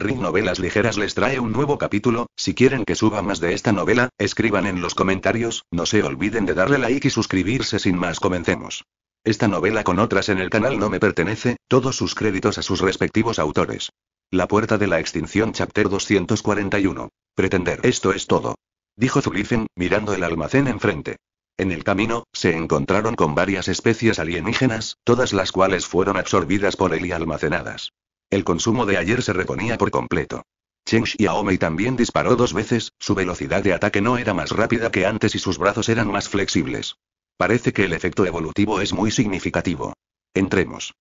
Ring Novelas Ligeras les trae un nuevo capítulo. Si quieren que suba más de esta novela, escriban en los comentarios, no se olviden de darle like y suscribirse. Sin más, comencemos. Esta novela con otras en el canal no me pertenece, todos sus créditos a sus respectivos autores. La Puerta de la Extinción, chapter 241. Pretender. Esto es todo, dijo Zulifen, mirando el almacén enfrente. En el camino, se encontraron con varias especies alienígenas, todas las cuales fueron absorbidas por él y almacenadas. El consumo de ayer se reponía por completo. Chen Xiaomei también disparó 2 veces, su velocidad de ataque no era más rápida que antes y sus brazos eran más flexibles. Parece que el efecto evolutivo es muy significativo. Entremos.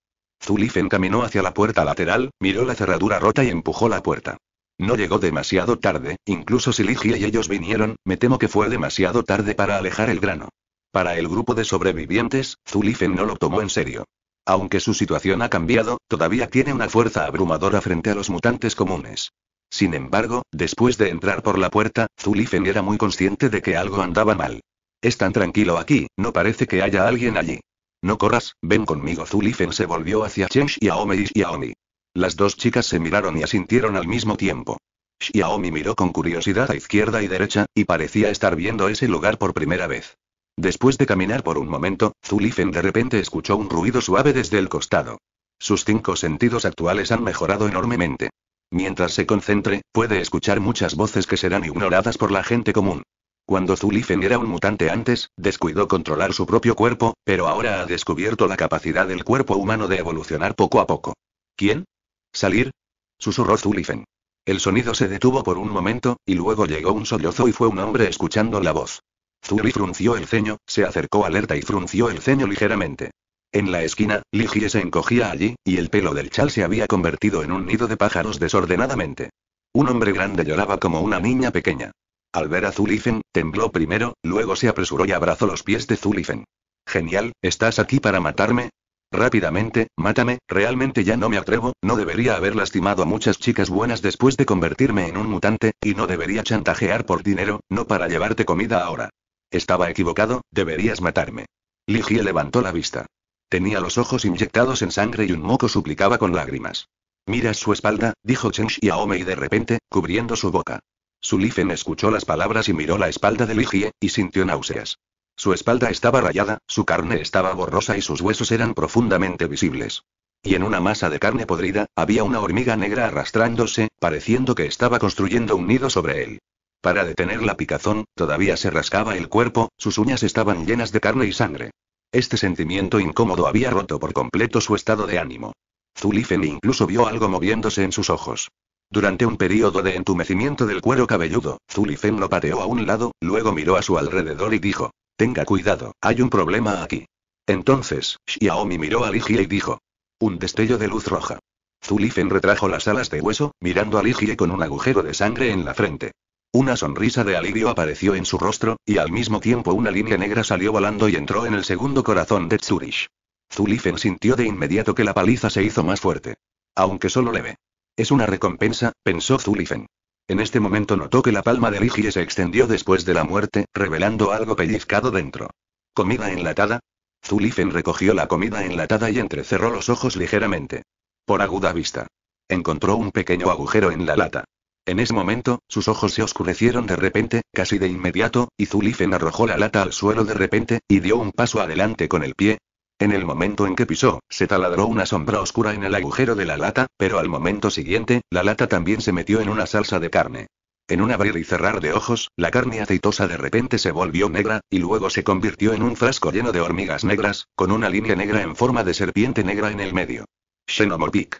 Zulifen caminó hacia la puerta lateral, miró la cerradura rota y empujó la puerta. No llegó demasiado tarde, incluso si Ligia y ellos vinieron, me temo que fue demasiado tarde para alejar el grano. Para el grupo de sobrevivientes, Zulifen no lo tomó en serio. Aunque su situación ha cambiado, todavía tiene una fuerza abrumadora frente a los mutantes comunes. Sin embargo, después de entrar por la puerta, Zulifen era muy consciente de que algo andaba mal. Es tan tranquilo aquí, no parece que haya alguien allí. No corras, ven conmigo. Zulifen se volvió hacia Chen Xiaomei y Xiaomi. Las dos chicas se miraron y asintieron al mismo tiempo. Xiaomi miró con curiosidad a izquierda y derecha, y parecía estar viendo ese lugar por primera vez. Después de caminar por un momento, Zulifen de repente escuchó un ruido suave desde el costado. Sus 5 sentidos actuales han mejorado enormemente. Mientras se concentre, puede escuchar muchas voces que serán ignoradas por la gente común. Cuando Zulifen era un mutante antes, descuidó controlar su propio cuerpo, pero ahora ha descubierto la capacidad del cuerpo humano de evolucionar poco a poco. ¿Quién? ¿Salir? Susurró Zulifen. El sonido se detuvo por un momento, y luego llegó un sollozo y fue un hombre escuchando la voz. Zuri frunció el ceño, se acercó alerta y frunció el ceño ligeramente. En la esquina, Ligie se encogía allí, y el pelo del chal se había convertido en un nido de pájaros desordenadamente. Un hombre grande lloraba como una niña pequeña. Al ver a Zulifen, tembló primero, luego se apresuró y abrazó los pies de Zulifen. Genial, ¿estás aquí para matarme? Rápidamente, mátame, realmente ya no me atrevo, no debería haber lastimado a muchas chicas buenas después de convertirme en un mutante, y no debería chantajear por dinero, no para llevarte comida ahora. Estaba equivocado, deberías matarme. Ligie levantó la vista. Tenía los ojos inyectados en sangre y un moco suplicaba con lágrimas. Miras su espalda, dijo Chen Xiaomei de repente, cubriendo su boca. Zulifen escuchó las palabras y miró la espalda de Ligie, y sintió náuseas. Su espalda estaba rayada, su carne estaba borrosa y sus huesos eran profundamente visibles. Y en una masa de carne podrida, había una hormiga negra arrastrándose, pareciendo que estaba construyendo un nido sobre él. Para detener la picazón, todavía se rascaba el cuerpo, sus uñas estaban llenas de carne y sangre. Este sentimiento incómodo había roto por completo su estado de ánimo. Zulifen incluso vio algo moviéndose en sus ojos. Durante un período de entumecimiento del cuero cabelludo, Zulifen lo pateó a un lado, luego miró a su alrededor y dijo: tenga cuidado, hay un problema aquí. Entonces, Xiaomi miró a Ligie y dijo. Un destello de luz roja. Zulifen retrajo las alas de hueso, mirando a Ligie con un agujero de sangre en la frente. Una sonrisa de alivio apareció en su rostro, y al mismo tiempo una línea negra salió volando y entró en el segundo corazón de Zurich. Zulifen sintió de inmediato que la paliza se hizo más fuerte. Aunque solo leve. Es una recompensa, pensó Zulifen. En este momento notó que la palma de Ligie se extendió después de la muerte, revelando algo pellizcado dentro. ¿Comida enlatada? Zulifen recogió la comida enlatada y entrecerró los ojos ligeramente. Por aguda vista. Encontró un pequeño agujero en la lata. En ese momento, sus ojos se oscurecieron de repente, casi de inmediato, y Zulifen arrojó la lata al suelo de repente, y dio un paso adelante con el pie. En el momento en que pisó, se taladró una sombra oscura en el agujero de la lata, pero al momento siguiente, la lata también se metió en una salsa de carne. En un abrir y cerrar de ojos, la carne aceitosa de repente se volvió negra, y luego se convirtió en un frasco lleno de hormigas negras, con una línea negra en forma de serpiente negra en el medio. Xenomorphic.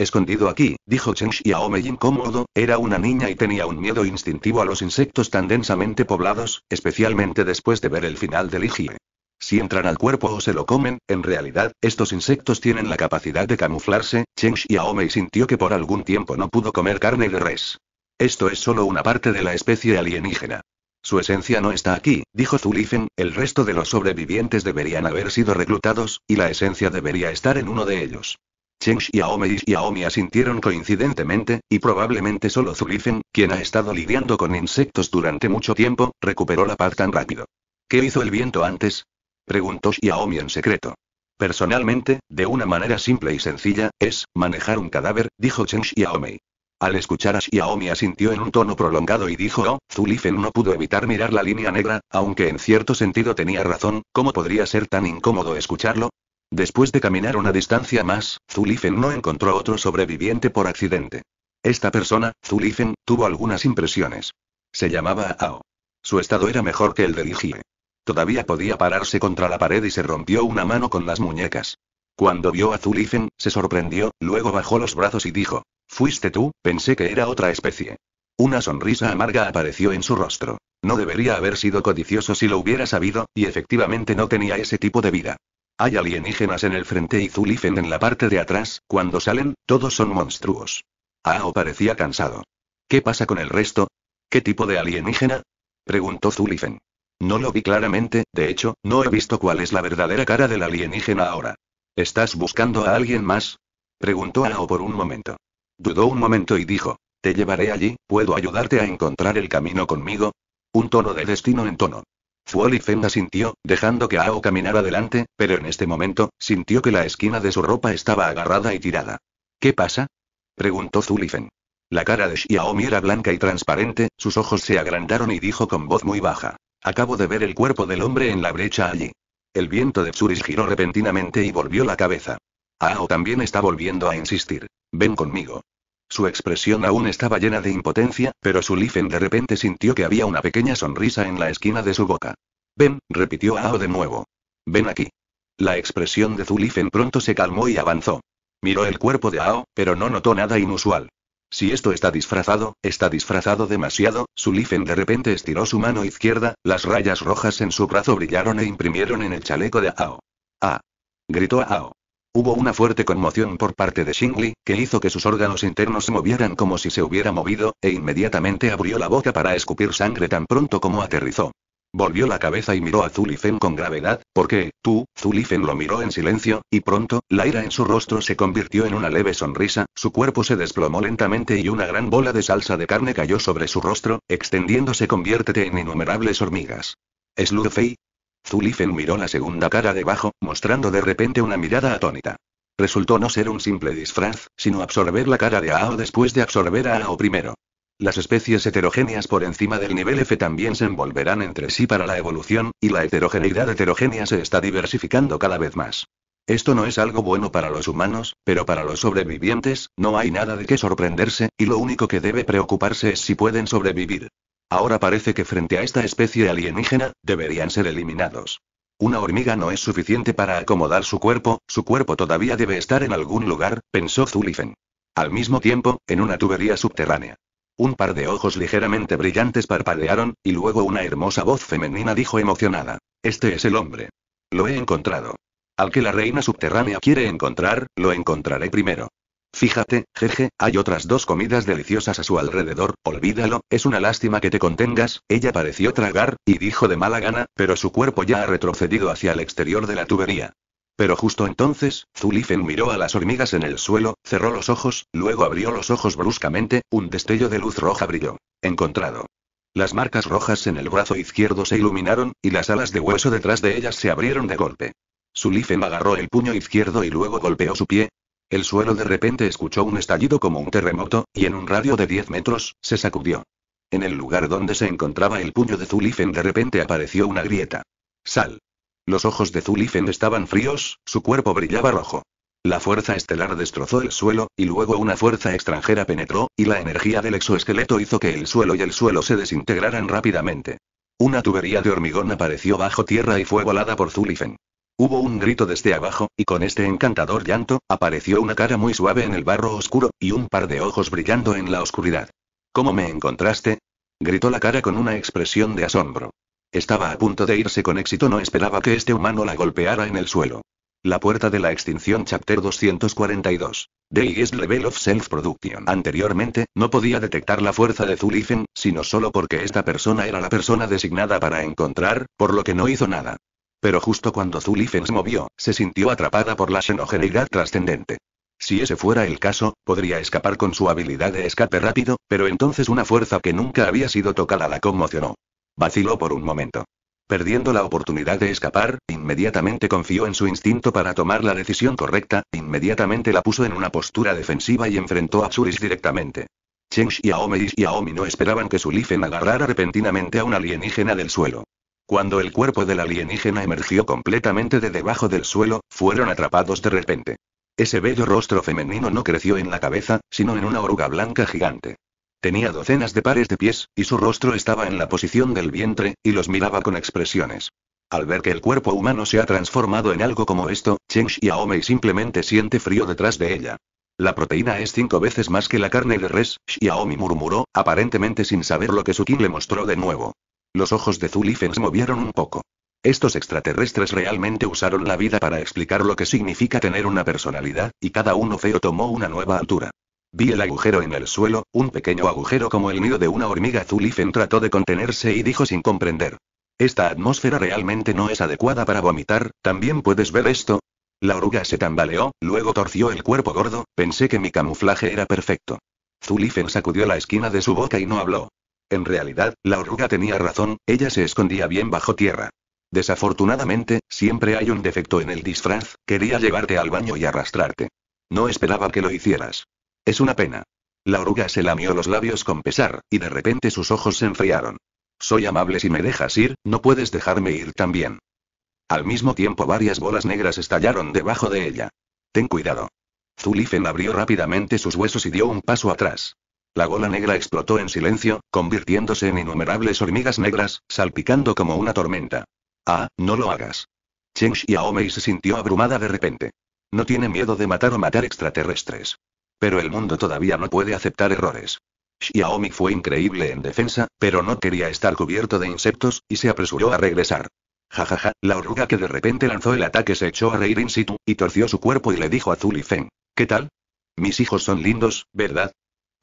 Escondido aquí, dijo Chen Xiaomei incómodo, era una niña y tenía un miedo instintivo a los insectos tan densamente poblados, especialmente después de ver el final de Ligie. Si entran al cuerpo o se lo comen, en realidad, estos insectos tienen la capacidad de camuflarse. Chen Xiaomei sintió que por algún tiempo no pudo comer carne de res. Esto es solo una parte de la especie alienígena. Su esencia no está aquí, dijo Zulifen, el resto de los sobrevivientes deberían haber sido reclutados, y la esencia debería estar en uno de ellos. Chen Xiaomei y Xiaomi asintieron coincidentemente, y probablemente solo Zulifen, quien ha estado lidiando con insectos durante mucho tiempo, recuperó la paz tan rápido. ¿Qué hizo el viento antes? Preguntó Xiaomi en secreto. Personalmente, de una manera simple y sencilla, es manejar un cadáver, dijo Chen Xiaomei. Al escuchar a Xiaomi asintió en un tono prolongado y dijo: "Oh". Zulifen no pudo evitar mirar la línea negra, aunque en cierto sentido tenía razón, ¿cómo podría ser tan incómodo escucharlo? Después de caminar una distancia más, Zulifen no encontró otro sobreviviente por accidente. Esta persona, Zulifen, tuvo algunas impresiones. Se llamaba Ao. Su estado era mejor que el de Ligie. Todavía podía pararse contra la pared y se rompió una mano con las muñecas. Cuando vio a Zulifen, se sorprendió, luego bajó los brazos y dijo: "¿Fuiste tú? Pensé que era otra especie". Una sonrisa amarga apareció en su rostro. No debería haber sido codicioso si lo hubiera sabido, y efectivamente no tenía ese tipo de vida. Hay alienígenas en el frente y Zulifen en la parte de atrás, cuando salen, todos son monstruos. Ao parecía cansado. ¿Qué pasa con el resto? ¿Qué tipo de alienígena?, preguntó Zulifen. No lo vi claramente, de hecho, no he visto cuál es la verdadera cara del alienígena ahora. ¿Estás buscando a alguien más?, preguntó Ao por un momento. Dudó un momento y dijo: "Te llevaré allí, ¿puedo ayudarte a encontrar el camino conmigo?". Un tono de destino en tono. Zulifen asintió, dejando que Ao caminara adelante, pero en este momento, sintió que la esquina de su ropa estaba agarrada y tirada. ¿Qué pasa?, preguntó Zulifen. La cara de Xiaomi era blanca y transparente, sus ojos se agrandaron y dijo con voz muy baja: "Acabo de ver el cuerpo del hombre en la brecha allí". El viento de Zurich giró repentinamente y volvió la cabeza. Ao también está volviendo a insistir. Ven conmigo. Su expresión aún estaba llena de impotencia, pero Zulifen de repente sintió que había una pequeña sonrisa en la esquina de su boca. Ven, repitió Ao de nuevo. Ven aquí. La expresión de Zulifen pronto se calmó y avanzó. Miró el cuerpo de Ao, pero no notó nada inusual. Si esto está disfrazado demasiado. Zulifen de repente estiró su mano izquierda, las rayas rojas en su brazo brillaron e imprimieron en el chaleco de Ao. ¡Ah!, gritó Ao. Hubo una fuerte conmoción por parte de Xingli, que hizo que sus órganos internos se movieran como si se hubiera movido, e inmediatamente abrió la boca para escupir sangre tan pronto como aterrizó. Volvió la cabeza y miró a Zulifen con gravedad, porque, Zulifen lo miró en silencio, y pronto, la ira en su rostro se convirtió en una leve sonrisa, su cuerpo se desplomó lentamente y una gran bola de salsa de carne cayó sobre su rostro, extendiéndose conviértete en innumerables hormigas. ¿Es Lurfei? Zulifen miró la segunda cara debajo, mostrando de repente una mirada atónita. Resultó no ser un simple disfraz, sino absorber la cara de Ao después de absorber a Ao primero. Las especies heterogéneas por encima del nivel F también se envolverán entre sí para la evolución, y la heterogeneidad heterogénea se está diversificando cada vez más. Esto no es algo bueno para los humanos, pero para los sobrevivientes, no hay nada de qué sorprenderse, y lo único que debe preocuparse es si pueden sobrevivir. Ahora parece que frente a esta especie alienígena, deberían ser eliminados. Una hormiga no es suficiente para acomodar su cuerpo todavía debe estar en algún lugar, pensó Zulifen. Al mismo tiempo, en una tubería subterránea. Un par de ojos ligeramente brillantes parpadearon, y luego una hermosa voz femenina dijo emocionada: "Este es el hombre. Lo he encontrado. Al que la reina subterránea quiere encontrar, lo encontraré primero. Fíjate, jeje, hay otras dos comidas deliciosas a su alrededor, olvídalo, es una lástima que te contengas". Ella pareció tragar, y dijo de mala gana, pero su cuerpo ya ha retrocedido hacia el exterior de la tubería. Pero justo entonces, Zulifen miró a las hormigas en el suelo, cerró los ojos, luego abrió los ojos bruscamente, un destello de luz roja brilló. Encontrado. Las marcas rojas en el brazo izquierdo se iluminaron, y las alas de hueso detrás de ellas se abrieron de golpe. Zulifen agarró el puño izquierdo y luego golpeó su pie. El suelo de repente escuchó un estallido como un terremoto, y en un radio de 10 metros, se sacudió. En el lugar donde se encontraba el puño de Zulifen de repente apareció una grieta. Sal. Los ojos de Zulifen estaban fríos, su cuerpo brillaba rojo. La fuerza estelar destrozó el suelo, y luego una fuerza extranjera penetró, y la energía del exoesqueleto hizo que el suelo se desintegraran rápidamente. Una tubería de hormigón apareció bajo tierra y fue volada por Zulifen. Hubo un grito desde abajo, y con este encantador llanto, apareció una cara muy suave en el barro oscuro, y un par de ojos brillando en la oscuridad. ¿Cómo me encontraste?, gritó la cara con una expresión de asombro. Estaba a punto de irse con éxito, no esperaba que este humano la golpeara en el suelo. La puerta de la extinción Chapter 242. The Highest Level of Self-Production. Anteriormente, no podía detectar la fuerza de Zulifen, sino solo porque esta persona era la persona designada para encontrar, por lo que no hizo nada. Pero justo cuando Zulifen se movió, se sintió atrapada por la xenogeneidad trascendente. Si ese fuera el caso, podría escapar con su habilidad de escape rápido, pero entonces una fuerza que nunca había sido tocada la conmocionó. Vaciló por un momento. Perdiendo la oportunidad de escapar, inmediatamente confió en su instinto para tomar la decisión correcta, inmediatamente la puso en una postura defensiva y enfrentó a Zurich directamente. Chen Xiaomi y Xiaomi no esperaban que Su Lifeng agarrara repentinamente a un alienígena del suelo. Cuando el cuerpo del alienígena emergió completamente de debajo del suelo, fueron atrapados de repente. Ese bello rostro femenino no creció en la cabeza, sino en una oruga blanca gigante. Tenía docenas de pares de pies, y su rostro estaba en la posición del vientre, y los miraba con expresiones. Al ver que el cuerpo humano se ha transformado en algo como esto, Chen Xiaomei simplemente siente frío detrás de ella. La proteína es 5 veces más que la carne de res, Xiaomi murmuró, aparentemente sin saber lo que Su Qin le mostró de nuevo. Los ojos de Su Lifeng se movieron un poco. Estos extraterrestres realmente usaron la vida para explicar lo que significa tener una personalidad, y cada uno feo tomó una nueva altura. Vi el agujero en el suelo, un pequeño agujero como el nido de una hormiga. Su Lifeng trató de contenerse y dijo sin comprender. Esta atmósfera realmente no es adecuada para vomitar, ¿también puedes ver esto? La oruga se tambaleó, luego torció el cuerpo gordo, pensé que mi camuflaje era perfecto. Su Lifeng sacudió la esquina de su boca y no habló. En realidad, la oruga tenía razón, ella se escondía bien bajo tierra. Desafortunadamente, siempre hay un defecto en el disfraz, quería llevarte al baño y arrastrarte. No esperaba que lo hicieras. Es una pena. La oruga se lamió los labios con pesar, y de repente sus ojos se enfriaron. Soy amable si me dejas ir, no puedes dejarme ir también. Al mismo tiempo varias bolas negras estallaron debajo de ella. Ten cuidado. Su Lifeng abrió rápidamente sus huesos y dio un paso atrás. La bola negra explotó en silencio, convirtiéndose en innumerables hormigas negras, salpicando como una tormenta. Ah, no lo hagas. Chen Xiaomei se sintió abrumada de repente. No tiene miedo de matar o matar extraterrestres. Pero el mundo todavía no puede aceptar errores. Xiaomi fue increíble en defensa, pero no quería estar cubierto de insectos, y se apresuró a regresar. Jajaja, la oruga que de repente lanzó el ataque se echó a reír in situ, y torció su cuerpo y le dijo a Su Lifeng. ¿Qué tal? Mis hijos son lindos, ¿verdad?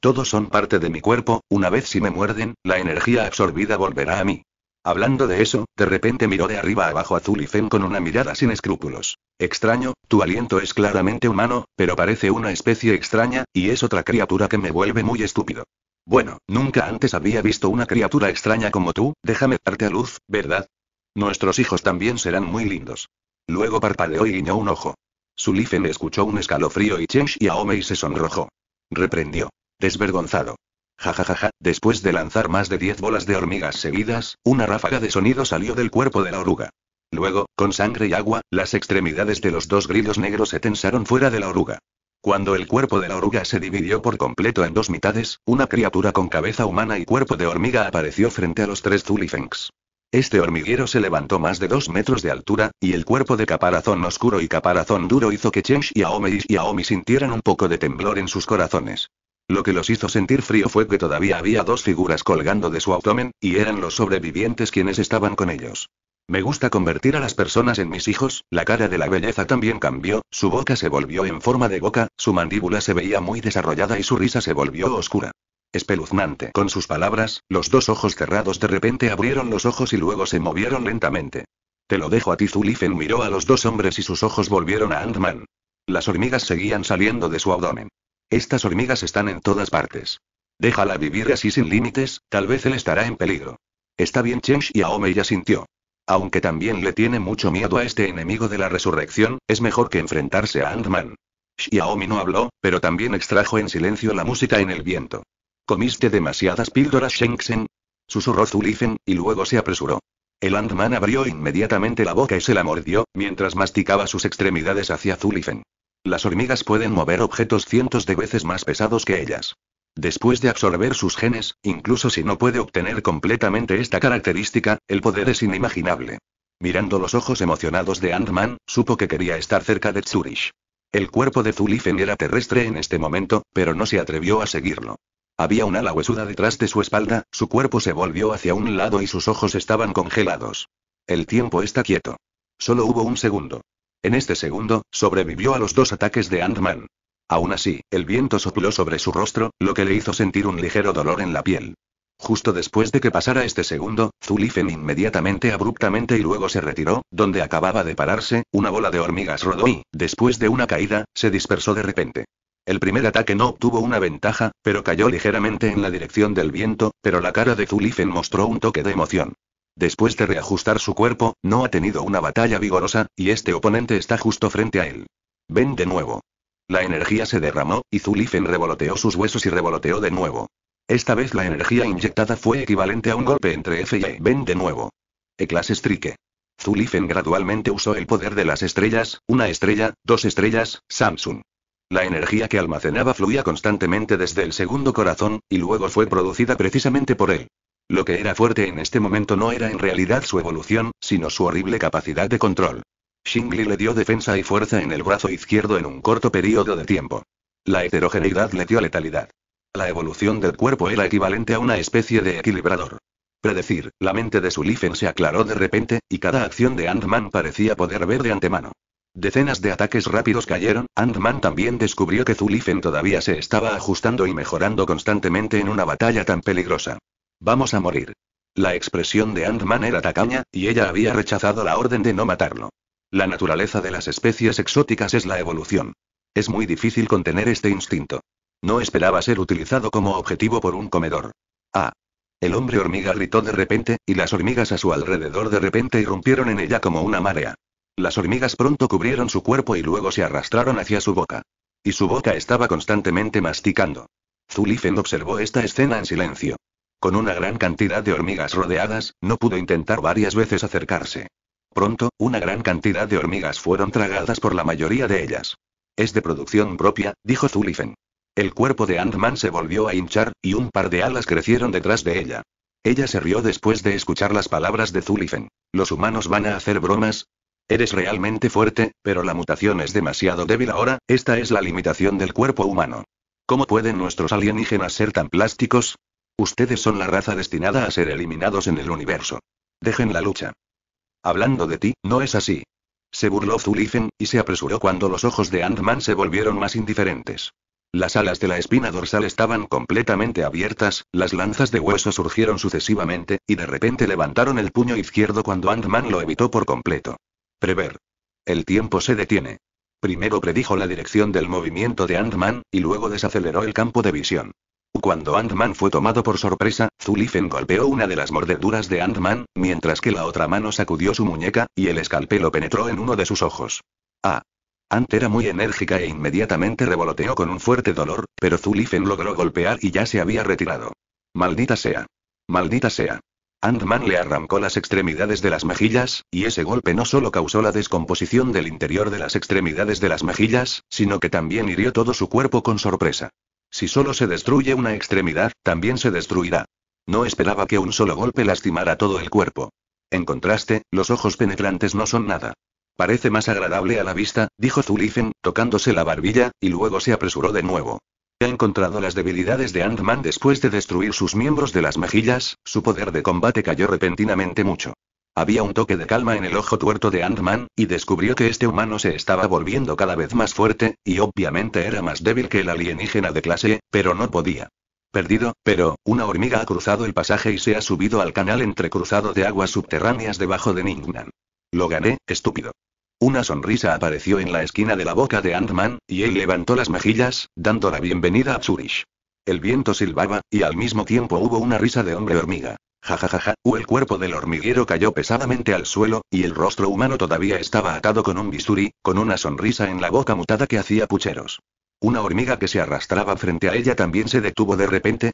Todos son parte de mi cuerpo, una vez si me muerden, la energía absorbida volverá a mí. Hablando de eso, de repente miró de arriba abajo a Su Lifeng con una mirada sin escrúpulos. Extraño, tu aliento es claramente humano, pero parece una especie extraña, y es otra criatura que me vuelve muy estúpido. Bueno, nunca antes había visto una criatura extraña como tú, déjame darte a luz, ¿verdad? Nuestros hijos también serán muy lindos. Luego parpadeó y guiñó un ojo. Su Lifeng escuchó un escalofrío y Chen Xiaomei se sonrojó. Reprendió. Desvergonzado. Jajajaja, después de lanzar más de 10 bolas de hormigas seguidas, una ráfaga de sonido salió del cuerpo de la oruga. Luego, con sangre y agua, las extremidades de los 2 grillos negros se tensaron fuera de la oruga. Cuando el cuerpo de la oruga se dividió por completo en 2 mitades, una criatura con cabeza humana y cuerpo de hormiga apareció frente a los 3 Zulifengs. Este hormiguero se levantó más de 2 metros de altura, y el cuerpo de caparazón oscuro y caparazón duro hizo que Chen Xiaomei y Xiaomi sintieran un poco de temblor en sus corazones. Lo que los hizo sentir frío fue que todavía había 2 figuras colgando de su abdomen, y eran los sobrevivientes quienes estaban con ellos. Me gusta convertir a las personas en mis hijos, la cara de la belleza también cambió, su boca se volvió en forma de boca, su mandíbula se veía muy desarrollada y su risa se volvió oscura. Espeluznante. Con sus palabras, los 2 ojos cerrados de repente abrieron los ojos y luego se movieron lentamente. Te lo dejo a ti. Su Lifeng miró a los 2 hombres y sus ojos volvieron a Ant-Man. Las hormigas seguían saliendo de su abdomen. Estas hormigas están en todas partes. Déjala vivir así sin límites, tal vez él estará en peligro. Está bien. Chen Xiaomei ya sintió. Aunque también le tiene mucho miedo a este enemigo de la resurrección, es mejor que enfrentarse a Ant-Man. Xiaomi no habló, pero también extrajo en silencio la música en el viento. ¿Comiste demasiadas píldoras, Shenzhen? Susurró Su Lifeng, y luego se apresuró. El Ant-Man abrió inmediatamente la boca y se la mordió, mientras masticaba sus extremidades hacia Su Lifeng. Las hormigas pueden mover objetos cientos de veces más pesados que ellas. Después de absorber sus genes, incluso si no puede obtener completamente esta característica, el poder es inimaginable. Mirando los ojos emocionados de Ant-Man, supo que quería estar cerca de Zurich. El cuerpo de Su Lifeng era terrestre en este momento, pero no se atrevió a seguirlo. Había una ala huesuda detrás de su espalda, su cuerpo se volvió hacia un lado y sus ojos estaban congelados. El tiempo está quieto. Solo hubo un segundo. En este segundo, sobrevivió a los 2 ataques de Ant-Man. Aún así, el viento sopló sobre su rostro, lo que le hizo sentir un ligero dolor en la piel. Justo después de que pasara este segundo, Su Lifeng inmediatamente abruptamente y luego se retiró, donde acababa de pararse, una bola de hormigas rodó y, después de una caída, se dispersó de repente. El primer ataque no obtuvo una ventaja, pero cayó ligeramente en la dirección del viento, pero la cara de Su Lifeng mostró un toque de emoción. Después de reajustar su cuerpo, no ha tenido una batalla vigorosa, y este oponente está justo frente a él. Ven de nuevo. La energía se derramó, y Zullifen revoloteó sus huesos y revoloteó de nuevo. Esta vez la energía inyectada fue equivalente a un golpe entre F y Eben de nuevo. Eklas Strike. Zullifen gradualmente usó el poder de las estrellas, una estrella, dos estrellas, Samsung. La energía que almacenaba fluía constantemente desde el segundo corazón, y luego fue producida precisamente por él. Lo que era fuerte en este momento no era en realidad su evolución, sino su horrible capacidad de control. Xingli le dio defensa y fuerza en el brazo izquierdo en un corto periodo de tiempo. La heterogeneidad le dio letalidad. La evolución del cuerpo era equivalente a una especie de equilibrador. Predecir, la mente de Zullifen se aclaró de repente, y cada acción de Ant-Man parecía poder ver de antemano. Decenas de ataques rápidos cayeron. Ant-Man también descubrió que Zullifen todavía se estaba ajustando y mejorando constantemente en una batalla tan peligrosa. Vamos a morir. La expresión de Ant-Man era tacaña, y ella había rechazado la orden de no matarlo. La naturaleza de las especies exóticas es la evolución. Es muy difícil contener este instinto. No esperaba ser utilizado como objetivo por un comedor. Ah. El hombre hormiga gritó de repente, y las hormigas a su alrededor de repente irrumpieron en ella como una marea. Las hormigas pronto cubrieron su cuerpo y luego se arrastraron hacia su boca. Y su boca estaba constantemente masticando. Zullifen observó esta escena en silencio. Con una gran cantidad de hormigas rodeadas, no pudo intentar varias veces acercarse. Pronto, una gran cantidad de hormigas fueron tragadas por la mayoría de ellas. Es de producción propia, dijo Zullifen. El cuerpo de Ant-Man se volvió a hinchar, y un par de alas crecieron detrás de ella. Ella se rió después de escuchar las palabras de Zullifen. ¿Los humanos van a hacer bromas? Eres realmente fuerte, pero la mutación es demasiado débil ahora, esta es la limitación del cuerpo humano. ¿Cómo pueden nuestros alienígenas ser tan plásticos? Ustedes son la raza destinada a ser eliminados en el universo. Dejen la lucha. Hablando de ti, no es así. Se burló Zullifen, y se apresuró cuando los ojos de Ant-Man se volvieron más indiferentes. Las alas de la espina dorsal estaban completamente abiertas, las lanzas de hueso surgieron sucesivamente, y de repente levantaron el puño izquierdo cuando Ant-Man lo evitó por completo. Prever. El tiempo se detiene. Primero predijo la dirección del movimiento de Ant-Man, y luego desaceleró el campo de visión. Cuando Ant-Man fue tomado por sorpresa, Zullifen golpeó una de las mordeduras de Ant-Man, mientras que la otra mano sacudió su muñeca, y el escalpelo penetró en uno de sus ojos. Ah. Ant era muy enérgica e inmediatamente revoloteó con un fuerte dolor, pero Zullifen logró golpear y ya se había retirado. Maldita sea. Maldita sea. Ant-Man le arrancó las extremidades de las mejillas, y ese golpe no solo causó la descomposición del interior de las extremidades de las mejillas, sino que también hirió todo su cuerpo con sorpresa. Si solo se destruye una extremidad, también se destruirá. No esperaba que un solo golpe lastimara todo el cuerpo. En contraste, los ojos penetrantes no son nada. Parece más agradable a la vista, dijo Zullifen, tocándose la barbilla, y luego se apresuró de nuevo. He encontrado las debilidades de Ant-Man después de destruir sus miembros de las mejillas, su poder de combate cayó repentinamente mucho. Había un toque de calma en el ojo tuerto de Ant-Man, y descubrió que este humano se estaba volviendo cada vez más fuerte, y obviamente era más débil que el alienígena de clase E, pero no podía. Perdido, pero, una hormiga ha cruzado el pasaje y se ha subido al canal entrecruzado de aguas subterráneas debajo de Ningnan. Lo gané, estúpido. Una sonrisa apareció en la esquina de la boca de Ant-Man, y él levantó las mejillas, dando la bienvenida a Zurich. El viento silbaba, y al mismo tiempo hubo una risa de hombre hormiga. Jajajaja, el cuerpo del hormiguero cayó pesadamente al suelo, y el rostro humano todavía estaba atado con un bisturí, con una sonrisa en la boca mutada que hacía pucheros. Una hormiga que se arrastraba frente a ella también se detuvo de repente.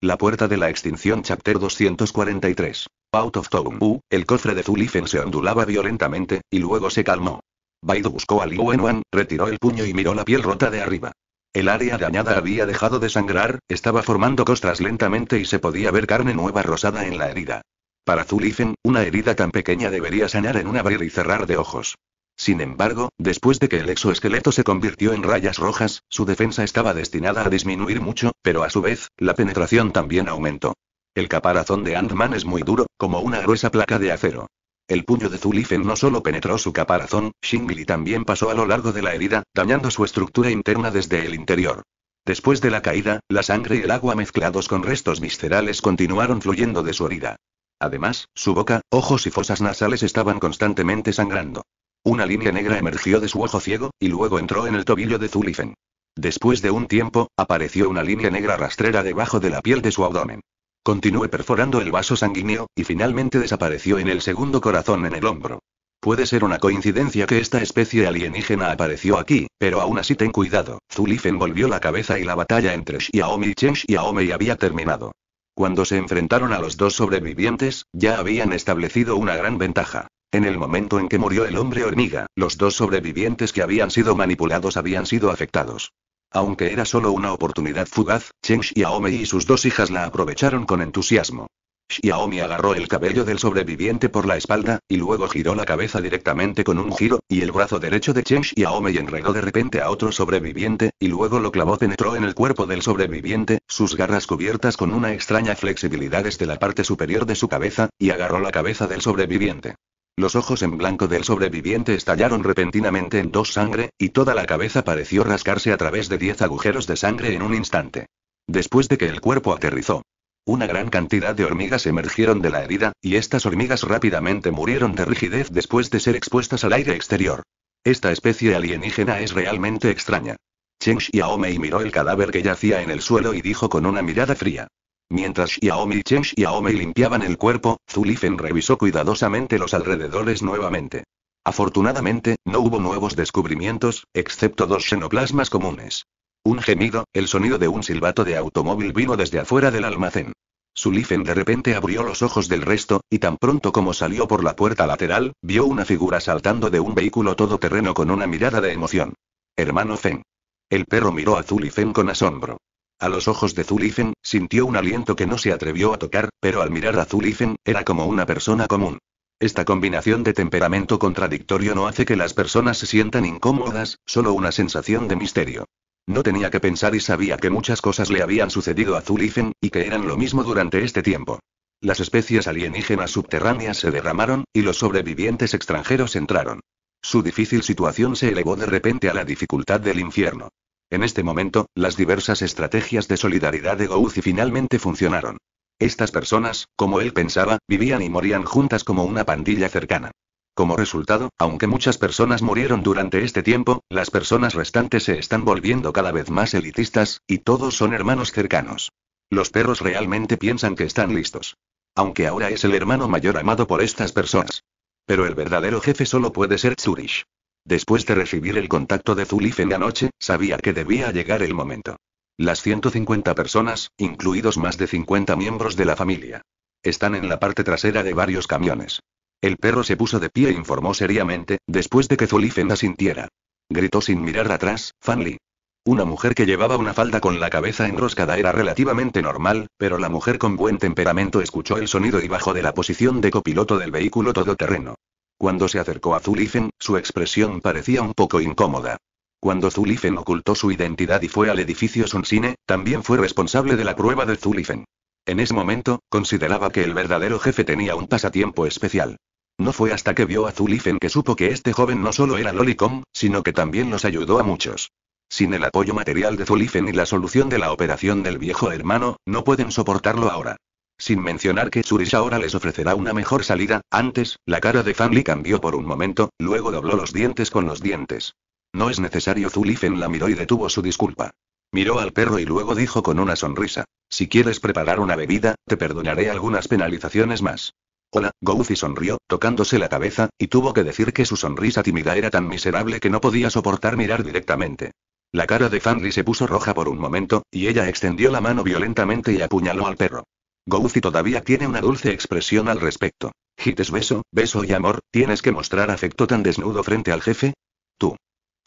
La puerta de la extinción Chapter 243. Out of Town. El cofre de Zullifen se ondulaba violentamente, y luego se calmó. Baidu buscó a Liu Wenwan, retiró el puño y miró la piel rota de arriba. El área dañada había dejado de sangrar, estaba formando costras lentamente y se podía ver carne nueva rosada en la herida. Para Zullifen, una herida tan pequeña debería sanar en un abrir y cerrar de ojos. Sin embargo, después de que el exoesqueleto se convirtió en rayas rojas, su defensa estaba destinada a disminuir mucho, pero a su vez, la penetración también aumentó. El caparazón de Ant-Man es muy duro, como una gruesa placa de acero. El puño de Zullifen no solo penetró su caparazón, Xingli también pasó a lo largo de la herida, dañando su estructura interna desde el interior. Después de la caída, la sangre y el agua mezclados con restos viscerales continuaron fluyendo de su herida. Además, su boca, ojos y fosas nasales estaban constantemente sangrando. Una línea negra emergió de su ojo ciego, y luego entró en el tobillo de Zullifen. Después de un tiempo, apareció una línea negra rastrera debajo de la piel de su abdomen. Continuó perforando el vaso sanguíneo, y finalmente desapareció en el segundo corazón en el hombro. Puede ser una coincidencia que esta especie alienígena apareció aquí, pero aún así ten cuidado. Zulif volvió la cabeza y la batalla entre Xiaomi y Chen Xiaomi había terminado. Cuando se enfrentaron a los dos sobrevivientes, ya habían establecido una gran ventaja. En el momento en que murió el hombre hormiga, los dos sobrevivientes que habían sido manipulados habían sido afectados. Aunque era solo una oportunidad fugaz, Chen Xiaomi y sus dos hijas la aprovecharon con entusiasmo. Xiaomi agarró el cabello del sobreviviente por la espalda, y luego giró la cabeza directamente con un giro, y el brazo derecho de Chen Xiaomi enredó de repente a otro sobreviviente, y luego lo clavó, penetró en el cuerpo del sobreviviente, sus garras cubiertas con una extraña flexibilidad desde la parte superior de su cabeza, y agarró la cabeza del sobreviviente. Los ojos en blanco del sobreviviente estallaron repentinamente en dos sangre, y toda la cabeza pareció rascarse a través de 10 agujeros de sangre en un instante. Después de que el cuerpo aterrizó, una gran cantidad de hormigas emergieron de la herida, y estas hormigas rápidamente murieron de rigidez después de ser expuestas al aire exterior. Esta especie alienígena es realmente extraña. Chen Xiaomi miró el cadáver que yacía en el suelo y dijo con una mirada fría. Mientras Xiaomi y Chen Xiaomi limpiaban el cuerpo, Zulifen revisó cuidadosamente los alrededores nuevamente. Afortunadamente, no hubo nuevos descubrimientos, excepto dos xenoplasmas comunes. Un gemido, el sonido de un silbato de automóvil vino desde afuera del almacén. Zulifen de repente abrió los ojos del resto, y tan pronto como salió por la puerta lateral, vio una figura saltando de un vehículo todoterreno con una mirada de emoción. Hermano Feng. El perro miró a Zulifen con asombro. A los ojos de Zulifen, sintió un aliento que no se atrevió a tocar, pero al mirar a Zulifen, era como una persona común. Esta combinación de temperamento contradictorio no hace que las personas se sientan incómodas, solo una sensación de misterio. No tenía que pensar y sabía que muchas cosas le habían sucedido a Zulifen, y que eran lo mismo durante este tiempo. Las especies alienígenas subterráneas se derramaron, y los sobrevivientes extranjeros entraron. Su difícil situación se elevó de repente a la dificultad del infierno. En este momento, las diversas estrategias de solidaridad de Gouzi finalmente funcionaron. Estas personas, como él pensaba, vivían y morían juntas como una pandilla cercana. Como resultado, aunque muchas personas murieron durante este tiempo, las personas restantes se están volviendo cada vez más elitistas, y todos son hermanos cercanos. Los perros realmente piensan que están listos. Aunque ahora es el hermano mayor amado por estas personas. Pero el verdadero jefe solo puede ser Zurich. Después de recibir el contacto de Zulifen anoche, sabía que debía llegar el momento. Las 150 personas, incluidos más de 50 miembros de la familia, están en la parte trasera de varios camiones. El perro se puso de pie e informó seriamente, después de que Zulifen asintiera. Gritó sin mirar atrás, Fan Li. Una mujer que llevaba una falda con la cabeza enroscada era relativamente normal, pero la mujer con buen temperamento escuchó el sonido y bajó de la posición de copiloto del vehículo todoterreno. Cuando se acercó a Zulifen, su expresión parecía un poco incómoda. Cuando Zulifen ocultó su identidad y fue al edificio Sunsine, también fue responsable de la prueba de Zulifen. En ese momento, consideraba que el verdadero jefe tenía un pasatiempo especial. No fue hasta que vio a Zulifen que supo que este joven no solo era Lolicom, sino que también los ayudó a muchos. Sin el apoyo material de Zulifen y la solución de la operación del viejo hermano, no pueden soportarlo ahora. Sin mencionar que Zurich ahora les ofrecerá una mejor salida. Antes, la cara de Fan Li cambió por un momento, luego dobló los dientes con los dientes. No es necesario. Zulifen la miró y detuvo su disculpa. Miró al perro y luego dijo con una sonrisa. Si quieres preparar una bebida, te perdonaré algunas penalizaciones más. Hola, Gouzi sonrió, tocándose la cabeza, y tuvo que decir que su sonrisa tímida era tan miserable que no podía soportar mirar directamente. La cara de Fan Li se puso roja por un momento, y ella extendió la mano violentamente y apuñaló al perro. Gouzi todavía tiene una dulce expresión al respecto. Gites beso, beso y amor, ¿tienes que mostrar afecto tan desnudo frente al jefe? Tú.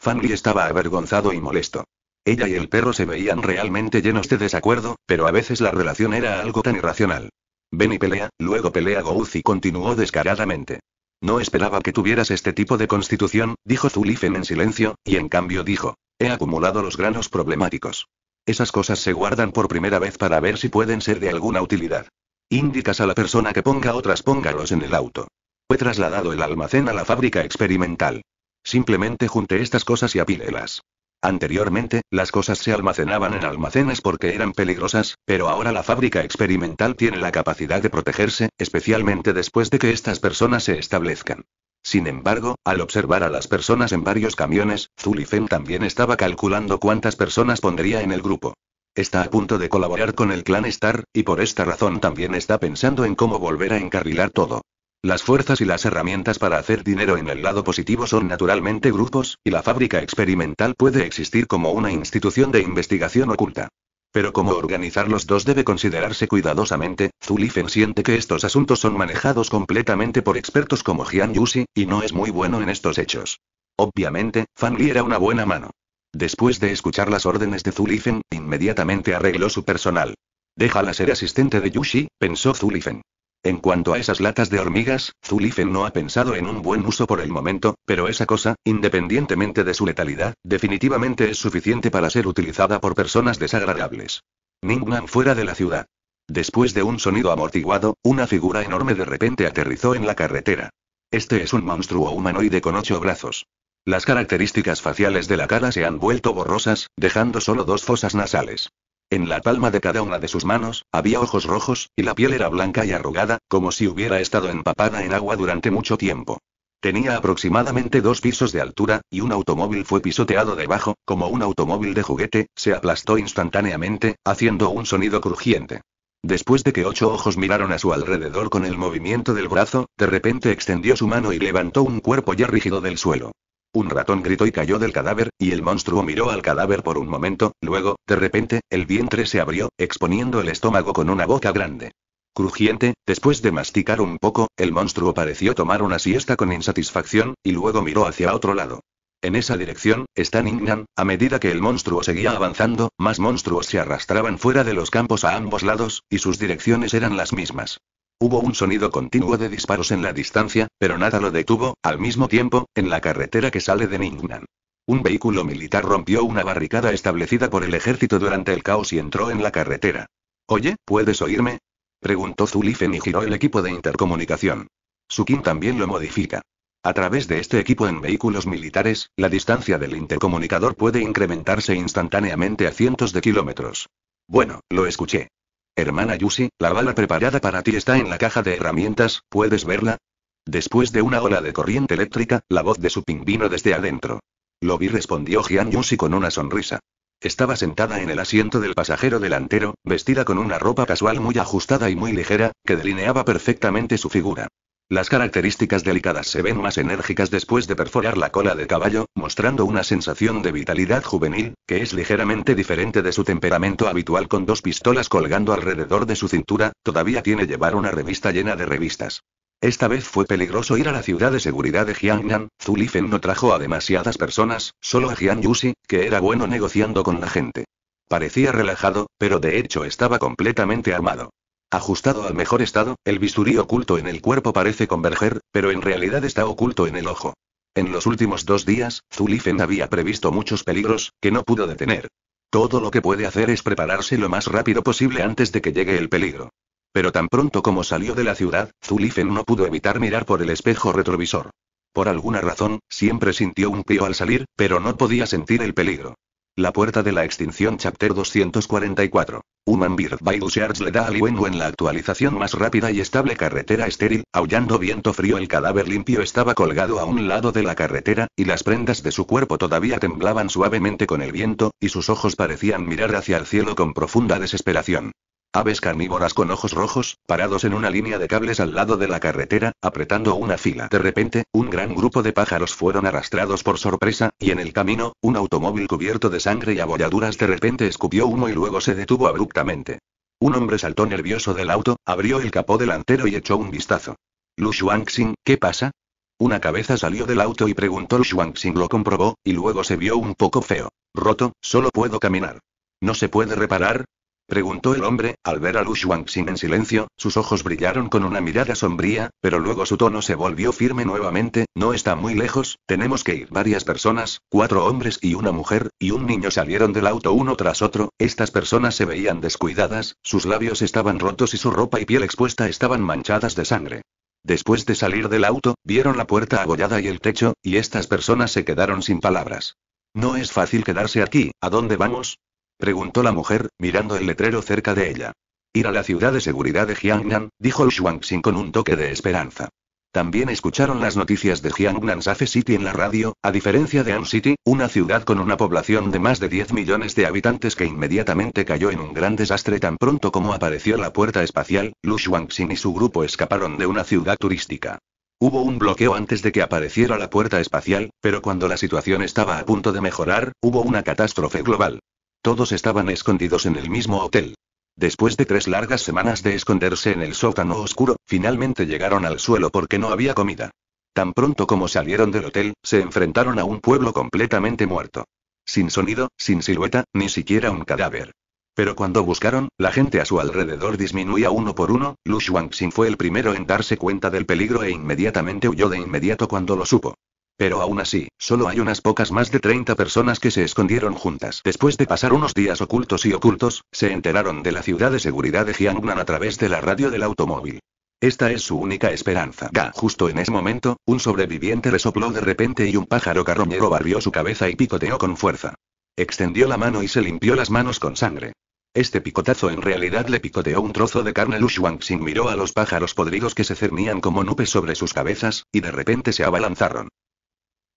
Fan Li estaba avergonzado y molesto. Ella y el perro se veían realmente llenos de desacuerdo, pero a veces la relación era algo tan irracional. Ven y pelea, luego pelea. Gouzi continuó descaradamente. No esperaba que tuvieras este tipo de constitución, dijo Zulifen en silencio, y en cambio dijo. He acumulado los granos problemáticos. Esas cosas se guardan por primera vez para ver si pueden ser de alguna utilidad. Indicas a la persona que ponga otras, póngalos en el auto. Fue trasladado el almacén a la fábrica experimental. Simplemente junte estas cosas y apílelas. Anteriormente, las cosas se almacenaban en almacenes porque eran peligrosas, pero ahora la fábrica experimental tiene la capacidad de protegerse, especialmente después de que estas personas se establezcan. Sin embargo, al observar a las personas en varios camiones, Zulifen también estaba calculando cuántas personas pondría en el grupo. Está a punto de colaborar con el clan Star, y por esta razón también está pensando en cómo volver a encarrilar todo. Las fuerzas y las herramientas para hacer dinero en el lado positivo son naturalmente grupos, y la fábrica experimental puede existir como una institución de investigación oculta. Pero cómo organizar los dos debe considerarse cuidadosamente. Zulifen siente que estos asuntos son manejados completamente por expertos como Jian Yuxi, y no es muy bueno en estos hechos. Obviamente, Fan Li era una buena mano. Después de escuchar las órdenes de Zulifen, inmediatamente arregló su personal. Déjala ser asistente de Yuxi, pensó Zulifen. En cuanto a esas latas de hormigas, Zulifen no ha pensado en un buen uso por el momento, pero esa cosa, independientemente de su letalidad, definitivamente es suficiente para ser utilizada por personas desagradables. Ningnan fuera de la ciudad. Después de un sonido amortiguado, una figura enorme de repente aterrizó en la carretera. Este es un monstruo humanoide con 8 brazos. Las características faciales de la cara se han vuelto borrosas, dejando solo 2 fosas nasales. En la palma de cada una de sus manos, había ojos rojos, y la piel era blanca y arrugada, como si hubiera estado empapada en agua durante mucho tiempo. Tenía aproximadamente 2 pisos de altura, y un automóvil fue pisoteado debajo, como un automóvil de juguete, se aplastó instantáneamente, haciendo un sonido crujiente. Después de que 8 ojos miraron a su alrededor con el movimiento del brazo, de repente extendió su mano y levantó un cuerpo ya rígido del suelo. Un ratón gritó y cayó del cadáver, y el monstruo miró al cadáver por un momento, luego, de repente, el vientre se abrió, exponiendo el estómago con una boca grande. Crujiente, después de masticar un poco, el monstruo pareció tomar una siesta con insatisfacción, y luego miró hacia otro lado. En esa dirección, está Ningnan. A medida que el monstruo seguía avanzando, más monstruos se arrastraban fuera de los campos a ambos lados, y sus direcciones eran las mismas. Hubo un sonido continuo de disparos en la distancia, pero nada lo detuvo, al mismo tiempo, en la carretera que sale de Ningnan. Un vehículo militar rompió una barricada establecida por el ejército durante el caos y entró en la carretera. «Oye, ¿puedes oírme?», preguntó Zulifen y giró el equipo de intercomunicación. Sukin también lo modifica. A través de este equipo en vehículos militares, la distancia del intercomunicador puede incrementarse instantáneamente a cientos de kilómetros. «Bueno, lo escuché. Hermana Yuxi, la bala preparada para ti está en la caja de herramientas, ¿puedes verla?». Después de una ola de corriente eléctrica, la voz de su ping vino desde adentro. «Lo vi», respondió Jian Yuxi con una sonrisa. Estaba sentada en el asiento del pasajero delantero, vestida con una ropa casual muy ajustada y muy ligera, que delineaba perfectamente su figura. Las características delicadas se ven más enérgicas después de perforar la cola de caballo, mostrando una sensación de vitalidad juvenil, que es ligeramente diferente de su temperamento habitual. Con 2 pistolas colgando alrededor de su cintura, todavía tiene llevar una revista llena de revistas. Esta vez fue peligroso ir a la ciudad de seguridad de Jiangnan. Zulifen no trajo a demasiadas personas, solo a Jian Yuxi, que era bueno negociando con la gente. Parecía relajado, pero de hecho estaba completamente armado. Ajustado al mejor estado, el bisturí oculto en el cuerpo parece converger, pero en realidad está oculto en el ojo. En los últimos 2 días, Zulifen había previsto muchos peligros, que no pudo detener. Todo lo que puede hacer es prepararse lo más rápido posible antes de que llegue el peligro. Pero tan pronto como salió de la ciudad, Zulifen no pudo evitar mirar por el espejo retrovisor. Por alguna razón, siempre sintió un frío al salir, pero no podía sentir el peligro. La puerta de la extinción. Chapter 244. Human Bird by Dusearch le da al Wenwu en la actualización más rápida y estable. Carretera estéril, aullando viento frío. El cadáver limpio estaba colgado a un lado de la carretera, y las prendas de su cuerpo todavía temblaban suavemente con el viento, y sus ojos parecían mirar hacia el cielo con profunda desesperación. Aves carnívoras con ojos rojos, parados en una línea de cables al lado de la carretera, apretando una fila. De repente, un gran grupo de pájaros fueron arrastrados por sorpresa, y en el camino, un automóvil cubierto de sangre y abolladuras de repente escupió humo y luego se detuvo abruptamente. Un hombre saltó nervioso del auto, abrió el capó delantero y echó un vistazo. «Lu Shuangxing, ¿qué pasa?». Una cabeza salió del auto y preguntó. Lu Shuangxing lo comprobó, y luego se vio un poco feo. «Roto, solo puedo caminar. ¿No se puede reparar?», preguntó el hombre. Al ver a Lu Shuangxing en silencio, sus ojos brillaron con una mirada sombría, pero luego su tono se volvió firme nuevamente. «No está muy lejos, tenemos que ir». Varias personas, 4 hombres y una mujer, y un niño salieron del auto uno tras otro. Estas personas se veían descuidadas, sus labios estaban rotos y su ropa y piel expuesta estaban manchadas de sangre. Después de salir del auto, vieron la puerta abollada y el techo, y estas personas se quedaron sin palabras. «No es fácil quedarse aquí, ¿a dónde vamos?», preguntó la mujer, mirando el letrero cerca de ella. «Ir a la ciudad de seguridad de Jiangnan», dijo Lu Shuangxing con un toque de esperanza. También escucharon las noticias de Gyeongnam Safe City en la radio, a diferencia de Amcity, una ciudad con una población de más de 10 millones de habitantes que inmediatamente cayó en un gran desastre tan pronto como apareció la puerta espacial. Lu Shuangxin y su grupo escaparon de una ciudad turística. Hubo un bloqueo antes de que apareciera la puerta espacial, pero cuando la situación estaba a punto de mejorar, hubo una catástrofe global. Todos estaban escondidos en el mismo hotel. Después de 3 largas semanas de esconderse en el sótano oscuro, finalmente llegaron al suelo porque no había comida. Tan pronto como salieron del hotel, se enfrentaron a un pueblo completamente muerto. Sin sonido, sin silueta, ni siquiera un cadáver. Pero cuando buscaron, la gente a su alrededor disminuía uno por uno. Lu Shuangxin fue el primero en darse cuenta del peligro e inmediatamente huyó de inmediato cuando lo supo. Pero aún así, solo hay unas pocas más de 30 personas que se escondieron juntas. Después de pasar unos días ocultos, se enteraron de la ciudad de seguridad de Gyeongnam a través de la radio del automóvil. Esta es su única esperanza. Justo en ese momento, un sobreviviente resopló de repente y un pájaro carroñero barrió su cabeza y picoteó con fuerza. Extendió la mano y se limpió las manos con sangre. Este picotazo en realidad le picoteó un trozo de carne. Lu Shuangxin miró a los pájaros podridos que se cernían como nubes sobre sus cabezas, y de repente se abalanzaron.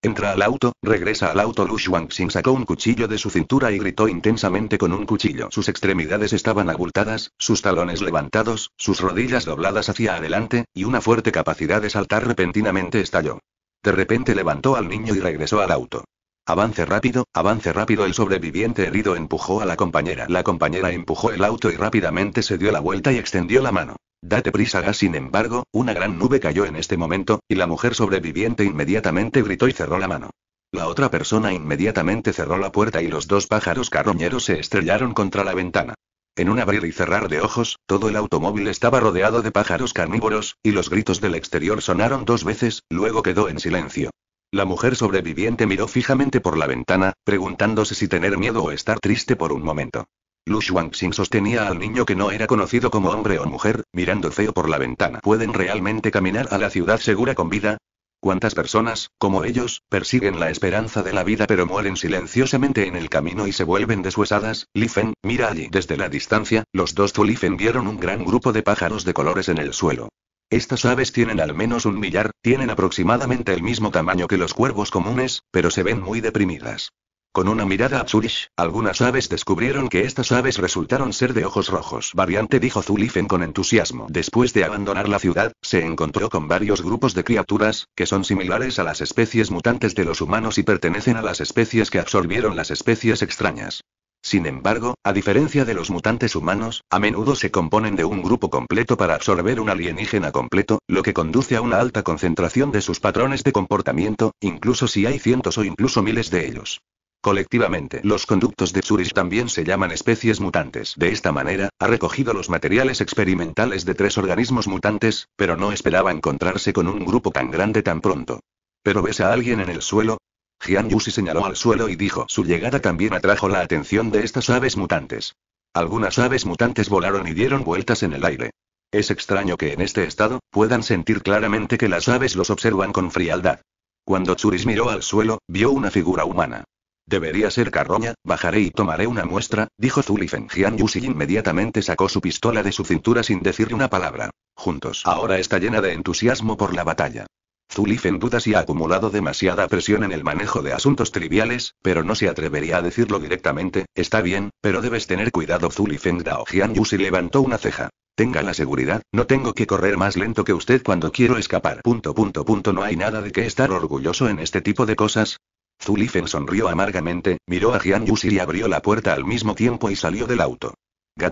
Entra al auto, regresa al auto. Lu Shuangxin sacó un cuchillo de su cintura y gritó intensamente con un cuchillo. Sus extremidades estaban abultadas, sus talones levantados, sus rodillas dobladas hacia adelante, y una fuerte capacidad de saltar repentinamente estalló. De repente levantó al niño y regresó al auto. Avance rápido, avance rápido. El sobreviviente herido empujó a la compañera. La compañera empujó el auto y rápidamente se dio la vuelta y extendió la mano. Date prisa. Sin embargo, una gran nube cayó en este momento, y la mujer sobreviviente inmediatamente gritó y cerró la mano. La otra persona inmediatamente cerró la puerta y los 2 pájaros carroñeros se estrellaron contra la ventana. En un abrir y cerrar de ojos, todo el automóvil estaba rodeado de pájaros carnívoros, y los gritos del exterior sonaron 2 veces, luego quedó en silencio. La mujer sobreviviente miró fijamente por la ventana, preguntándose si tener miedo o estar triste por un momento. Lu Shuangxin sostenía al niño que no era conocido como hombre o mujer, mirando feo por la ventana. ¿Pueden realmente caminar a la ciudad segura con vida? ¿Cuántas personas, como ellos, persiguen la esperanza de la vida pero mueren silenciosamente en el camino y se vuelven deshuesadas? Lifen, mira allí. Desde la distancia, los 2 Zulifen vieron un gran grupo de pájaros de colores en el suelo. Estas aves tienen al menos un millar, tienen aproximadamente el mismo tamaño que los cuervos comunes, pero se ven muy deprimidas. Con una mirada a Zurich, algunas aves descubrieron que estas aves resultaron ser de ojos rojos. Variante, dijo Zulifen con entusiasmo. Después de abandonar la ciudad, se encontró con varios grupos de criaturas, que son similares a las especies mutantes de los humanos y pertenecen a las especies que absorbieron las especies extrañas. Sin embargo, a diferencia de los mutantes humanos, a menudo se componen de un grupo completo para absorber un alienígena completo, lo que conduce a una alta concentración de sus patrones de comportamiento, incluso si hay cientos o incluso miles de ellos. Colectivamente, los conductos de Zurich también se llaman especies mutantes. De esta manera, ha recogido los materiales experimentales de 3 organismos mutantes, pero no esperaba encontrarse con un grupo tan grande tan pronto. ¿Pero ves a alguien en el suelo? Jian Yusi señaló al suelo y dijo. Su llegada también atrajo la atención de estas aves mutantes. Algunas aves mutantes volaron y dieron vueltas en el aire. Es extraño que en este estado, puedan sentir claramente que las aves los observan con frialdad. Cuando Zurich miró al suelo, vio una figura humana. Debería ser carroña, bajaré y tomaré una muestra, dijo Zulifen. Jian Yusi inmediatamente sacó su pistola de su cintura sin decir una palabra. Juntos. Ahora está llena de entusiasmo por la batalla. Zulifen duda si ha acumulado demasiada presión en el manejo de asuntos triviales, pero no se atrevería a decirlo directamente. Está bien, pero debes tener cuidado. Zulifen Dao. Jian Yusi levantó una ceja. Tenga la seguridad, no tengo que correr más lento que usted cuando quiero escapar. No hay nada de qué estar orgulloso en este tipo de cosas. Zulifen sonrió amargamente, miró a Jian Yusi y abrió la puerta al mismo tiempo y salió del auto.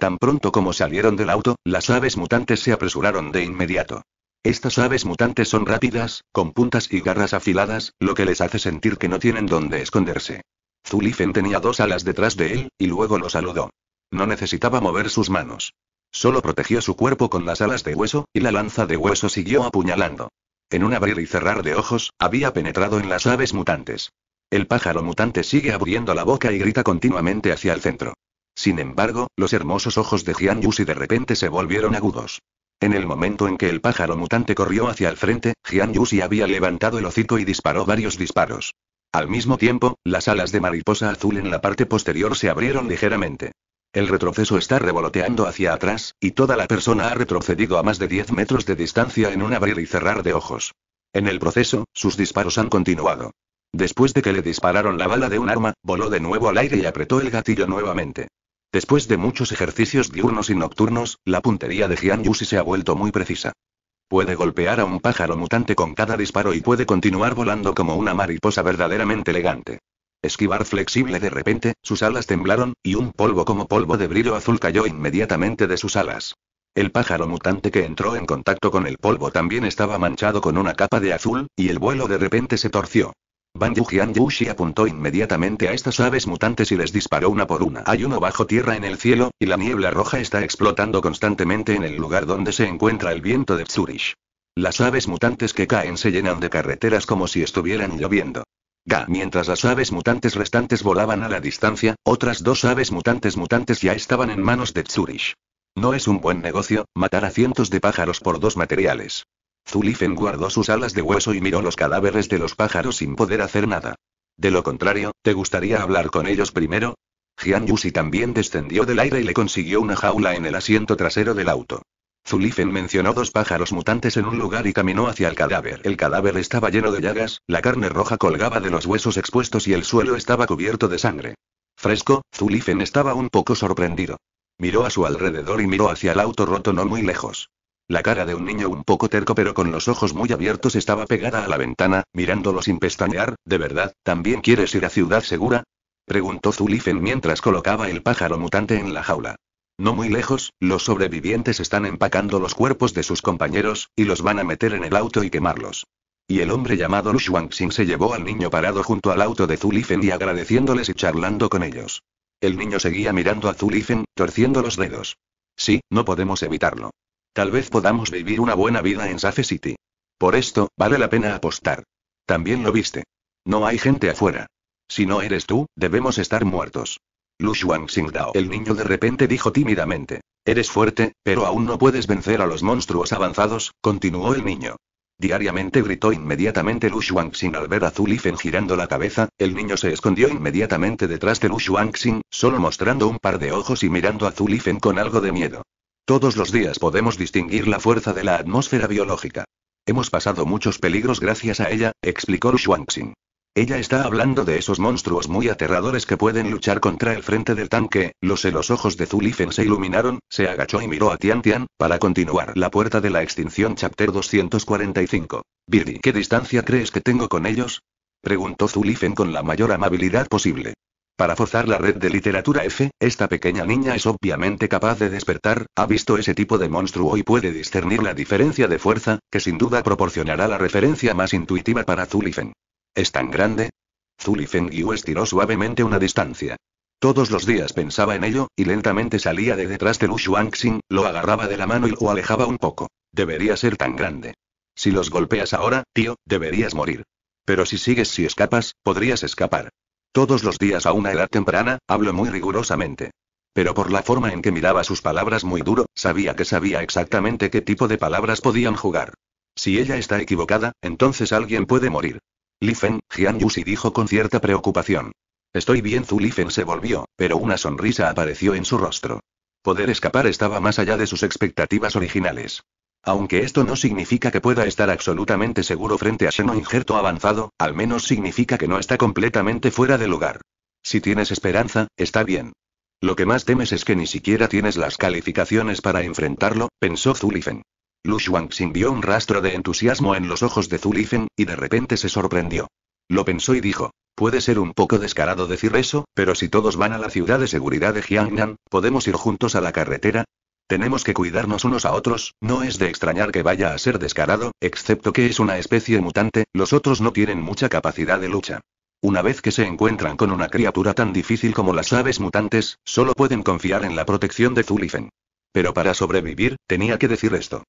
Tan pronto como salieron del auto, las aves mutantes se apresuraron de inmediato. Estas aves mutantes son rápidas, con puntas y garras afiladas, lo que les hace sentir que no tienen dónde esconderse. Zulifen tenía 2 alas detrás de él, y luego lo saludó. No necesitaba mover sus manos. Solo protegió su cuerpo con las alas de hueso, y la lanza de hueso siguió apuñalando. En un abrir y cerrar de ojos, había penetrado en las aves mutantes. El pájaro mutante sigue abriendo la boca y grita continuamente hacia el centro. Sin embargo, los hermosos ojos de Jian Yusi de repente se volvieron agudos. En el momento en que el pájaro mutante corrió hacia el frente, Jian Yusi había levantado el hocico y disparó varios disparos. Al mismo tiempo, las alas de mariposa azul en la parte posterior se abrieron ligeramente. El retroceso está revoloteando hacia atrás, y toda la persona ha retrocedido a más de 10 metros de distancia en un abrir y cerrar de ojos. En el proceso, sus disparos han continuado. Después de que le dispararon la bala de un arma, voló de nuevo al aire y apretó el gatillo nuevamente. Después de muchos ejercicios diurnos y nocturnos, la puntería de Jian Yuxi se ha vuelto muy precisa. Puede golpear a un pájaro mutante con cada disparo y puede continuar volando como una mariposa verdaderamente elegante. Esquivar flexible. De repente, sus alas temblaron, y un polvo como polvo de brillo azul cayó inmediatamente de sus alas. El pájaro mutante que entró en contacto con el polvo también estaba manchado con una capa de azul, y el vuelo de repente se torció. Ban Yu Jian Yuxi apuntó inmediatamente a estas aves mutantes y les disparó una por una. Hay uno bajo tierra en el cielo, y la niebla roja está explotando constantemente en el lugar donde se encuentra el viento de Zurich. Las aves mutantes que caen se llenan de carreteras como si estuvieran lloviendo. Ga. Mientras las aves mutantes restantes volaban a la distancia, otras dos aves mutantes ya estaban en manos de Zurich. No es un buen negocio, matar a cientos de pájaros por dos materiales. Zulifen guardó sus alas de hueso y miró los cadáveres de los pájaros sin poder hacer nada. De lo contrario, ¿te gustaría hablar con ellos primero? Jian Yuxi también descendió del aire y le consiguió una jaula en el asiento trasero del auto. Zulifen mencionó dos pájaros mutantes en un lugar y caminó hacia el cadáver. El cadáver estaba lleno de llagas, la carne roja colgaba de los huesos expuestos y el suelo estaba cubierto de sangre. Fresco, Zulifen estaba un poco sorprendido. Miró a su alrededor y miró hacia el auto roto no muy lejos. La cara de un niño un poco terco pero con los ojos muy abiertos estaba pegada a la ventana, mirándolo sin pestañear. ¿De verdad, también quieres ir a Ciudad Segura? Preguntó Zulifen mientras colocaba el pájaro mutante en la jaula. No muy lejos, los sobrevivientes están empacando los cuerpos de sus compañeros, y los van a meter en el auto y quemarlos. Y el hombre llamado Lu Shuangxin se llevó al niño parado junto al auto de Zulifen y agradeciéndoles y charlando con ellos. El niño seguía mirando a Zulifen, torciendo los dedos. Sí, no podemos evitarlo. Tal vez podamos vivir una buena vida en Safe City. Por esto, vale la pena apostar. También lo viste. No hay gente afuera. Si no eres tú, debemos estar muertos. Lu Shuangxin Dao. El niño de repente dijo tímidamente. Eres fuerte, pero aún no puedes vencer a los monstruos avanzados, continuó el niño. Diariamente gritó inmediatamente Lu Shuangxin al ver a Zulifen girando la cabeza. El niño se escondió inmediatamente detrás de Lu Shuangxin, solo mostrando un par de ojos y mirando a Zulifen con algo de miedo. Todos los días podemos distinguir la fuerza de la atmósfera biológica. Hemos pasado muchos peligros gracias a ella, explicó Lu Shuangxin. Ella está hablando de esos monstruos muy aterradores que pueden luchar contra el frente del tanque. Los ojos de Zulifen se iluminaron, se agachó y miró a Tian Tian, para continuar. La puerta de la extinción Chapter 245. Birdie, ¿qué distancia crees que tengo con ellos? Preguntó Zulifen con la mayor amabilidad posible. Para forzar la red de literatura F, esta pequeña niña es obviamente capaz de despertar, ha visto ese tipo de monstruo y puede discernir la diferencia de fuerza, que sin duda proporcionará la referencia más intuitiva para Zulifen. ¿Es tan grande? Zulifen Yu estiró suavemente una distancia. Todos los días pensaba en ello, y lentamente salía de detrás de Lu Shuangxin, lo agarraba de la mano y lo alejaba un poco. Debería ser tan grande. Si los golpeas ahora, tío, deberías morir. Pero si escapas, podrías escapar. Todos los días a una edad temprana, hablo muy rigurosamente. Pero por la forma en que miraba sus palabras muy duro, sabía exactamente qué tipo de palabras podían jugar. Si ella está equivocada, entonces alguien puede morir. Lifen, Jian Yuxi dijo con cierta preocupación. Estoy bien. Zulifen se volvió, pero una sonrisa apareció en su rostro. Poder escapar estaba más allá de sus expectativas originales. Aunque esto no significa que pueda estar absolutamente seguro frente a Xeno Injerto avanzado, al menos significa que no está completamente fuera de lugar. Si tienes esperanza, está bien. Lo que más temes es que ni siquiera tienes las calificaciones para enfrentarlo, pensó Zulifen. Lu Shuangxin vio un rastro de entusiasmo en los ojos de Zulifen, y de repente se sorprendió. Lo pensó y dijo, puede ser un poco descarado decir eso, pero si todos van a la ciudad de seguridad de Jiangnan, ¿podemos ir juntos a la carretera? Tenemos que cuidarnos unos a otros, no es de extrañar que vaya a ser descarado, excepto que es una especie mutante, los otros no tienen mucha capacidad de lucha. Una vez que se encuentran con una criatura tan difícil como las aves mutantes, solo pueden confiar en la protección de Zulifen. Pero para sobrevivir, tenía que decir esto.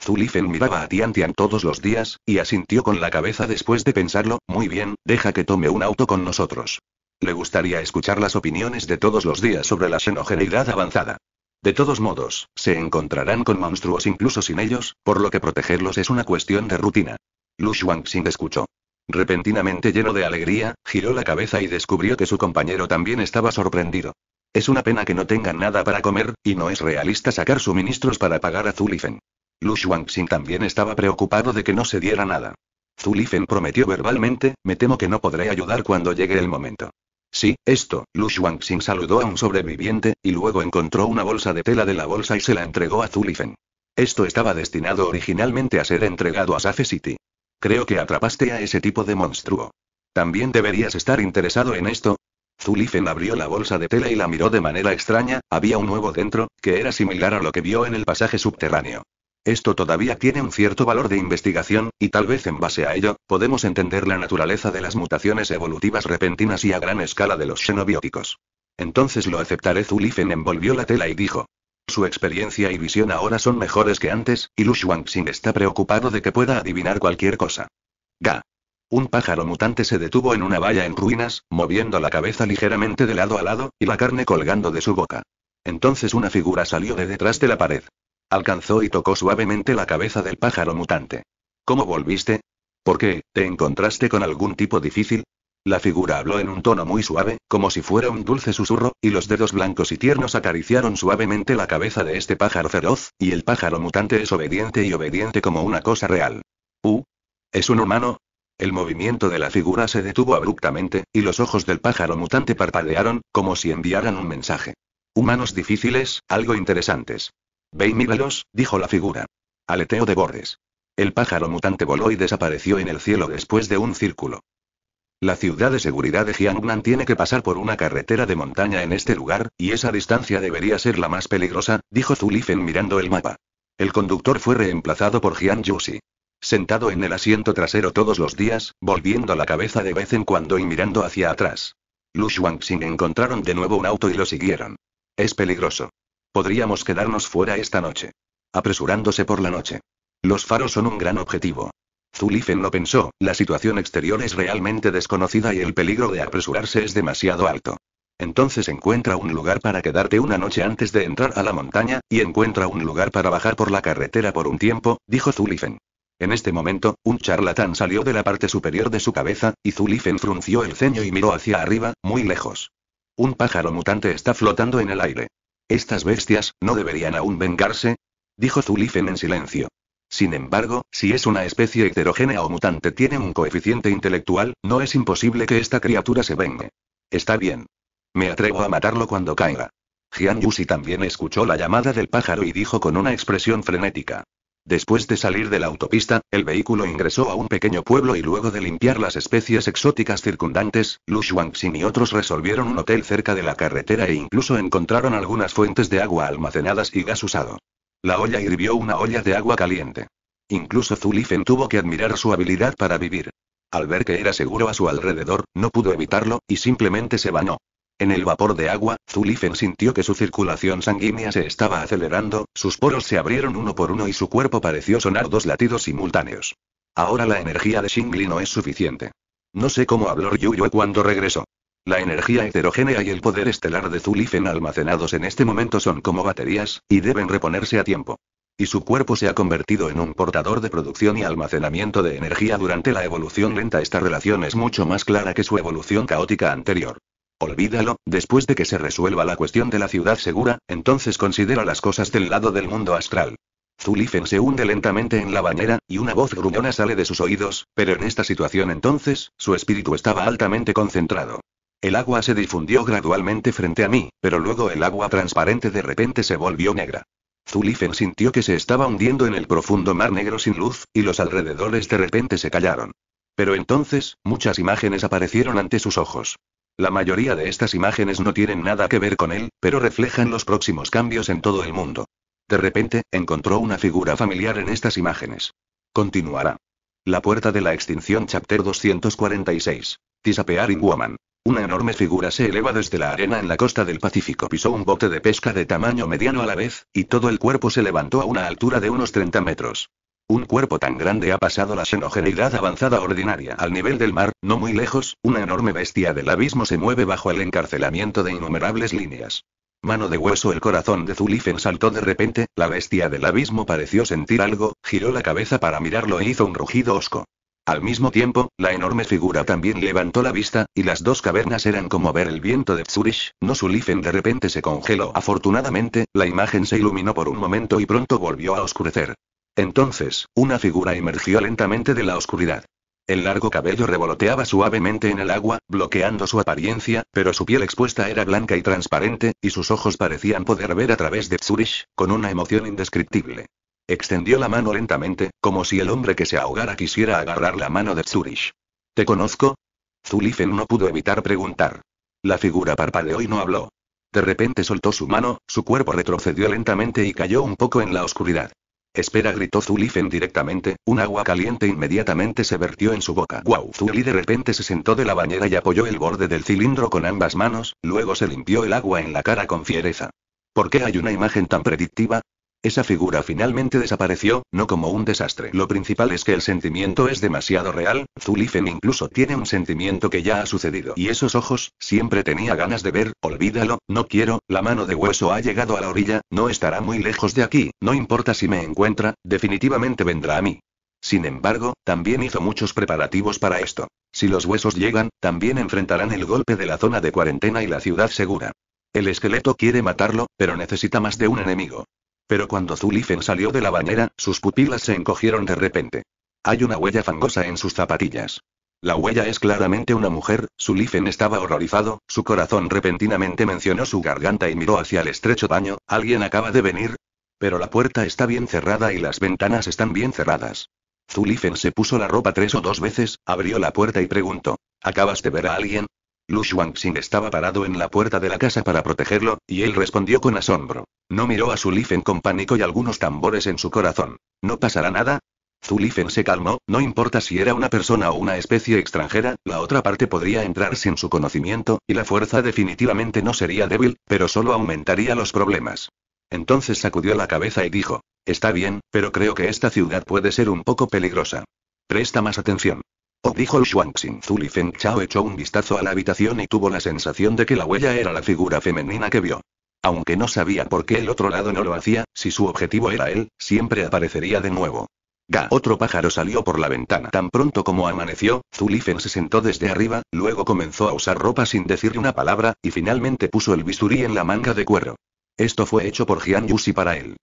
Zulifen miraba a Tian Tian todos los días, y asintió con la cabeza después de pensarlo. Muy bien, deja que tome un auto con nosotros. Le gustaría escuchar las opiniones de todos los días sobre la xenogeneidad avanzada. De todos modos, se encontrarán con monstruos incluso sin ellos, por lo que protegerlos es una cuestión de rutina. Lu Shuangxin escuchó. Repentinamente lleno de alegría, giró la cabeza y descubrió que su compañero también estaba sorprendido. Es una pena que no tengan nada para comer, y no es realista sacar suministros para pagar a Zulifen. Lu Shuangxin también estaba preocupado de que no se diera nada. Zhu Lifen prometió verbalmente, me temo que no podré ayudar cuando llegue el momento. Sí, Lu Shuangxin saludó a un sobreviviente, y luego encontró una bolsa de tela de la bolsa y se la entregó a Zhu Lifen. Esto estaba destinado originalmente a ser entregado a Safe City. Creo que atrapaste a ese tipo de monstruo. También deberías estar interesado en esto. Zhu Lifen abrió la bolsa de tela y la miró de manera extraña, había un huevo dentro, que era similar a lo que vio en el pasaje subterráneo. Esto todavía tiene un cierto valor de investigación, y tal vez en base a ello, podemos entender la naturaleza de las mutaciones evolutivas repentinas y a gran escala de los xenobióticos. Entonces lo aceptaré. Zhu Lifen envolvió la tela y dijo. Su experiencia y visión ahora son mejores que antes, y Lu Shuangxin está preocupado de que pueda adivinar cualquier cosa. Ga. Un pájaro mutante se detuvo en una valla en ruinas, moviendo la cabeza ligeramente de lado a lado, y la carne colgando de su boca. Entonces una figura salió de detrás de la pared. Alcanzó y tocó suavemente la cabeza del pájaro mutante. ¿Cómo volviste? ¿Por qué? ¿Te encontraste con algún tipo difícil? La figura habló en un tono muy suave, como si fuera un dulce susurro, y los dedos blancos y tiernos acariciaron suavemente la cabeza de este pájaro feroz, y el pájaro mutante es obediente y obediente como una cosa real. ¿Es un humano? El movimiento de la figura se detuvo abruptamente, y los ojos del pájaro mutante parpadearon, como si enviaran un mensaje. Humanos difíciles, algo interesantes. Ve y míralos, dijo la figura. Aleteo de bordes. El pájaro mutante voló y desapareció en el cielo después de un círculo. La ciudad de seguridad de Jiangnan tiene que pasar por una carretera de montaña en este lugar, y esa distancia debería ser la más peligrosa, dijo Zhu Lifen mirando el mapa. El conductor fue reemplazado por Jiang Yuxi. Sentado en el asiento trasero todos los días, volviendo la cabeza de vez en cuando y mirando hacia atrás. Lu Shuangxin encontraron de nuevo un auto y lo siguieron. Es peligroso. Podríamos quedarnos fuera esta noche. Apresurándose por la noche. Los faros son un gran objetivo. Zhu Lifen lo pensó, la situación exterior es realmente desconocida y el peligro de apresurarse es demasiado alto. Entonces encuentra un lugar para quedarte una noche antes de entrar a la montaña, y encuentra un lugar para bajar por la carretera por un tiempo, dijo Zhu Lifen. En este momento, un charlatán salió de la parte superior de su cabeza, y Zhu Lifen frunció el ceño y miró hacia arriba, muy lejos. Un pájaro mutante está flotando en el aire. ¿Estas bestias, no deberían aún vengarse? Dijo Zhu Lifen en silencio. Sin embargo, si es una especie heterogénea o mutante tiene un coeficiente intelectual, no es imposible que esta criatura se vengue. Está bien. Me atrevo a matarlo cuando caiga. Jiang Yuxi también escuchó la llamada del pájaro y dijo con una expresión frenética. Después de salir de la autopista, el vehículo ingresó a un pequeño pueblo y luego de limpiar las especies exóticas circundantes, Lu Shuangxin y otros resolvieron un hotel cerca de la carretera e incluso encontraron algunas fuentes de agua almacenadas y gas usado. La olla hirvió una olla de agua caliente. Incluso Zhu Lifen tuvo que admirar su habilidad para vivir. Al ver que era seguro a su alrededor, no pudo evitarlo, y simplemente se bañó. En el vapor de agua, Zhu Lifen sintió que su circulación sanguínea se estaba acelerando, sus poros se abrieron uno por uno y su cuerpo pareció sonar dos latidos simultáneos. Ahora la energía de Xingli no es suficiente. No sé cómo habló Yuyue cuando regresó. La energía heterogénea y el poder estelar de Zhu Lifen almacenados en este momento son como baterías, y deben reponerse a tiempo. Y su cuerpo se ha convertido en un portador de producción y almacenamiento de energía durante la evolución lenta. Esta relación es mucho más clara que su evolución caótica anterior. Olvídalo, después de que se resuelva la cuestión de la ciudad segura, entonces considera las cosas del lado del mundo astral. Zhu Lifen se hunde lentamente en la bañera, y una voz gruñona sale de sus oídos, pero en esta situación entonces, su espíritu estaba altamente concentrado. El agua se difundió gradualmente frente a mí, pero luego el agua transparente de repente se volvió negra. Zhu Lifen sintió que se estaba hundiendo en el profundo mar negro sin luz, y los alrededores de repente se callaron. Pero entonces, muchas imágenes aparecieron ante sus ojos. La mayoría de estas imágenes no tienen nada que ver con él, pero reflejan los próximos cambios en todo el mundo. De repente, encontró una figura familiar en estas imágenes. Continuará. La puerta de la extinción. Chapter 246. Disappearing Woman. Una enorme figura se eleva desde la arena en la costa del Pacífico. Pisó un bote de pesca de tamaño mediano a la vez, y todo el cuerpo se levantó a una altura de unos 30 metros. Un cuerpo tan grande ha pasado la xenogeneidad avanzada ordinaria. Al nivel del mar, no muy lejos, una enorme bestia del abismo se mueve bajo el encarcelamiento de innumerables líneas. Mano de hueso. El corazón de Zhu Lifen saltó de repente, la bestia del abismo pareció sentir algo, giró la cabeza para mirarlo e hizo un rugido hosco. Al mismo tiempo, la enorme figura también levantó la vista, y las dos cavernas eran como ver el viento de Zurich. No, Zhu Lifen de repente se congeló. Afortunadamente, la imagen se iluminó por un momento y pronto volvió a oscurecer. Entonces, una figura emergió lentamente de la oscuridad. El largo cabello revoloteaba suavemente en el agua, bloqueando su apariencia, pero su piel expuesta era blanca y transparente, y sus ojos parecían poder ver a través de Zurich, con una emoción indescriptible. Extendió la mano lentamente, como si el hombre que se ahogara quisiera agarrar la mano de Zurich. ¿Te conozco? Zulifen no pudo evitar preguntar. La figura parpadeó y no habló. De repente soltó su mano, su cuerpo retrocedió lentamente y cayó un poco en la oscuridad. Espera, gritó Zulifen directamente, un agua caliente inmediatamente se vertió en su boca. Wow. Zuli de repente se sentó de la bañera y apoyó el borde del cilindro con ambas manos, luego se limpió el agua en la cara con fiereza. ¿Por qué hay una imagen tan predictiva? Esa figura finalmente desapareció, no como un desastre. Lo principal es que el sentimiento es demasiado real, Zulifen incluso tiene un sentimiento que ya ha sucedido. Y esos ojos, siempre tenía ganas de ver, olvídalo, no quiero, la mano de hueso ha llegado a la orilla, no estará muy lejos de aquí, no importa si me encuentra, definitivamente vendrá a mí. Sin embargo, también hizo muchos preparativos para esto. Si los huesos llegan, también enfrentarán el golpe de la zona de cuarentena y la ciudad segura. El esqueleto quiere matarlo, pero necesita más de un enemigo. Pero cuando Zulifen salió de la bañera, sus pupilas se encogieron de repente. Hay una huella fangosa en sus zapatillas. La huella es claramente una mujer. Zulifen estaba horrorizado, su corazón repentinamente mencionó su garganta y miró hacia el estrecho baño. ¿Alguien acaba de venir? Pero la puerta está bien cerrada y las ventanas están bien cerradas. Zulifen se puso la ropa 3 o 2 veces, abrió la puerta y preguntó: ¿Acabas de ver a alguien? Lu Shuangxing estaba parado en la puerta de la casa para protegerlo, y él respondió con asombro. No miró a Zulifen con pánico y algunos tambores en su corazón. ¿No pasará nada? Zulifen se calmó, no importa si era una persona o una especie extranjera, la otra parte podría entrar sin su conocimiento, y la fuerza definitivamente no sería débil, pero solo aumentaría los problemas. Entonces sacudió la cabeza y dijo: Está bien, pero creo que esta ciudad puede ser un poco peligrosa. Presta más atención. Oh, dijo Lu Shuangxing. Zulifen Chao echó un vistazo a la habitación y tuvo la sensación de que la huella era la figura femenina que vio. Aunque no sabía por qué el otro lado no lo hacía, si su objetivo era él, siempre aparecería de nuevo. ¡Ga! Otro pájaro salió por la ventana. Tan pronto como amaneció, Zulifen se sentó desde arriba, luego comenzó a usar ropa sin decir una palabra, y finalmente puso el bisturí en la manga de cuero. Esto fue hecho por Jian Yuxi para él.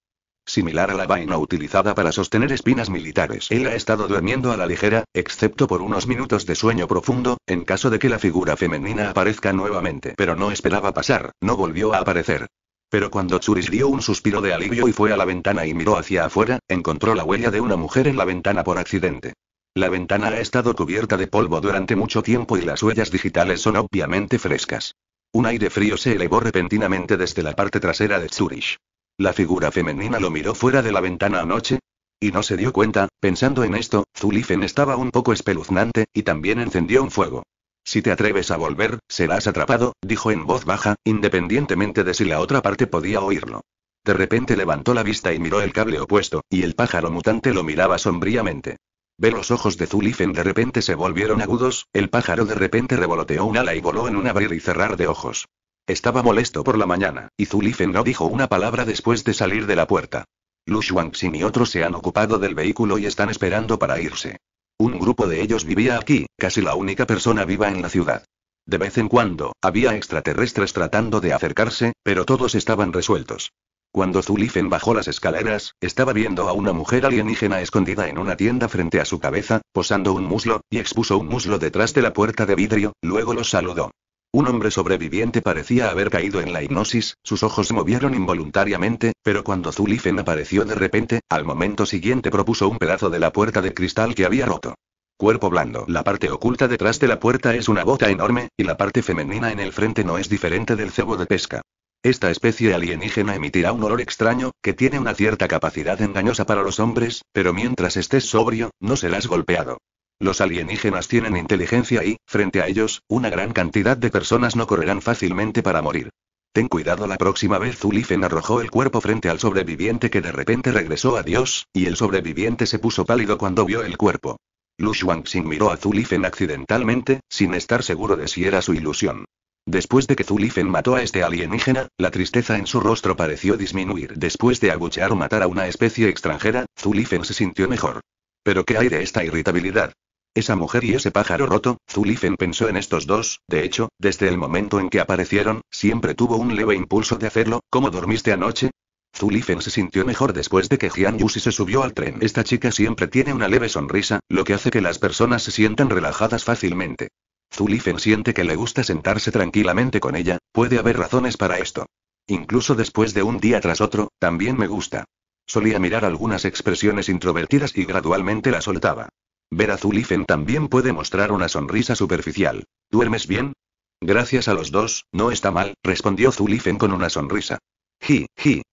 Similar a la vaina utilizada para sostener espinas militares. Él ha estado durmiendo a la ligera, excepto por unos minutos de sueño profundo, en caso de que la figura femenina aparezca nuevamente. Pero no esperaba pasar, no volvió a aparecer. Pero cuando Zurich dio un suspiro de alivio y fue a la ventana y miró hacia afuera, encontró la huella de una mujer en la ventana por accidente. La ventana ha estado cubierta de polvo durante mucho tiempo y las huellas digitales son obviamente frescas. Un aire frío se elevó repentinamente desde la parte trasera de Zurich. La figura femenina lo miró fuera de la ventana anoche, y no se dio cuenta. Pensando en esto, Zulifen estaba un poco espeluznante, y también encendió un fuego. Si te atreves a volver, serás atrapado, dijo en voz baja, independientemente de si la otra parte podía oírlo. De repente levantó la vista y miró el cable opuesto, y el pájaro mutante lo miraba sombríamente. Los ojos de Zulifen de repente se volvieron agudos, el pájaro de repente revoloteó un ala y voló en un abrir y cerrar de ojos. Estaba molesto por la mañana, y Zulifen no dijo una palabra después de salir de la puerta. Lu Shuangxing y otros se han ocupado del vehículo y están esperando para irse. Un grupo de ellos vivía aquí, casi la única persona viva en la ciudad. De vez en cuando, había extraterrestres tratando de acercarse, pero todos estaban resueltos. Cuando Zulifen bajó las escaleras, estaba viendo a una mujer alienígena escondida en una tienda frente a su cabeza, posando un muslo, y expuso un muslo detrás de la puerta de vidrio, luego los saludó. Un hombre sobreviviente parecía haber caído en la hipnosis, sus ojos se movieron involuntariamente, pero cuando Zulifen apareció de repente, al momento siguiente propuso un pedazo de la puerta de cristal que había roto. Cuerpo blando. La parte oculta detrás de la puerta es una bota enorme, y la parte femenina en el frente no es diferente del cebo de pesca. Esta especie alienígena emitirá un olor extraño, que tiene una cierta capacidad engañosa para los hombres, pero mientras estés sobrio, no serás golpeado. Los alienígenas tienen inteligencia y, frente a ellos, una gran cantidad de personas no correrán fácilmente para morir. Ten cuidado la próxima vez. Zulifen arrojó el cuerpo frente al sobreviviente que de repente regresó a Dios, y el sobreviviente se puso pálido cuando vio el cuerpo. Lu Shuangxing miró a Zulifen accidentalmente, sin estar seguro de si era su ilusión. Después de que Zulifen mató a este alienígena, la tristeza en su rostro pareció disminuir. Después de abuchear o matar a una especie extranjera, Zulifen se sintió mejor. ¿Pero qué hay de esta irritabilidad? Esa mujer y ese pájaro roto, Zulifen pensó en estos dos, de hecho, desde el momento en que aparecieron, siempre tuvo un leve impulso de hacerlo. ¿Cómo dormiste anoche? Zhu Lifen se sintió mejor después de que Jian Yusi se subió al tren. Esta chica siempre tiene una leve sonrisa, lo que hace que las personas se sientan relajadas fácilmente. Zhu Lifen siente que le gusta sentarse tranquilamente con ella, puede haber razones para esto. Incluso después de un día tras otro, también me gusta. Solía mirar algunas expresiones introvertidas y gradualmente la soltaba. Ver a Zhu Lifen también puede mostrar una sonrisa superficial. ¿Duermes bien? Gracias a los dos, no está mal, respondió Zhu Lifen con una sonrisa.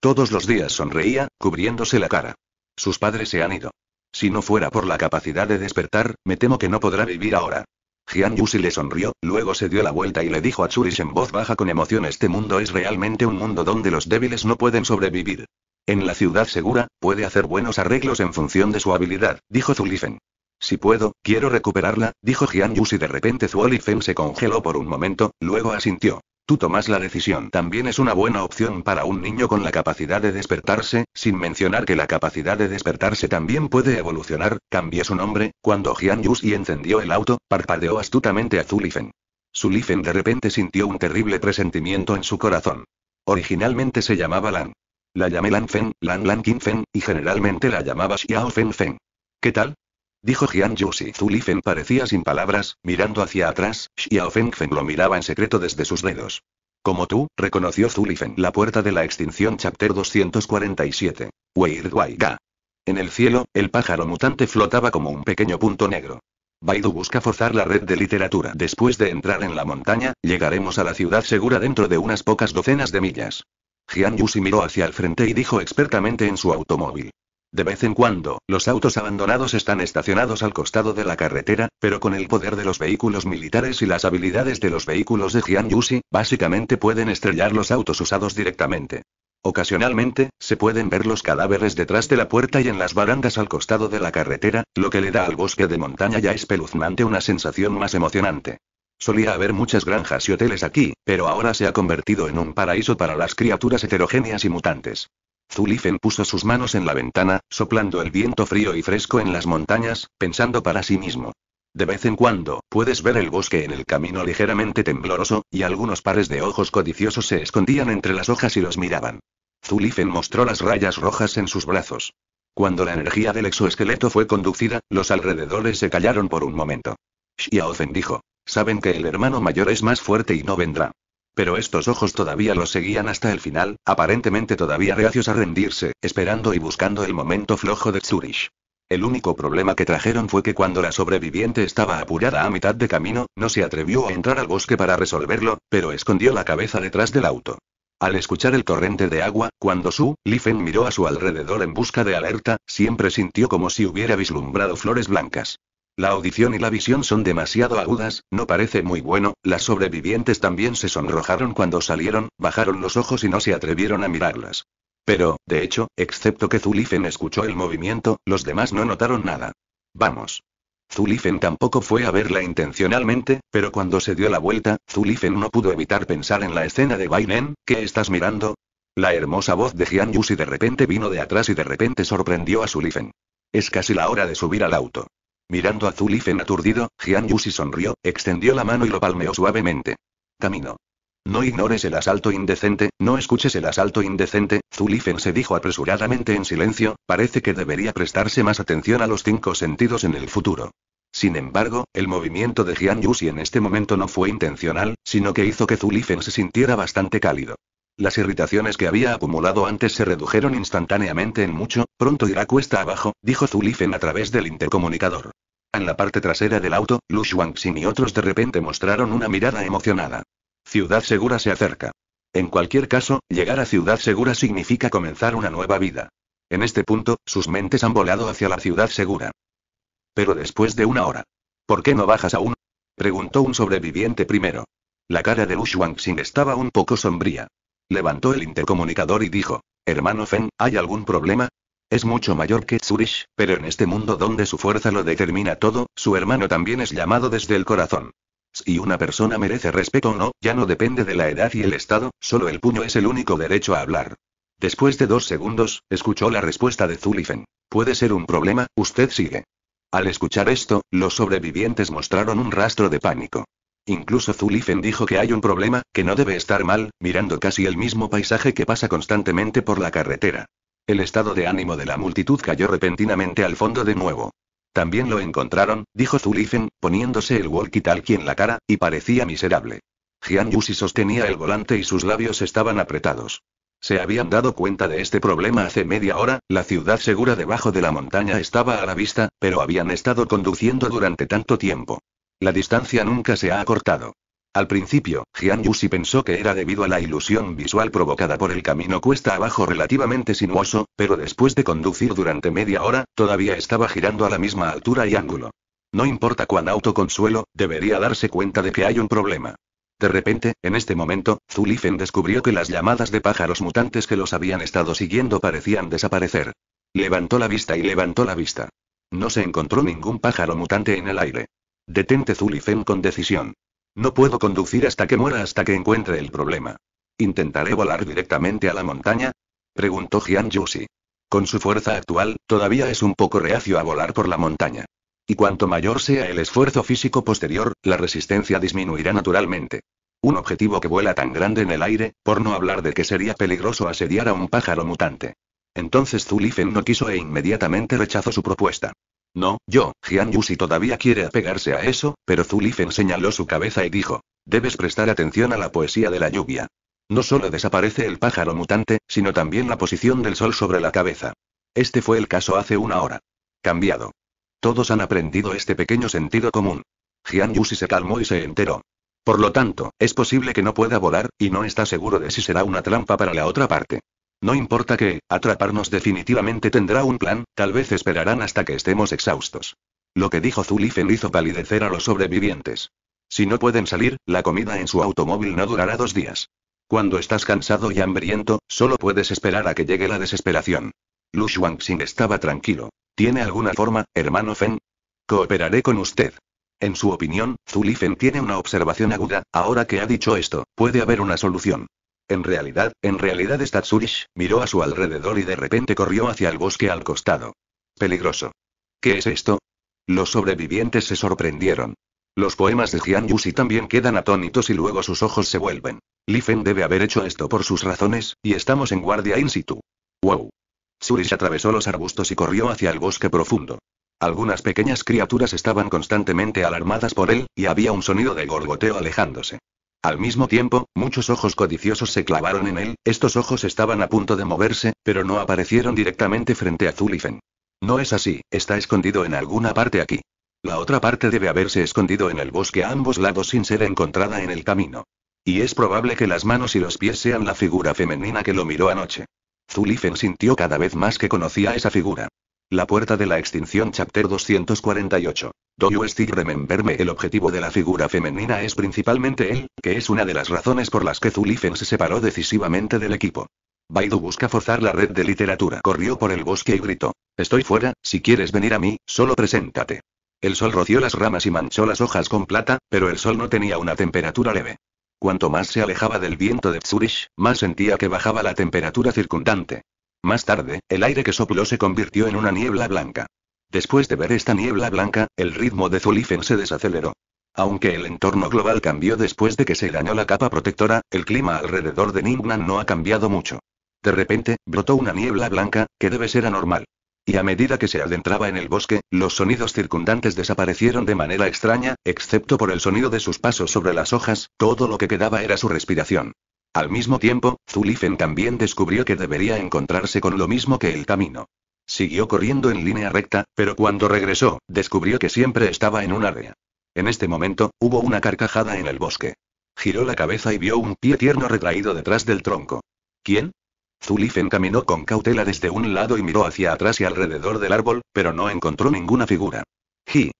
Todos los días sonreía, cubriéndose la cara. Sus padres se han ido. Si no fuera por la capacidad de despertar, me temo que no podrá vivir ahora. Jian Yusi le sonrió, luego se dio la vuelta y le dijo a Churish en voz baja con emoción: este mundo es realmente un mundo donde los débiles no pueden sobrevivir. En la ciudad segura, puede hacer buenos arreglos en función de su habilidad, dijo Zhu Lifen. Si puedo, quiero recuperarla, dijo Jian Yusi. De repente Zhu Lifen se congeló por un momento, luego asintió. Tú tomas la decisión. También es una buena opción para un niño con la capacidad de despertarse, sin mencionar que la capacidad de despertarse también puede evolucionar. Cambié su nombre. Cuando Jian Yusi encendió el auto, parpadeó astutamente a Zhu Lifen. Zhu Lifen de repente sintió un terrible presentimiento en su corazón. Originalmente se llamaba Lan. La llamé Lan Fen, Lan Lan Qin Fen, y generalmente la llamaba Xiao Fen Fen. ¿Qué tal?, dijo Jian Yusi. Zhu Lifen parecía sin palabras, mirando hacia atrás. Xiao Feng Feng lo miraba en secreto desde sus dedos. Como tú, reconoció Zhu Lifen. La puerta de la extinción, Chapter 247. Weird Wai Ga. En el cielo, el pájaro mutante flotaba como un pequeño punto negro. Baidu busca forzar la red de literatura. Después de entrar en la montaña, llegaremos a la ciudad segura dentro de unas pocas docenas de millas. Jian Yusi miró hacia el frente y dijo expertamente en su automóvil. De vez en cuando, los autos abandonados están estacionados al costado de la carretera, pero con el poder de los vehículos militares y las habilidades de los vehículos de Jian Yusi, básicamente pueden estrellar los autos usados directamente. Ocasionalmente, se pueden ver los cadáveres detrás de la puerta y en las barandas al costado de la carretera, lo que le da al bosque de montaña ya espeluznante una sensación más emocionante. Solía haber muchas granjas y hoteles aquí, pero ahora se ha convertido en un paraíso para las criaturas heterogéneas y mutantes. Zhu Lifen puso sus manos en la ventana, soplando el viento frío y fresco en las montañas, pensando para sí mismo. De vez en cuando, puedes ver el bosque en el camino ligeramente tembloroso, y algunos pares de ojos codiciosos se escondían entre las hojas y los miraban. Zhu Lifen mostró las rayas rojas en sus brazos. Cuando la energía del exoesqueleto fue conducida, los alrededores se callaron por un momento. Xiao Fen dijo: saben que el hermano mayor es más fuerte y no vendrá. Pero estos ojos todavía los seguían hasta el final, aparentemente todavía reacios a rendirse, esperando y buscando el momento flojo de Zurich. El único problema que trajeron fue que cuando la sobreviviente estaba apurada a mitad de camino, no se atrevió a entrar al bosque para resolverlo, pero escondió la cabeza detrás del auto. Al escuchar el torrente de agua, cuando Zhu Lifen miró a su alrededor en busca de alerta, siempre sintió como si hubiera vislumbrado flores blancas. La audición y la visión son demasiado agudas, no parece muy bueno. Las sobrevivientes también se sonrojaron cuando salieron, bajaron los ojos y no se atrevieron a mirarlas. Pero, de hecho, excepto que Zhu Lifen escuchó el movimiento, los demás no notaron nada. Vamos. Zhu Lifen tampoco fue a verla intencionalmente, pero cuando se dio la vuelta, Zhu Lifen no pudo evitar pensar en la escena de Bailen. ¿Qué estás mirando? La hermosa voz de Jian Yusi de repente vino de atrás y de repente sorprendió a Zhu Lifen. Es casi la hora de subir al auto. Mirando a Zhu Lifen aturdido, Jian Yusi sonrió, extendió la mano y lo palmeó suavemente. Camino. No ignores el asalto indecente, no escuches el asalto indecente, Zhu Lifen se dijo apresuradamente en silencio, parece que debería prestarse más atención a los cinco sentidos en el futuro. Sin embargo, el movimiento de Jian Yusi en este momento no fue intencional, sino que hizo que Zhu Lifen se sintiera bastante cálido. Las irritaciones que había acumulado antes se redujeron instantáneamente en mucho. Pronto irá cuesta abajo, dijo Zhu Lifen a través del intercomunicador. En la parte trasera del auto, Lu Shuangxin y otros de repente mostraron una mirada emocionada. Ciudad segura se acerca. En cualquier caso, llegar a Ciudad segura significa comenzar una nueva vida. En este punto, sus mentes han volado hacia la Ciudad segura. Pero después de una hora. ¿Por qué no bajas aún?, preguntó un sobreviviente primero. La cara de Lu Shuangxin estaba un poco sombría. Levantó el intercomunicador y dijo: hermano Fen, ¿hay algún problema? Es mucho mayor que Zurich, pero en este mundo donde su fuerza lo determina todo, su hermano también es llamado desde el corazón. Si una persona merece respeto o no, ya no depende de la edad y el estado, solo el puño es el único derecho a hablar. Después de 2 segundos, escuchó la respuesta de Zhu Lifen. Puede ser un problema, usted sigue. Al escuchar esto, los sobrevivientes mostraron un rastro de pánico. Incluso Zullifen dijo que hay un problema, que no debe estar mal, mirando casi el mismo paisaje que pasa constantemente por la carretera. El estado de ánimo de la multitud cayó repentinamente al fondo de nuevo. También lo encontraron, dijo Zullifen, poniéndose el walkie-talkie en la cara, y parecía miserable. Jian Yuxi sostenía el volante y sus labios estaban apretados. Se habían dado cuenta de este problema hace media hora, la ciudad segura debajo de la montaña estaba a la vista, pero habían estado conduciendo durante tanto tiempo. La distancia nunca se ha acortado. Al principio, Jian Yuxi pensó que era debido a la ilusión visual provocada por el camino cuesta abajo relativamente sinuoso, pero después de conducir durante media hora, todavía estaba girando a la misma altura y ángulo. No importa cuán autoconsuelo, debería darse cuenta de que hay un problema. De repente, en este momento, Zullifen descubrió que las llamadas de pájaros mutantes que los habían estado siguiendo parecían desaparecer. Levantó la vista. No se encontró ningún pájaro mutante en el aire. Detente, Zullifen, con decisión. No puedo conducir hasta que muera, hasta que encuentre el problema. ¿Intentaré volar directamente a la montaña?, preguntó Jian Yuxi. Con su fuerza actual, todavía es un poco reacio a volar por la montaña. Y cuanto mayor sea el esfuerzo físico posterior, la resistencia disminuirá naturalmente. Un objetivo que vuela tan grande en el aire, por no hablar de que sería peligroso asediar a un pájaro mutante. Entonces Zullifen no quiso e inmediatamente rechazó su propuesta. No, Jian Yuxi todavía quiere apegarse a eso, pero Zullifen señaló su cabeza y dijo: debes prestar atención a la poesía de la lluvia. No solo desaparece el pájaro mutante, sino también la posición del sol sobre la cabeza. Este fue el caso hace una hora. Cambiado. Todos han aprendido este pequeño sentido común. Jian Yuxi se calmó y se enteró. Por lo tanto, es posible que no pueda volar, y no está seguro de si será una trampa para la otra parte. No importa que, atraparnos definitivamente tendrá un plan, tal vez esperarán hasta que estemos exhaustos. Lo que dijo Zullifen hizo palidecer a los sobrevivientes. Si no pueden salir, la comida en su automóvil no durará 2 días. Cuando estás cansado y hambriento, solo puedes esperar a que llegue la desesperación. Lu Shuangxing estaba tranquilo. ¿Tiene alguna forma, hermano Fen? Cooperaré con usted. En su opinión, Zullifen tiene una observación aguda, ahora que ha dicho esto, puede haber una solución. En realidad Statsurish miró a su alrededor y de repente corrió hacia el bosque al costado. Peligroso. ¿Qué es esto? Los sobrevivientes se sorprendieron. Los poemas de Jian Yuxi también quedan atónitos y luego sus ojos se vuelven. Li Fen debe haber hecho esto por sus razones, y estamos en guardia in situ. Wow. Tsurish atravesó los arbustos y corrió hacia el bosque profundo. Algunas pequeñas criaturas estaban constantemente alarmadas por él, y había un sonido de gorgoteo alejándose. Al mismo tiempo, muchos ojos codiciosos se clavaron en él, estos ojos estaban a punto de moverse, pero no aparecieron directamente frente a Zullifen. No es así, está escondido en alguna parte aquí. La otra parte debe haberse escondido en el bosque a ambos lados sin ser encontrada en el camino. Y es probable que las manos y los pies sean la figura femenina que lo miró anoche. Zullifen sintió cada vez más que conocía esa figura. La puerta de la extinción, chapter 248. Do you still remember me? El objetivo de la figura femenina es principalmente él, que es una de las razones por las que Zullifen se separó decisivamente del equipo. Baidu busca forzar la red de literatura. Corrió por el bosque y gritó: estoy fuera, si quieres venir a mí, solo preséntate. El sol roció las ramas y manchó las hojas con plata, pero el sol no tenía una temperatura leve. Cuanto más se alejaba del viento de Zurich, más sentía que bajaba la temperatura circundante. Más tarde, el aire que sopló se convirtió en una niebla blanca. Después de ver esta niebla blanca, el ritmo de Zullifen se desaceleró. Aunque el entorno global cambió después de que se dañó la capa protectora, el clima alrededor de Ningnan no ha cambiado mucho. De repente, brotó una niebla blanca, que debe ser anormal. Y a medida que se adentraba en el bosque, los sonidos circundantes desaparecieron de manera extraña, excepto por el sonido de sus pasos sobre las hojas, todo lo que quedaba era su respiración. Al mismo tiempo, Zullifen también descubrió que debería encontrarse con lo mismo que el camino. Siguió corriendo en línea recta, pero cuando regresó, descubrió que siempre estaba en un área. En este momento, hubo una carcajada en el bosque. Giró la cabeza y vio un pie tierno retraído detrás del tronco. ¿Quién? Zullifen caminó con cautela desde un lado y miró hacia atrás y alrededor del árbol, pero no encontró ninguna figura. Ji.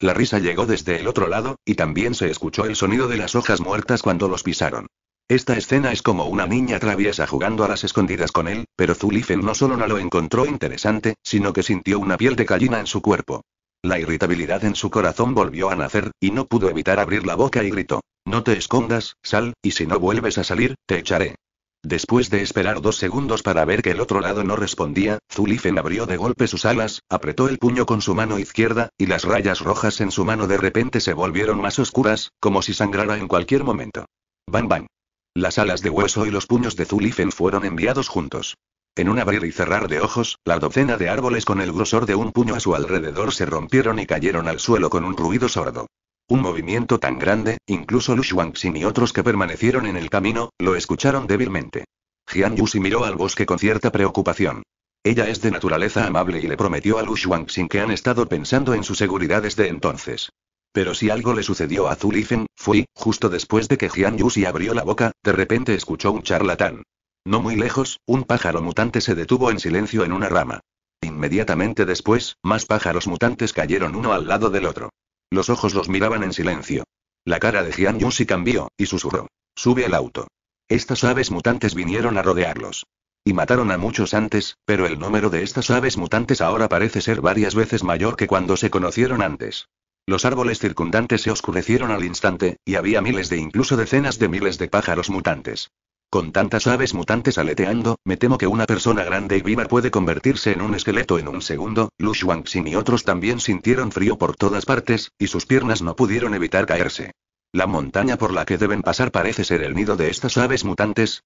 La risa llegó desde el otro lado, y también se escuchó el sonido de las hojas muertas cuando los pisaron. Esta escena es como una niña traviesa jugando a las escondidas con él, pero Zullifen no solo no lo encontró interesante, sino que sintió una piel de gallina en su cuerpo. La irritabilidad en su corazón volvió a nacer, y no pudo evitar abrir la boca y gritó: no te escondas, sal, y si no vuelves a salir, te echaré. Después de esperar 2 segundos para ver que el otro lado no respondía, Zulifen abrió de golpe sus alas, apretó el puño con su mano izquierda, y las rayas rojas en su mano de repente se volvieron más oscuras, como si sangrara en cualquier momento. ¡Bam, bam! Las alas de hueso y los puños de Zulifen fueron enviados juntos. En un abrir y cerrar de ojos, la docena de árboles con el grosor de un puño a su alrededor se rompieron y cayeron al suelo con un ruido sordo. Un movimiento tan grande, incluso Lu Shuangxin y otros que permanecieron en el camino, lo escucharon débilmente. Jian Yusi miró al bosque con cierta preocupación. Ella es de naturaleza amable y le prometió a Lu Shuangxin que han estado pensando en su seguridad desde entonces. Pero si algo le sucedió a Zulifen, fue, justo después de que Jian Yusi abrió la boca, de repente escuchó un charlatán. No muy lejos, un pájaro mutante se detuvo en silencio en una rama. Inmediatamente después, más pájaros mutantes cayeron uno al lado del otro. Los ojos los miraban en silencio. La cara de Jian Yusi cambió, y susurró. Sube al auto. Estas aves mutantes vinieron a rodearlos. Y mataron a muchos antes, pero el número de estas aves mutantes ahora parece ser varias veces mayor que cuando se conocieron antes. Los árboles circundantes se oscurecieron al instante, y había miles de incluso decenas de miles de pájaros mutantes. Con tantas aves mutantes aleteando, me temo que una persona grande y viva puede convertirse en un esqueleto en un segundo. Lu Shuangxin y otros también sintieron frío por todas partes, y sus piernas no pudieron evitar caerse. La montaña por la que deben pasar parece ser el nido de estas aves mutantes,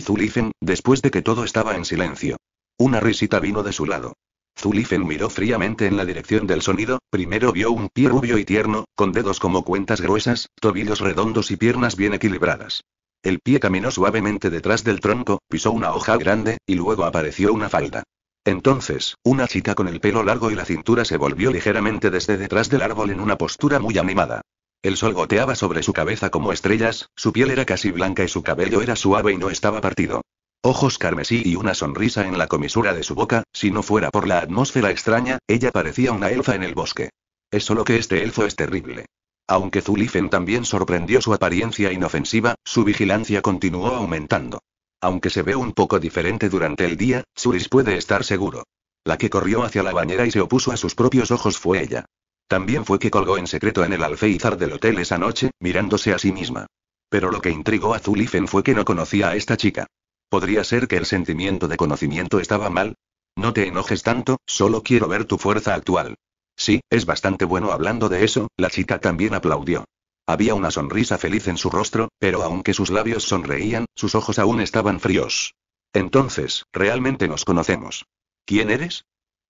Zulifen, después de que todo estaba en silencio. Una risita vino de su lado. Zulifen miró fríamente en la dirección del sonido, primero vio un pie rubio y tierno, con dedos como cuentas gruesas, tobillos redondos y piernas bien equilibradas. El pie caminó suavemente detrás del tronco, pisó una hoja grande, y luego apareció una falda. Entonces, una chica con el pelo largo y la cintura se volvió ligeramente desde detrás del árbol en una postura muy animada. El sol goteaba sobre su cabeza como estrellas, su piel era casi blanca y su cabello era suave y no estaba partido. Ojos carmesí y una sonrisa en la comisura de su boca, si no fuera por la atmósfera extraña, ella parecía una elfa en el bosque. Es solo que este elfo es terrible. Aunque Zulifen también sorprendió su apariencia inofensiva, su vigilancia continuó aumentando. Aunque se ve un poco diferente durante el día, Zuris puede estar seguro. La que corrió hacia la bañera y se opuso a sus propios ojos fue ella. También fue que colgó en secreto en el alféizar del hotel esa noche, mirándose a sí misma. Pero lo que intrigó a Zulifen fue que no conocía a esta chica. ¿Podría ser que el sentimiento de conocimiento estaba mal? No te enojes tanto, solo quiero ver tu fuerza actual. Sí, es bastante bueno hablando de eso, la chica también aplaudió. Había una sonrisa feliz en su rostro, pero aunque sus labios sonreían, sus ojos aún estaban fríos. Entonces, realmente nos conocemos. ¿Quién eres?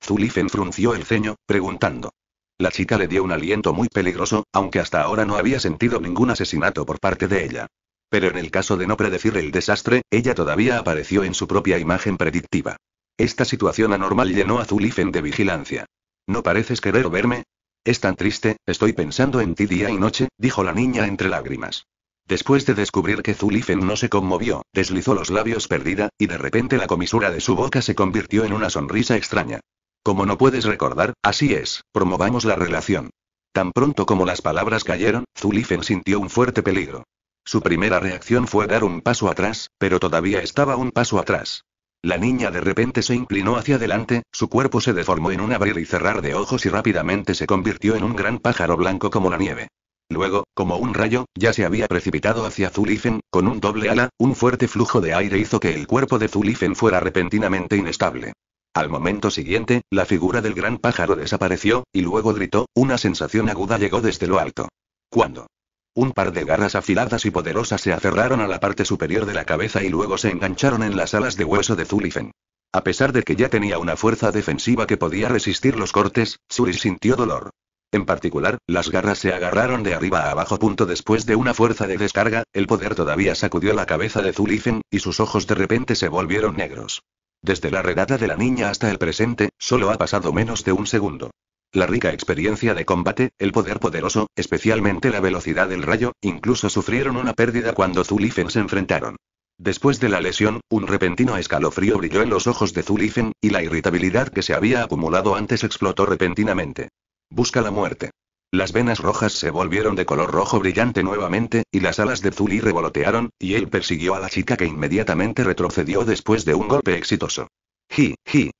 Zulifen frunció el ceño, preguntando. La chica le dio un aliento muy peligroso, aunque hasta ahora no había sentido ningún asesinato por parte de ella. Pero en el caso de no predecir el desastre, ella todavía apareció en su propia imagen predictiva. Esta situación anormal llenó a Zulifen de vigilancia. ¿No pareces querer verme? Es tan triste, estoy pensando en ti día y noche, dijo la niña entre lágrimas. Después de descubrir que Zulifen no se conmovió, deslizó los labios perdida, y de repente la comisura de su boca se convirtió en una sonrisa extraña. Como no puedes recordar, así es, promovamos la relación. Tan pronto como las palabras cayeron, Zulifen sintió un fuerte peligro. Su primera reacción fue dar un paso atrás, pero todavía estaba un paso atrás. La niña de repente se inclinó hacia adelante, su cuerpo se deformó en un abrir y cerrar de ojos y rápidamente se convirtió en un gran pájaro blanco como la nieve. Luego, como un rayo, ya se había precipitado hacia Zulifen, con un doble ala, un fuerte flujo de aire hizo que el cuerpo de Zulifen fuera repentinamente inestable. Al momento siguiente, la figura del gran pájaro desapareció, y luego gritó, una sensación aguda llegó desde lo alto. ¿Cuándo? Un par de garras afiladas y poderosas se aferraron a la parte superior de la cabeza y luego se engancharon en las alas de hueso de Zulifen. A pesar de que ya tenía una fuerza defensiva que podía resistir los cortes, Zuris sintió dolor. En particular, las garras se agarraron de arriba a abajo. Después de una fuerza de descarga, el poder todavía sacudió la cabeza de Zulifen, y sus ojos de repente se volvieron negros. Desde la redada de la niña hasta el presente, solo ha pasado menos de un segundo. La rica experiencia de combate, el poder poderoso, especialmente la velocidad del rayo, incluso sufrieron una pérdida cuando Zulifen se enfrentaron. Después de la lesión, un repentino escalofrío brilló en los ojos de Zulifen, y la irritabilidad que se había acumulado antes explotó repentinamente. Busca la muerte. Las venas rojas se volvieron de color rojo brillante nuevamente, y las alas de Zuli revolotearon, y él persiguió a la chica que inmediatamente retrocedió después de un golpe exitoso.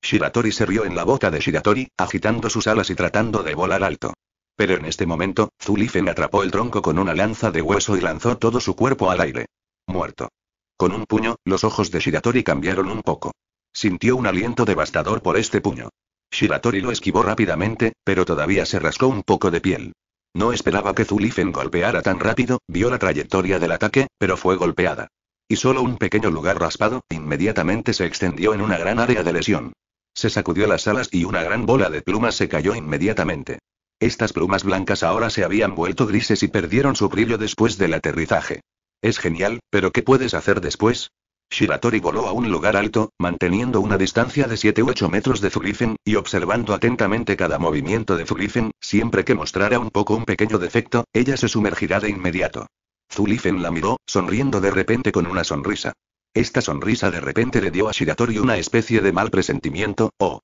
Shiratori se rió en la boca de Shiratori, agitando sus alas y tratando de volar alto. Pero en este momento, Zulifen atrapó el tronco con una lanza de hueso y lanzó todo su cuerpo al aire. Muerto. Con un puño, los ojos de Shiratori cambiaron un poco. Sintió un aliento devastador por este puño. Shiratori lo esquivó rápidamente, pero todavía se rascó un poco de piel. No esperaba que Zulifen golpeara tan rápido, vio la trayectoria del ataque, pero fue golpeada. Y solo un pequeño lugar raspado, inmediatamente se extendió en una gran área de lesión. Se sacudió las alas y una gran bola de plumas se cayó inmediatamente. Estas plumas blancas ahora se habían vuelto grises y perdieron su brillo después del aterrizaje. Es genial, pero ¿qué puedes hacer después? Shiratori voló a un lugar alto, manteniendo una distancia de 7 u 8 metros de Zulifen, y observando atentamente cada movimiento de Zulifen, siempre que mostrara un poco un pequeño defecto, ella se sumergirá de inmediato. Zulifen la miró, sonriendo de repente con una sonrisa. Esta sonrisa de repente le dio a Shiratori una especie de mal presentimiento. Oh.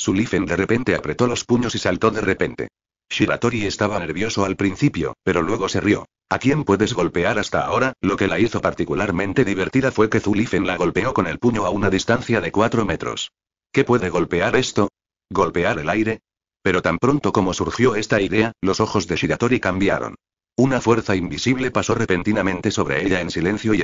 Zulifen de repente apretó los puños y saltó de repente. Shiratori estaba nervioso al principio, pero luego se rió. ¿A quién puedes golpear hasta ahora? Lo que la hizo particularmente divertida fue que Zulifen la golpeó con el puño a una distancia de 4 metros. ¿Qué puede golpear esto? ¿Golpear el aire? Pero tan pronto como surgió esta idea, los ojos de Shiratori cambiaron. Una fuerza invisible pasó repentinamente sobre ella en silencio,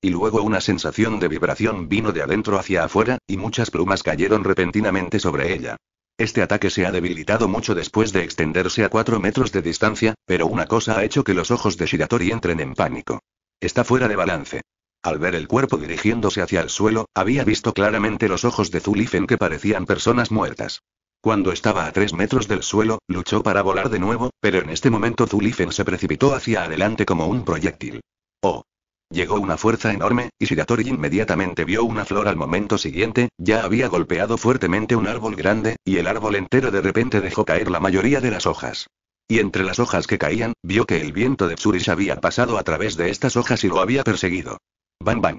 y luego una sensación de vibración vino de adentro hacia afuera, y muchas plumas cayeron repentinamente sobre ella. Este ataque se ha debilitado mucho después de extenderse a 4 metros de distancia, pero una cosa ha hecho que los ojos de Shiratori entren en pánico. Está fuera de balance. Al ver el cuerpo dirigiéndose hacia el suelo, había visto claramente los ojos de Zulifen que parecían personas muertas. Cuando estaba a 3 metros del suelo, luchó para volar de nuevo, pero en este momento Zulifen se precipitó hacia adelante como un proyectil. Oh. Llegó una fuerza enorme, y Shiratori inmediatamente vio una flor al momento siguiente, ya había golpeado fuertemente un árbol grande, y el árbol entero de repente dejó caer la mayoría de las hojas. Y entre las hojas que caían, vio que el viento de Tsurish había pasado a través de estas hojas y lo había perseguido. Bang bang.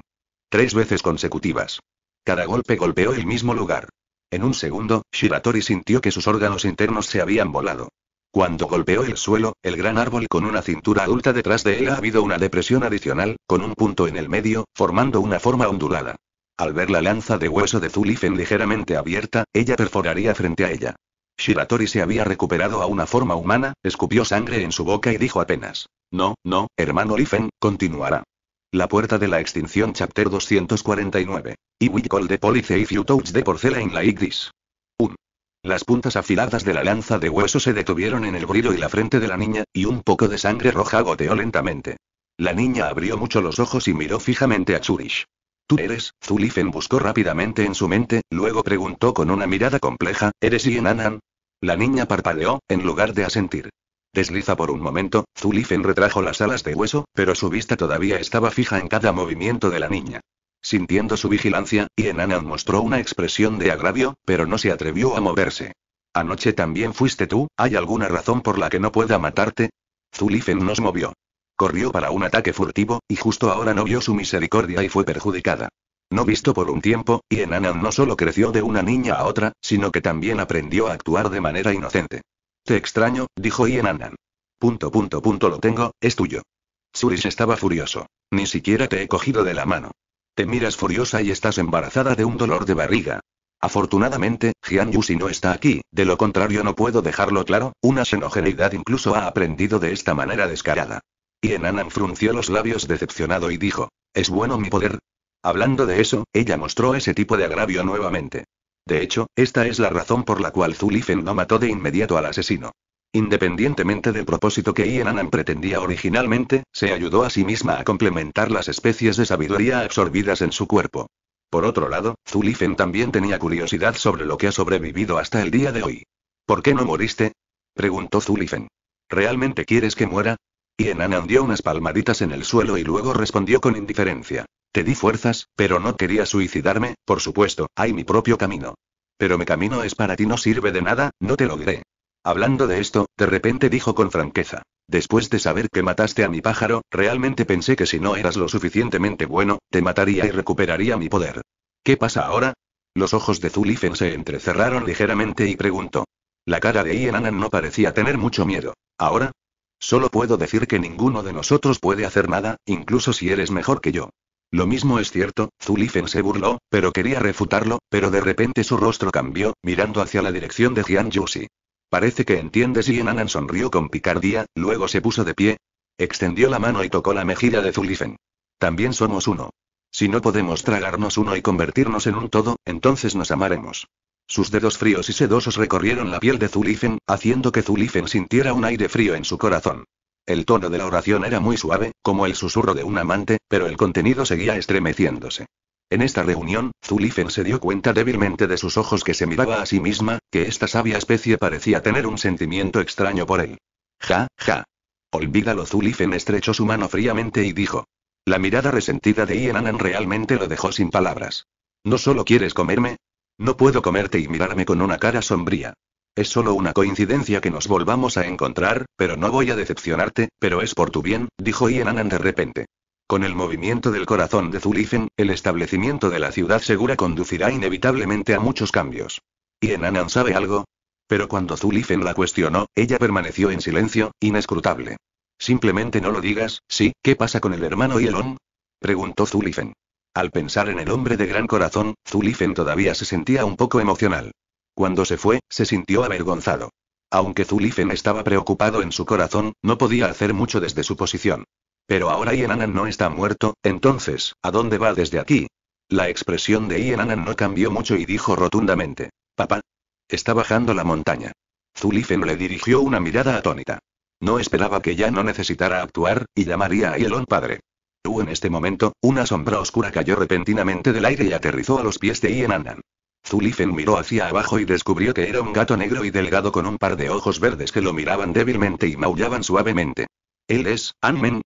3 veces consecutivas. Cada golpe golpeó el mismo lugar. En un segundo, Shiratori sintió que sus órganos internos se habían volado. Cuando golpeó el suelo, el gran árbol con una cintura adulta detrás de él ha habido una depresión adicional, con un punto en el medio, formando una forma ondulada. Al ver la lanza de hueso de Zulifen ligeramente abierta, ella perforaría frente a ella. Shiratori se había recuperado a una forma humana, escupió sangre en su boca y dijo apenas: "No, no, hermano Lifen, continuará". La puerta de la extinción Chapter 249. I will call the police if you touch the porcelain like this. Las puntas afiladas de la lanza de hueso se detuvieron en el brillo y la frente de la niña, y un poco de sangre roja goteó lentamente. La niña abrió mucho los ojos y miró fijamente a Tsurish. ¿Tú eres? Zulifen buscó rápidamente en su mente, luego preguntó con una mirada compleja, ¿eres Ienanan? La niña parpadeó, en lugar de asentir. Desliza por un momento, Zulifen retrajo las alas de hueso, pero su vista todavía estaba fija en cada movimiento de la niña. Sintiendo su vigilancia, Ienanan mostró una expresión de agravio, pero no se atrevió a moverse. ¿Anoche también fuiste tú? ¿Hay alguna razón por la que no pueda matarte? Zulifen no se movió. Corrió para un ataque furtivo, y justo ahora no vio su misericordia y fue perjudicada. No visto por un tiempo, Ienanan no solo creció de una niña a otra, sino que también aprendió a actuar de manera inocente. Te extraño, dijo Ienanan. Lo tengo, es tuyo. Tsurish estaba furioso. Ni siquiera te he cogido de la mano. Te miras furiosa y estás embarazada de un dolor de barriga. Afortunadamente, Jian Yuxi no está aquí, de lo contrario no puedo dejarlo claro, una xenogeneidad incluso ha aprendido de esta manera descarada. Ienanan frunció los labios decepcionado y dijo, ¿es bueno mi poder? Hablando de eso, ella mostró ese tipo de agravio nuevamente. De hecho, esta es la razón por la cual Zulifen no mató de inmediato al asesino. Independientemente del propósito que Ienanan pretendía originalmente, se ayudó a sí misma a complementar las especies de sabiduría absorbidas en su cuerpo. Por otro lado, Zulifen también tenía curiosidad sobre lo que ha sobrevivido hasta el día de hoy. ¿Por qué no moriste? Preguntó Zulifen. ¿Realmente quieres que muera? Ienanan dio unas palmaditas en el suelo y luego respondió con indiferencia. Te di fuerzas, pero no quería suicidarme, por supuesto, hay mi propio camino. Pero mi camino es para ti no sirve de nada, no te logré. Hablando de esto, de repente dijo con franqueza. Después de saber que mataste a mi pájaro, realmente pensé que si no eras lo suficientemente bueno, te mataría y recuperaría mi poder. ¿Qué pasa ahora? Los ojos de Zulifen se entrecerraron ligeramente y preguntó. La cara de Ienanan no parecía tener mucho miedo. ¿Ahora? Solo puedo decir que ninguno de nosotros puede hacer nada, incluso si eres mejor que yo. Lo mismo es cierto, Zulifen se burló, pero quería refutarlo, pero de repente su rostro cambió, mirando hacia la dirección de Jian Yuxi. Parece que entiendes. Ienanan sonrió con picardía, luego se puso de pie. Extendió la mano y tocó la mejilla de Zulifen. También somos uno. Si no podemos tragarnos uno y convertirnos en un todo, entonces nos amaremos. Sus dedos fríos y sedosos recorrieron la piel de Zulifen, haciendo que Zulifen sintiera un aire frío en su corazón. El tono de la oración era muy suave, como el susurro de un amante, pero el contenido seguía estremeciéndose. En esta reunión, Zulifen se dio cuenta débilmente de sus ojos que se miraba a sí misma, que esta sabia especie parecía tener un sentimiento extraño por él. Ja, ja. Olvídalo. Zulifen estrechó su mano fríamente y dijo. La mirada resentida de Hienanan realmente lo dejó sin palabras. ¿No solo quieres comerme? No puedo comerte y mirarme con una cara sombría. Es solo una coincidencia que nos volvamos a encontrar, pero no voy a decepcionarte, pero es por tu bien, dijo Hienanan de repente. Con el movimiento del corazón de Zulifen, el establecimiento de la ciudad segura conducirá inevitablemente a muchos cambios. ¿Hienanan sabe algo? Pero cuando Zulifen la cuestionó, ella permaneció en silencio, inescrutable. Simplemente no lo digas, sí, ¿qué pasa con el hermano Hielon? Preguntó Zulifen. Al pensar en el hombre de gran corazón, Zulifen todavía se sentía un poco emocional. Cuando se fue, se sintió avergonzado. Aunque Zulifen estaba preocupado en su corazón, no podía hacer mucho desde su posición. Pero ahora Hienanan no está muerto, entonces, ¿a dónde va desde aquí? La expresión de Hienanan no cambió mucho y dijo rotundamente, «Papá, está bajando la montaña». Zulifen le dirigió una mirada atónita. No esperaba que ya no necesitara actuar, y llamaría a Hielon padre. En este momento, una sombra oscura cayó repentinamente del aire y aterrizó a los pies de Hienanan. Zulifen miró hacia abajo y descubrió que era un gato negro y delgado con un par de ojos verdes que lo miraban débilmente y maullaban suavemente. Él es, Anmen.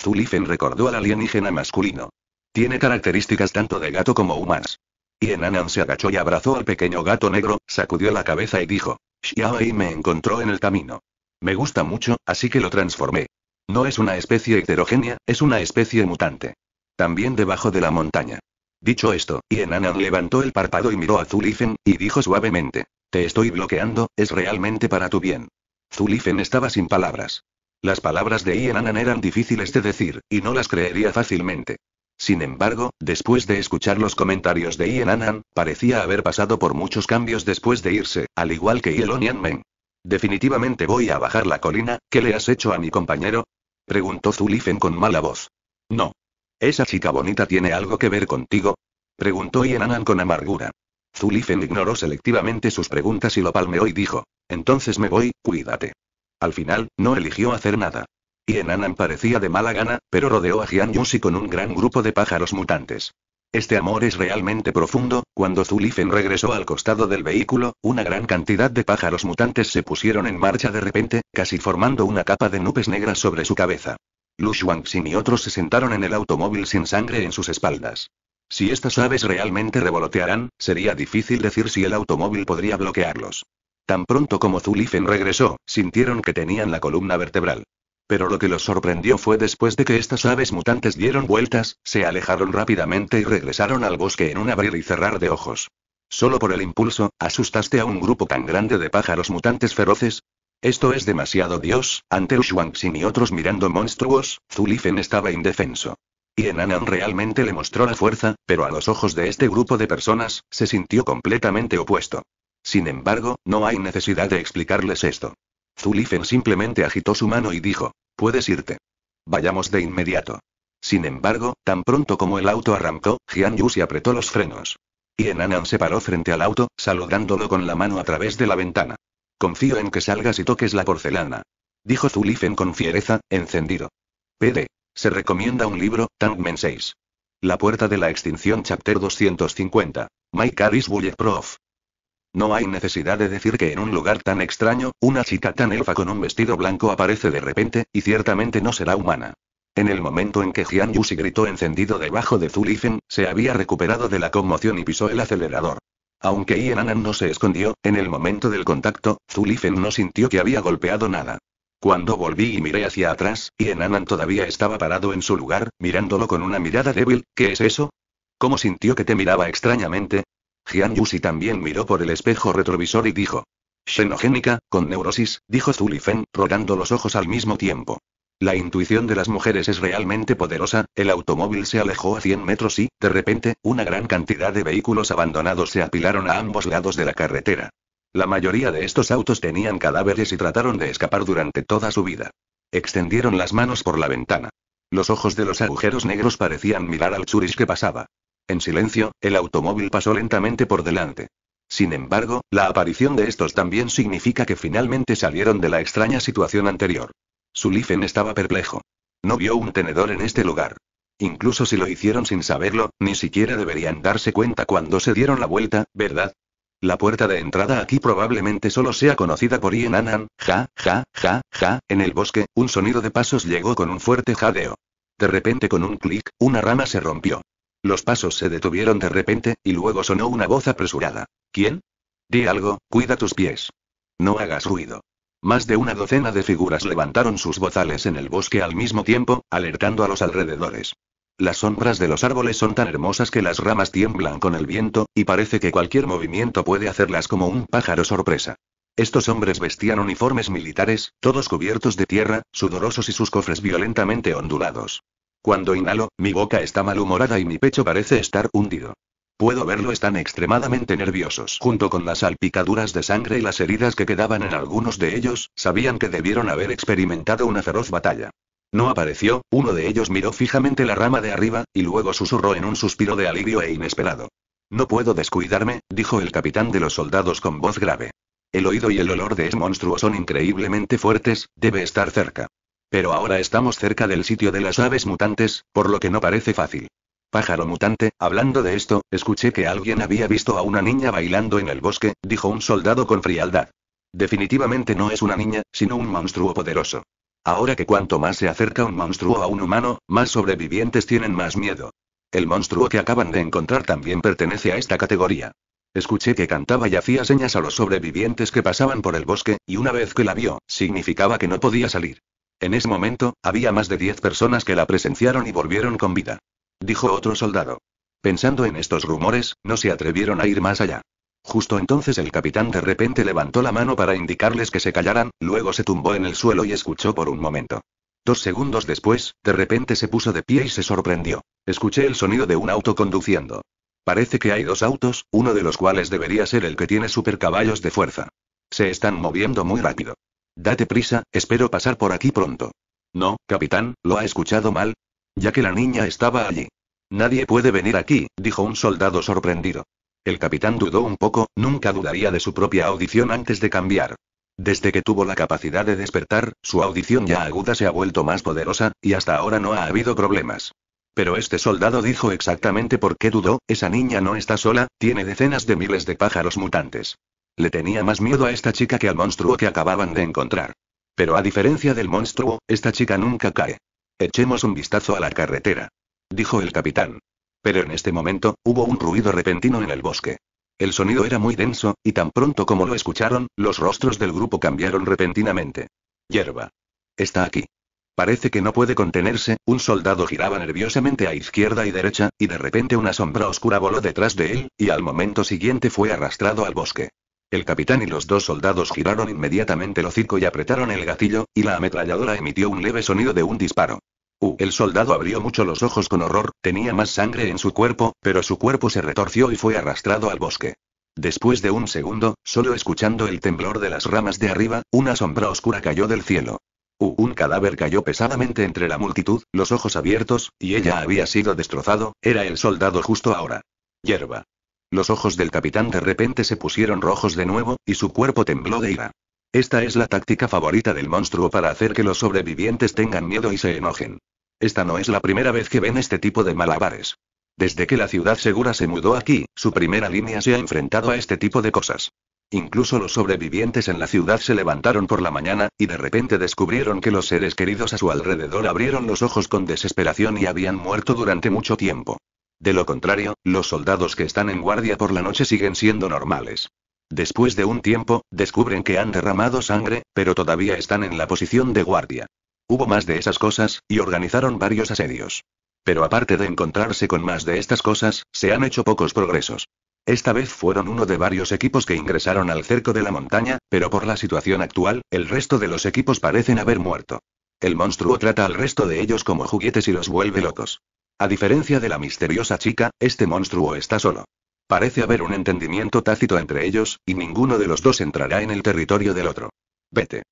Zulifen recordó al alienígena masculino. Tiene características tanto de gato como humanas. Hienanan se agachó y abrazó al pequeño gato negro, sacudió la cabeza y dijo, Xiaoei me encontró en el camino. Me gusta mucho, así que lo transformé. No es una especie heterogénea, es una especie mutante. También debajo de la montaña. Dicho esto, Hienanan levantó el párpado y miró a Zulifen, y dijo suavemente, te estoy bloqueando, es realmente para tu bien. Zulifen estaba sin palabras. Las palabras de Hienanan eran difíciles de decir, y no las creería fácilmente. Sin embargo, después de escuchar los comentarios de Hienanan, parecía haber pasado por muchos cambios después de irse, al igual que Hielon y Anmen. Definitivamente voy a bajar la colina, ¿qué le has hecho a mi compañero? Preguntó Zulifen con mala voz. No. ¿Esa chica bonita tiene algo que ver contigo? Preguntó Hienanan con amargura. Zulifen ignoró selectivamente sus preguntas y lo palmeó y dijo, entonces me voy, cuídate. Al final, no eligió hacer nada. Hienanan parecía de mala gana, pero rodeó a Jian Yuxi con un gran grupo de pájaros mutantes. Este amor es realmente profundo. Cuando Zulifen regresó al costado del vehículo, una gran cantidad de pájaros mutantes se pusieron en marcha de repente, casi formando una capa de nubes negras sobre su cabeza. Lu Shuangxin y otros se sentaron en el automóvil sin sangre en sus espaldas. Si estas aves realmente revolotearán, sería difícil decir si el automóvil podría bloquearlos. Tan pronto como Zulifen regresó, sintieron que tenían la columna vertebral. Pero lo que los sorprendió fue después de que estas aves mutantes dieron vueltas, se alejaron rápidamente y regresaron al bosque en un abrir y cerrar de ojos. Solo por el impulso, ¿asustaste a un grupo tan grande de pájaros mutantes feroces? Esto es demasiado. Dios, ante Lu Shuangxin y otros mirando monstruos, Zulifen estaba indefenso. Hienanan realmente le mostró la fuerza, pero a los ojos de este grupo de personas, se sintió completamente opuesto. Sin embargo, no hay necesidad de explicarles esto. Zulifen simplemente agitó su mano y dijo, puedes irte. Vayamos de inmediato. Sin embargo, tan pronto como el auto arrancó, Jian Yuxi apretó los frenos. Hienanan se paró frente al auto, saludándolo con la mano a través de la ventana. Confío en que salgas y toques la porcelana. Dijo Zulifen con fiereza, encendido. PD. Se recomienda un libro, Tankmen 6. La puerta de la extinción Chapter 250. My car is bulletproof. No hay necesidad de decir que en un lugar tan extraño, una chica tan elfa con un vestido blanco aparece de repente, y ciertamente no será humana. En el momento en que Jian Yuxi gritó encendido debajo de Zulifen, se había recuperado de la conmoción y pisó el acelerador. Aunque Hienanan no se escondió, en el momento del contacto, Zulifen no sintió que había golpeado nada. Cuando volví y miré hacia atrás, Hienanan todavía estaba parado en su lugar, mirándolo con una mirada débil. ¿Qué es eso? ¿Cómo sintió que te miraba extrañamente? Jian Yuxi también miró por el espejo retrovisor y dijo. Xenogénica, con neurosis, dijo Zulifen, rodando los ojos al mismo tiempo. La intuición de las mujeres es realmente poderosa. El automóvil se alejó a 100 metros y, de repente, una gran cantidad de vehículos abandonados se apilaron a ambos lados de la carretera. La mayoría de estos autos tenían cadáveres y trataron de escapar durante toda su vida. Extendieron las manos por la ventana. Los ojos de los agujeros negros parecían mirar al Zurich que pasaba. En silencio, el automóvil pasó lentamente por delante. Sin embargo, la aparición de estos también significa que finalmente salieron de la extraña situación anterior. Sullivan estaba perplejo. No vio un tenedor en este lugar. Incluso si lo hicieron sin saberlo, ni siquiera deberían darse cuenta cuando se dieron la vuelta, ¿verdad? La puerta de entrada aquí probablemente solo sea conocida por Ian Annan. Ja, ja, ja, ja. En el bosque, un sonido de pasos llegó con un fuerte jadeo. De repente, con un clic, una rama se rompió. Los pasos se detuvieron de repente, y luego sonó una voz apresurada. ¿Quién? Di algo, cuida tus pies. No hagas ruido. Más de una docena de figuras levantaron sus bozales en el bosque al mismo tiempo, alertando a los alrededores. Las sombras de los árboles son tan hermosas que las ramas tiemblan con el viento, y parece que cualquier movimiento puede hacerlas como un pájaro sorpresa. Estos hombres vestían uniformes militares, todos cubiertos de tierra, sudorosos y sus cofres violentamente ondulados. Cuando inhalo, mi boca está malhumorada y mi pecho parece estar hundido. Puedo verlo, están extremadamente nerviosos. Junto con las salpicaduras de sangre y las heridas que quedaban en algunos de ellos, sabían que debieron haber experimentado una feroz batalla. No apareció, uno de ellos miró fijamente la rama de arriba, y luego susurró en un suspiro de alivio e inesperado. No puedo descuidarme, dijo el capitán de los soldados con voz grave. El oído y el olor de ese monstruo son increíblemente fuertes, debe estar cerca. Pero ahora estamos cerca del sitio de las aves mutantes, por lo que no parece fácil. Pájaro mutante, hablando de esto, escuché que alguien había visto a una niña bailando en el bosque, dijo un soldado con frialdad. Definitivamente no es una niña, sino un monstruo poderoso. Ahora que cuanto más se acerca un monstruo a un humano, más sobrevivientes tienen más miedo. El monstruo que acaban de encontrar también pertenece a esta categoría. Escuché que cantaba y hacía señas a los sobrevivientes que pasaban por el bosque, y una vez que la vio, significaba que no podía salir. En ese momento, había más de 10 personas que la presenciaron y volvieron con vida. Dijo otro soldado. Pensando en estos rumores, no se atrevieron a ir más allá. Justo entonces el capitán de repente levantó la mano para indicarles que se callaran, luego se tumbó en el suelo y escuchó por un momento. 2 segundos después, de repente se puso de pie y se sorprendió. Escuché el sonido de un auto conduciendo. Parece que hay 2 autos, uno de los cuales debería ser el que tiene supercaballos de fuerza. Se están moviendo muy rápido. Date prisa, espero pasar por aquí pronto. No, capitán, ¿lo ha escuchado mal? Ya que la niña estaba allí. Nadie puede venir aquí, dijo un soldado sorprendido. El capitán dudó un poco, nunca dudaría de su propia audición antes de cambiar. Desde que tuvo la capacidad de despertar, su audición ya aguda se ha vuelto más poderosa, y hasta ahora no ha habido problemas. Pero este soldado dijo exactamente por qué dudó, esa niña no está sola, tiene decenas de miles de pájaros mutantes. Le tenía más miedo a esta chica que al monstruo que acababan de encontrar. Pero a diferencia del monstruo, esta chica nunca cae. Echemos un vistazo a la carretera, dijo el capitán. Pero en este momento, hubo un ruido repentino en el bosque. El sonido era muy denso, y tan pronto como lo escucharon, los rostros del grupo cambiaron repentinamente. Hierba. Está aquí. Parece que no puede contenerse, un soldado giraba nerviosamente a izquierda y derecha, y de repente una sombra oscura voló detrás de él, y al momento siguiente fue arrastrado al bosque. El capitán y los 2 soldados giraron inmediatamente el hocico y apretaron el gatillo, y la ametralladora emitió un leve sonido de un disparo. El soldado abrió mucho los ojos con horror, tenía más sangre en su cuerpo, pero su cuerpo se retorció y fue arrastrado al bosque. Después de un segundo, solo escuchando el temblor de las ramas de arriba, una sombra oscura cayó del cielo. Un cadáver cayó pesadamente entre la multitud, los ojos abiertos, y ella había sido destrozado, era el soldado justo ahora. Hierba. Los ojos del capitán de repente se pusieron rojos de nuevo, y su cuerpo tembló de ira. Esta es la táctica favorita del monstruo para hacer que los sobrevivientes tengan miedo y se enojen. Esta no es la primera vez que ven este tipo de malabares. Desde que la ciudad segura se mudó aquí, su primera línea se ha enfrentado a este tipo de cosas. Incluso los sobrevivientes en la ciudad se levantaron por la mañana, y de repente descubrieron que los seres queridos a su alrededor abrieron los ojos con desesperación y habían muerto durante mucho tiempo. De lo contrario, los soldados que están en guardia por la noche siguen siendo normales. Después de un tiempo, descubren que han derramado sangre, pero todavía están en la posición de guardia. Hubo más de esas cosas, y organizaron varios asedios. Pero aparte de encontrarse con más de estas cosas, se han hecho pocos progresos. Esta vez fueron uno de varios equipos que ingresaron al cerco de la montaña, pero por la situación actual, el resto de los equipos parecen haber muerto. El monstruo trata al resto de ellos como juguetes y los vuelve locos. A diferencia de la misteriosa chica, este monstruo está solo. Parece haber un entendimiento tácito entre ellos, y ninguno de los 2 entrará en el territorio del otro. Vete.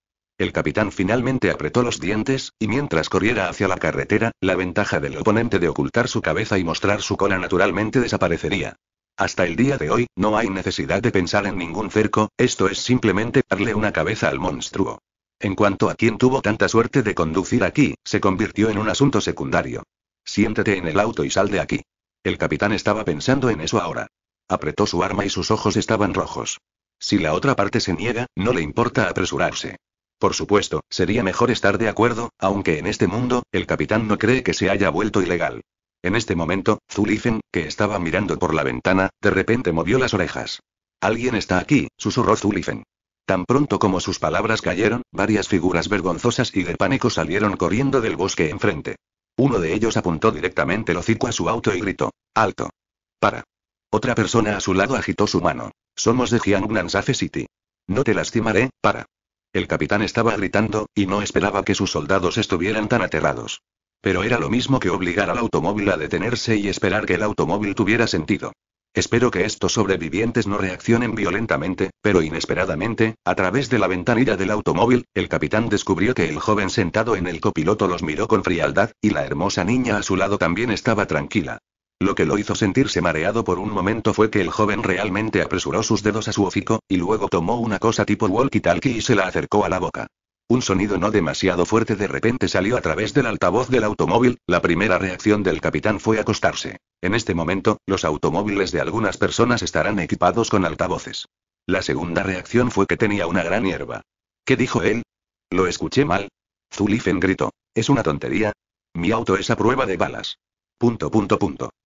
El capitán finalmente apretó los dientes, y mientras corriera hacia la carretera, la ventaja del oponente de ocultar su cabeza y mostrar su cola naturalmente desaparecería. Hasta el día de hoy, no hay necesidad de pensar en ningún cerco, esto es simplemente darle una cabeza al monstruo. En cuanto a quien tuvo tanta suerte de conducir aquí, se convirtió en un asunto secundario. Siéntate en el auto y sal de aquí. El capitán estaba pensando en eso ahora. Apretó su arma y sus ojos estaban rojos. Si la otra parte se niega, no le importa apresurarse. Por supuesto, sería mejor estar de acuerdo, aunque en este mundo, el capitán no cree que se haya vuelto ilegal. En este momento, Zulifen, que estaba mirando por la ventana, de repente movió las orejas. «Alguien está aquí», susurró Zulifen. Tan pronto como sus palabras cayeron, varias figuras vergonzosas y de pánico salieron corriendo del bosque enfrente. Uno de ellos apuntó directamente el hocico a su auto y gritó: «¡Alto! ¡Para!». Otra persona a su lado agitó su mano. «Somos de Jiangnan Safe City. No te lastimaré, para». El capitán estaba gritando, y no esperaba que sus soldados estuvieran tan aterrados. Pero era lo mismo que obligar al automóvil a detenerse y esperar que el automóvil tuviera sentido. Espero que estos sobrevivientes no reaccionen violentamente, pero inesperadamente, a través de la ventanilla del automóvil, el capitán descubrió que el joven sentado en el copiloto los miró con frialdad, y la hermosa niña a su lado también estaba tranquila. Lo que lo hizo sentirse mareado por un momento fue que el joven realmente apresuró sus dedos a su hocico, y luego tomó una cosa tipo walkie-talkie y se la acercó a la boca. Un sonido no demasiado fuerte de repente salió a través del altavoz del automóvil, la primera reacción del capitán fue acostarse. En este momento, los automóviles de algunas personas estarán equipados con altavoces. La segunda reacción fue que tenía una gran hierba. ¿Qué dijo él? ¿Lo escuché mal? Zulifen gritó. ¿Es una tontería? Mi auto es a prueba de balas. ...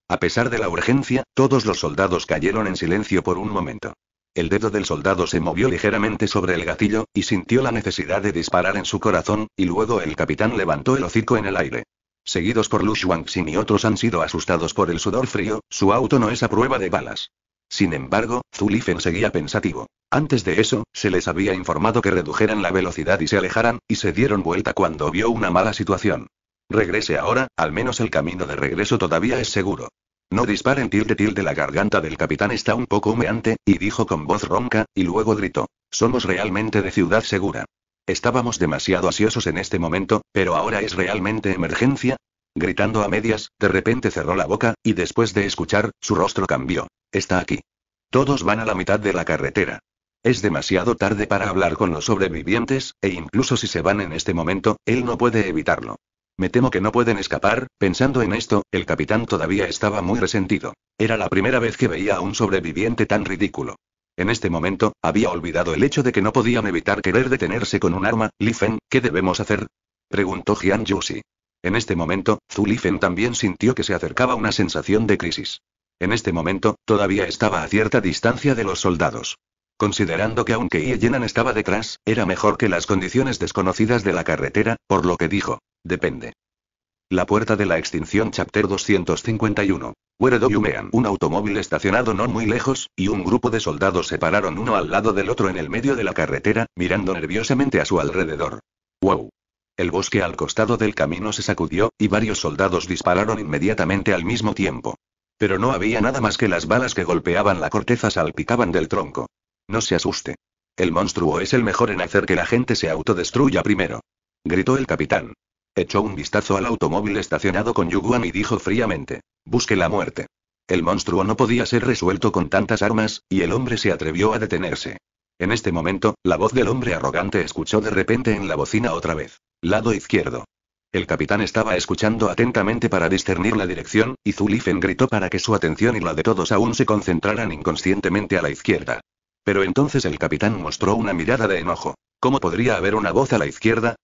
A pesar de la urgencia, todos los soldados cayeron en silencio por un momento. El dedo del soldado se movió ligeramente sobre el gatillo, y sintió la necesidad de disparar en su corazón, y luego el capitán levantó el hocico en el aire. Seguidos por Lu Shuangxin y otros han sido asustados por el sudor frío, su auto no es a prueba de balas. Sin embargo, Zulifen seguía pensativo. Antes de eso, se les había informado que redujeran la velocidad y se alejaran, y se dieron vuelta cuando vio una mala situación. Regrese ahora, al menos el camino de regreso todavía es seguro. No disparen ... la garganta del capitán está un poco humeante, y dijo con voz ronca, y luego gritó. Somos realmente de ciudad segura. Estábamos demasiado ansiosos en este momento, pero ahora es realmente emergencia. Gritando a medias, de repente cerró la boca, y después de escuchar, su rostro cambió. Está aquí. Todos van a la mitad de la carretera. Es demasiado tarde para hablar con los sobrevivientes, e incluso si se van en este momento, él no puede evitarlo. Me temo que no pueden escapar, pensando en esto, el capitán todavía estaba muy resentido. Era la primera vez que veía a un sobreviviente tan ridículo. En este momento, había olvidado el hecho de que no podían evitar querer detenerse con un arma. Lifen, ¿qué debemos hacer? Preguntó Jian Yuxi. En este momento, Zulifen también sintió que se acercaba una sensación de crisis. En este momento, todavía estaba a cierta distancia de los soldados. Considerando que aunque Ye Yenan estaba detrás, era mejor que las condiciones desconocidas de la carretera, por lo que dijo. Depende. La puerta de la extinción Chapter 251. Weredo Yumean. Un automóvil estacionado no muy lejos, y un grupo de soldados se pararon uno al lado del otro en el medio de la carretera, mirando nerviosamente a su alrededor. ¡Wow! El bosque al costado del camino se sacudió, y varios soldados dispararon inmediatamente al mismo tiempo. Pero no había nada más que las balas que golpeaban la corteza salpicaban del tronco. No se asuste. El monstruo es el mejor en hacer que la gente se autodestruya primero. Gritó el capitán. Echó un vistazo al automóvil estacionado con Yuguan y dijo fríamente. Busque la muerte. El monstruo no podía ser resuelto con tantas armas, y el hombre se atrevió a detenerse. En este momento, la voz del hombre arrogante escuchó de repente en la bocina otra vez. Lado izquierdo. El capitán estaba escuchando atentamente para discernir la dirección, y Zulifen gritó para que su atención y la de todos aún se concentraran inconscientemente a la izquierda. Pero entonces el capitán mostró una mirada de enojo. ¿Cómo podría haber una voz a la izquierda?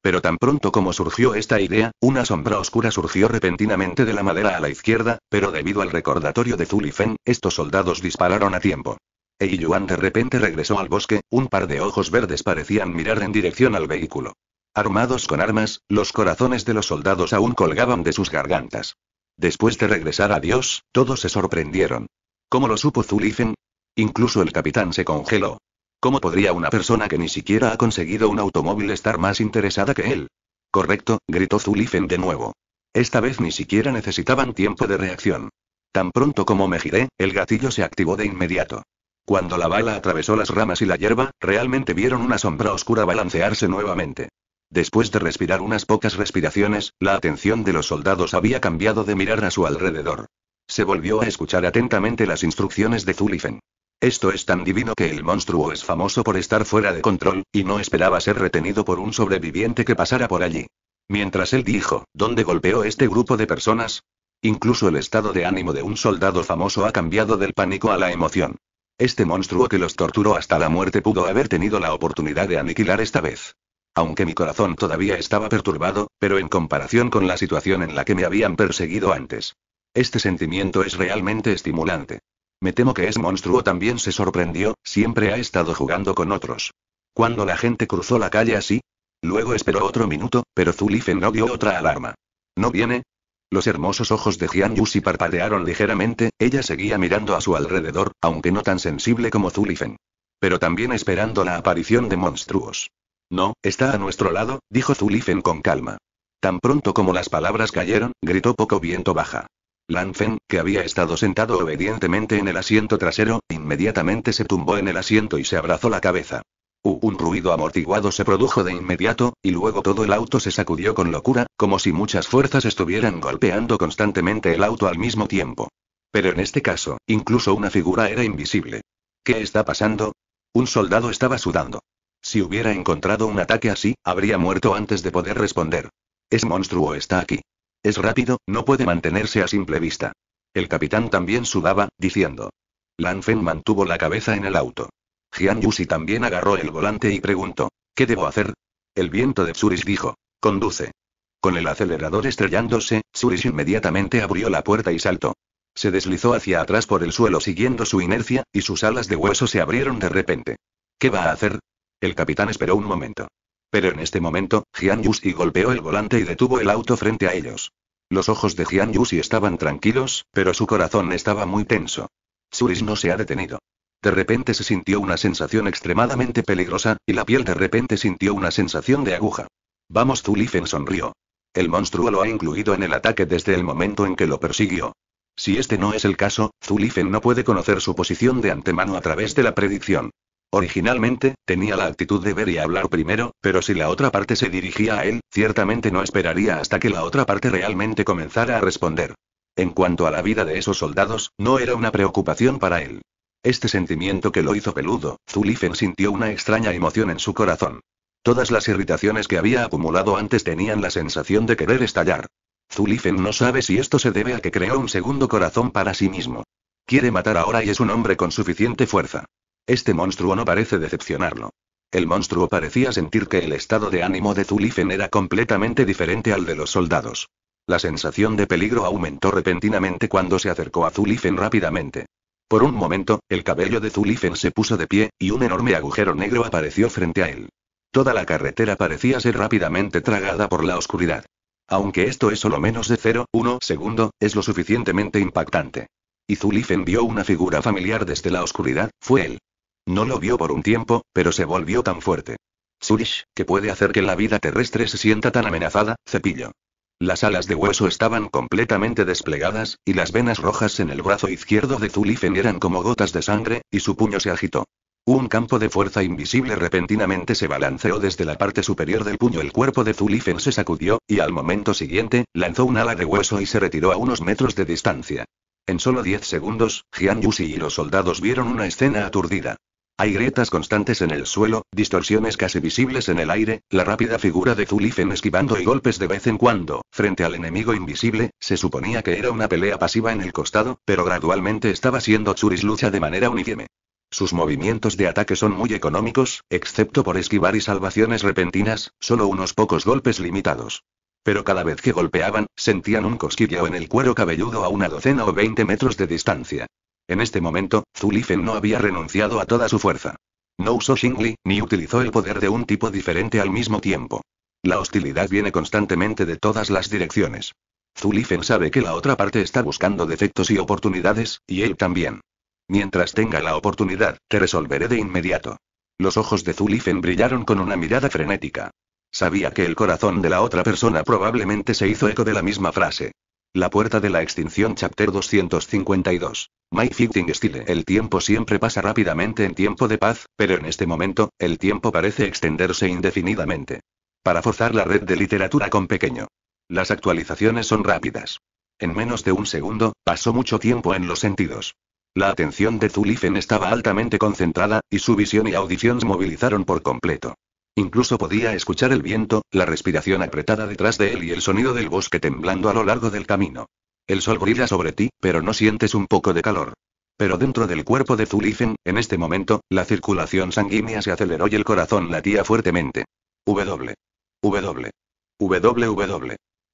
Pero tan pronto como surgió esta idea, una sombra oscura surgió repentinamente de la madera a la izquierda, pero debido al recordatorio de Zulifen, estos soldados dispararon a tiempo. Ei Yuan de repente regresó al bosque, un par de ojos verdes parecían mirar en dirección al vehículo. Armados con armas, los corazones de los soldados aún colgaban de sus gargantas. Después de regresar a Dios, todos se sorprendieron. ¿Cómo lo supo Zulifen? Incluso el capitán se congeló. ¿Cómo podría una persona que ni siquiera ha conseguido un automóvil estar más interesada que él? Correcto, gritó Zulifen de nuevo. Esta vez ni siquiera necesitaban tiempo de reacción. Tan pronto como me giré, el gatillo se activó de inmediato. Cuando la bala atravesó las ramas y la hierba, realmente vieron una sombra oscura balancearse nuevamente. Después de respirar unas pocas respiraciones, la atención de los soldados había cambiado de mirar a su alrededor. Se volvió a escuchar atentamente las instrucciones de Zulifen. Esto es tan divino que el monstruo es famoso por estar fuera de control, y no esperaba ser retenido por un sobreviviente que pasara por allí. Mientras él dijo, ¿dónde golpeó este grupo de personas? Incluso el estado de ánimo de un soldado famoso ha cambiado del pánico a la emoción. Este monstruo que los torturó hasta la muerte pudo haber tenido la oportunidad de aniquilar esta vez. Aunque mi corazón todavía estaba perturbado, pero en comparación con la situación en la que me habían perseguido antes. Este sentimiento es realmente estimulante. Me temo que ese monstruo también se sorprendió, siempre ha estado jugando con otros. Cuando la gente cruzó la calle así, luego esperó otro minuto, pero Zulifen no dio otra alarma. ¿No viene? Los hermosos ojos de Jian Yuxi parpadearon ligeramente, ella seguía mirando a su alrededor, aunque no tan sensible como Zulifen. Pero también esperando la aparición de monstruos. No, está a nuestro lado, dijo Zulifen con calma. Tan pronto como las palabras cayeron, gritó poco viento baja. Lan Fen, que había estado sentado obedientemente en el asiento trasero, inmediatamente se tumbó en el asiento y se abrazó la cabeza. Un ruido amortiguado se produjo de inmediato, y luego todo el auto se sacudió con locura, como si muchas fuerzas estuvieran golpeando constantemente el auto al mismo tiempo. Pero en este caso, incluso una figura era invisible. ¿Qué está pasando? Un soldado estaba sudando. Si hubiera encontrado un ataque así, habría muerto antes de poder responder. Ese monstruo está aquí. Es rápido, no puede mantenerse a simple vista. El capitán también sudaba, diciendo. Lan Fen mantuvo la cabeza en el auto. Jian Yuxi también agarró el volante y preguntó, ¿qué debo hacer? El viento de Zurich dijo, conduce. Con el acelerador estrellándose, Zurich inmediatamente abrió la puerta y saltó. Se deslizó hacia atrás por el suelo siguiendo su inercia, y sus alas de hueso se abrieron de repente. ¿Qué va a hacer? El capitán esperó un momento. Pero en este momento, Jian Yuxi golpeó el volante y detuvo el auto frente a ellos. Los ojos de Jian Yuxi estaban tranquilos, pero su corazón estaba muy tenso. Zurich no se ha detenido. De repente se sintió una sensación extremadamente peligrosa, y la piel de repente sintió una sensación de aguja. Vamos, Zulifen sonrió. El monstruo lo ha incluido en el ataque desde el momento en que lo persiguió. Si este no es el caso, Zulifen no puede conocer su posición de antemano a través de la predicción. Originalmente, tenía la actitud de ver y hablar primero, pero si la otra parte se dirigía a él, ciertamente no esperaría hasta que la otra parte realmente comenzara a responder. En cuanto a la vida de esos soldados, no era una preocupación para él. Este sentimiento que lo hizo peludo, Zulifen sintió una extraña emoción en su corazón. Todas las irritaciones que había acumulado antes tenían la sensación de querer estallar. Zulifen no sabe si esto se debe a que creó un segundo corazón para sí mismo. Quiere matar ahora y es un hombre con suficiente fuerza. Este monstruo no parece decepcionarlo. El monstruo parecía sentir que el estado de ánimo de Zulifen era completamente diferente al de los soldados. La sensación de peligro aumentó repentinamente cuando se acercó a Zulifen rápidamente. Por un momento, el cabello de Zulifen se puso de pie, y un enorme agujero negro apareció frente a él. Toda la carretera parecía ser rápidamente tragada por la oscuridad. Aunque esto es solo menos de 0,1 segundo, es lo suficientemente impactante. Y Zulifen vio una figura familiar desde la oscuridad, fue él. No lo vio por un tiempo, pero se volvió tan fuerte. Zurich, ¿qué puede hacer que la vida terrestre se sienta tan amenazada, cepillo? Las alas de hueso estaban completamente desplegadas, y las venas rojas en el brazo izquierdo de Zulifen eran como gotas de sangre, y su puño se agitó. Un campo de fuerza invisible repentinamente se balanceó desde la parte superior del puño. El cuerpo de Zulifen se sacudió, y al momento siguiente, lanzó un ala de hueso y se retiró a unos metros de distancia. En solo 10 segundos, Jian Yuxi y los soldados vieron una escena aturdida. Hay grietas constantes en el suelo, distorsiones casi visibles en el aire, la rápida figura de Zulifen esquivando y golpes de vez en cuando, frente al enemigo invisible, se suponía que era una pelea pasiva en el costado, pero gradualmente estaba siendo Zurich lucha de manera uniforme. Sus movimientos de ataque son muy económicos, excepto por esquivar y salvaciones repentinas, solo unos pocos golpes limitados. Pero cada vez que golpeaban, sentían un cosquilleo en el cuero cabelludo a una docena o 20 metros de distancia. En este momento, Zulifen no había renunciado a toda su fuerza. No usó Xingli, ni utilizó el poder de un tipo diferente al mismo tiempo. La hostilidad viene constantemente de todas las direcciones. Zulifen sabe que la otra parte está buscando defectos y oportunidades, y él también. Mientras tenga la oportunidad, te resolveré de inmediato. Los ojos de Zulifen brillaron con una mirada frenética. Sabía que el corazón de la otra persona probablemente se hizo eco de la misma frase. La puerta de la extinción Chapter 252. My Fighting Style. El tiempo siempre pasa rápidamente en tiempo de paz, pero en este momento, el tiempo parece extenderse indefinidamente. Para forzar la red de literatura con pequeño. Las actualizaciones son rápidas. En menos de un segundo, pasó mucho tiempo en los sentidos. La atención de Zulifen estaba altamente concentrada, y su visión y audición se movilizaron por completo. Incluso podía escuchar el viento, la respiración apretada detrás de él y el sonido del bosque temblando a lo largo del camino. El sol brilla sobre ti, pero no sientes un poco de calor. Pero dentro del cuerpo de Zulifen, en este momento, la circulación sanguínea se aceleró y el corazón latía fuertemente.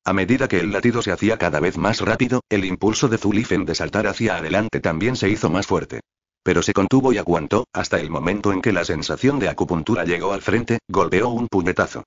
A medida que el latido se hacía cada vez más rápido, el impulso de Zulifen de saltar hacia adelante también se hizo más fuerte. Pero se contuvo y aguantó, hasta el momento en que la sensación de acupuntura llegó al frente, golpeó un puñetazo.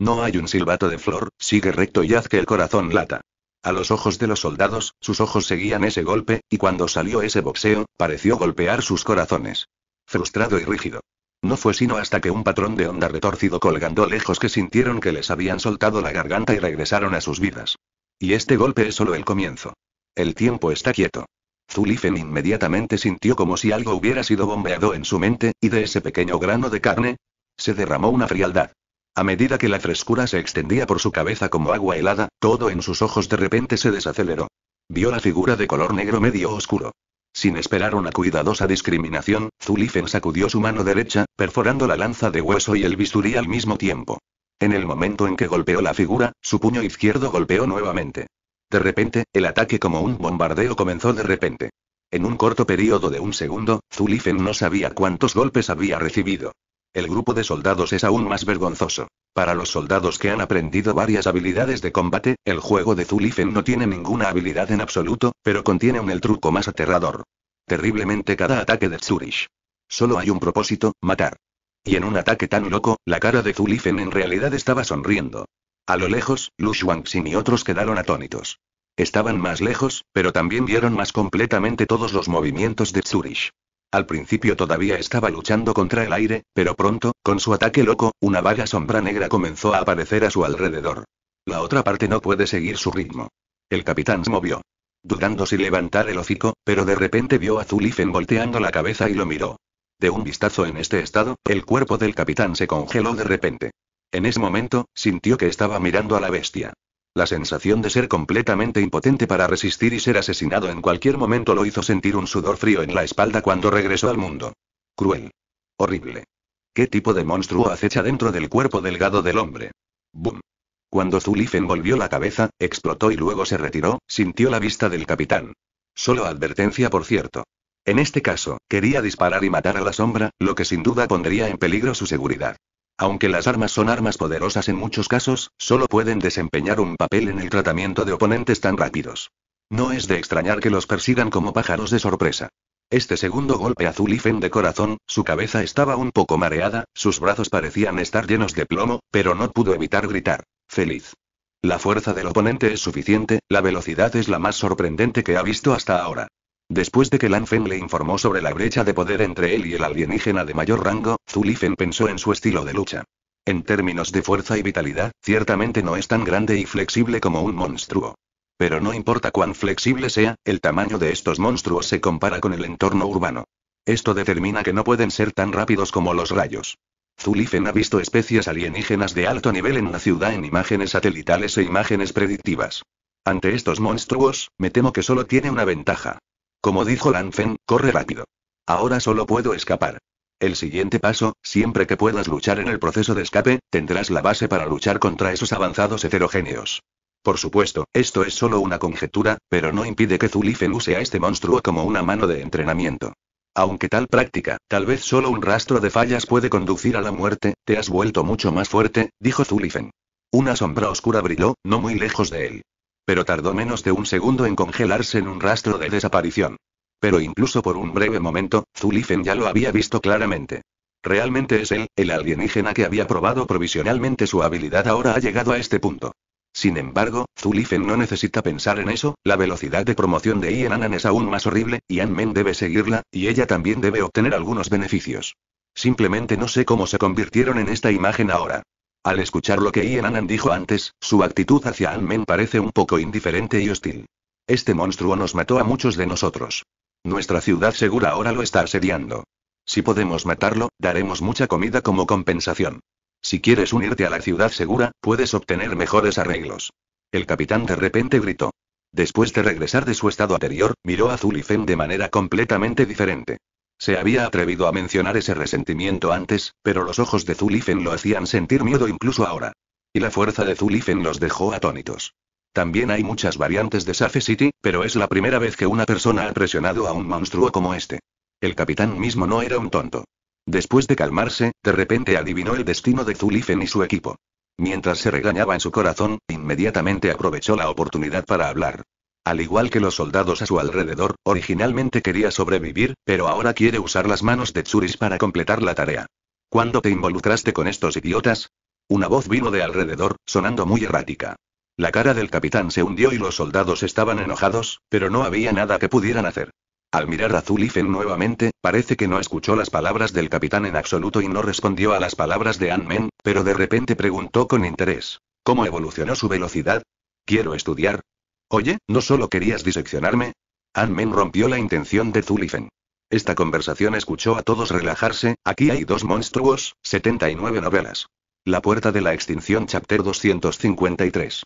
No hay un silbato de flor, sigue recto y haz que el corazón lata. A los ojos de los soldados, sus ojos seguían ese golpe, y cuando salió ese boxeo, pareció golpear sus corazones. Frustrado y rígido. No fue sino hasta que un patrón de onda retorcido colgando lejos que sintieron que les habían soltado la garganta y regresaron a sus vidas. Y este golpe es solo el comienzo. El tiempo está quieto. Zulifen inmediatamente sintió como si algo hubiera sido bombeado en su mente, y de ese pequeño grano de carne, se derramó una frialdad. A medida que la frescura se extendía por su cabeza como agua helada, todo en sus ojos de repente se desaceleró. Vio la figura de color negro medio oscuro. Sin esperar una cuidadosa discriminación, Zulifen sacudió su mano derecha, perforando la lanza de hueso y el bisturí al mismo tiempo. En el momento en que golpeó la figura, su puño izquierdo golpeó nuevamente. De repente, el ataque como un bombardeo comenzó de repente. En un corto periodo de un segundo, Zulifen no sabía cuántos golpes había recibido. El grupo de soldados es aún más vergonzoso. Para los soldados que han aprendido varias habilidades de combate, el juego de Zulifen no tiene ninguna habilidad en absoluto, pero contiene el truco más aterrador. Terriblemente cada ataque de Zurich. Solo hay un propósito, matar. Y en un ataque tan loco, la cara de Zulifen en realidad estaba sonriendo. A lo lejos, Lu Shuangxin y otros quedaron atónitos. Estaban más lejos, pero también vieron más completamente todos los movimientos de Zurich. Al principio todavía estaba luchando contra el aire, pero pronto, con su ataque loco, una vaga sombra negra comenzó a aparecer a su alrededor. La otra parte no puede seguir su ritmo. El capitán se movió, dudando si levantar el hocico, pero de repente vio a Zulifen volteando la cabeza y lo miró. De un vistazo en este estado, el cuerpo del capitán se congeló de repente. En ese momento, sintió que estaba mirando a la bestia. La sensación de ser completamente impotente para resistir y ser asesinado en cualquier momento lo hizo sentir un sudor frío en la espalda cuando regresó al mundo. Cruel. Horrible. ¿Qué tipo de monstruo acecha dentro del cuerpo delgado del hombre? ¡Bum! Cuando Zulifen volvió la cabeza, explotó y luego se retiró, sintió la vista del capitán. Solo advertencia por cierto. En este caso, quería disparar y matar a la sombra, lo que sin duda pondría en peligro su seguridad. Aunque las armas son armas poderosas en muchos casos, solo pueden desempeñar un papel en el tratamiento de oponentes tan rápidos. No es de extrañar que los persigan como pájaros de sorpresa. Este segundo golpe a Zulifen de corazón, su cabeza estaba un poco mareada, sus brazos parecían estar llenos de plomo, pero no pudo evitar gritar. ¡Feliz! La fuerza del oponente es suficiente, la velocidad es la más sorprendente que ha visto hasta ahora. Después de que Lan Feng le informó sobre la brecha de poder entre él y el alienígena de mayor rango, Zulifen pensó en su estilo de lucha. En términos de fuerza y vitalidad, ciertamente no es tan grande y flexible como un monstruo. Pero no importa cuán flexible sea, el tamaño de estos monstruos se compara con el entorno urbano. Esto determina que no pueden ser tan rápidos como los rayos. Zulifen ha visto especies alienígenas de alto nivel en la ciudad en imágenes satelitales e imágenes predictivas. Ante estos monstruos, me temo que solo tiene una ventaja. Como dijo Lan Feng, corre rápido. Ahora solo puedo escapar. El siguiente paso, siempre que puedas luchar en el proceso de escape, tendrás la base para luchar contra esos avanzados heterogéneos. Por supuesto, esto es solo una conjetura, pero no impide que Zulifen use a este monstruo como una mano de entrenamiento. Aunque tal práctica, tal vez solo un rastro de fallas puede conducir a la muerte, te has vuelto mucho más fuerte, dijo Zulifen. Una sombra oscura brilló, no muy lejos de él. Pero tardó menos de un segundo en congelarse en un rastro de desaparición. Pero incluso por un breve momento, Zulifen ya lo había visto claramente. Realmente es él, el alienígena que había probado provisionalmente su habilidad ahora ha llegado a este punto. Sin embargo, Zulifen no necesita pensar en eso, la velocidad de promoción de Ian Anan es aún más horrible, y Ian Men debe seguirla, y ella también debe obtener algunos beneficios. Simplemente no sé cómo se convirtieron en esta imagen ahora. Al escuchar lo que Ian Anand dijo antes, su actitud hacia Almen parece un poco indiferente y hostil. Este monstruo nos mató a muchos de nosotros. Nuestra ciudad segura ahora lo está asediando. Si podemos matarlo, daremos mucha comida como compensación. Si quieres unirte a la ciudad segura, puedes obtener mejores arreglos. El capitán de repente gritó. Después de regresar de su estado anterior, miró a Zulifem de manera completamente diferente. Se había atrevido a mencionar ese resentimiento antes, pero los ojos de Zulifem lo hacían sentir miedo incluso ahora. Y la fuerza de Zulifem los dejó atónitos. También hay muchas variantes de Safe City, pero es la primera vez que una persona ha presionado a un monstruo como este. El capitán mismo no era un tonto. Después de calmarse, de repente adivinó el destino de Zulifem y su equipo. Mientras se regañaba en su corazón, inmediatamente aprovechó la oportunidad para hablar. Al igual que los soldados a su alrededor, originalmente quería sobrevivir, pero ahora quiere usar las manos de Tsuris para completar la tarea. ¿Cuándo te involucraste con estos idiotas? Una voz vino de alrededor, sonando muy errática. La cara del capitán se hundió y los soldados estaban enojados, pero no había nada que pudieran hacer. Al mirar a Zulifem nuevamente, parece que no escuchó las palabras del capitán en absoluto y no respondió a las palabras de Anmen, pero de repente preguntó con interés. ¿Cómo evolucionó su velocidad? Quiero estudiar. Oye, ¿no solo querías diseccionarme? Anmen rompió la intención de Zulifem. Esta conversación escuchó a todos relajarse. Aquí hay dos monstruos, 79 novelas. La puerta de la extinción chapter 253.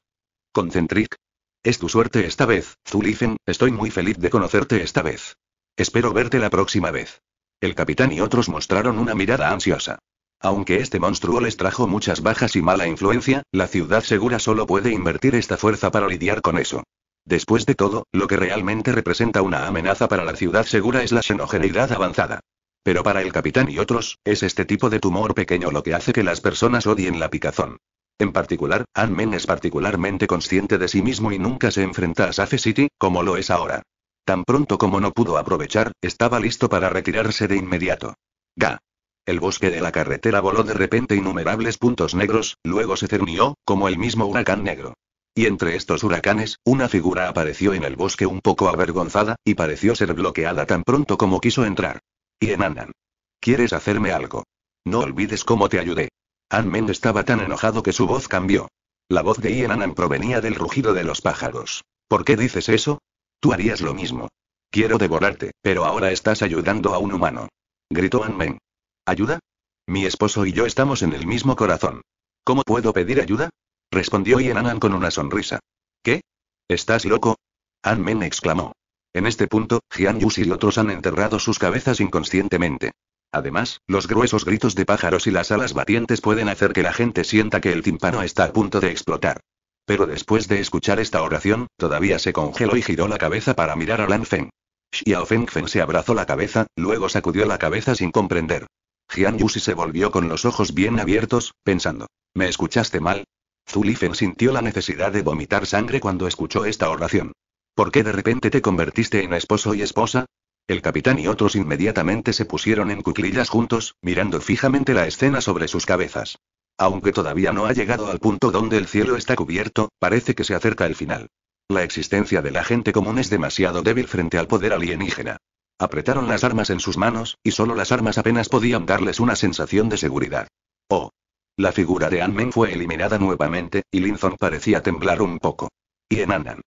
Concentric. Es tu suerte esta vez, Zulifem, estoy muy feliz de conocerte esta vez. Espero verte la próxima vez. El capitán y otros mostraron una mirada ansiosa. Aunque este monstruo les trajo muchas bajas y mala influencia, la ciudad segura solo puede invertir esta fuerza para lidiar con eso. Después de todo, lo que realmente representa una amenaza para la ciudad segura es la xenogeneidad avanzada. Pero para el capitán y otros, es este tipo de tumor pequeño lo que hace que las personas odien la picazón. En particular, Anmen es particularmente consciente de sí mismo y nunca se enfrenta a Safe City, como lo es ahora. Tan pronto como no pudo aprovechar, estaba listo para retirarse de inmediato. ¡Ga! El bosque de la carretera voló de repente innumerables puntos negros, luego se cernió, como el mismo huracán negro. Y entre estos huracanes, una figura apareció en el bosque un poco avergonzada, y pareció ser bloqueada tan pronto como quiso entrar. Ian Anand. ¿Quieres hacerme algo? No olvides cómo te ayudé. Anmen estaba tan enojado que su voz cambió. La voz de Ian Anand provenía del rugido de los pájaros. ¿Por qué dices eso? Tú harías lo mismo. Quiero devorarte, pero ahora estás ayudando a un humano. Gritó Anmen. ¿Ayuda? Mi esposo y yo estamos en el mismo corazón. ¿Cómo puedo pedir ayuda? Respondió Ian Anand con una sonrisa. ¿Qué? ¿Estás loco? Anmen exclamó. En este punto, Jian Yusi y otros han enterrado sus cabezas inconscientemente. Además, los gruesos gritos de pájaros y las alas batientes pueden hacer que la gente sienta que el tímpano está a punto de explotar. Pero después de escuchar esta oración, todavía se congeló y giró la cabeza para mirar a Lan Feng. Xiao Fengfen se abrazó la cabeza, luego sacudió la cabeza sin comprender. Jian Yusi se volvió con los ojos bien abiertos, pensando. ¿Me escuchaste mal? Zulifem sintió la necesidad de vomitar sangre cuando escuchó esta oración. ¿Por qué de repente te convertiste en esposo y esposa? El capitán y otros inmediatamente se pusieron en cuclillas juntos, mirando fijamente la escena sobre sus cabezas. Aunque todavía no ha llegado al punto donde el cielo está cubierto, parece que se acerca el final. La existencia de la gente común es demasiado débil frente al poder alienígena. Apretaron las armas en sus manos, y solo las armas apenas podían darles una sensación de seguridad. Oh. La figura de Anmen fue eliminada nuevamente, y Linzon parecía temblar un poco. Y en Anand.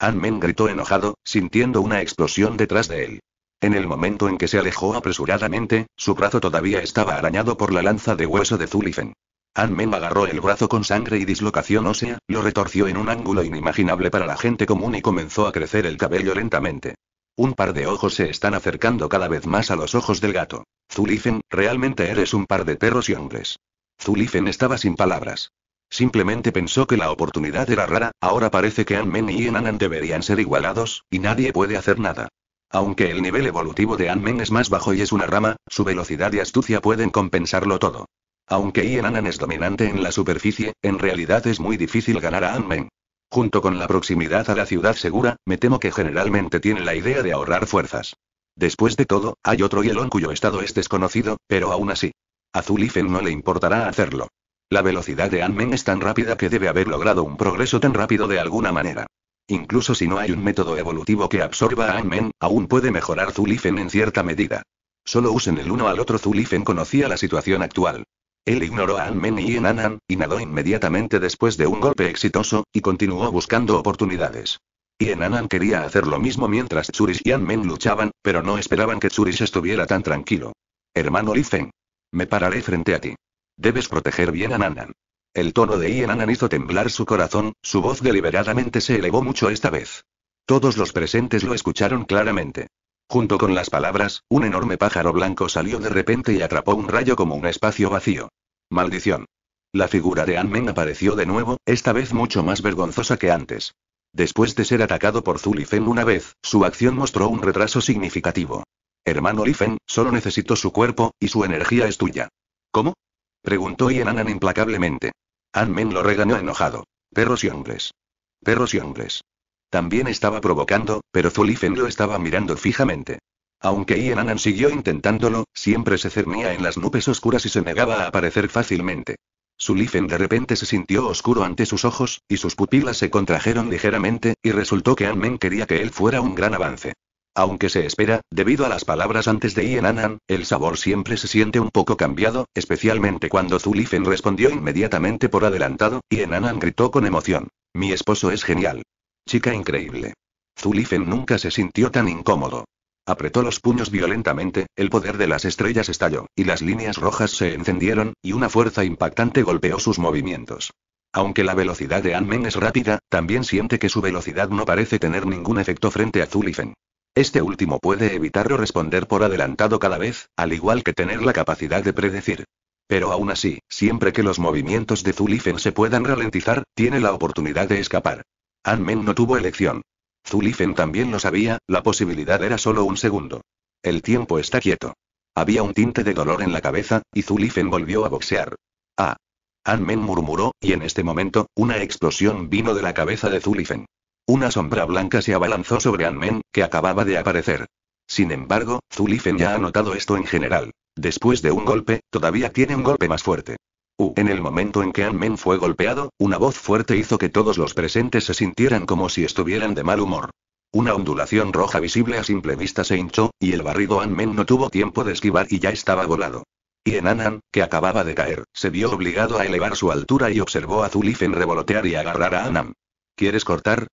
Anmen gritó enojado, sintiendo una explosión detrás de él. En el momento en que se alejó apresuradamente, su brazo todavía estaba arañado por la lanza de hueso de Zulifem. Anmen agarró el brazo con sangre y dislocación ósea, lo retorció en un ángulo inimaginable para la gente común y comenzó a crecer el cabello lentamente. Un par de ojos se están acercando cada vez más a los ojos del gato. Zulifem, realmente eres un par de perros y hombres. Zulifem estaba sin palabras. Simplemente pensó que la oportunidad era rara, ahora parece que Anmen y Ian Anand deberían ser igualados, y nadie puede hacer nada. Aunque el nivel evolutivo de Anmen es más bajo y es una rama, su velocidad y astucia pueden compensarlo todo. Aunque Ian Anand es dominante en la superficie, en realidad es muy difícil ganar a Anmen. Junto con la proximidad a la ciudad segura, me temo que generalmente tiene la idea de ahorrar fuerzas. Después de todo, hay otro hielón cuyo estado es desconocido, pero aún así. A Zulifem no le importará hacerlo. La velocidad de Anmen es tan rápida que debe haber logrado un progreso tan rápido de alguna manera. Incluso si no hay un método evolutivo que absorba a Anmen, aún puede mejorar Zulifem en cierta medida. Solo usen el uno al otro. Zulifem conocía la situación actual. Él ignoró a Anmen y Enanan, y nadó inmediatamente después de un golpe exitoso, y continuó buscando oportunidades. Y Enanan quería hacer lo mismo mientras Zurich y Anmen luchaban, pero no esperaban que Zurich estuviera tan tranquilo. Hermano Lifen. Me pararé frente a ti. Debes proteger bien a Enanan. El tono de Enanan hizo temblar su corazón, su voz deliberadamente se elevó mucho esta vez. Todos los presentes lo escucharon claramente. Junto con las palabras, un enorme pájaro blanco salió de repente y atrapó un rayo como un espacio vacío. Maldición. La figura de Anmen apareció de nuevo, esta vez mucho más vergonzosa que antes. Después de ser atacado por Zulifen una vez, su acción mostró un retraso significativo. Hermano Lifen, solo necesito su cuerpo, y su energía es tuya. ¿Cómo? Preguntó Enanan implacablemente. Anmen lo regañó enojado. Perros y hombres. Perros y hombres. También estaba provocando, pero Zulifen lo estaba mirando fijamente. Aunque Enanan siguió intentándolo, siempre se cernía en las nubes oscuras y se negaba a aparecer fácilmente. Zulifen de repente se sintió oscuro ante sus ojos, y sus pupilas se contrajeron ligeramente, y resultó que Anmen quería que él fuera un gran avance. Aunque se espera, debido a las palabras antes de Enanan, el sabor siempre se siente un poco cambiado, especialmente cuando Zulifen respondió inmediatamente por adelantado, y Enanan gritó con emoción. Mi esposo es genial. Chica increíble. Zulifen nunca se sintió tan incómodo. Apretó los puños violentamente, el poder de las estrellas estalló, y las líneas rojas se encendieron, y una fuerza impactante golpeó sus movimientos. Aunque la velocidad de Anmen es rápida, también siente que su velocidad no parece tener ningún efecto frente a Zulifen. Este último puede evitar o responder por adelantado cada vez, al igual que tener la capacidad de predecir. Pero aún así, siempre que los movimientos de Zulifen se puedan ralentizar, tiene la oportunidad de escapar. Anmen no tuvo elección. Zulifen también lo sabía, la posibilidad era solo un segundo. El tiempo está quieto. Había un tinte de dolor en la cabeza, y Zulifen volvió a boxear. Ah. Anmen murmuró, y en este momento, una explosión vino de la cabeza de Zulifen. Una sombra blanca se abalanzó sobre Anmen, que acababa de aparecer. Sin embargo, Zulifen ya ha notado esto en general. Después de un golpe, todavía tiene un golpe más fuerte. En el momento en que Anmen fue golpeado, una voz fuerte hizo que todos los presentes se sintieran como si estuvieran de mal humor. Una ondulación roja visible a simple vista se hinchó, y el barrido Anmen no tuvo tiempo de esquivar y ya estaba volado. Y Enanan, que acababa de caer, se vio obligado a elevar su altura y observó a Zulifen revolotear y agarrar a Anam. ¿Quieres cortar?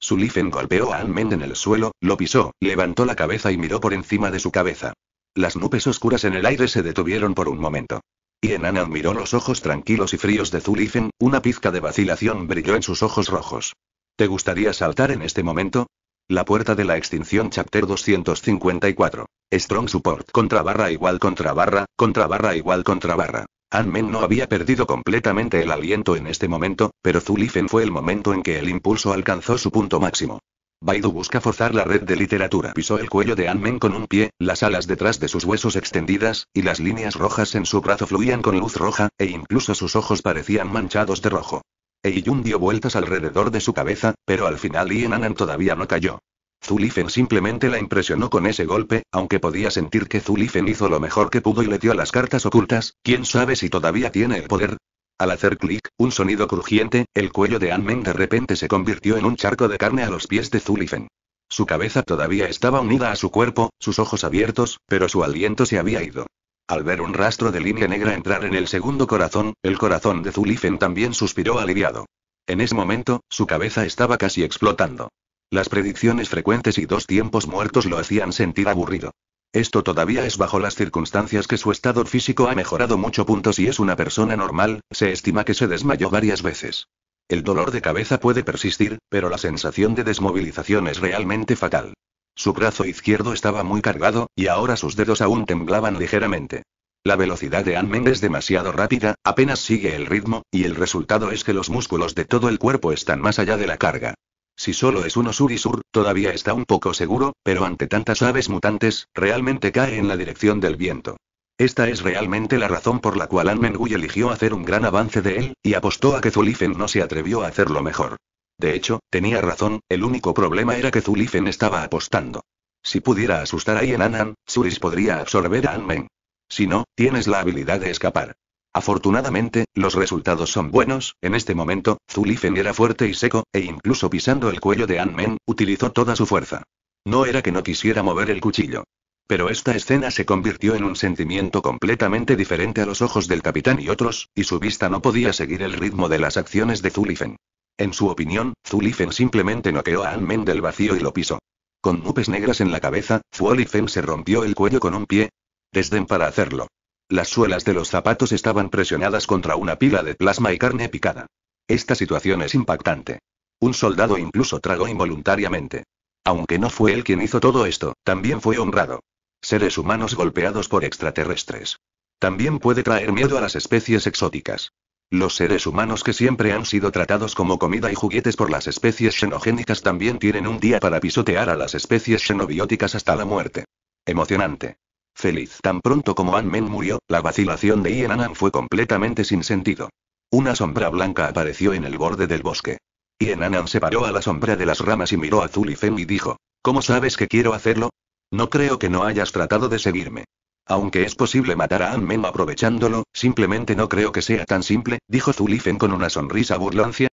Zulifen golpeó a Anmen en el suelo, lo pisó, levantó la cabeza y miró por encima de su cabeza. Las nubes oscuras en el aire se detuvieron por un momento. Y Enanan miró los ojos tranquilos y fríos de Zulifen, una pizca de vacilación brilló en sus ojos rojos. ¿Te gustaría saltar en este momento? La puerta de la extinción Chapter 254. Strong Support //////. Anmen no había perdido completamente el aliento en este momento, pero Zulifen fue el momento en que el impulso alcanzó su punto máximo. Baidu busca forzar la red de literatura. Pisó el cuello de Anmen con un pie, las alas detrás de sus huesos extendidas, y las líneas rojas en su brazo fluían con luz roja, e incluso sus ojos parecían manchados de rojo. Eiyun dio vueltas alrededor de su cabeza, pero al final Enanan todavía no cayó. Zulifen simplemente la impresionó con ese golpe, aunque podía sentir que Zulifen hizo lo mejor que pudo y le dio las cartas ocultas, ¿quién sabe si todavía tiene el poder? Al hacer clic, un sonido crujiente, el cuello de Anmen de repente se convirtió en un charco de carne a los pies de Zulifen. Su cabeza todavía estaba unida a su cuerpo, sus ojos abiertos, pero su aliento se había ido. Al ver un rastro de línea negra entrar en el segundo corazón, el corazón de Zulifen también suspiró aliviado. En ese momento, su cabeza estaba casi explotando. Las predicciones frecuentes y dos tiempos muertos lo hacían sentir aburrido. Esto todavía es bajo las circunstancias que su estado físico ha mejorado mucho. Si es una persona normal, se estima que se desmayó varias veces. El dolor de cabeza puede persistir, pero la sensación de desmovilización es realmente fatal. Su brazo izquierdo estaba muy cargado, y ahora sus dedos aún temblaban ligeramente. La velocidad de Anmen es demasiado rápida, apenas sigue el ritmo, y el resultado es que los músculos de todo el cuerpo están más allá de la carga. Si solo es uno sur y sur, todavía está un poco seguro, pero ante tantas aves mutantes, realmente cae en la dirección del viento. Esta es realmente la razón por la cual Anmen Wu eligió hacer un gran avance de él, y apostó a que Zulifen no se atrevió a hacerlo mejor. De hecho, tenía razón, el único problema era que Zulifen estaba apostando. Si pudiera asustar a Enanan, Zurich podría absorber a Anmen. Si no, tienes la habilidad de escapar. Afortunadamente, los resultados son buenos, en este momento, Zulifen era fuerte y seco, e incluso pisando el cuello de Anmen, utilizó toda su fuerza. No era que no quisiera mover el cuchillo. Pero esta escena se convirtió en un sentimiento completamente diferente a los ojos del capitán y otros, y su vista no podía seguir el ritmo de las acciones de Zullifen. En su opinión, Zullifen simplemente noqueó a Almen del vacío y lo pisó. Con nubes negras en la cabeza, Zullifen se rompió el cuello con un pie. Desden para hacerlo. Las suelas de los zapatos estaban presionadas contra una pila de plasma y carne picada. Esta situación es impactante. Un soldado incluso tragó involuntariamente. Aunque no fue él quien hizo todo esto, también fue honrado. Seres humanos golpeados por extraterrestres. También puede traer miedo a las especies exóticas. Los seres humanos que siempre han sido tratados como comida y juguetes por las especies xenogénicas también tienen un día para pisotear a las especies xenobióticas hasta la muerte. Emocionante. Feliz. Tan pronto como Almen murió, la vacilación de Ian Annan fue completamente sin sentido. Una sombra blanca apareció en el borde del bosque. Ian Annan se paró a la sombra de las ramas y miró a Zullifen y dijo: ¿Cómo sabes que quiero hacerlo? No creo que no hayas tratado de seguirme. Aunque es posible matar a Almen aprovechándolo, simplemente no creo que sea tan simple, dijo Zullifen con una sonrisa burlancia.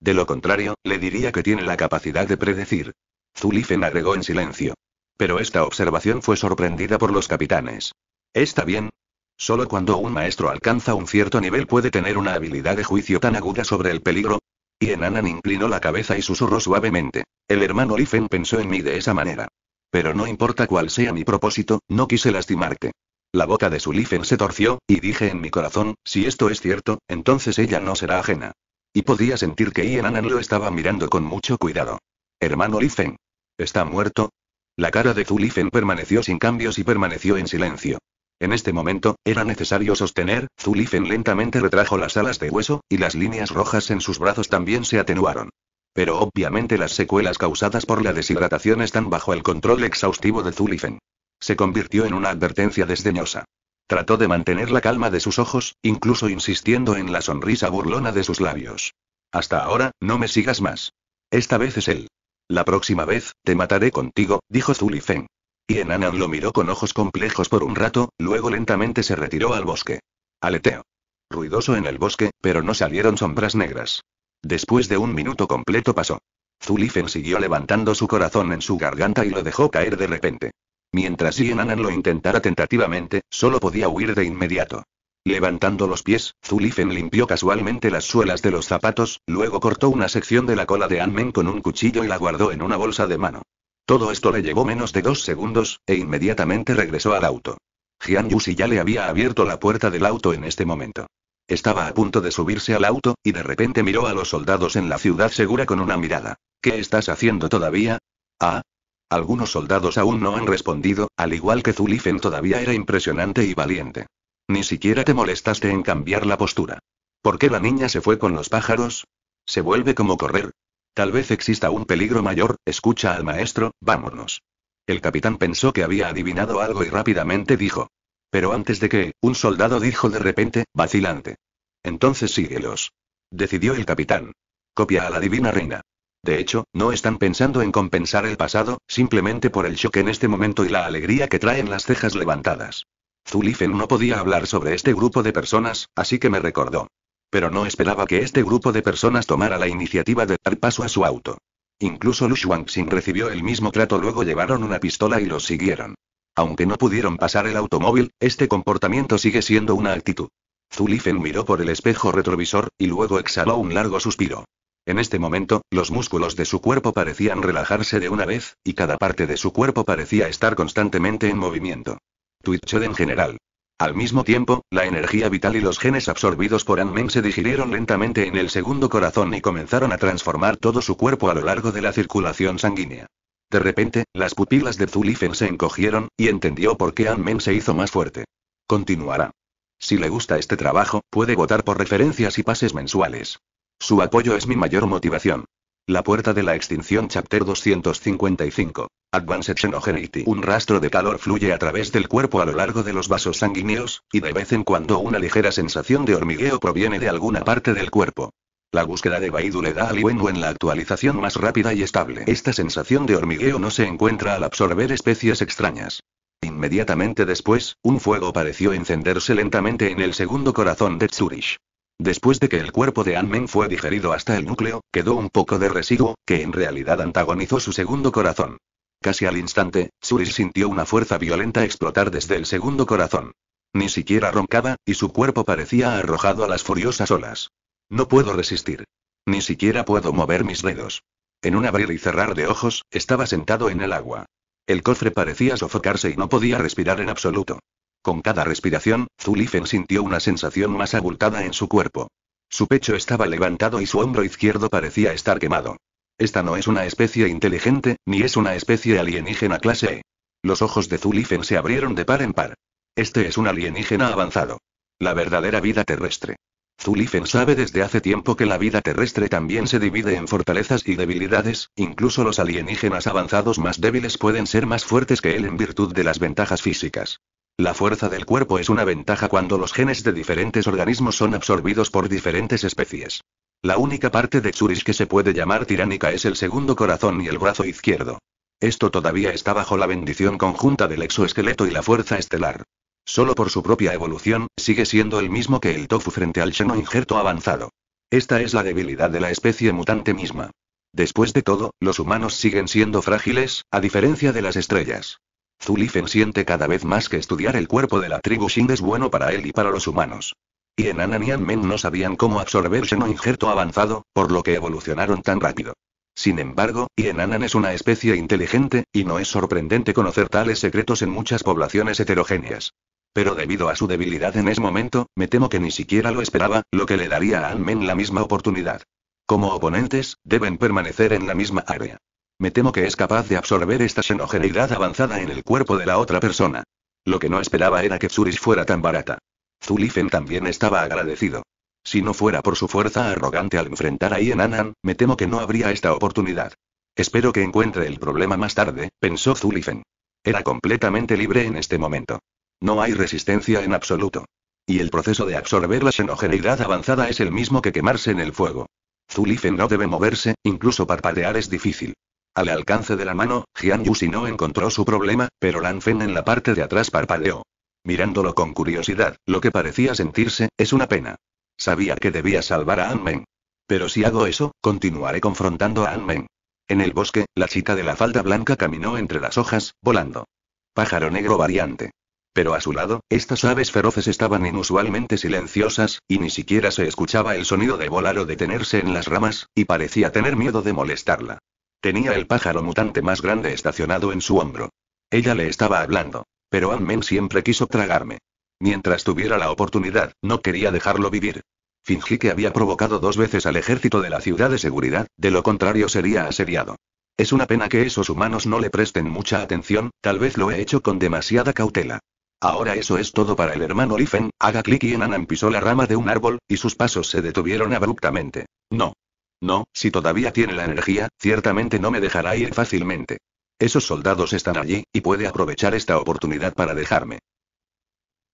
De lo contrario, le diría que tiene la capacidad de predecir. Zullifen agregó en silencio. Pero esta observación fue sorprendida por los capitanes. ¿Está bien? ¿Solo cuando un maestro alcanza un cierto nivel puede tener una habilidad de juicio tan aguda sobre el peligro? Y Enanan inclinó la cabeza y susurró suavemente: el hermano Lifen pensó en mí de esa manera. Pero no importa cuál sea mi propósito, no quise lastimarte. La boca de Zullifen se torció, y dije en mi corazón, si esto es cierto, entonces ella no será ajena. Y podía sentir que Ian Annan lo estaba mirando con mucho cuidado. Hermano Lifen. ¿Está muerto? La cara de Zullifen permaneció sin cambios y permaneció en silencio. En este momento, era necesario sostener. Zullifen lentamente retrajo las alas de hueso, y las líneas rojas en sus brazos también se atenuaron. Pero obviamente las secuelas causadas por la deshidratación están bajo el control exhaustivo de Zullifen. Se convirtió en una advertencia desdeñosa. Trató de mantener la calma de sus ojos, incluso insistiendo en la sonrisa burlona de sus labios. Hasta ahora, no me sigas más. Esta vez es él. La próxima vez, te mataré contigo, dijo Zullifen. Y Enanan lo miró con ojos complejos por un rato, luego lentamente se retiró al bosque. Aleteo. Ruidoso en el bosque, pero no salieron sombras negras. Después de un minuto completo pasó. Zullifen siguió levantando su corazón en su garganta y lo dejó caer de repente. Mientras Ian Annan lo intentara tentativamente, solo podía huir de inmediato. Levantando los pies, Zullifen limpió casualmente las suelas de los zapatos, luego cortó una sección de la cola de Almen con un cuchillo y la guardó en una bolsa de mano. Todo esto le llevó menos de 2 segundos, e inmediatamente regresó al auto. Jian Yusi ya le había abierto la puerta del auto en este momento. Estaba a punto de subirse al auto, y de repente miró a los soldados en la ciudad segura con una mirada. ¿Qué estás haciendo todavía? Ah. Algunos soldados aún no han respondido, al igual que Zullifen todavía era impresionante y valiente. Ni siquiera te molestaste en cambiar la postura. ¿Por qué la niña se fue con los pájaros? Se vuelve como correr. Tal vez exista un peligro mayor, escucha al maestro, vámonos. El capitán pensó que había adivinado algo y rápidamente dijo. Pero antes de que, un soldado dijo de repente, vacilante. Entonces síguelos. Decidió el capitán. Copia a la divina reina. De hecho, no están pensando en compensar el pasado, simplemente por el shock en este momento y la alegría que traen las cejas levantadas. Zullifen no podía hablar sobre este grupo de personas, así que me recordó. Pero no esperaba que este grupo de personas tomara la iniciativa de dar paso a su auto. Incluso Lu Shuangxin recibió el mismo trato, luego llevaron una pistola y los siguieron. Aunque no pudieron pasar el automóvil, este comportamiento sigue siendo una actitud. Zullifen miró por el espejo retrovisor, y luego exhaló un largo suspiro. En este momento, los músculos de su cuerpo parecían relajarse de una vez, y cada parte de su cuerpo parecía estar constantemente en movimiento. Twitchó en general. Al mismo tiempo, la energía vital y los genes absorbidos por Almen se digirieron lentamente en el segundo corazón y comenzaron a transformar todo su cuerpo a lo largo de la circulación sanguínea. De repente, las pupilas de Zullifen se encogieron, y entendió por qué Almen se hizo más fuerte. Continuará. Si le gusta este trabajo, puede votar por referencias y pases mensuales. Su apoyo es mi mayor motivación. La puerta de la extinción Chapter 255. Advanced Xenogenity. Un rastro de calor fluye a través del cuerpo a lo largo de los vasos sanguíneos, y de vez en cuando una ligera sensación de hormigueo proviene de alguna parte del cuerpo. La búsqueda de Baidu le da al Wenwu en la actualización más rápida y estable. Esta sensación de hormigueo no se encuentra al absorber especies extrañas. Inmediatamente después, un fuego pareció encenderse lentamente en el segundo corazón de Zurich. Después de que el cuerpo de Almen fue digerido hasta el núcleo, quedó un poco de residuo, que en realidad antagonizó su segundo corazón. Casi al instante, Churi sintió una fuerza violenta explotar desde el segundo corazón. Ni siquiera roncaba, y su cuerpo parecía arrojado a las furiosas olas. No puedo resistir. Ni siquiera puedo mover mis dedos. En un abrir y cerrar de ojos, estaba sentado en el agua. El cofre parecía sofocarse y no podía respirar en absoluto. Con cada respiración, Zulifen sintió una sensación más abultada en su cuerpo. Su pecho estaba levantado y su hombro izquierdo parecía estar quemado. Esta no es una especie inteligente, ni es una especie alienígena clase E. Los ojos de Zulifen se abrieron de par en par. Este es un alienígena avanzado. La verdadera vida terrestre. Zulifen sabe desde hace tiempo que la vida terrestre también se divide en fortalezas y debilidades, incluso los alienígenas avanzados más débiles pueden ser más fuertes que él en virtud de las ventajas físicas. La fuerza del cuerpo es una ventaja cuando los genes de diferentes organismos son absorbidos por diferentes especies. La única parte de Zurich que se puede llamar tiránica es el segundo corazón y el brazo izquierdo. Esto todavía está bajo la bendición conjunta del exoesqueleto y la fuerza estelar. Solo por su propia evolución, sigue siendo el mismo que el tofu frente al xeno injerto avanzado. Esta es la debilidad de la especie mutante misma. Después de todo, los humanos siguen siendo frágiles, a diferencia de las estrellas. Zulifen siente cada vez más que estudiar el cuerpo de la tribu Shin es bueno para él y para los humanos. Y en Ananian Men no sabían cómo absorber xeno injerto avanzado, por lo que evolucionaron tan rápido. Sin embargo, Ienanan es una especie inteligente, y no es sorprendente conocer tales secretos en muchas poblaciones heterogéneas. Pero debido a su debilidad en ese momento, me temo que ni siquiera lo esperaba, lo que le daría a Anmen la misma oportunidad. Como oponentes, deben permanecer en la misma área. Me temo que es capaz de absorber esta xenogeneidad avanzada en el cuerpo de la otra persona. Lo que no esperaba era que Zurich fuera tan barata. Zulifen también estaba agradecido. Si no fuera por su fuerza arrogante al enfrentar a Ienanan, me temo que no habría esta oportunidad. Espero que encuentre el problema más tarde, pensó Zulifen. Era completamente libre en este momento. No hay resistencia en absoluto. Y el proceso de absorber la xenogeneidad avanzada es el mismo que quemarse en el fuego. Zulifen no debe moverse, incluso parpadear es difícil. Al alcance de la mano, Jian Yusi no encontró su problema, pero Lan Fen en la parte de atrás parpadeó. Mirándolo con curiosidad, lo que parecía sentirse, es una pena. Sabía que debía salvar a Anmen. Pero si hago eso, continuaré confrontando a Anmen. En el bosque, la chica de la falda blanca caminó entre las hojas, volando. Pájaro negro variante. Pero a su lado, estas aves feroces estaban inusualmente silenciosas, y ni siquiera se escuchaba el sonido de volar o detenerse en las ramas, y parecía tener miedo de molestarla. Tenía el pájaro mutante más grande estacionado en su hombro. Ella le estaba hablando. Pero Anmen siempre quiso tragarme. Mientras tuviera la oportunidad, no quería dejarlo vivir. Fingí que había provocado 2 veces al ejército de la ciudad de seguridad, de lo contrario sería asediado. Es una pena que esos humanos no le presten mucha atención, tal vez lo he hecho con demasiada cautela. Ahora eso es todo para el hermano Lifen, haga clic y Enanan pisó la rama de un árbol, y sus pasos se detuvieron abruptamente. No, si todavía tiene la energía, ciertamente no me dejará ir fácilmente. Esos soldados están allí, y puede aprovechar esta oportunidad para dejarme.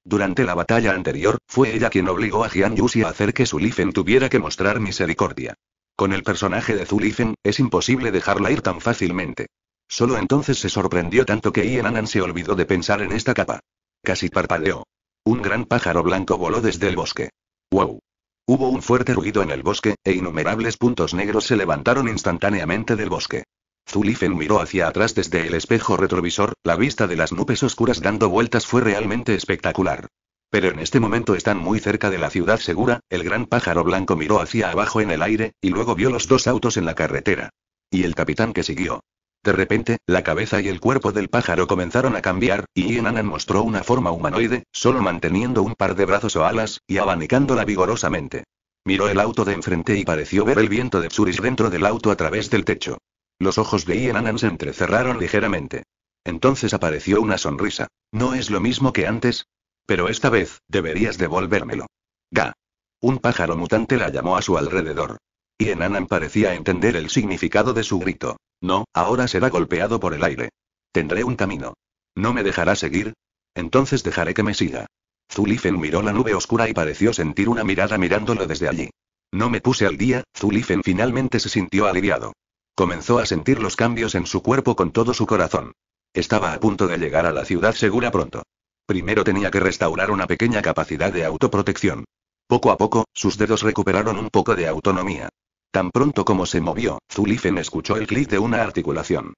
Durante la batalla anterior, fue ella quien obligó a Jian Yusi a hacer que Zulifen tuviera que mostrar misericordia. Con el personaje de Zulifen, es imposible dejarla ir tan fácilmente. Solo entonces se sorprendió tanto que Ienanan se olvidó de pensar en esta capa. Casi parpadeó. Un gran pájaro blanco voló desde el bosque. ¡Wow! Hubo un fuerte ruido en el bosque, e innumerables puntos negros se levantaron instantáneamente del bosque. Zulifen miró hacia atrás desde el espejo retrovisor, la vista de las nubes oscuras dando vueltas fue realmente espectacular. Pero en este momento están muy cerca de la ciudad segura, el gran pájaro blanco miró hacia abajo en el aire, y luego vio los 2 autos en la carretera. Y el capitán que siguió. De repente, la cabeza y el cuerpo del pájaro comenzaron a cambiar, y Ienanan mostró una forma humanoide, solo manteniendo un par de brazos o alas, y abanicándola vigorosamente. Miró el auto de enfrente y pareció ver el viento de Zurich dentro del auto a través del techo. Los ojos de Ienanan se entrecerraron ligeramente. Entonces apareció una sonrisa. ¿No es lo mismo que antes? Pero esta vez, deberías devolvérmelo. ¡Ga! Un pájaro mutante la llamó a su alrededor. Ienanan parecía entender el significado de su grito. No, ahora será golpeado por el aire. Tendré un camino. ¿No me dejará seguir? Entonces dejaré que me siga. Zulifen miró la nube oscura y pareció sentir una mirada mirándolo desde allí. No me puse al día, Zulifen finalmente se sintió aliviado. Comenzó a sentir los cambios en su cuerpo con todo su corazón. Estaba a punto de llegar a la ciudad segura pronto. Primero tenía que restaurar una pequeña capacidad de autoprotección. Poco a poco, sus dedos recuperaron un poco de autonomía. Tan pronto como se movió, Zulifen escuchó el clic de una articulación.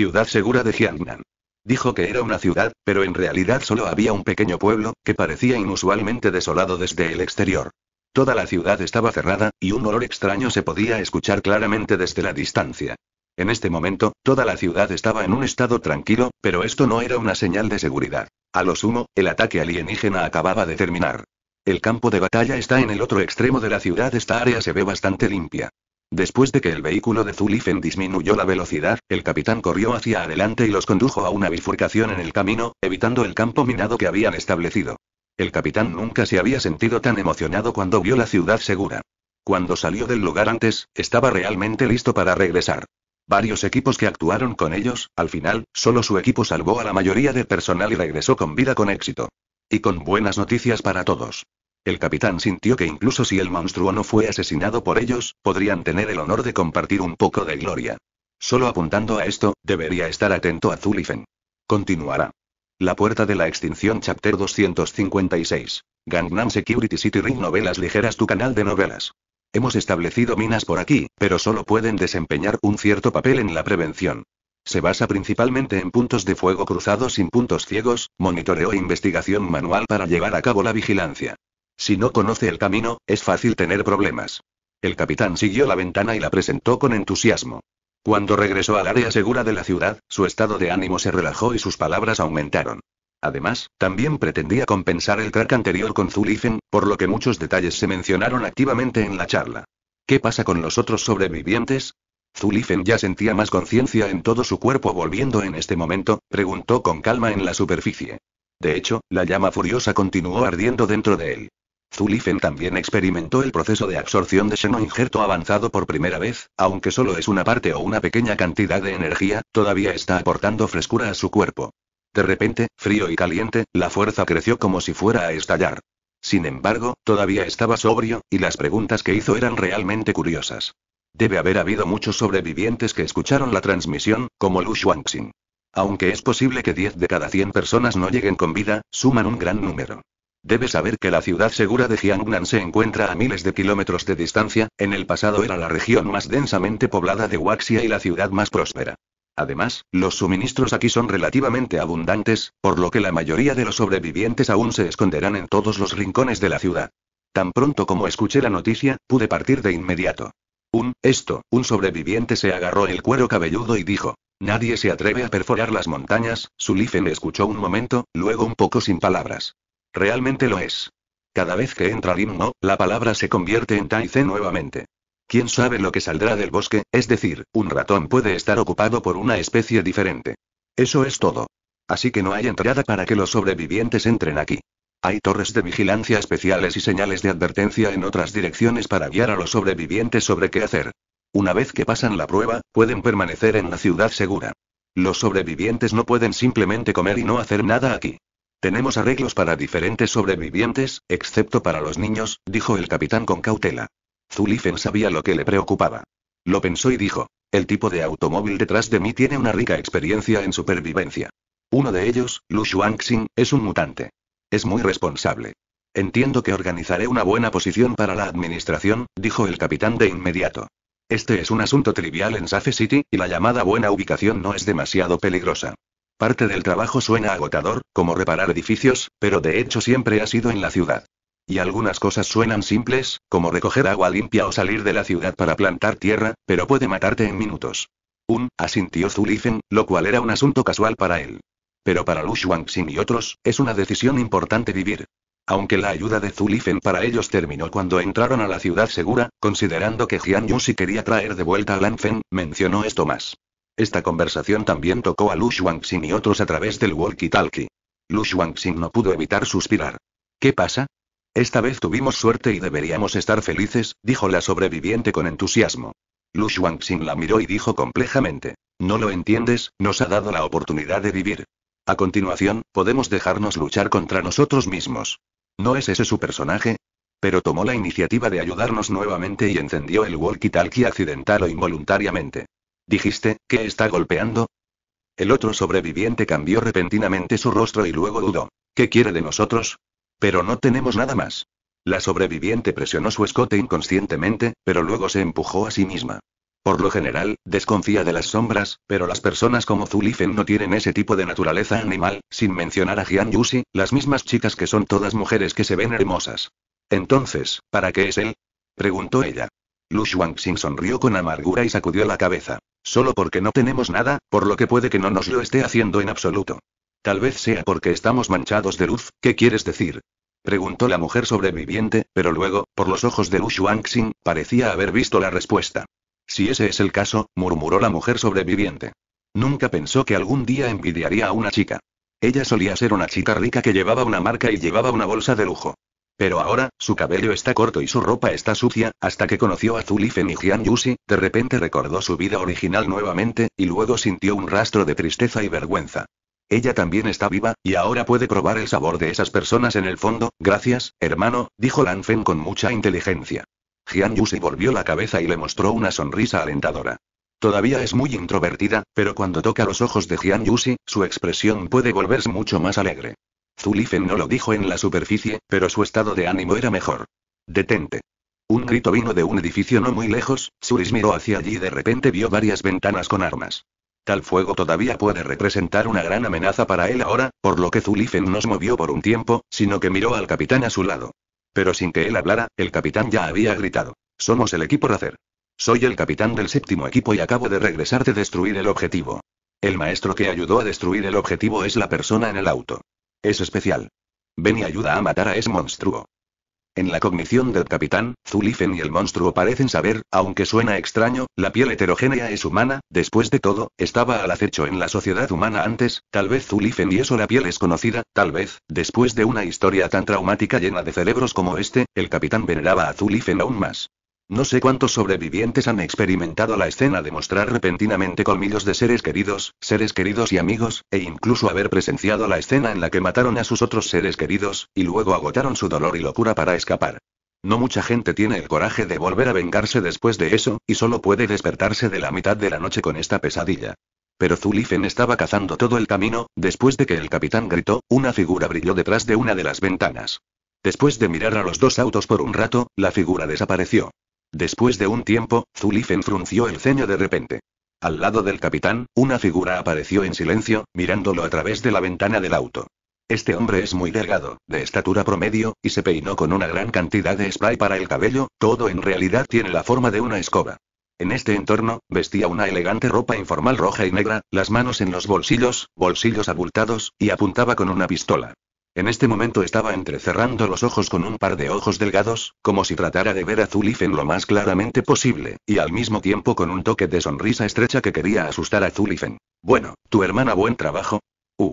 ciudad segura de Xiangnan. Dijo que era una ciudad, pero en realidad solo había un pequeño pueblo, que parecía inusualmente desolado desde el exterior. Toda la ciudad estaba cerrada, y un olor extraño se podía escuchar claramente desde la distancia. En este momento, toda la ciudad estaba en un estado tranquilo, pero esto no era una señal de seguridad. A lo sumo, el ataque alienígena acababa de terminar. El campo de batalla está en el otro extremo de la ciudad. Esta área se ve bastante limpia. Después de que el vehículo de Zulifen disminuyó la velocidad, el capitán corrió hacia adelante y los condujo a una bifurcación en el camino, evitando el campo minado que habían establecido. El capitán nunca se había sentido tan emocionado cuando vio la ciudad segura. Cuando salió del lugar antes, estaba realmente listo para regresar. Varios equipos que actuaron con ellos, al final, solo su equipo salvó a la mayoría del personal y regresó con vida con éxito. Y con buenas noticias para todos. El capitán sintió que incluso si el monstruo no fue asesinado por ellos, podrían tener el honor de compartir un poco de gloria. Solo apuntando a esto, debería estar atento a Zulifen. Continuará. La puerta de la extinción. Chapter 256. Gangnam Security City Ring. Novelas ligeras. Tu canal de novelas. Hemos establecido minas por aquí, pero solo pueden desempeñar un cierto papel en la prevención. Se basa principalmente en puntos de fuego cruzados sin puntos ciegos, monitoreo e investigación manual para llevar a cabo la vigilancia. Si no conoce el camino, es fácil tener problemas. El capitán siguió la ventana y la presentó con entusiasmo. Cuando regresó al área segura de la ciudad, su estado de ánimo se relajó y sus palabras aumentaron. Además, también pretendía compensar el crack anterior con Zulifen, por lo que muchos detalles se mencionaron activamente en la charla. ¿Qué pasa con los otros sobrevivientes? Zulifen ya sentía más conciencia en todo su cuerpo. Volviendo en este momento, preguntó con calma en la superficie. De hecho, la llama furiosa continuó ardiendo dentro de él. Zulifen también experimentó el proceso de absorción de Xeno Injerto avanzado por primera vez, aunque solo es una parte o una pequeña cantidad de energía, todavía está aportando frescura a su cuerpo. De repente, frío y caliente, la fuerza creció como si fuera a estallar. Sin embargo, todavía estaba sobrio, y las preguntas que hizo eran realmente curiosas. Debe haber habido muchos sobrevivientes que escucharon la transmisión, como Lu Shuangxin. Aunque es posible que 10 de cada 100 personas no lleguen con vida, suman un gran número. Debe saber que la ciudad segura de Xiangnan se encuentra a miles de kilómetros de distancia, en el pasado era la región más densamente poblada de Wuxia y la ciudad más próspera. Además, los suministros aquí son relativamente abundantes, por lo que la mayoría de los sobrevivientes aún se esconderán en todos los rincones de la ciudad. Tan pronto como escuché la noticia, pude partir de inmediato. Un sobreviviente se agarró el cuero cabelludo y dijo: «Nadie se atreve a perforar las montañas». Zulifen escuchó un momento, luego un poco sin palabras. Realmente lo es. Cada vez que entra Lin Mo, la palabra se convierte en Taizen nuevamente. ¿Quién sabe lo que saldrá del bosque? Es decir, un ratón puede estar ocupado por una especie diferente. Eso es todo. Así que no hay entrada para que los sobrevivientes entren aquí. Hay torres de vigilancia especiales y señales de advertencia en otras direcciones para guiar a los sobrevivientes sobre qué hacer. Una vez que pasan la prueba, pueden permanecer en la ciudad segura. Los sobrevivientes no pueden simplemente comer y no hacer nada aquí. Tenemos arreglos para diferentes sobrevivientes, excepto para los niños, dijo el capitán con cautela. Zulifen sabía lo que le preocupaba. Lo pensó y dijo: el tipo de automóvil detrás de mí tiene una rica experiencia en supervivencia. Uno de ellos, Lu Shuangxin, es un mutante. Es muy responsable. Entiendo que organizaré una buena posición para la administración, dijo el capitán de inmediato. Este es un asunto trivial en Safe City, y la llamada buena ubicación no es demasiado peligrosa. Parte del trabajo suena agotador, como reparar edificios, pero de hecho siempre ha sido en la ciudad. Y algunas cosas suenan simples, como recoger agua limpia o salir de la ciudad para plantar tierra, pero puede matarte en minutos. Asintió Zulifen, lo cual era un asunto casual para él. Pero para Lu Shuangxin y otros, es una decisión importante vivir. Aunque la ayuda de Zulifen para ellos terminó cuando entraron a la ciudad segura, considerando que Jian Yuxi quería traer de vuelta a Lanfen, mencionó esto más. Esta conversación también tocó a Lu Shuangxin y otros a través del walkie-talkie. Lu Shuangxin no pudo evitar suspirar. ¿Qué pasa? Esta vez tuvimos suerte y deberíamos estar felices, dijo la sobreviviente con entusiasmo. Lu Shuangxin la miró y dijo complejamente: no lo entiendes, nos ha dado la oportunidad de vivir. A continuación, podemos dejarnos luchar contra nosotros mismos. ¿No es ese su personaje? Pero tomó la iniciativa de ayudarnos nuevamente y encendió el walkie-talkie accidental o involuntariamente. ¿Dijiste que está golpeando? El otro sobreviviente cambió repentinamente su rostro y luego dudó. ¿Qué quiere de nosotros? Pero no tenemos nada más. La sobreviviente presionó su escote inconscientemente, pero luego se empujó a sí misma. Por lo general, desconfía de las sombras, pero las personas como Zulifen no tienen ese tipo de naturaleza animal, sin mencionar a Jian Yuxi, las mismas chicas que son todas mujeres que se ven hermosas. Entonces, ¿para qué es él?, preguntó ella. Lu Shuangxin sonrió con amargura y sacudió la cabeza. Solo porque no tenemos nada, por lo que puede que no nos lo esté haciendo en absoluto. Tal vez sea porque estamos manchados de luz, ¿qué quieres decir?, preguntó la mujer sobreviviente, pero luego, por los ojos de Lu Shuangxin, parecía haber visto la respuesta. Si ese es el caso, murmuró la mujer sobreviviente. Nunca pensó que algún día envidiaría a una chica. Ella solía ser una chica rica que llevaba una marca y llevaba una bolsa de lujo. Pero ahora, su cabello está corto y su ropa está sucia, hasta que conoció a Zulifen y Jian Yuxi, de repente recordó su vida original nuevamente, y luego sintió un rastro de tristeza y vergüenza. Ella también está viva, y ahora puede probar el sabor de esas personas en el fondo. Gracias, hermano, dijo Lan Fen con mucha inteligencia. Jian Yuxi volvió la cabeza y le mostró una sonrisa alentadora. Todavía es muy introvertida, pero cuando toca los ojos de Jian Yuxi, su expresión puede volverse mucho más alegre. Zulifen no lo dijo en la superficie, pero su estado de ánimo era mejor. Detente. Un grito vino de un edificio no muy lejos, Tsuris miró hacia allí y de repente vio varias ventanas con armas. Tal fuego todavía puede representar una gran amenaza para él ahora, por lo que Zulifen no se movió por un tiempo, sino que miró al capitán a su lado. Pero sin que él hablara, el capitán ya había gritado. Somos el equipo Razer. Soy el capitán del 7º equipo y acabo de regresar de destruir el objetivo. El maestro que ayudó a destruir el objetivo es la persona en el auto. Es especial. Ven y ayuda a matar a ese monstruo. En la cognición del capitán, Zulifen y el monstruo parecen saber, aunque suena extraño, la piel heterogénea es humana, después de todo, estaba al acecho en la sociedad humana antes, tal vez Zulifen y eso la piel es conocida, tal vez, después de una historia tan traumática llena de cerebros como este, el capitán veneraba a Zulifen aún más. No sé cuántos sobrevivientes han experimentado la escena de mostrar repentinamente colmillos de seres queridos y amigos, e incluso haber presenciado la escena en la que mataron a sus otros seres queridos, y luego agotaron su dolor y locura para escapar. No mucha gente tiene el coraje de volver a vengarse después de eso, y solo puede despertarse de la mitad de la noche con esta pesadilla. Pero Zulifen estaba cazando todo el camino, después de que el capitán gritó, una figura brilló detrás de una de las ventanas. Después de mirar a los dos autos por un rato, la figura desapareció. Después de un tiempo, Zulifen frunció el ceño de repente. Al lado del capitán, una figura apareció en silencio, mirándolo a través de la ventana del auto. Este hombre es muy delgado, de estatura promedio, y se peinó con una gran cantidad de spray para el cabello, todo en realidad tiene la forma de una escoba. En este entorno, vestía una elegante ropa informal roja y negra, las manos en los bolsillos abultados, y apuntaba con una pistola. En este momento estaba entrecerrando los ojos con un par de ojos delgados, como si tratara de ver a Zulifen lo más claramente posible, y al mismo tiempo con un toque de sonrisa estrecha que quería asustar a Zulifen. Bueno, tu hermana, buen trabajo.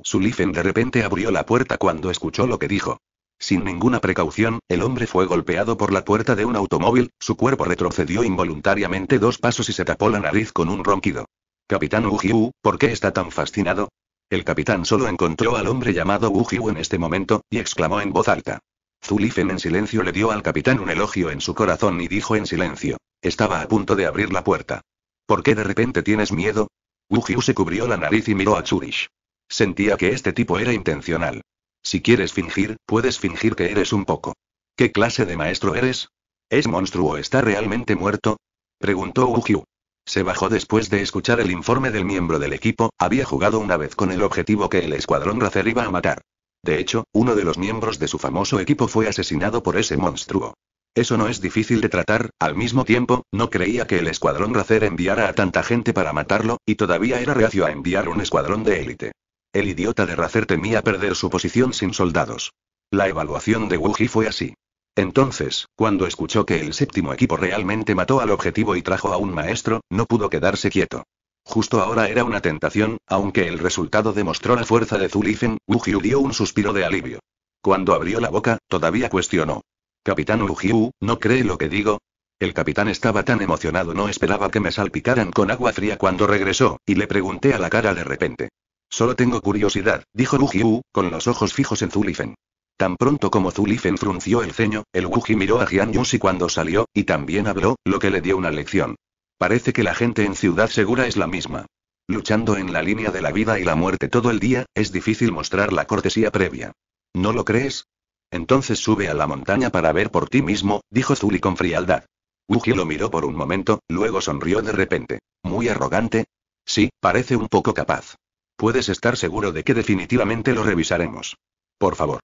Zulifen de repente abrió la puerta cuando escuchó lo que dijo. Sin ninguna precaución, el hombre fue golpeado por la puerta de un automóvil, su cuerpo retrocedió involuntariamente 2 pasos y se tapó la nariz con un ronquido. Capitán Ujiu, ¿por qué está tan fascinado? El capitán solo encontró al hombre llamado Wu Jiu en este momento, y exclamó en voz alta. Zulifen en silencio le dio al capitán un elogio en su corazón y dijo en silencio. Estaba a punto de abrir la puerta. ¿Por qué de repente tienes miedo? Wu Jiu se cubrió la nariz y miró a Zurich. Sentía que este tipo era intencional. Si quieres fingir, puedes fingir que eres un poco. ¿Qué clase de maestro eres? ¿Es monstruo o está realmente muerto?, preguntó Wu Jiu. Se bajó después de escuchar el informe del miembro del equipo, había jugado una vez con el objetivo que el escuadrón Razer iba a matar. De hecho, uno de los miembros de su famoso equipo fue asesinado por ese monstruo. Eso no es difícil de tratar, al mismo tiempo, no creía que el escuadrón Razer enviara a tanta gente para matarlo, y todavía era reacio a enviar un escuadrón de élite. El idiota de Razer temía perder su posición sin soldados. La evaluación de Wu Jiu fue así. Entonces, cuando escuchó que el 7º equipo realmente mató al objetivo y trajo a un maestro, no pudo quedarse quieto. Justo ahora era una tentación, aunque el resultado demostró la fuerza de Zulifen, Wu Jiu dio un suspiro de alivio. Cuando abrió la boca, todavía cuestionó. Capitán Wu Jiu, ¿no cree lo que digo? El capitán estaba tan emocionado, no esperaba que me salpicaran con agua fría cuando regresó, y le pregunté a la cara de repente. Solo tengo curiosidad, dijo Wu Jiu, con los ojos fijos en Zulifen. Tan pronto como Zulifen frunció el ceño, el Wu Jiu miró a Jian Yuxi cuando salió, y también habló, lo que le dio una lección. Parece que la gente en Ciudad Segura es la misma. Luchando en la línea de la vida y la muerte todo el día, es difícil mostrar la cortesía previa. ¿No lo crees? Entonces sube a la montaña para ver por ti mismo, dijo Zuli con frialdad. Wu Jie lo miró por un momento, luego sonrió de repente. ¿Muy arrogante? Sí, parece un poco capaz. Puedes estar seguro de que definitivamente lo revisaremos. Por favor.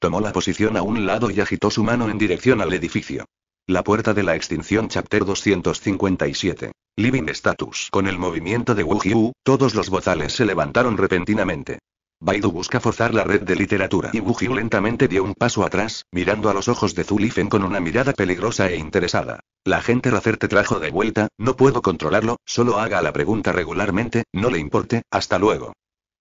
Tomó la posición a un lado y agitó su mano en dirección al edificio. La puerta de la extinción Chapter 257. Living Status. Con el movimiento de Wu Jie, todos los bozales se levantaron repentinamente. Baidu busca forzar la red de literatura y Wu Jie lentamente dio un paso atrás, mirando a los ojos de Zulifen con una mirada peligrosa e interesada. La gente Racer te trajo de vuelta, no puedo controlarlo, solo haga la pregunta regularmente, no le importe, hasta luego.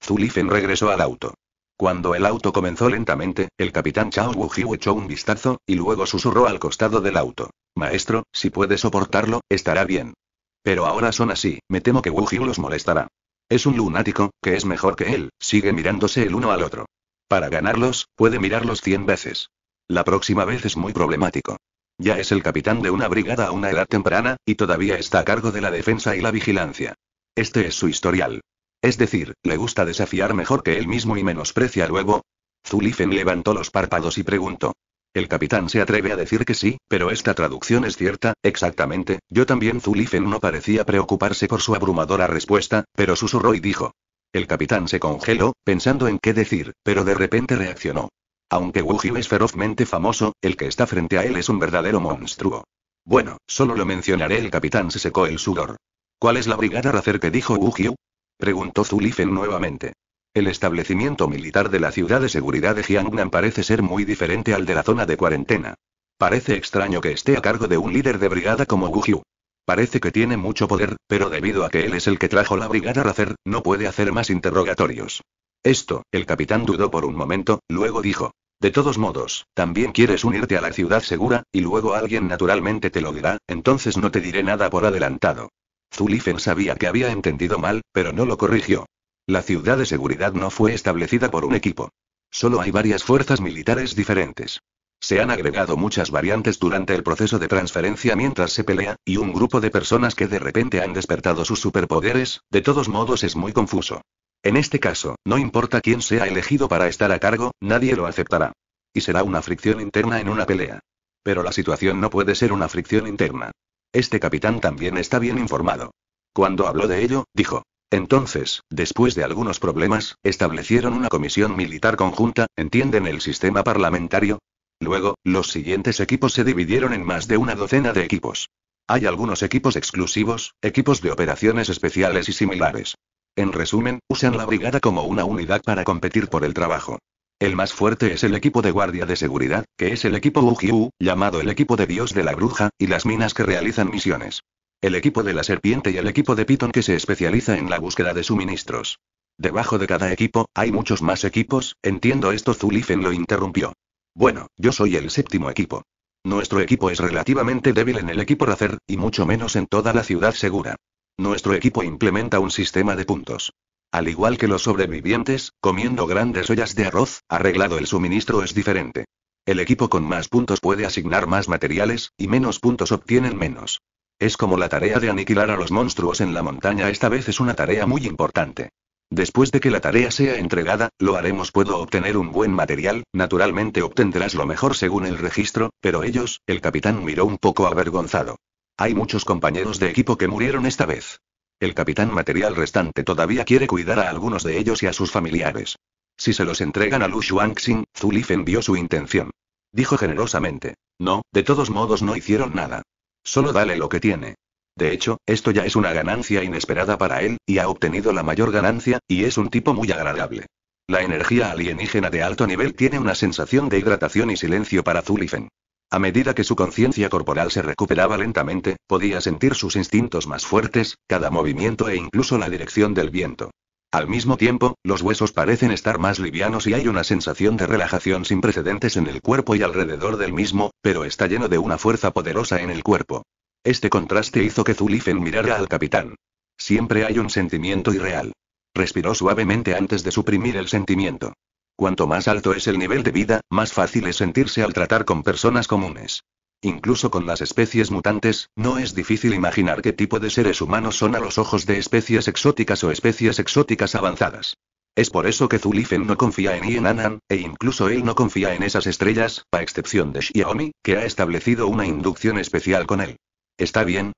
Zulifen regresó al auto. Cuando el auto comenzó lentamente, el capitán Chao Wu Jie echó un vistazo, y luego susurró al costado del auto. Maestro, si puede soportarlo, estará bien. Pero ahora son así, me temo que Wu Jie los molestará. Es un lunático, que es mejor que él, sigue mirándose el uno al otro. Para ganarlos, puede mirarlos 100 veces. La próxima vez es muy problemático. Ya es el capitán de una brigada a una edad temprana, y todavía está a cargo de la defensa y la vigilancia. Este es su historial. Es decir, le gusta desafiar mejor que él mismo y menosprecia luego. Zulifen levantó los párpados y preguntó. El capitán se atreve a decir que sí, pero esta traducción es cierta, exactamente, yo también. Zulifen no parecía preocuparse por su abrumadora respuesta, pero susurró y dijo. El capitán se congeló, pensando en qué decir, pero de repente reaccionó. Aunque Wu Jie es ferozmente famoso, el que está frente a él es un verdadero monstruo. Bueno, solo lo mencionaré. El capitán se secó el sudor. ¿Cuál es la brigada Racer que dijo Wu Jie? Preguntó Zulifen nuevamente. El establecimiento militar de la ciudad de seguridad de Jiangnan parece ser muy diferente al de la zona de cuarentena. Parece extraño que esté a cargo de un líder de brigada como Wu Jie. Parece que tiene mucho poder, pero debido a que él es el que trajo la brigada Racer, no puede hacer más interrogatorios. Esto, el capitán dudó por un momento, luego dijo. De todos modos, también quieres unirte a la ciudad segura, y luego alguien naturalmente te lo dirá, entonces no te diré nada por adelantado. Zulifen sabía que había entendido mal, pero no lo corrigió. La ciudad de seguridad no fue establecida por un equipo. Solo hay varias fuerzas militares diferentes. Se han agregado muchas variantes durante el proceso de transferencia mientras se pelea, y un grupo de personas que de repente han despertado sus superpoderes, de todos modos es muy confuso. En este caso, no importa quién sea elegido para estar a cargo, nadie lo aceptará. Y será una fricción interna en una pelea. Pero la situación no puede ser una fricción interna. Este capitán también está bien informado. Cuando habló de ello, dijo. Entonces, después de algunos problemas, establecieron una comisión militar conjunta, ¿entienden el sistema parlamentario? Luego, los siguientes equipos se dividieron en más de una docena de equipos. Hay algunos equipos exclusivos, equipos de operaciones especiales y similares. En resumen, usan la brigada como una unidad para competir por el trabajo. El más fuerte es el equipo de guardia de seguridad, que es el equipo Wu Jie, llamado el equipo de Dios de la Bruja, y las minas que realizan misiones. El equipo de la serpiente y el equipo de Python que se especializa en la búsqueda de suministros. Debajo de cada equipo, hay muchos más equipos, entiendo esto. Zulifen lo interrumpió. Bueno, yo soy el 7º equipo. Nuestro equipo es relativamente débil en el equipo Racer, y mucho menos en toda la ciudad segura. Nuestro equipo implementa un sistema de puntos. Al igual que los sobrevivientes, comiendo grandes ollas de arroz, arreglado el suministro es diferente. El equipo con más puntos puede asignar más materiales, y menos puntos obtienen menos. Es como la tarea de aniquilar a los monstruos en la montaña, esta vez es una tarea muy importante. Después de que la tarea sea entregada, lo haremos. Puedo obtener un buen material, naturalmente obtendrás lo mejor según el registro, pero ellos, el capitán miró un poco avergonzado. Hay muchos compañeros de equipo que murieron esta vez. El capitán material restante todavía quiere cuidar a algunos de ellos y a sus familiares. Si se los entregan a Lu Shuangxin, Zulifen vio su intención. Dijo generosamente. No, de todos modos no hicieron nada. Solo dale lo que tiene. De hecho, esto ya es una ganancia inesperada para él, y ha obtenido la mayor ganancia, y es un tipo muy agradable. La energía alienígena de alto nivel tiene una sensación de hidratación y silencio para Zulifen. A medida que su conciencia corporal se recuperaba lentamente, podía sentir sus instintos más fuertes, cada movimiento e incluso la dirección del viento. Al mismo tiempo, los huesos parecen estar más livianos y hay una sensación de relajación sin precedentes en el cuerpo y alrededor del mismo, pero está lleno de una fuerza poderosa en el cuerpo. Este contraste hizo que Zulifen mirara al capitán. Siempre hay un sentimiento irreal. Respiró suavemente antes de suprimir el sentimiento. Cuanto más alto es el nivel de vida, más fácil es sentirse al tratar con personas comunes. Incluso con las especies mutantes, no es difícil imaginar qué tipo de seres humanos son a los ojos de especies exóticas o especies exóticas avanzadas. Es por eso que Zulifen no confía en Hienanan, e incluso él no confía en esas estrellas, a excepción de Xiaomi, que ha establecido una inducción especial con él. Está bien,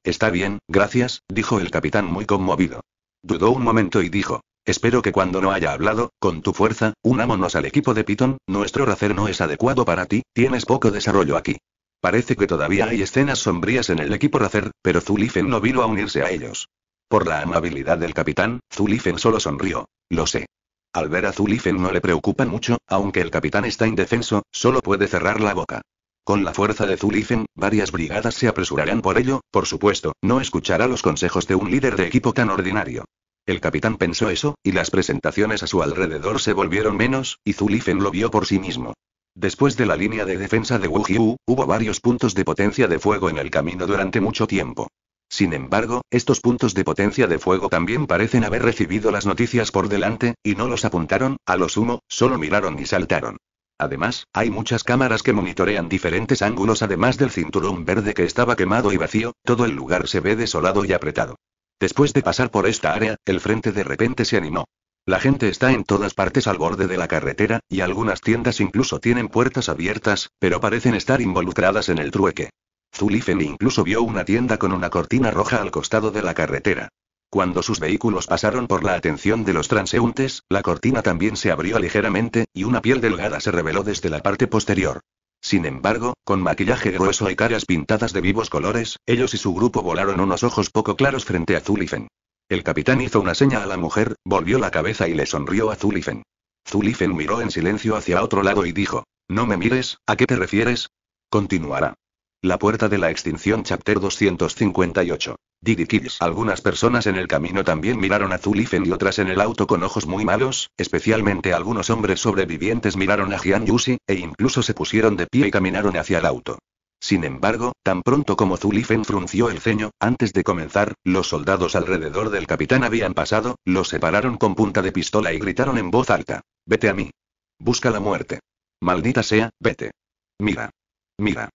gracias, dijo el capitán muy conmovido. Dudó un momento y dijo: espero que cuando no haya hablado, con tu fuerza, unámonos al equipo de Python, nuestro racer no es adecuado para ti, tienes poco desarrollo aquí. Parece que todavía hay escenas sombrías en el equipo racer, pero Zulifen no vino a unirse a ellos. Por la amabilidad del capitán, Zulifen solo sonrió. Lo sé. Al ver a Zulifen no le preocupa mucho, aunque el capitán está indefenso, solo puede cerrar la boca. Con la fuerza de Zulifen, varias brigadas se apresurarán por ello, por supuesto, no escuchará los consejos de un líder de equipo tan ordinario. El capitán pensó eso, y las presentaciones a su alrededor se volvieron menos, y Zulifen lo vio por sí mismo. Después de la línea de defensa de Wujiu, hubo varios puntos de potencia de fuego en el camino durante mucho tiempo. Sin embargo, estos puntos de potencia de fuego también parecen haber recibido las noticias por delante, y no los apuntaron, a lo sumo, solo miraron y saltaron. Además, hay muchas cámaras que monitorean diferentes ángulos además del cinturón verde que estaba quemado y vacío, todo el lugar se ve desolado y apretado. Después de pasar por esta área, el frente de repente se animó. La gente está en todas partes al borde de la carretera, y algunas tiendas incluso tienen puertas abiertas, pero parecen estar involucradas en el trueque. Zulifen incluso vio una tienda con una cortina roja al costado de la carretera. Cuando sus vehículos pasaron por la atención de los transeúntes, la cortina también se abrió ligeramente, y una piel delgada se reveló desde la parte posterior. Sin embargo, con maquillaje grueso y caras pintadas de vivos colores, ellos y su grupo volaron unos ojos poco claros frente a Zulifen. El capitán hizo una seña a la mujer, volvió la cabeza y le sonrió a Zulifen. Zulifen miró en silencio hacia otro lado y dijo: no me mires, ¿a qué te refieres? Continuará. La puerta de la extinción Chapter 258. Didi Kills. Algunas personas en el camino también miraron a Zulifen y otras en el auto con ojos muy malos, especialmente algunos hombres sobrevivientes miraron a Jian Yuxi, e incluso se pusieron de pie y caminaron hacia el auto. Sin embargo, tan pronto como Zulifen frunció el ceño, antes de comenzar, los soldados alrededor del capitán habían pasado, los separaron con punta de pistola y gritaron en voz alta: vete a mí. Busca la muerte. Maldita sea, vete. Mira. Mira.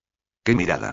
¡Qué mirada!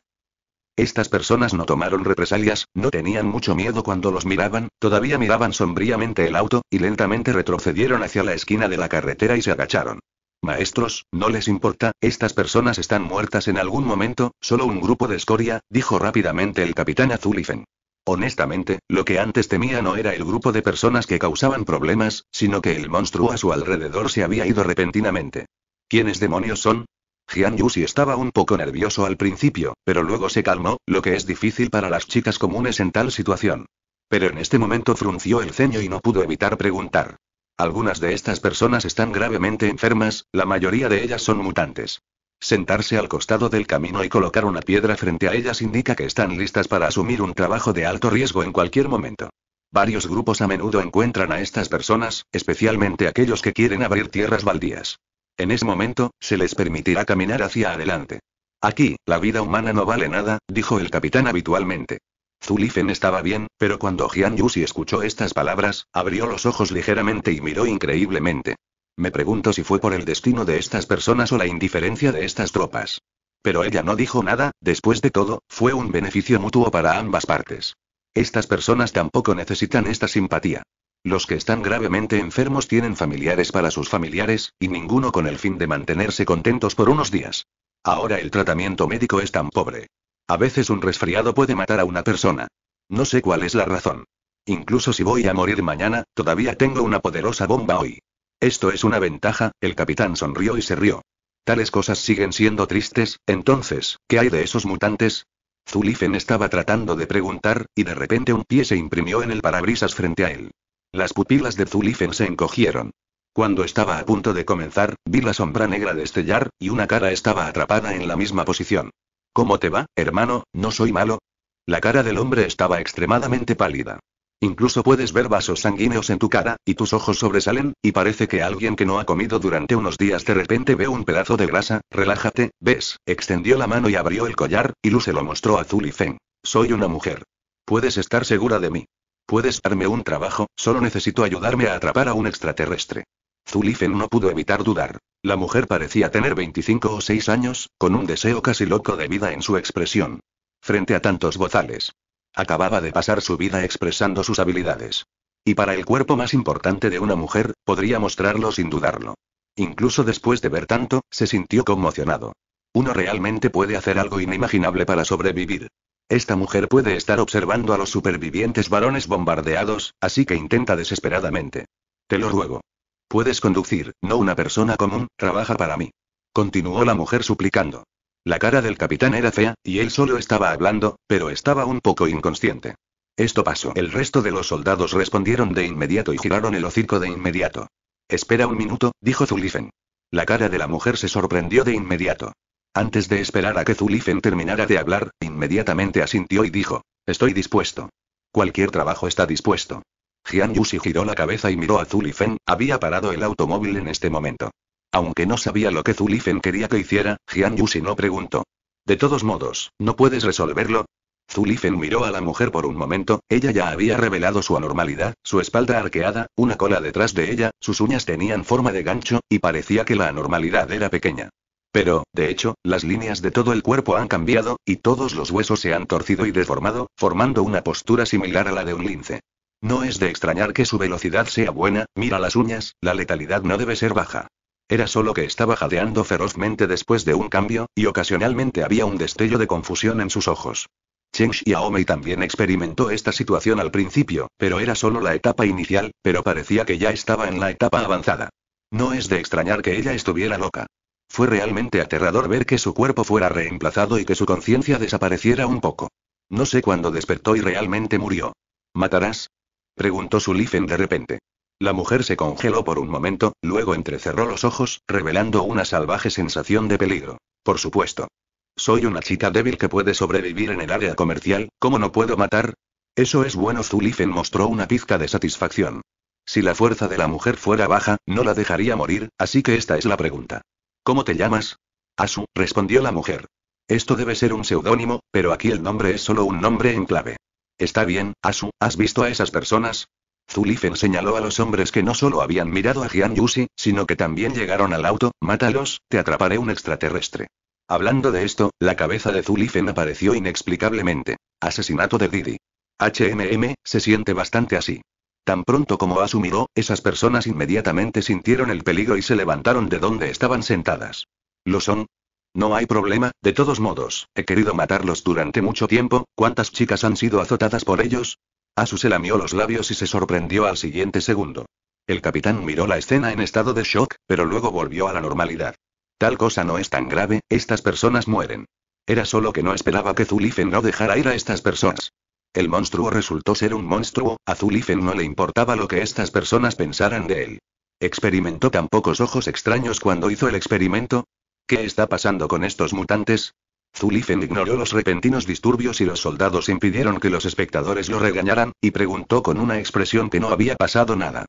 Estas personas no tomaron represalias, no tenían mucho miedo cuando los miraban, todavía miraban sombríamente el auto, y lentamente retrocedieron hacia la esquina de la carretera y se agacharon. Maestros, no les importa, estas personas están muertas en algún momento, solo un grupo de escoria, dijo rápidamente el capitán a Zulifen. Honestamente, lo que antes temía no era el grupo de personas que causaban problemas, sino que el monstruo a su alrededor se había ido repentinamente. ¿Quiénes demonios son? Jian Yuxi estaba un poco nervioso al principio, pero luego se calmó, lo que es difícil para las chicas comunes en tal situación. Pero en este momento frunció el ceño y no pudo evitar preguntar. Algunas de estas personas están gravemente enfermas, la mayoría de ellas son mutantes. Sentarse al costado del camino y colocar una piedra frente a ellas indica que están listas para asumir un trabajo de alto riesgo en cualquier momento. Varios grupos a menudo encuentran a estas personas, especialmente aquellos que quieren abrir tierras baldías. En ese momento, se les permitirá caminar hacia adelante. Aquí, la vida humana no vale nada, dijo el capitán habitualmente. Zulifen estaba bien, pero cuando Jian Yuxi escuchó estas palabras, abrió los ojos ligeramente y miró increíblemente. Me pregunto si fue por el destino de estas personas o la indiferencia de estas tropas. Pero ella no dijo nada, después de todo, fue un beneficio mutuo para ambas partes. Estas personas tampoco necesitan esta simpatía. Los que están gravemente enfermos tienen familiares para sus familiares, y ninguno con el fin de mantenerse contentos por unos días. Ahora el tratamiento médico es tan pobre. A veces un resfriado puede matar a una persona. No sé cuál es la razón. Incluso si voy a morir mañana, todavía tengo una poderosa bomba hoy. Esto es una ventaja, el capitán sonrió y se rió. Tales cosas siguen siendo tristes, entonces, ¿qué hay de esos mutantes? Zulifen estaba tratando de preguntar, y de repente un pie se imprimió en el parabrisas frente a él. Las pupilas de Zulifen se encogieron. Cuando estaba a punto de comenzar, vi la sombra negra destellar, y una cara estaba atrapada en la misma posición. ¿Cómo te va, hermano? ¿No soy malo? La cara del hombre estaba extremadamente pálida. Incluso puedes ver vasos sanguíneos en tu cara, y tus ojos sobresalen, y parece que alguien que no ha comido durante unos días de repente ve un pedazo de grasa. Relájate, ¿ves? Extendió la mano y abrió el collar, y Lu se lo mostró a Zulifen. Soy una mujer. Puedes estar segura de mí. Puedes darme un trabajo, solo necesito ayudarme a atrapar a un extraterrestre. Zulifen no pudo evitar dudar. La mujer parecía tener 25 o 6 años, con un deseo casi loco de vida en su expresión. Frente a tantos bozales. Acababa de pasar su vida expresando sus habilidades. Y para el cuerpo más importante de una mujer, podría mostrarlo sin dudarlo. Incluso después de ver tanto, se sintió conmocionado. Uno realmente puede hacer algo inimaginable para sobrevivir. Esta mujer puede estar observando a los supervivientes varones bombardeados, así que intenta desesperadamente. Te lo ruego. Puedes conducir, no una persona común, trabaja para mí. Continuó la mujer suplicando. La cara del capitán era fea, y él solo estaba hablando, pero estaba un poco inconsciente. Esto pasó. El resto de los soldados respondieron de inmediato y giraron el hocico de inmediato. Espera un minuto, dijo Zulifen. La cara de la mujer se sorprendió de inmediato. Antes de esperar a que Zulifen terminara de hablar, inmediatamente asintió y dijo: Estoy dispuesto. Cualquier trabajo está dispuesto. Jian Yushi giró la cabeza y miró a Zulifen, había parado el automóvil en este momento. Aunque no sabía lo que Zulifen quería que hiciera, Jian Yushi no preguntó. De todos modos, ¿no puedes resolverlo? Zulifen miró a la mujer por un momento, ella ya había revelado su anormalidad, su espalda arqueada, una cola detrás de ella, sus uñas tenían forma de gancho, y parecía que la anormalidad era pequeña. Pero, de hecho, las líneas de todo el cuerpo han cambiado, y todos los huesos se han torcido y deformado, formando una postura similar a la de un lince. No es de extrañar que su velocidad sea buena, mira las uñas, la letalidad no debe ser baja. Era solo que estaba jadeando ferozmente después de un cambio, y ocasionalmente había un destello de confusión en sus ojos. Chen Xiaomei también experimentó esta situación al principio, pero era solo la etapa inicial, pero parecía que ya estaba en la etapa avanzada. No es de extrañar que ella estuviera loca. Fue realmente aterrador ver que su cuerpo fuera reemplazado y que su conciencia desapareciera un poco. No sé cuándo despertó y realmente murió. ¿Matarás?, preguntó Zulifen de repente. La mujer se congeló por un momento, luego entrecerró los ojos, revelando una salvaje sensación de peligro. Por supuesto. Soy una chica débil que puede sobrevivir en el área comercial, ¿cómo no puedo matar? Eso es bueno. Zulifen mostró una pizca de satisfacción. Si la fuerza de la mujer fuera baja, no la dejaría morir, así que esta es la pregunta. ¿Cómo te llamas? Asu, respondió la mujer. Esto debe ser un seudónimo, pero aquí el nombre es solo un nombre en clave. Está bien, Asu, ¿has visto a esas personas? Zulifen señaló a los hombres que no solo habían mirado a Jian Yushi, sino que también llegaron al auto. Mátalos, te atraparé un extraterrestre. Hablando de esto, la cabeza de Zulifen apareció inexplicablemente. Asesinato de Didi. HMM, se siente bastante así. Tan pronto como Asu miró, esas personas inmediatamente sintieron el peligro y se levantaron de donde estaban sentadas. ¿Lo son? No hay problema, de todos modos, he querido matarlos durante mucho tiempo, ¿cuántas chicas han sido azotadas por ellos? Asu se lamió los labios y se sorprendió al siguiente segundo. El capitán miró la escena en estado de shock, pero luego volvió a la normalidad. Tal cosa no es tan grave, estas personas mueren. Era solo que no esperaba que Zulifen no dejara ir a estas personas. El monstruo resultó ser un monstruo, a Zulifen no le importaba lo que estas personas pensaran de él. ¿Experimentó tan pocos ojos extraños cuando hizo el experimento? ¿Qué está pasando con estos mutantes? Zulifen ignoró los repentinos disturbios y los soldados impidieron que los espectadores lo regañaran, y preguntó con una expresión que no había pasado nada.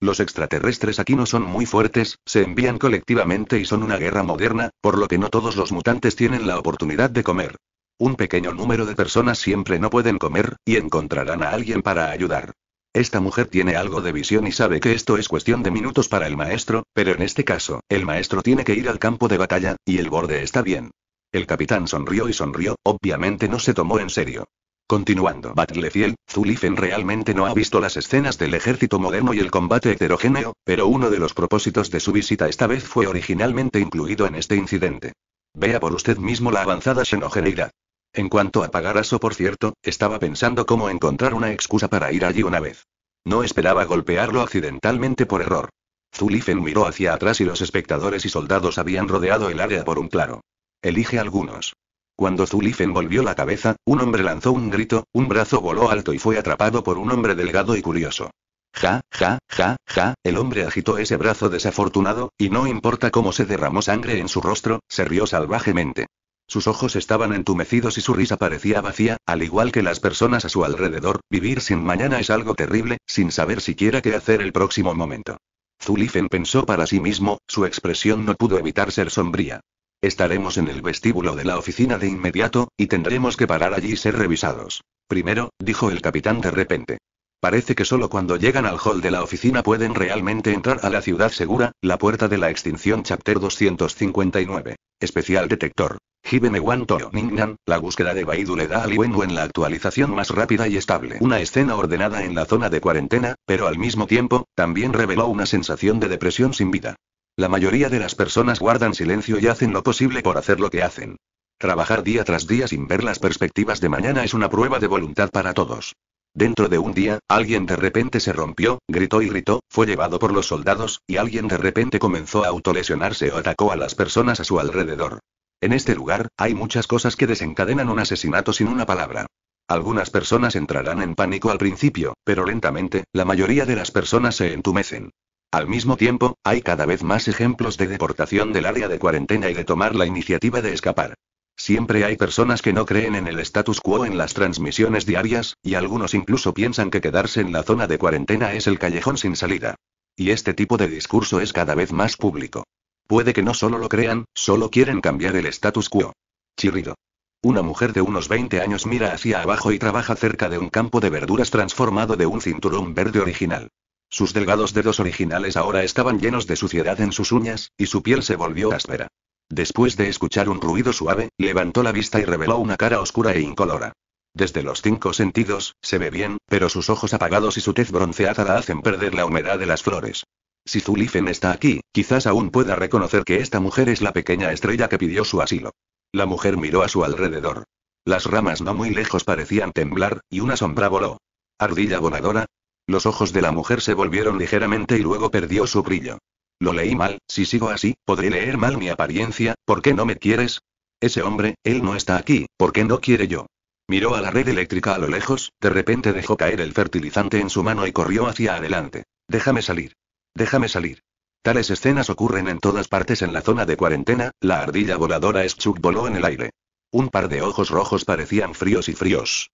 Los extraterrestres aquí no son muy fuertes, se envían colectivamente y son una guerra moderna, por lo que no todos los mutantes tienen la oportunidad de comer. Un pequeño número de personas siempre no pueden comer, y encontrarán a alguien para ayudar. Esta mujer tiene algo de visión y sabe que esto es cuestión de minutos para el maestro, pero en este caso, el maestro tiene que ir al campo de batalla, y el borde está bien. El capitán sonrió y sonrió, obviamente no se tomó en serio. Continuando Battlefield, Zulifen realmente no ha visto las escenas del ejército moderno y el combate heterogéneo, pero uno de los propósitos de su visita esta vez fue originalmente incluido en este incidente. Vea por usted mismo la avanzada xenogeneidad. En cuanto a Pagaraso, por cierto, estaba pensando cómo encontrar una excusa para ir allí una vez. No esperaba golpearlo accidentalmente por error. Zulifen miró hacia atrás y los espectadores y soldados habían rodeado el área por un claro. Elige algunos. Cuando Zulifen volvió la cabeza, un hombre lanzó un grito, un brazo voló alto y fue atrapado por un hombre delgado y curioso. Ja, ja, ja, ja, el hombre agitó ese brazo desafortunado, y no importa cómo se derramó sangre en su rostro, se rió salvajemente. Sus ojos estaban entumecidos y su risa parecía vacía, al igual que las personas a su alrededor. Vivir sin mañana es algo terrible, sin saber siquiera qué hacer el próximo momento. Zulifen pensó para sí mismo, su expresión no pudo evitar ser sombría. Estaremos en el vestíbulo de la oficina de inmediato, y tendremos que parar allí y ser revisados. Primero, dijo el capitán de repente. Parece que solo cuando llegan al hall de la oficina pueden realmente entrar a la ciudad segura, la puerta de la extinción. Chapter 259. Especial detector. Hibeme Wanto Ningnan, la búsqueda de Baidu le da a Liwenhu en la actualización más rápida y estable. Una escena ordenada en la zona de cuarentena, pero al mismo tiempo, también reveló una sensación de depresión sin vida. La mayoría de las personas guardan silencio y hacen lo posible por hacer lo que hacen. Trabajar día tras día sin ver las perspectivas de mañana es una prueba de voluntad para todos. Dentro de un día, alguien de repente se rompió, gritó y gritó, fue llevado por los soldados, y alguien de repente comenzó a autolesionarse o atacó a las personas a su alrededor. En este lugar, hay muchas cosas que desencadenan un asesinato sin una palabra. Algunas personas entrarán en pánico al principio, pero lentamente, la mayoría de las personas se entumecen. Al mismo tiempo, hay cada vez más ejemplos de deportación del área de cuarentena y de tomar la iniciativa de escapar. Siempre hay personas que no creen en el status quo en las transmisiones diarias, y algunos incluso piensan que quedarse en la zona de cuarentena es el callejón sin salida. Y este tipo de discurso es cada vez más público. Puede que no solo lo crean, solo quieren cambiar el status quo. Chirrido. Una mujer de unos 20 años mira hacia abajo y trabaja cerca de un campo de verduras transformado de un cinturón verde original. Sus delgados dedos originales ahora estaban llenos de suciedad en sus uñas, y su piel se volvió áspera. Después de escuchar un ruido suave, levantó la vista y reveló una cara oscura e incolora. Desde los 5 sentidos, se ve bien, pero sus ojos apagados y su tez bronceada la hacen perder la humedad de las flores. Si Zulifen está aquí, quizás aún pueda reconocer que esta mujer es la pequeña estrella que pidió su asilo. La mujer miró a su alrededor. Las ramas no muy lejos parecían temblar, y una sombra voló. ¿Ardilla voladora? Los ojos de la mujer se volvieron ligeramente y luego perdió su brillo. Lo leí mal, si sigo así, podré leer mal mi apariencia, ¿por qué no me quieres? Ese hombre, él no está aquí, ¿por qué no quiere yo? Miró a la red eléctrica a lo lejos, de repente dejó caer el fertilizante en su mano y corrió hacia adelante. Déjame salir. Déjame salir. Tales escenas ocurren en todas partes en la zona de cuarentena, la ardilla voladora Schuk voló en el aire. Un par de ojos rojos parecían fríos y fríos.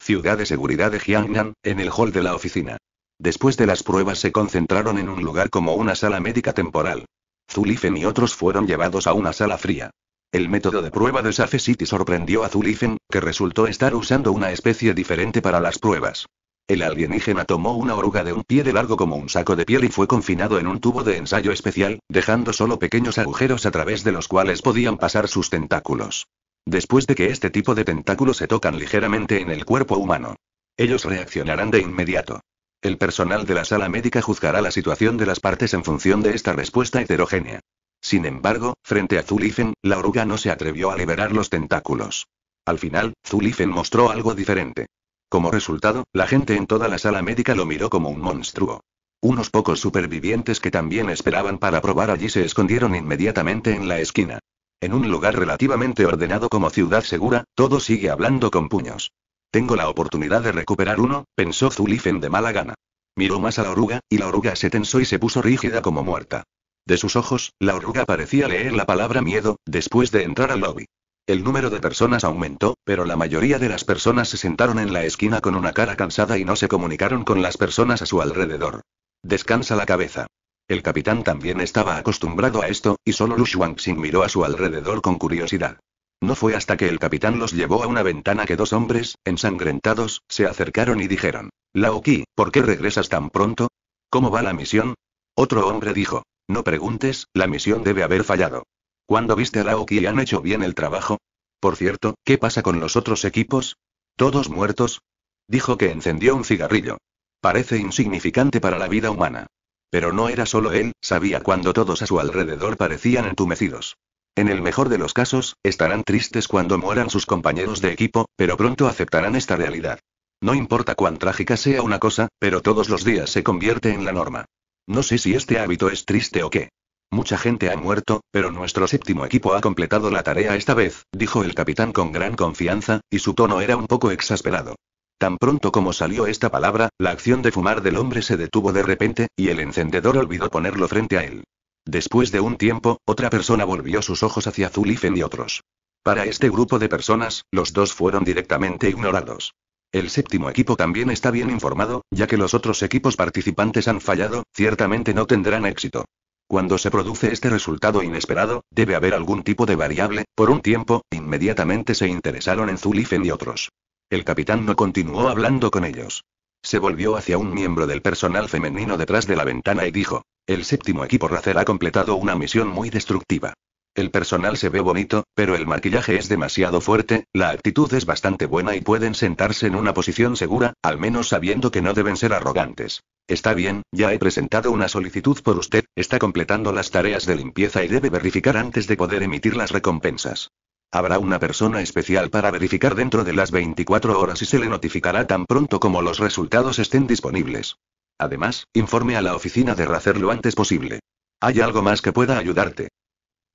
Ciudad de seguridad de Jiangnan, en el hall de la oficina. Después de las pruebas se concentraron en un lugar como una sala médica temporal. Zulifen y otros fueron llevados a una sala fría. El método de prueba de Safe City sorprendió a Zulifen, que resultó estar usando una especie diferente para las pruebas. El alienígena tomó una oruga de un pie de largo como un saco de piel y fue confinado en un tubo de ensayo especial, dejando solo pequeños agujeros a través de los cuales podían pasar sus tentáculos. Después de que este tipo de tentáculos se tocan ligeramente en el cuerpo humano, ellos reaccionarán de inmediato. El personal de la sala médica juzgará la situación de las partes en función de esta respuesta heterogénea. Sin embargo, frente a Zulifen, la oruga no se atrevió a liberar los tentáculos. Al final, Zulifen mostró algo diferente. Como resultado, la gente en toda la sala médica lo miró como un monstruo. Unos pocos supervivientes que también esperaban para probar allí se escondieron inmediatamente en la esquina. En un lugar relativamente ordenado como ciudad segura, todo sigue hablando con puños. Tengo la oportunidad de recuperar uno, pensó Zulifen de mala gana. Miró más a la oruga, y la oruga se tensó y se puso rígida como muerta. De sus ojos, la oruga parecía leer la palabra miedo, después de entrar al lobby. El número de personas aumentó, pero la mayoría de las personas se sentaron en la esquina con una cara cansada y no se comunicaron con las personas a su alrededor. Descansa la cabeza. El capitán también estaba acostumbrado a esto, y solo Lu Shuangxin miró a su alrededor con curiosidad. No fue hasta que el capitán los llevó a una ventana que dos hombres, ensangrentados, se acercaron y dijeron: Lao Qi, ¿por qué regresas tan pronto? ¿Cómo va la misión? Otro hombre dijo: No preguntes, la misión debe haber fallado. ¿Cuándo viste a Lao Qi han hecho bien el trabajo? Por cierto, ¿qué pasa con los otros equipos? ¿Todos muertos? Dijo que encendió un cigarrillo. Parece insignificante para la vida humana. Pero no era solo él, sabía cuando todos a su alrededor parecían entumecidos. En el mejor de los casos, estarán tristes cuando mueran sus compañeros de equipo, pero pronto aceptarán esta realidad. No importa cuán trágica sea una cosa, pero todos los días se convierte en la norma. No sé si este hábito es triste o qué. Mucha gente ha muerto, pero nuestro 7º equipo ha completado la tarea esta vez, dijo el capitán con gran confianza, y su tono era un poco exasperado. Tan pronto como salió esta palabra, la acción de fumar del hombre se detuvo de repente, y el encendedor olvidó ponerlo frente a él. Después de un tiempo, otra persona volvió sus ojos hacia Zulifen y otros. Para este grupo de personas, los dos fueron directamente ignorados. El 7º equipo también está bien informado, ya que los otros equipos participantes han fallado, ciertamente no tendrán éxito. Cuando se produce este resultado inesperado, debe haber algún tipo de variable. Por un tiempo, inmediatamente se interesaron en Zulifen y otros. El capitán no continuó hablando con ellos. Se volvió hacia un miembro del personal femenino detrás de la ventana y dijo: El 7º equipo Razer ha completado una misión muy destructiva. El personal se ve bonito, pero el maquillaje es demasiado fuerte, la actitud es bastante buena y pueden sentarse en una posición segura, al menos sabiendo que no deben ser arrogantes. Está bien, ya he presentado una solicitud por usted, está completando las tareas de limpieza y debe verificar antes de poder emitir las recompensas. Habrá una persona especial para verificar dentro de las 24 horas y se le notificará tan pronto como los resultados estén disponibles. Además, informe a la oficina de Razer lo antes posible. ¿Hay algo más que pueda ayudarte?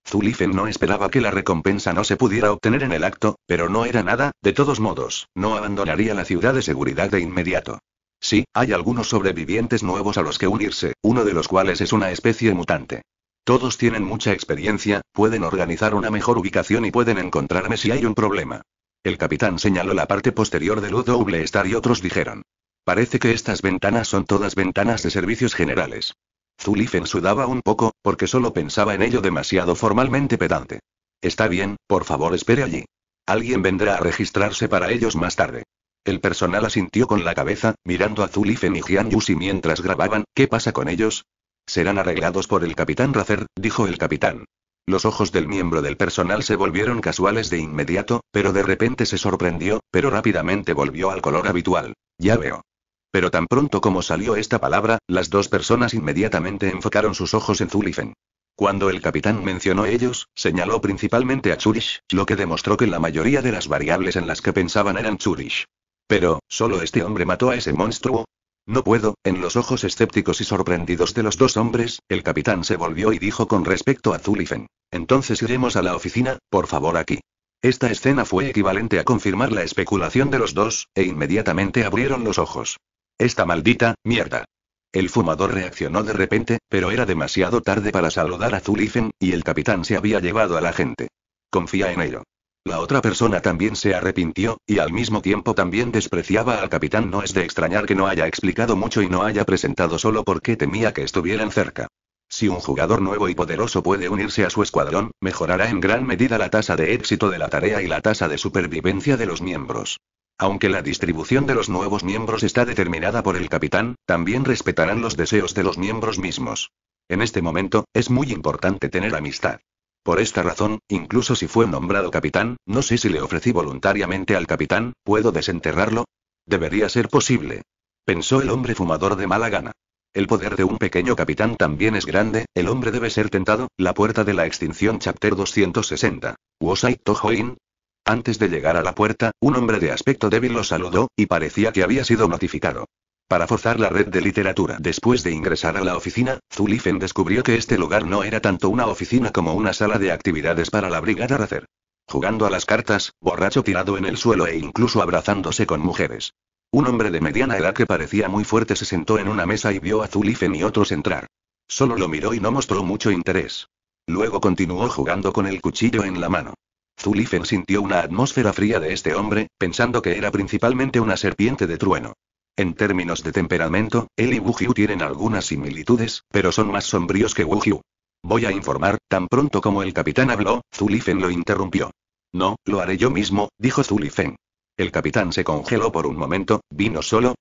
Zulifen no esperaba que la recompensa no se pudiera obtener en el acto, pero no era nada, de todos modos, no abandonaría la ciudad de seguridad de inmediato. Sí, hay algunos sobrevivientes nuevos a los que unirse, uno de los cuales es una especie mutante. Todos tienen mucha experiencia, pueden organizar una mejor ubicación y pueden encontrarme si hay un problema. El capitán señaló la parte posterior del W Star y otros dijeron. Parece que estas ventanas son todas ventanas de servicios generales. Zulifen sudaba un poco, porque solo pensaba en ello demasiado formalmente pedante. Está bien, por favor espere allí. Alguien vendrá a registrarse para ellos más tarde. El personal asintió con la cabeza, mirando a Zulifen y Jian Yuxi mientras grababan. ¿Qué pasa con ellos? Serán arreglados por el capitán Razer, dijo el capitán. Los ojos del miembro del personal se volvieron casuales de inmediato, pero de repente se sorprendió, pero rápidamente volvió al color habitual. Ya veo. Pero tan pronto como salió esta palabra, las dos personas inmediatamente enfocaron sus ojos en Zulifen. Cuando el capitán mencionó ellos, señaló principalmente a Zurich, lo que demostró que la mayoría de las variables en las que pensaban eran Zurich. Pero, ¿solo este hombre mató a ese monstruo? No puedo. En los ojos escépticos y sorprendidos de los dos hombres, el capitán se volvió y dijo con respecto a Zulifen. Entonces iremos a la oficina, por favor aquí. Esta escena fue equivalente a confirmar la especulación de los dos, e inmediatamente abrieron los ojos. Esta maldita mierda. El fumador reaccionó de repente, pero era demasiado tarde para saludar a Zulifen, y el capitán se había llevado a la gente. Confía en ello. La otra persona también se arrepintió, y al mismo tiempo también despreciaba al capitán. No es de extrañar que no haya explicado mucho y no haya presentado solo porque temía que estuvieran cerca. Si un jugador nuevo y poderoso puede unirse a su escuadrón, mejorará en gran medida la tasa de éxito de la tarea y la tasa de supervivencia de los miembros. Aunque la distribución de los nuevos miembros está determinada por el capitán, también respetarán los deseos de los miembros mismos. En este momento, es muy importante tener amistad. Por esta razón, incluso si fue nombrado capitán, no sé si le ofrecí voluntariamente al capitán, ¿puedo desenterrarlo? Debería ser posible. Pensó el hombre fumador de mala gana. El poder de un pequeño capitán también es grande, el hombre debe ser tentado, la puerta de la extinción Chapter 260. Wosai Tohoin. Antes de llegar a la puerta, un hombre de aspecto débil lo saludó, y parecía que había sido notificado. Para forzar la red de literatura. Después de ingresar a la oficina, Zulifen descubrió que este lugar no era tanto una oficina como una sala de actividades para la brigada Razer. Jugando a las cartas, borracho tirado en el suelo e incluso abrazándose con mujeres. Un hombre de mediana edad que parecía muy fuerte se sentó en una mesa y vio a Zulifen y otros entrar. Solo lo miró y no mostró mucho interés. Luego continuó jugando con el cuchillo en la mano. Zulifen sintió una atmósfera fría de este hombre, pensando que era principalmente una serpiente de trueno. En términos de temperamento, él y Wu Jiu tienen algunas similitudes, pero son más sombríos que Wu Jiu. Voy a informar. Tan pronto como el capitán habló, Zulifen lo interrumpió. No, lo haré yo mismo, dijo Zulifen. El capitán se congeló por un momento. ¿Vino solo?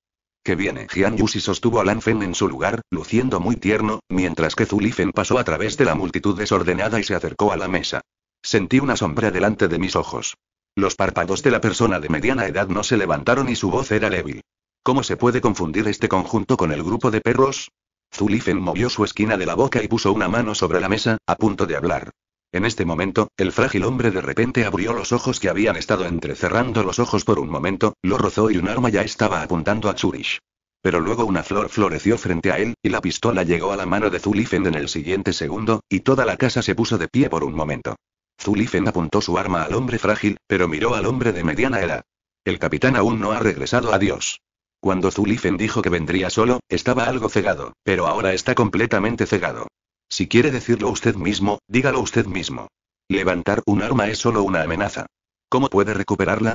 Que viene. Jian Yuxi sostuvo a Lan Fen en su lugar, luciendo muy tierno, mientras que Zulifen pasó a través de la multitud desordenada y se acercó a la mesa. Sentí una sombra delante de mis ojos. Los párpados de la persona de mediana edad no se levantaron y su voz era débil. ¿Cómo se puede confundir este conjunto con el grupo de perros? Zulifen movió su esquina de la boca y puso una mano sobre la mesa, a punto de hablar. En este momento, el frágil hombre de repente abrió los ojos que habían estado entrecerrando los ojos por un momento, lo rozó y un arma ya estaba apuntando a Zurich. Pero luego una flor floreció frente a él, y la pistola llegó a la mano de Zulifen en el siguiente segundo, y toda la casa se puso de pie por un momento. Zulifen apuntó su arma al hombre frágil, pero miró al hombre de mediana edad. El capitán aún no ha regresado a Dios. Cuando Zulifen dijo que vendría solo, estaba algo cegado, pero ahora está completamente cegado. Si quiere decirlo usted mismo, dígalo usted mismo. Levantar un arma es solo una amenaza. ¿Cómo puede recuperarla?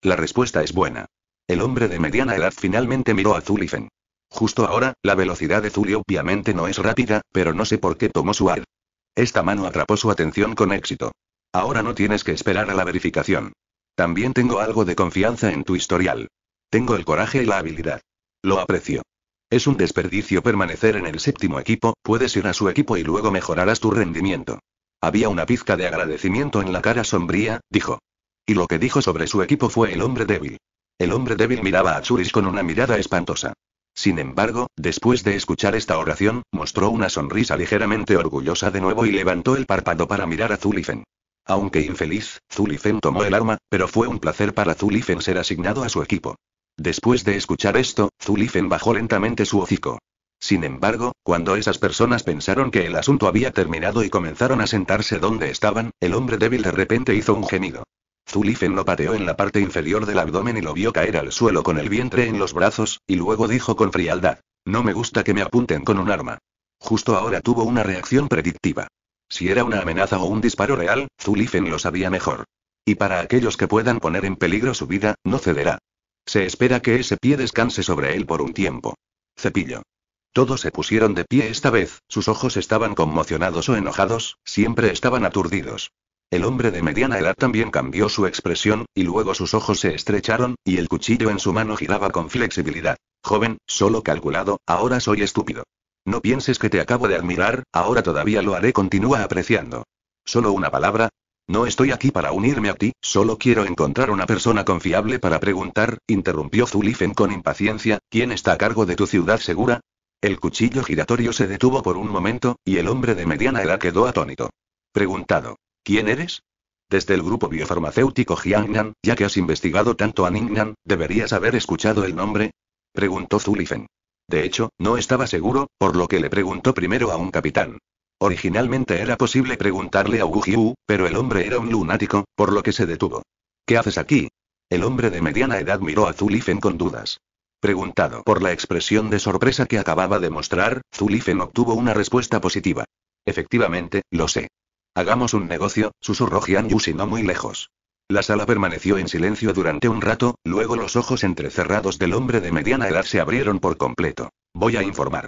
La respuesta es buena. El hombre de mediana edad finalmente miró a Zulifen. Justo ahora, la velocidad de Zuli obviamente no es rápida, pero no sé por qué tomó su ar. Esta mano atrapó su atención con éxito. Ahora no tienes que esperar a la verificación. También tengo algo de confianza en tu historial. Tengo el coraje y la habilidad. Lo aprecio. Es un desperdicio permanecer en el séptimo equipo, puedes ir a su equipo y luego mejorarás tu rendimiento. Había una pizca de agradecimiento en la cara sombría, dijo. Y lo que dijo sobre su equipo fue el hombre débil. El hombre débil miraba a Zurich con una mirada espantosa. Sin embargo, después de escuchar esta oración, mostró una sonrisa ligeramente orgullosa de nuevo y levantó el párpado para mirar a Zulifen. Aunque infeliz, Zulifen tomó el arma, pero fue un placer para Zulifen ser asignado a su equipo. Después de escuchar esto, Zulifen bajó lentamente su hocico. Sin embargo, cuando esas personas pensaron que el asunto había terminado y comenzaron a sentarse donde estaban, el hombre débil de repente hizo un gemido. Zulifen lo pateó en la parte inferior del abdomen y lo vio caer al suelo con el vientre en los brazos, y luego dijo con frialdad: «No me gusta que me apunten con un arma». Justo ahora tuvo una reacción predictiva. Si era una amenaza o un disparo real, Zulifen lo sabía mejor. Y para aquellos que puedan poner en peligro su vida, no cederá. Se espera que ese pie descanse sobre él por un tiempo. Cepillo. Todos se pusieron de pie esta vez, sus ojos estaban conmocionados o enojados, siempre estaban aturdidos. El hombre de mediana edad también cambió su expresión, y luego sus ojos se estrecharon, y el cuchillo en su mano giraba con flexibilidad. Joven, solo calculado, ahora soy estúpido. No pienses que te acabo de admirar, ahora todavía lo haré. Continúa apreciando. Solo una palabra. No estoy aquí para unirme a ti, solo quiero encontrar una persona confiable para preguntar, interrumpió Zulifen con impaciencia, ¿quién está a cargo de tu ciudad segura? El cuchillo giratorio se detuvo por un momento, y el hombre de mediana edad quedó atónito. Preguntado. ¿Quién eres? Desde el grupo biofarmacéutico Jiangnan, ya que has investigado tanto a Ningnan, ¿deberías haber escuchado el nombre? Preguntó Zulifen. De hecho, no estaba seguro, por lo que le preguntó primero a un capitán. Originalmente era posible preguntarle a Wu Jiu, pero el hombre era un lunático, por lo que se detuvo. ¿Qué haces aquí? El hombre de mediana edad miró a Zulifen con dudas. Preguntado por la expresión de sorpresa que acababa de mostrar, Zulifen obtuvo una respuesta positiva. Efectivamente, lo sé. Hagamos un negocio, susurró Jian Yuxi no muy lejos. La sala permaneció en silencio durante un rato, luego los ojos entrecerrados del hombre de mediana edad se abrieron por completo. Voy a informar.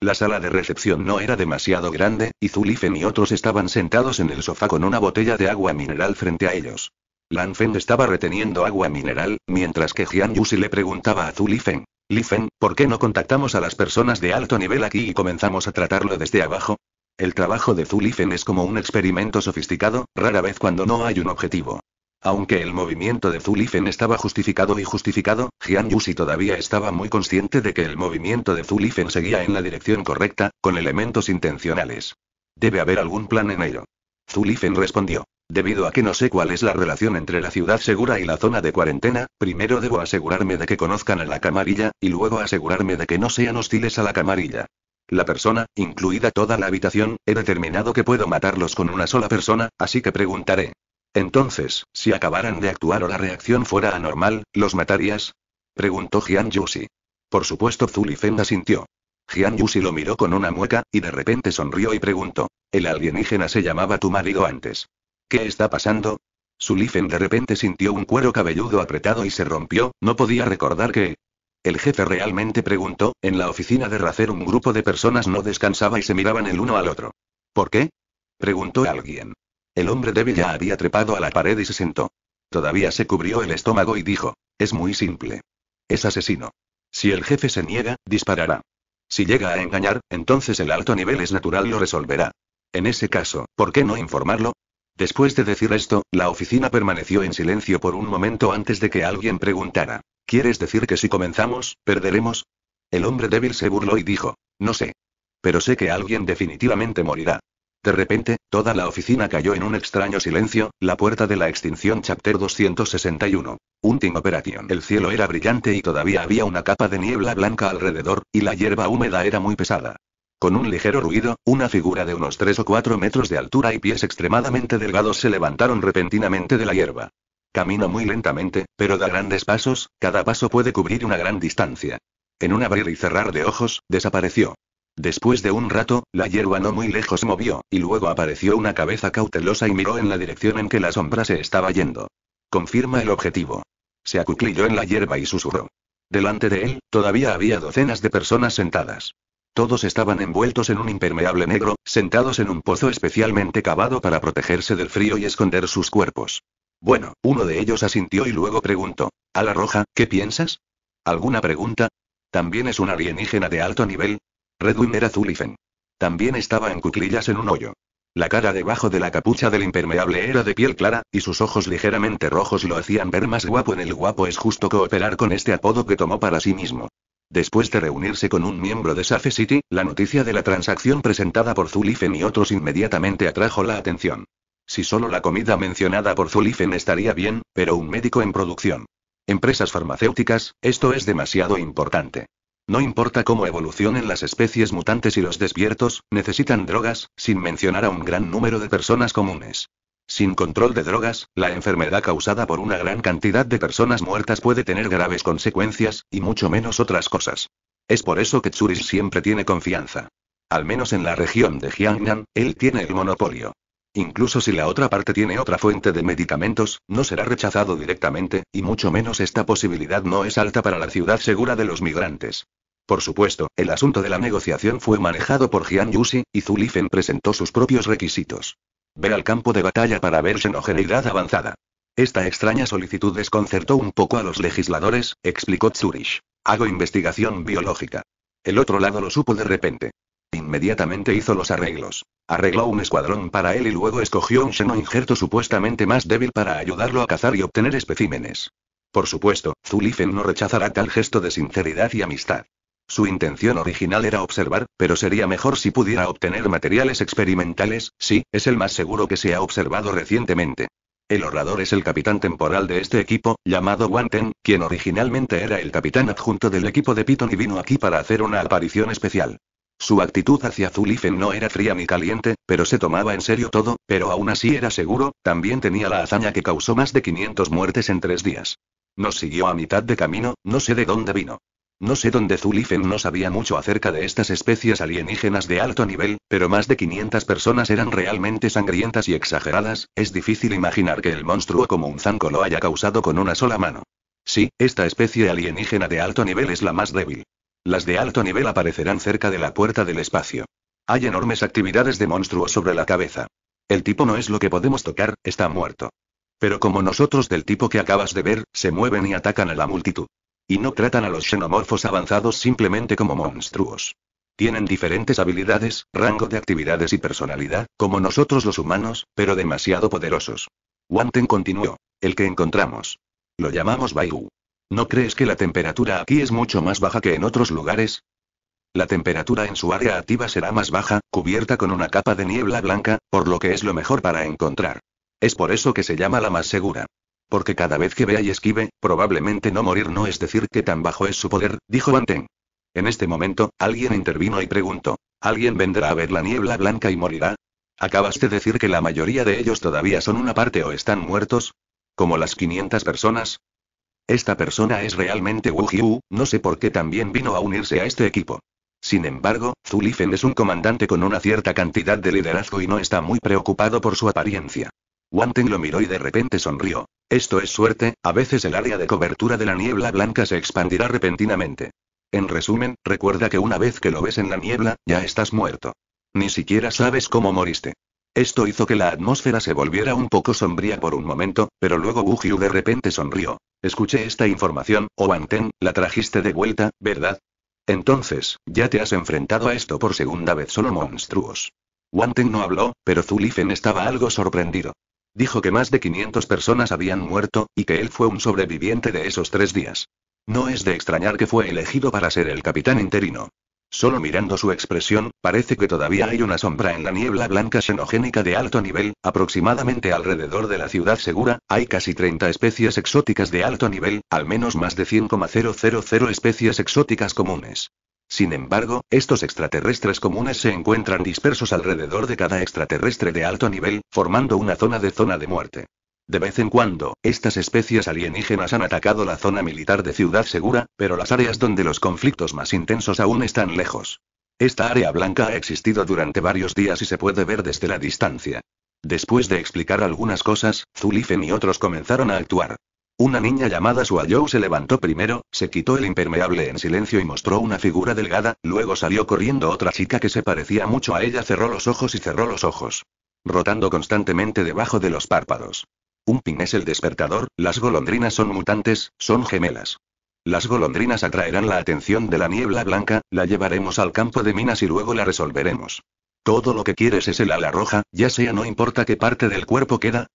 La sala de recepción no era demasiado grande, y Zulifen y otros estaban sentados en el sofá con una botella de agua mineral frente a ellos. Lan Feng estaba reteniendo agua mineral, mientras que Jian Yuxi le preguntaba a Zulifen: Lifen, ¿por qué no contactamos a las personas de alto nivel aquí y comenzamos a tratarlo desde abajo? El trabajo de Zulifen es como un experimento sofisticado, rara vez cuando no hay un objetivo. Aunque el movimiento de Zulifen estaba justificado, Jian Yuxi todavía estaba muy consciente de que el movimiento de Zulifen seguía en la dirección correcta, con elementos intencionales. Debe haber algún plan en ello. Zulifen respondió: debido a que no sé cuál es la relación entre la ciudad segura y la zona de cuarentena, primero debo asegurarme de que conozcan a la camarilla, y luego asegurarme de que no sean hostiles a la camarilla. La persona, incluida toda la habitación, he determinado que puedo matarlos con una sola persona, así que preguntaré. Entonces, si acabaran de actuar o la reacción fuera anormal, ¿los matarías? Preguntó Jian Yuxi. Por supuesto, Zulifen asintió. Jian Yuxi lo miró con una mueca, y de repente sonrió y preguntó: ¿el alienígena se llamaba tu marido antes? ¿Qué está pasando? Zulifen de repente sintió un cuero cabelludo apretado y se rompió, no podía recordar que... El jefe realmente preguntó, en la oficina de Racer un grupo de personas no descansaba y se miraban el uno al otro. ¿Por qué? Preguntó alguien. El hombre débil ya había trepado a la pared y se sentó. Todavía se cubrió el estómago y dijo: es muy simple. Es asesino. Si el jefe se niega, disparará. Si llega a engañar, entonces el alto nivel es natural lo resolverá. En ese caso, ¿por qué no informarlo? Después de decir esto, la oficina permaneció en silencio por un momento antes de que alguien preguntara: ¿quieres decir que si comenzamos, perderemos? El hombre débil se burló y dijo: no sé. Pero sé que alguien definitivamente morirá. De repente, toda la oficina cayó en un extraño silencio, la puerta de la extinción Chapter 261. Hunting Operation. El cielo era brillante y todavía había una capa de niebla blanca alrededor, y la hierba húmeda era muy pesada. Con un ligero ruido, una figura de unos 3 o 4 metros de altura y pies extremadamente delgados se levantaron repentinamente de la hierba. Camina muy lentamente, pero da grandes pasos, cada paso puede cubrir una gran distancia. En un abrir y cerrar de ojos, desapareció. Después de un rato, la hierba no muy lejos se movió, y luego apareció una cabeza cautelosa y miró en la dirección en que la sombra se estaba yendo. Confirma el objetivo. Se acuclilló en la hierba y susurró. Delante de él, todavía había docenas de personas sentadas. Todos estaban envueltos en un impermeable negro, sentados en un pozo especialmente cavado para protegerse del frío y esconder sus cuerpos. Bueno, uno de ellos asintió y luego preguntó: Ala Roja, ¿qué piensas? ¿Alguna pregunta? ¿También es un alienígena de alto nivel? Redwin era Zulifen. También estaba en cuclillas en un hoyo. La cara debajo de la capucha del impermeable era de piel clara, y sus ojos ligeramente rojos lo hacían ver más guapo. En el guapo es justo cooperar con este apodo que tomó para sí mismo. Después de reunirse con un miembro de Safe City, la noticia de la transacción presentada por Zulifen y otros inmediatamente atrajo la atención. Si solo la comida mencionada por Zulifen estaría bien, pero un médico en producción. Empresas farmacéuticas, esto es demasiado importante. No importa cómo evolucionen las especies mutantes y los despiertos, necesitan drogas, sin mencionar a un gran número de personas comunes. Sin control de drogas, la enfermedad causada por una gran cantidad de personas muertas puede tener graves consecuencias, y mucho menos otras cosas. Es por eso que Zurich siempre tiene confianza. Al menos en la región de Jiangnan, él tiene el monopolio. Incluso si la otra parte tiene otra fuente de medicamentos, no será rechazado directamente, y mucho menos esta posibilidad no es alta para la ciudad segura de los migrantes. Por supuesto, el asunto de la negociación fue manejado por Jian Yuxi, y Zulifen presentó sus propios requisitos. Ver al campo de batalla para ver xenogeneidad avanzada. Esta extraña solicitud desconcertó un poco a los legisladores, explicó Zurich. Hago investigación biológica. El otro lado lo supo de repente. Inmediatamente hizo los arreglos. Arregló un escuadrón para él y luego escogió un xenoinjerto supuestamente más débil para ayudarlo a cazar y obtener especímenes. Por supuesto, Zulifen no rechazará tal gesto de sinceridad y amistad. Su intención original era observar, pero sería mejor si pudiera obtener materiales experimentales, sí, es el más seguro que se ha observado recientemente. El orador es el capitán temporal de este equipo, llamado Wang Ten, quien originalmente era el capitán adjunto del equipo de Python y vino aquí para hacer una aparición especial. Su actitud hacia Zulifen no era fría ni caliente, pero se tomaba en serio todo, pero aún así era seguro, también tenía la hazaña que causó más de 500 muertes en 3 días. Nos siguió a mitad de camino, no sé de dónde vino. No sé dónde Zulifen no sabía mucho acerca de estas especies alienígenas de alto nivel, pero más de 500 personas eran realmente sangrientas y exageradas, es difícil imaginar que el monstruo como un zanco lo haya causado con una sola mano. Sí, esta especie alienígena de alto nivel es la más débil. Las de alto nivel aparecerán cerca de la puerta del espacio. Hay enormes actividades de monstruos sobre la cabeza. El tipo no es lo que podemos tocar, está muerto. Pero como nosotros del tipo que acabas de ver, se mueven y atacan a la multitud. Y no tratan a los xenomorfos avanzados simplemente como monstruos. Tienen diferentes habilidades, rango de actividades y personalidad, como nosotros los humanos, pero demasiado poderosos. Wang Ten continuó. El que encontramos. Lo llamamos Baiyu. ¿No crees que la temperatura aquí es mucho más baja que en otros lugares? La temperatura en su área activa será más baja, cubierta con una capa de niebla blanca, por lo que es lo mejor para encontrar. Es por eso que se llama la más segura. Porque cada vez que vea y esquive, probablemente no morir no es decir que tan bajo es su poder, dijo Wang Ten. En este momento, alguien intervino y preguntó. ¿Alguien vendrá a ver la niebla blanca y morirá? ¿Acabas de decir que la mayoría de ellos todavía son una parte o están muertos? ¿Como las 500 personas? Esta persona es realmente Wu Jiu, no sé por qué también vino a unirse a este equipo. Sin embargo, Zulifen es un comandante con una cierta cantidad de liderazgo y no está muy preocupado por su apariencia. Wang Ten lo miró y de repente sonrió. Esto es suerte, a veces el área de cobertura de la niebla blanca se expandirá repentinamente. En resumen, recuerda que una vez que lo ves en la niebla, ya estás muerto. Ni siquiera sabes cómo moriste. Esto hizo que la atmósfera se volviera un poco sombría por un momento, pero luego Wu Jiu de repente sonrió. Escuché esta información, Wang Ten, la trajiste de vuelta, ¿verdad? Entonces, ya te has enfrentado a esto por segunda vez solo monstruos. Wang Ten no habló, pero Zulifen estaba algo sorprendido. Dijo que más de 500 personas habían muerto, y que él fue un sobreviviente de esos 3 días. No es de extrañar que fue elegido para ser el capitán interino. Solo mirando su expresión, parece que todavía hay una sombra en la niebla blanca xenogénica de alto nivel, aproximadamente alrededor de la ciudad segura, hay casi 30 especies exóticas de alto nivel, al menos más de 100,000 especies exóticas comunes. Sin embargo, estos extraterrestres comunes se encuentran dispersos alrededor de cada extraterrestre de alto nivel, formando una zona de muerte. De vez en cuando, estas especies alienígenas han atacado la zona militar de Ciudad Segura, pero las áreas donde los conflictos más intensos aún están lejos. Esta área blanca ha existido durante varios días y se puede ver desde la distancia. Después de explicar algunas cosas, Zulifen y otros comenzaron a actuar. Una niña llamada Suayou se levantó primero, se quitó el impermeable en silencio y mostró una figura delgada, luego salió corriendo otra chica que se parecía mucho a ella, cerró los ojos. Rotando constantemente debajo de los párpados. Un pin es el despertador, las golondrinas son mutantes, son gemelas. Las golondrinas atraerán la atención de la niebla blanca, la llevaremos al campo de minas y luego la resolveremos. Todo lo que quieres es el ala roja, ya sea no importa qué parte del cuerpo queda.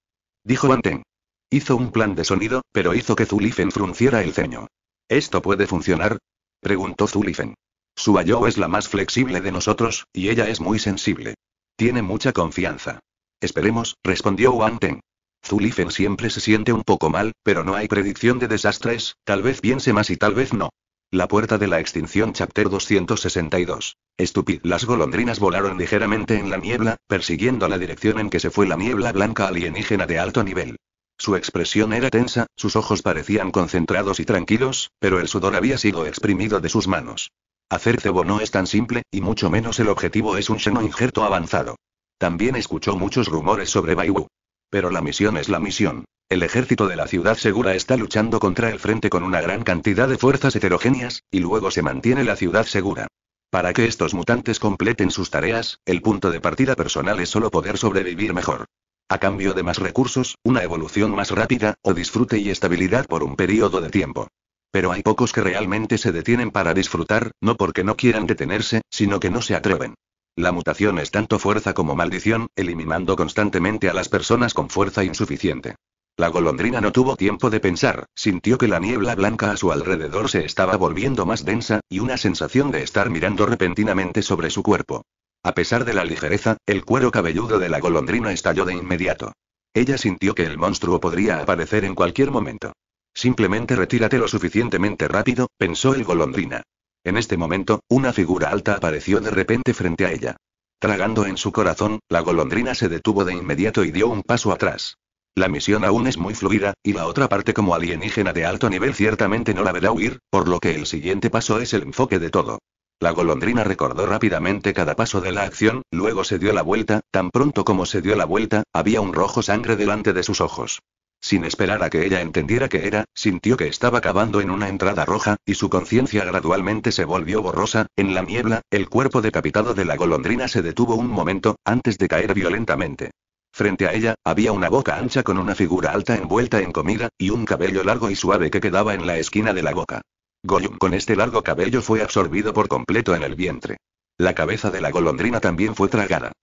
Dijo Wang Ten. Hizo un plan de sonido, pero hizo que Zulifen frunciera el ceño. ¿Esto puede funcionar? Preguntó Zulifen. Suayou es la más flexible de nosotros, y ella es muy sensible. Tiene mucha confianza. Esperemos, respondió Wang Teng. Zulifen siempre se siente un poco mal, pero no hay predicción de desastres, tal vez piense más y tal vez no. La puerta de la extinción Chapter 262. Estúpido. Las golondrinas volaron ligeramente en la niebla, persiguiendo la dirección en que se fue la niebla blanca alienígena de alto nivel. Su expresión era tensa, sus ojos parecían concentrados y tranquilos, pero el sudor había sido exprimido de sus manos. Hacer cebo no es tan simple, y mucho menos el objetivo es un xeno injerto avanzado. También escuchó muchos rumores sobre Baiwu. Pero la misión es la misión. El ejército de la ciudad segura está luchando contra el frente con una gran cantidad de fuerzas heterogéneas, y luego se mantiene la ciudad segura. Para que estos mutantes completen sus tareas, el punto de partida personal es solo poder sobrevivir mejor. A cambio de más recursos, una evolución más rápida, o disfrute y estabilidad por un periodo de tiempo. Pero hay pocos que realmente se detienen para disfrutar, no porque no quieran detenerse, sino que no se atreven. La mutación es tanto fuerza como maldición, eliminando constantemente a las personas con fuerza insuficiente. La golondrina no tuvo tiempo de pensar, sintió que la niebla blanca a su alrededor se estaba volviendo más densa, y una sensación de estar mirando repentinamente sobre su cuerpo. A pesar de la ligereza, el cuero cabelludo de la golondrina estalló de inmediato. Ella sintió que el monstruo podría aparecer en cualquier momento. Simplemente retírate lo suficientemente rápido, pensó el golondrina. En este momento, una figura alta apareció de repente frente a ella. Tragando en su corazón, la golondrina se detuvo de inmediato y dio un paso atrás. La misión aún es muy fluida, y la otra parte como alienígena de alto nivel ciertamente no la verá huir, por lo que el siguiente paso es el enfoque de todo. La golondrina recordó rápidamente cada paso de la acción, luego se dio la vuelta, tan pronto como se dio la vuelta, había un rojo sangre delante de sus ojos. Sin esperar a que ella entendiera qué era, sintió que estaba cavando en una entrada roja, y su conciencia gradualmente se volvió borrosa. En la niebla, el cuerpo decapitado de la golondrina se detuvo un momento, antes de caer violentamente. Frente a ella, había una boca ancha con una figura alta envuelta en comida, y un cabello largo y suave que quedaba en la esquina de la boca. Goyun con este largo cabello fue absorbido por completo en el vientre. La cabeza de la golondrina también fue tragada.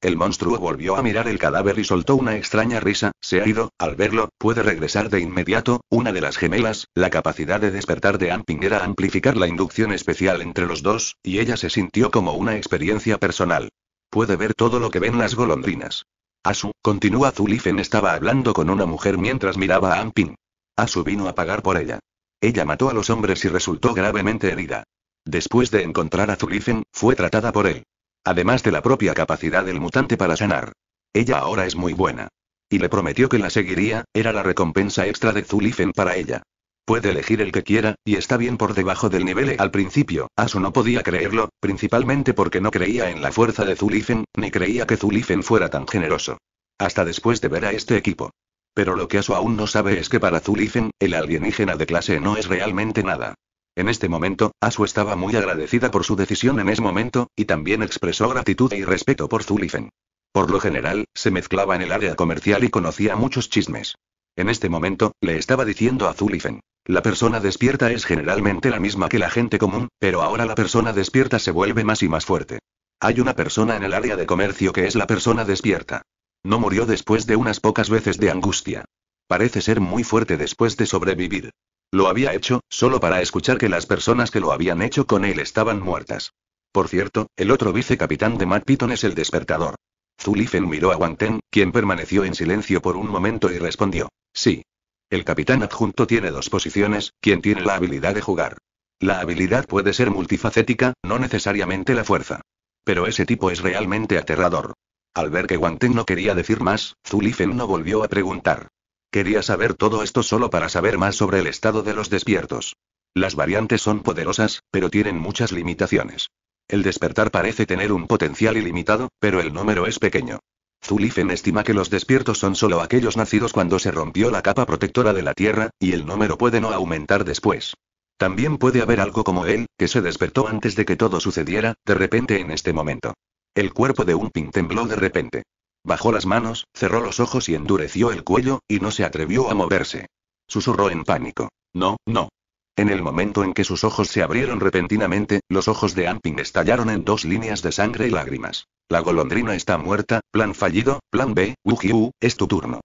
El monstruo volvió a mirar el cadáver y soltó una extraña risa. Se ha ido. Al verlo, puede regresar de inmediato. Una de las gemelas, la capacidad de despertar de Anping era amplificar la inducción especial entre los dos, y ella se sintió como una experiencia personal. Puede ver todo lo que ven las golondrinas. Asu, continúa. Zulifen estaba hablando con una mujer mientras miraba a Anping. Asu vino a pagar por ella. Ella mató a los hombres y resultó gravemente herida. Después de encontrar a Zulifen, fue tratada por él. Además de la propia capacidad del mutante para sanar. Ella ahora es muy buena. Y le prometió que la seguiría, era la recompensa extra de Zulifen para ella. Puede elegir el que quiera, y está bien por debajo del nivel E. Al principio, Asu no podía creerlo, principalmente porque no creía en la fuerza de Zulifen, ni creía que Zulifen fuera tan generoso. Hasta después de ver a este equipo. Pero lo que Asu aún no sabe es que para Zulifen, el alienígena de clase no es realmente nada. En este momento, Asu estaba muy agradecida por su decisión en ese momento, y también expresó gratitud y respeto por Zulifen. Por lo general, se mezclaba en el área comercial y conocía muchos chismes. En este momento, le estaba diciendo a Zulifen, la persona despierta es generalmente la misma que la gente común, pero ahora la persona despierta se vuelve más y más fuerte. Hay una persona en el área de comercio que es la persona despierta. No murió después de unas pocas veces de angustia. Parece ser muy fuerte después de sobrevivir. Lo había hecho, solo para escuchar que las personas que lo habían hecho con él estaban muertas. Por cierto, el otro vicecapitán de Mad Python es el despertador. Zulifen miró a Wang Teng, quien permaneció en silencio por un momento y respondió, sí. El capitán adjunto tiene dos posiciones, quien tiene la habilidad de jugar. La habilidad puede ser multifacética, no necesariamente la fuerza. Pero ese tipo es realmente aterrador. Al ver que Wang Teng no quería decir más, Zulifen no volvió a preguntar. Quería saber todo esto solo para saber más sobre el estado de los despiertos. Las variantes son poderosas, pero tienen muchas limitaciones. El despertar parece tener un potencial ilimitado, pero el número es pequeño. Zulifen estima que los despiertos son solo aquellos nacidos cuando se rompió la capa protectora de la Tierra, y el número puede no aumentar después. También puede haber algo como él, que se despertó antes de que todo sucediera, de repente en este momento. El cuerpo de Anping tembló de repente. Bajó las manos, cerró los ojos y endureció el cuello, y no se atrevió a moverse. Susurró en pánico. No, no. En el momento en que sus ojos se abrieron repentinamente, los ojos de Anping estallaron en dos líneas de sangre y lágrimas. La golondrina está muerta, plan fallido, plan B, Wujiu, es tu turno.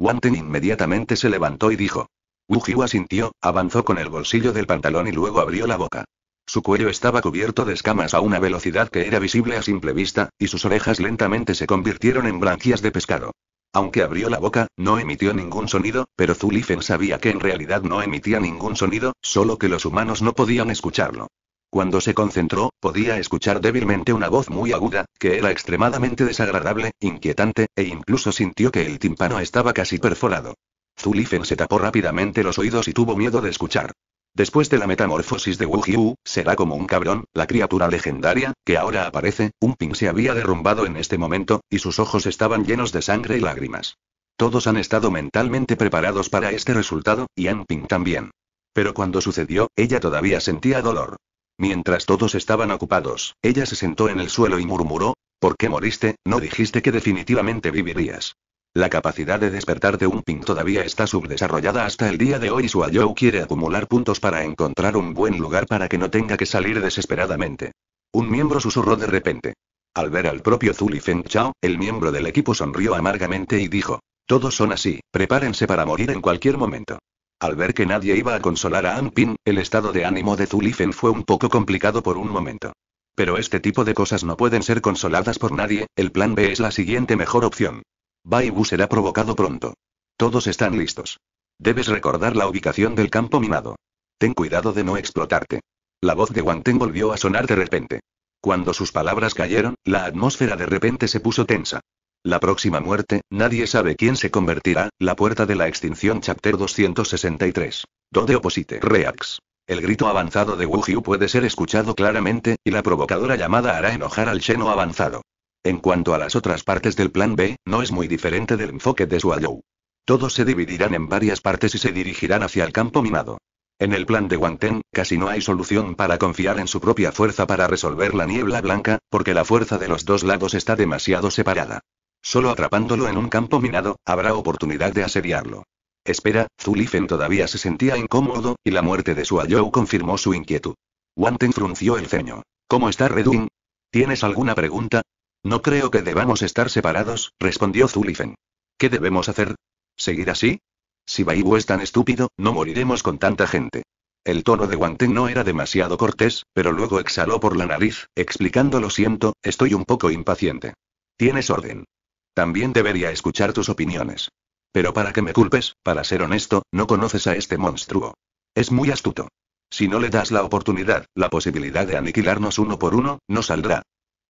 Wang Teng inmediatamente se levantó y dijo. Wujiu asintió, avanzó con el bolsillo del pantalón y luego abrió la boca. Su cuello estaba cubierto de escamas a una velocidad que era visible a simple vista, y sus orejas lentamente se convirtieron en branquias de pescado. Aunque abrió la boca, no emitió ningún sonido, pero Zulifen sabía que en realidad no emitía ningún sonido, solo que los humanos no podían escucharlo. Cuando se concentró, podía escuchar débilmente una voz muy aguda, que era extremadamente desagradable, inquietante, e incluso sintió que el tímpano estaba casi perforado. Zulifen se tapó rápidamente los oídos y tuvo miedo de escuchar. Después de la metamorfosis de Wu Jiu, será como un cabrón, la criatura legendaria, que ahora aparece. Un pin se había derrumbado en este momento, y sus ojos estaban llenos de sangre y lágrimas. Todos han estado mentalmente preparados para este resultado, y An Ping también. Pero cuando sucedió, ella todavía sentía dolor. Mientras todos estaban ocupados, ella se sentó en el suelo y murmuró: ¿por qué moriste? ¿No dijiste que definitivamente vivirías? La capacidad de despertar de Un Ping todavía está subdesarrollada hasta el día de hoy y Su Ayou quiere acumular puntos para encontrar un buen lugar para que no tenga que salir desesperadamente. Un miembro susurró de repente. Al ver al propio Zulifen Chao, el miembro del equipo sonrió amargamente y dijo: todos son así, prepárense para morir en cualquier momento. Al ver que nadie iba a consolar a An Ping, el estado de ánimo de Zulifen fue un poco complicado por un momento. Pero este tipo de cosas no pueden ser consoladas por nadie, el plan B es la siguiente mejor opción. Bai Wu será provocado pronto. Todos están listos. Debes recordar la ubicación del campo minado. Ten cuidado de no explotarte. La voz de Wang Teng volvió a sonar de repente. Cuando sus palabras cayeron, la atmósfera de repente se puso tensa. La próxima muerte, nadie sabe quién se convertirá, la puerta de la extinción Chapter 263. Dode Opposite Reacts. El grito avanzado de Wu Jiu puede ser escuchado claramente, y la provocadora llamada hará enojar al Sheno avanzado. En cuanto a las otras partes del plan B, no es muy diferente del enfoque de Su Ayou. Todos se dividirán en varias partes y se dirigirán hacia el campo minado. En el plan de Wang Teng, casi no hay solución para confiar en su propia fuerza para resolver la niebla blanca, porque la fuerza de los dos lados está demasiado separada. Solo atrapándolo en un campo minado, habrá oportunidad de asediarlo. Espera, Zulifen todavía se sentía incómodo, y la muerte de Su Ayou confirmó su inquietud. Wang Teng frunció el ceño. ¿Cómo está Redwing? ¿Tienes alguna pregunta? No creo que debamos estar separados, respondió Zulifen. ¿Qué debemos hacer? ¿Seguir así? Si Bai Wu es tan estúpido, no moriremos con tanta gente. El tono de Wang Teng no era demasiado cortés, pero luego exhaló por la nariz, explicando: lo siento, estoy un poco impaciente. Tienes orden. También debería escuchar tus opiniones. Pero para que me culpes, para ser honesto, no conoces a este monstruo. Es muy astuto. Si no le das la oportunidad, la posibilidad de aniquilarnos uno por uno, no saldrá.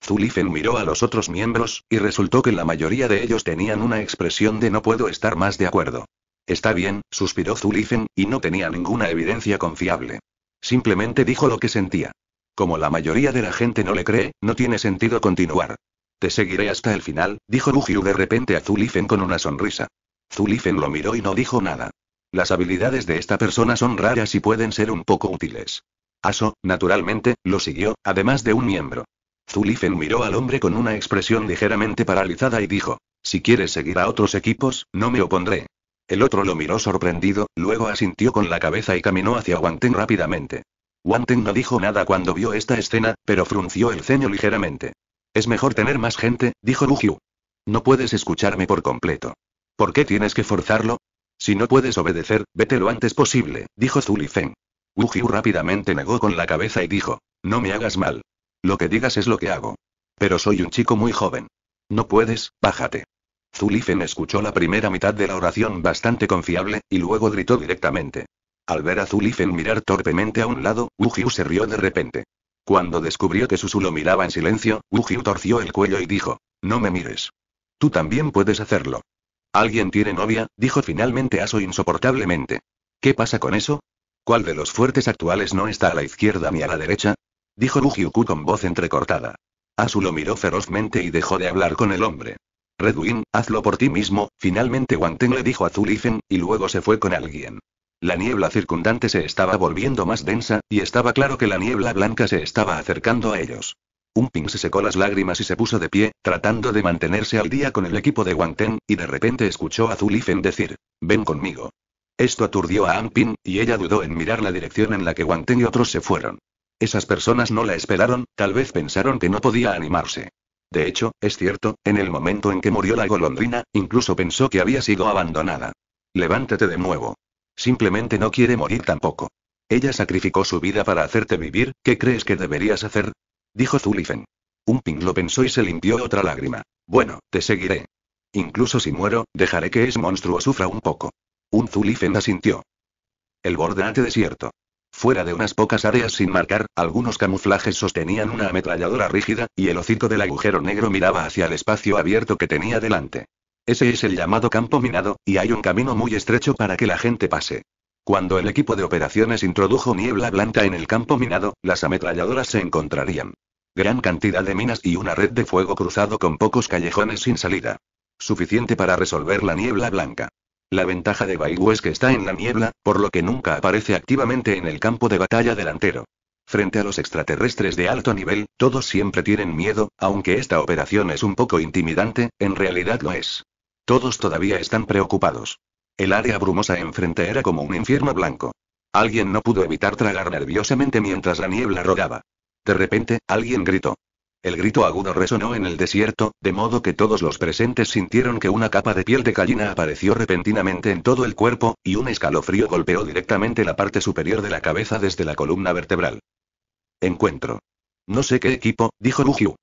Zulifen miró a los otros miembros, y resultó que la mayoría de ellos tenían una expresión de no puedo estar más de acuerdo. Está bien, suspiró Zulifen, y no tenía ninguna evidencia confiable. Simplemente dijo lo que sentía. Como la mayoría de la gente no le cree, no tiene sentido continuar. Te seguiré hasta el final, dijo Wu Jiu de repente a Zulifen con una sonrisa. Zulifen lo miró y no dijo nada. Las habilidades de esta persona son raras y pueden ser un poco útiles. Aso, naturalmente, lo siguió, además de un miembro. Zulifen miró al hombre con una expresión ligeramente paralizada y dijo: si quieres seguir a otros equipos, no me opondré. El otro lo miró sorprendido, luego asintió con la cabeza y caminó hacia Wang Teng rápidamente. Wang Teng no dijo nada cuando vio esta escena, pero frunció el ceño ligeramente. Es mejor tener más gente, dijo Wu Jiu. No puedes escucharme por completo. ¿Por qué tienes que forzarlo? Si no puedes obedecer, vete lo antes posible, dijo Zulifen. Wu Jiu rápidamente negó con la cabeza y dijo: no me hagas mal. Lo que digas es lo que hago. Pero soy un chico muy joven. No puedes, bájate. Zulifen escuchó la primera mitad de la oración bastante confiable, y luego gritó directamente. Al ver a Zulifen mirar torpemente a un lado, Wu Jiu se rió de repente. Cuando descubrió que Susu lo miraba en silencio, Wu Jiu torció el cuello y dijo: no me mires. Tú también puedes hacerlo. ¿Alguien tiene novia?, dijo finalmente Aso insoportablemente. ¿Qué pasa con eso? ¿Cuál de los fuertes actuales no está a la izquierda ni a la derecha?, dijo Wu Jiu con voz entrecortada. Asu lo miró ferozmente y dejó de hablar con el hombre. Redwin, hazlo por ti mismo, finalmente Wang Teng le dijo a Zulifen, y luego se fue con alguien. La niebla circundante se estaba volviendo más densa, y estaba claro que la niebla blanca se estaba acercando a ellos. Un Ping se secó las lágrimas y se puso de pie, tratando de mantenerse al día con el equipo de Wang Teng, y de repente escuchó a Zulifen decir: ven conmigo. Esto aturdió a An Ping, y ella dudó en mirar la dirección en la que Wang Teng y otros se fueron. Esas personas no la esperaron, tal vez pensaron que no podía animarse. De hecho, es cierto, en el momento en que murió la golondrina, incluso pensó que había sido abandonada. Levántate de nuevo. Simplemente no quiere morir tampoco. Ella sacrificó su vida para hacerte vivir, ¿qué crees que deberías hacer? Dijo Zullifen. Humping lo pensó y se limpió otra lágrima. Bueno, te seguiré. Incluso si muero, dejaré que ese monstruo sufra un poco. Un Zullifen asintió. El bordante desierto. Fuera de unas pocas áreas sin marcar, algunos camuflajes sostenían una ametralladora rígida, y el hocico del agujero negro miraba hacia el espacio abierto que tenía delante. Ese es el llamado campo minado, y hay un camino muy estrecho para que la gente pase. Cuando el equipo de operaciones introdujo niebla blanca en el campo minado, las ametralladoras se encontrarían. Gran cantidad de minas y una red de fuego cruzado con pocos callejones sin salida. Suficiente para resolver la niebla blanca. La ventaja de Baidu es que está en la niebla, por lo que nunca aparece activamente en el campo de batalla delantero. Frente a los extraterrestres de alto nivel, todos siempre tienen miedo, aunque esta operación es un poco intimidante, en realidad lo es. Todos todavía están preocupados. El área brumosa enfrente era como un infierno blanco. Alguien no pudo evitar tragar nerviosamente mientras la niebla rodaba. De repente, alguien gritó. El grito agudo resonó en el desierto, de modo que todos los presentes sintieron que una capa de piel de gallina apareció repentinamente en todo el cuerpo, y un escalofrío golpeó directamente la parte superior de la cabeza desde la columna vertebral. Encuentro. No sé qué equipo, dijo Lujiu.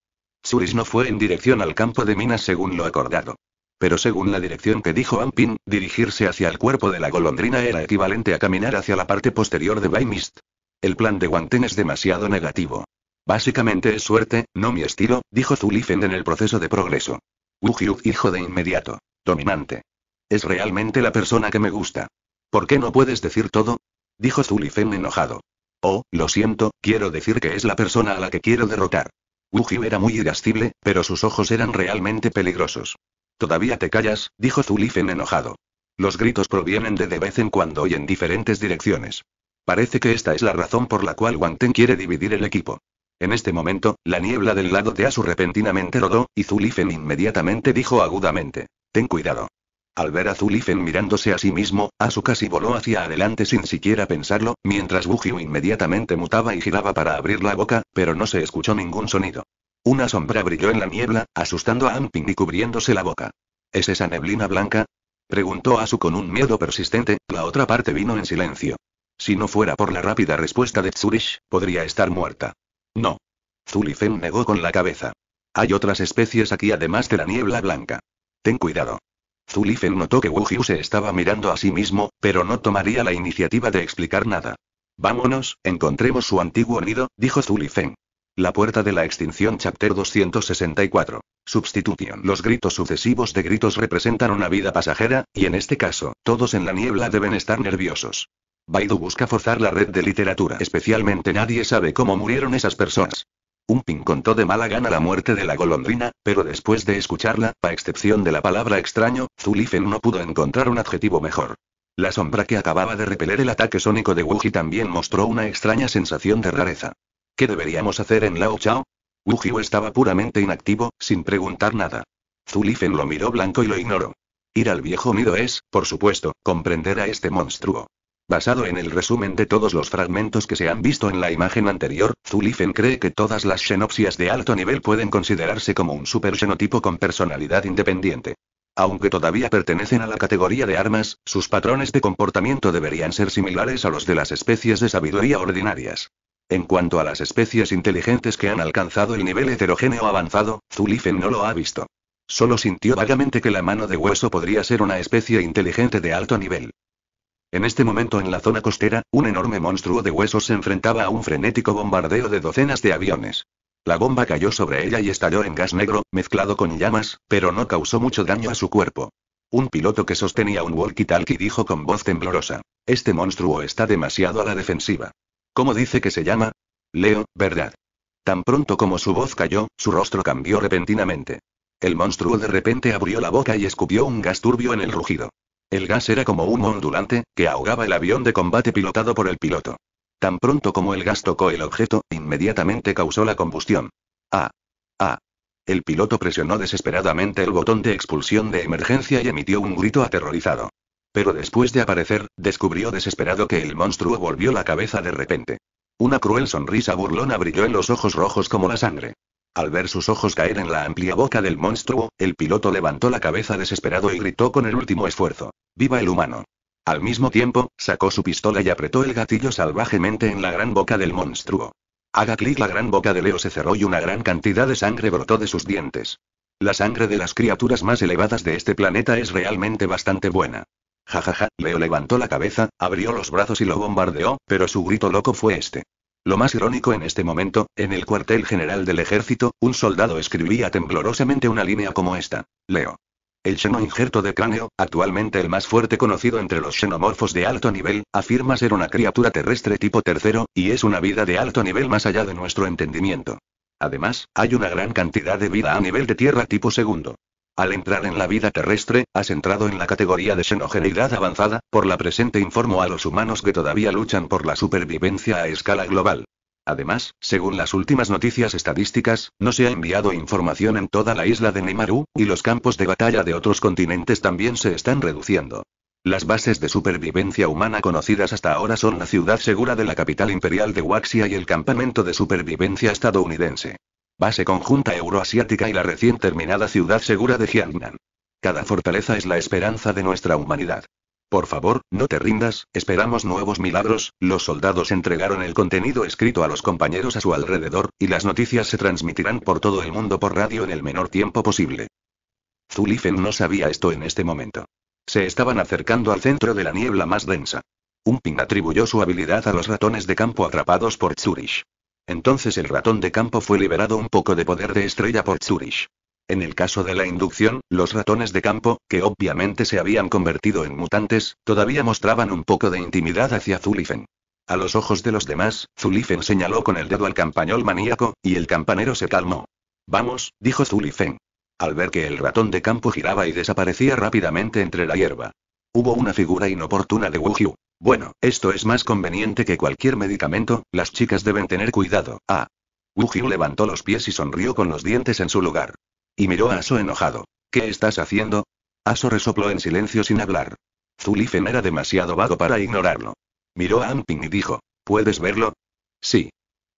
Suris no fue en dirección al campo de minas según lo acordado. Pero según la dirección que dijo Ampin, dirigirse hacia el cuerpo de la golondrina era equivalente a caminar hacia la parte posterior de Baimist. El plan de Wanten es demasiado negativo. Básicamente es suerte, no mi estilo, dijo Zullifen en el proceso de progreso. Wujiu dijo de inmediato. Dominante. Es realmente la persona que me gusta. ¿Por qué no puedes decir todo? Dijo Zullifen enojado. Oh, lo siento, quiero decir que es la persona a la que quiero derrotar. Wujiu era muy irascible, pero sus ojos eran realmente peligrosos. Todavía te callas, dijo Zullifen enojado. Los gritos provienen de vez en cuando y en diferentes direcciones. Parece que esta es la razón por la cual Wanten quiere dividir el equipo. En este momento, la niebla del lado de Asu repentinamente rodó, y Zullifen inmediatamente dijo agudamente. Ten cuidado. Al ver a Zullifen mirándose a sí mismo, Asu casi voló hacia adelante sin siquiera pensarlo, mientras Wujiu inmediatamente mutaba y giraba para abrir la boca, pero no se escuchó ningún sonido. Una sombra brilló en la niebla, asustando a Amping y cubriéndose la boca. ¿Es esa neblina blanca? Preguntó Asu con un miedo persistente, la otra parte vino en silencio. Si no fuera por la rápida respuesta de Zurich, podría estar muerta. No. Zullifen negó con la cabeza. Hay otras especies aquí además de la niebla blanca. Ten cuidado. Zullifen notó que Wujiu se estaba mirando a sí mismo, pero no tomaría la iniciativa de explicar nada. Vámonos, encontremos su antiguo nido, dijo Zullifen. La puerta de la extinción Chapter 264. Substitución. Los gritos sucesivos de gritos representan una vida pasajera, y en este caso, todos en la niebla deben estar nerviosos. Baidu busca forzar la red de literatura. Especialmente nadie sabe cómo murieron esas personas. Ampin contó de mala gana la muerte de la golondrina, pero después de escucharla, a excepción de la palabra extraño, Zullifen no pudo encontrar un adjetivo mejor. La sombra que acababa de repeler el ataque sónico de Wuji también mostró una extraña sensación de rareza. ¿Qué deberíamos hacer en Lao Chao? Wuji estaba puramente inactivo, sin preguntar nada. Zullifen lo miró blanco y lo ignoró. Ir al viejo nido es, por supuesto, comprender a este monstruo. Basado en el resumen de todos los fragmentos que se han visto en la imagen anterior, Zullifen cree que todas las xenopsias de alto nivel pueden considerarse como un super xenotipo con personalidad independiente. Aunque todavía pertenecen a la categoría de armas, sus patrones de comportamiento deberían ser similares a los de las especies de sabiduría ordinarias. En cuanto a las especies inteligentes que han alcanzado el nivel heterogéneo avanzado, Zullifen no lo ha visto. Solo sintió vagamente que la mano de hueso podría ser una especie inteligente de alto nivel. En este momento en la zona costera, un enorme monstruo de huesos se enfrentaba a un frenético bombardeo de docenas de aviones. La bomba cayó sobre ella y estalló en gas negro, mezclado con llamas, pero no causó mucho daño a su cuerpo. Un piloto que sostenía un walkie-talkie dijo con voz temblorosa. Este monstruo está demasiado a la defensiva. ¿Cómo dice que se llama? Leo, ¿verdad? Tan pronto como su voz cayó, su rostro cambió repentinamente. El monstruo de repente abrió la boca y escupió un gas turbio en el rugido. El gas era como humo ondulante, que ahogaba el avión de combate pilotado por el piloto. Tan pronto como el gas tocó el objeto, inmediatamente causó la combustión. El piloto presionó desesperadamente el botón de expulsión de emergencia y emitió un grito aterrorizado. Pero después de aparecer, descubrió desesperado que el monstruo volvió la cabeza de repente. Una cruel sonrisa burlona brilló en los ojos rojos como la sangre. Al ver sus ojos caer en la amplia boca del monstruo, el piloto levantó la cabeza desesperado y gritó con el último esfuerzo. ¡Viva el humano! Al mismo tiempo, sacó su pistola y apretó el gatillo salvajemente en la gran boca del monstruo. Haga clic, la gran boca de Leo se cerró y una gran cantidad de sangre brotó de sus dientes. La sangre de las criaturas más elevadas de este planeta es realmente bastante buena. Jajaja, Leo levantó la cabeza, abrió los brazos y lo bombardeó, pero su grito loco fue este. Lo más irónico en este momento, en el cuartel general del ejército, un soldado escribía temblorosamente una línea como esta. Leo. El xenoinjerto de cráneo, actualmente el más fuerte conocido entre los xenomorfos de alto nivel, afirma ser una criatura terrestre tipo tercero, y es una vida de alto nivel más allá de nuestro entendimiento. Además, hay una gran cantidad de vida a nivel de tierra tipo segundo. Al entrar en la vida terrestre, has entrado en la categoría de xenogeneidad avanzada, por la presente informo a los humanos que todavía luchan por la supervivencia a escala global. Además, según las últimas noticias estadísticas, no se ha enviado información en toda la isla de Nimaru, y los campos de batalla de otros continentes también se están reduciendo. Las bases de supervivencia humana conocidas hasta ahora son la ciudad segura de la capital imperial de Waxia y el campamento de supervivencia estadounidense. Base conjunta euroasiática y la recién terminada ciudad segura de Jiangnan. Cada fortaleza es la esperanza de nuestra humanidad. Por favor, no te rindas, esperamos nuevos milagros. Los soldados entregaron el contenido escrito a los compañeros a su alrededor, y las noticias se transmitirán por todo el mundo por radio en el menor tiempo posible. Zhu Lifen no sabía esto en este momento. Se estaban acercando al centro de la niebla más densa. Un ping atribuyó su habilidad a los ratones de campo atrapados por Zurich. Entonces el ratón de campo fue liberado un poco de poder de estrella por Zurich. En el caso de la inducción, los ratones de campo, que obviamente se habían convertido en mutantes, todavía mostraban un poco de intimidad hacia Zhu Lifen. A los ojos de los demás, Zhu Lifen señaló con el dedo al campañol maníaco, y el campanero se calmó. «Vamos», dijo Zhu Lifen. Al ver que el ratón de campo giraba y desaparecía rápidamente entre la hierba. Hubo una figura inoportuna de Wu Yu. «Bueno, esto es más conveniente que cualquier medicamento, las chicas deben tener cuidado, ah». Wu Yu levantó los pies y sonrió con los dientes en su lugar. Y miró a Aso enojado. ¿Qué estás haciendo? Aso resopló en silencio sin hablar. Zhu Lifen era demasiado vago para ignorarlo. Miró a Anping y dijo, ¿puedes verlo? Sí.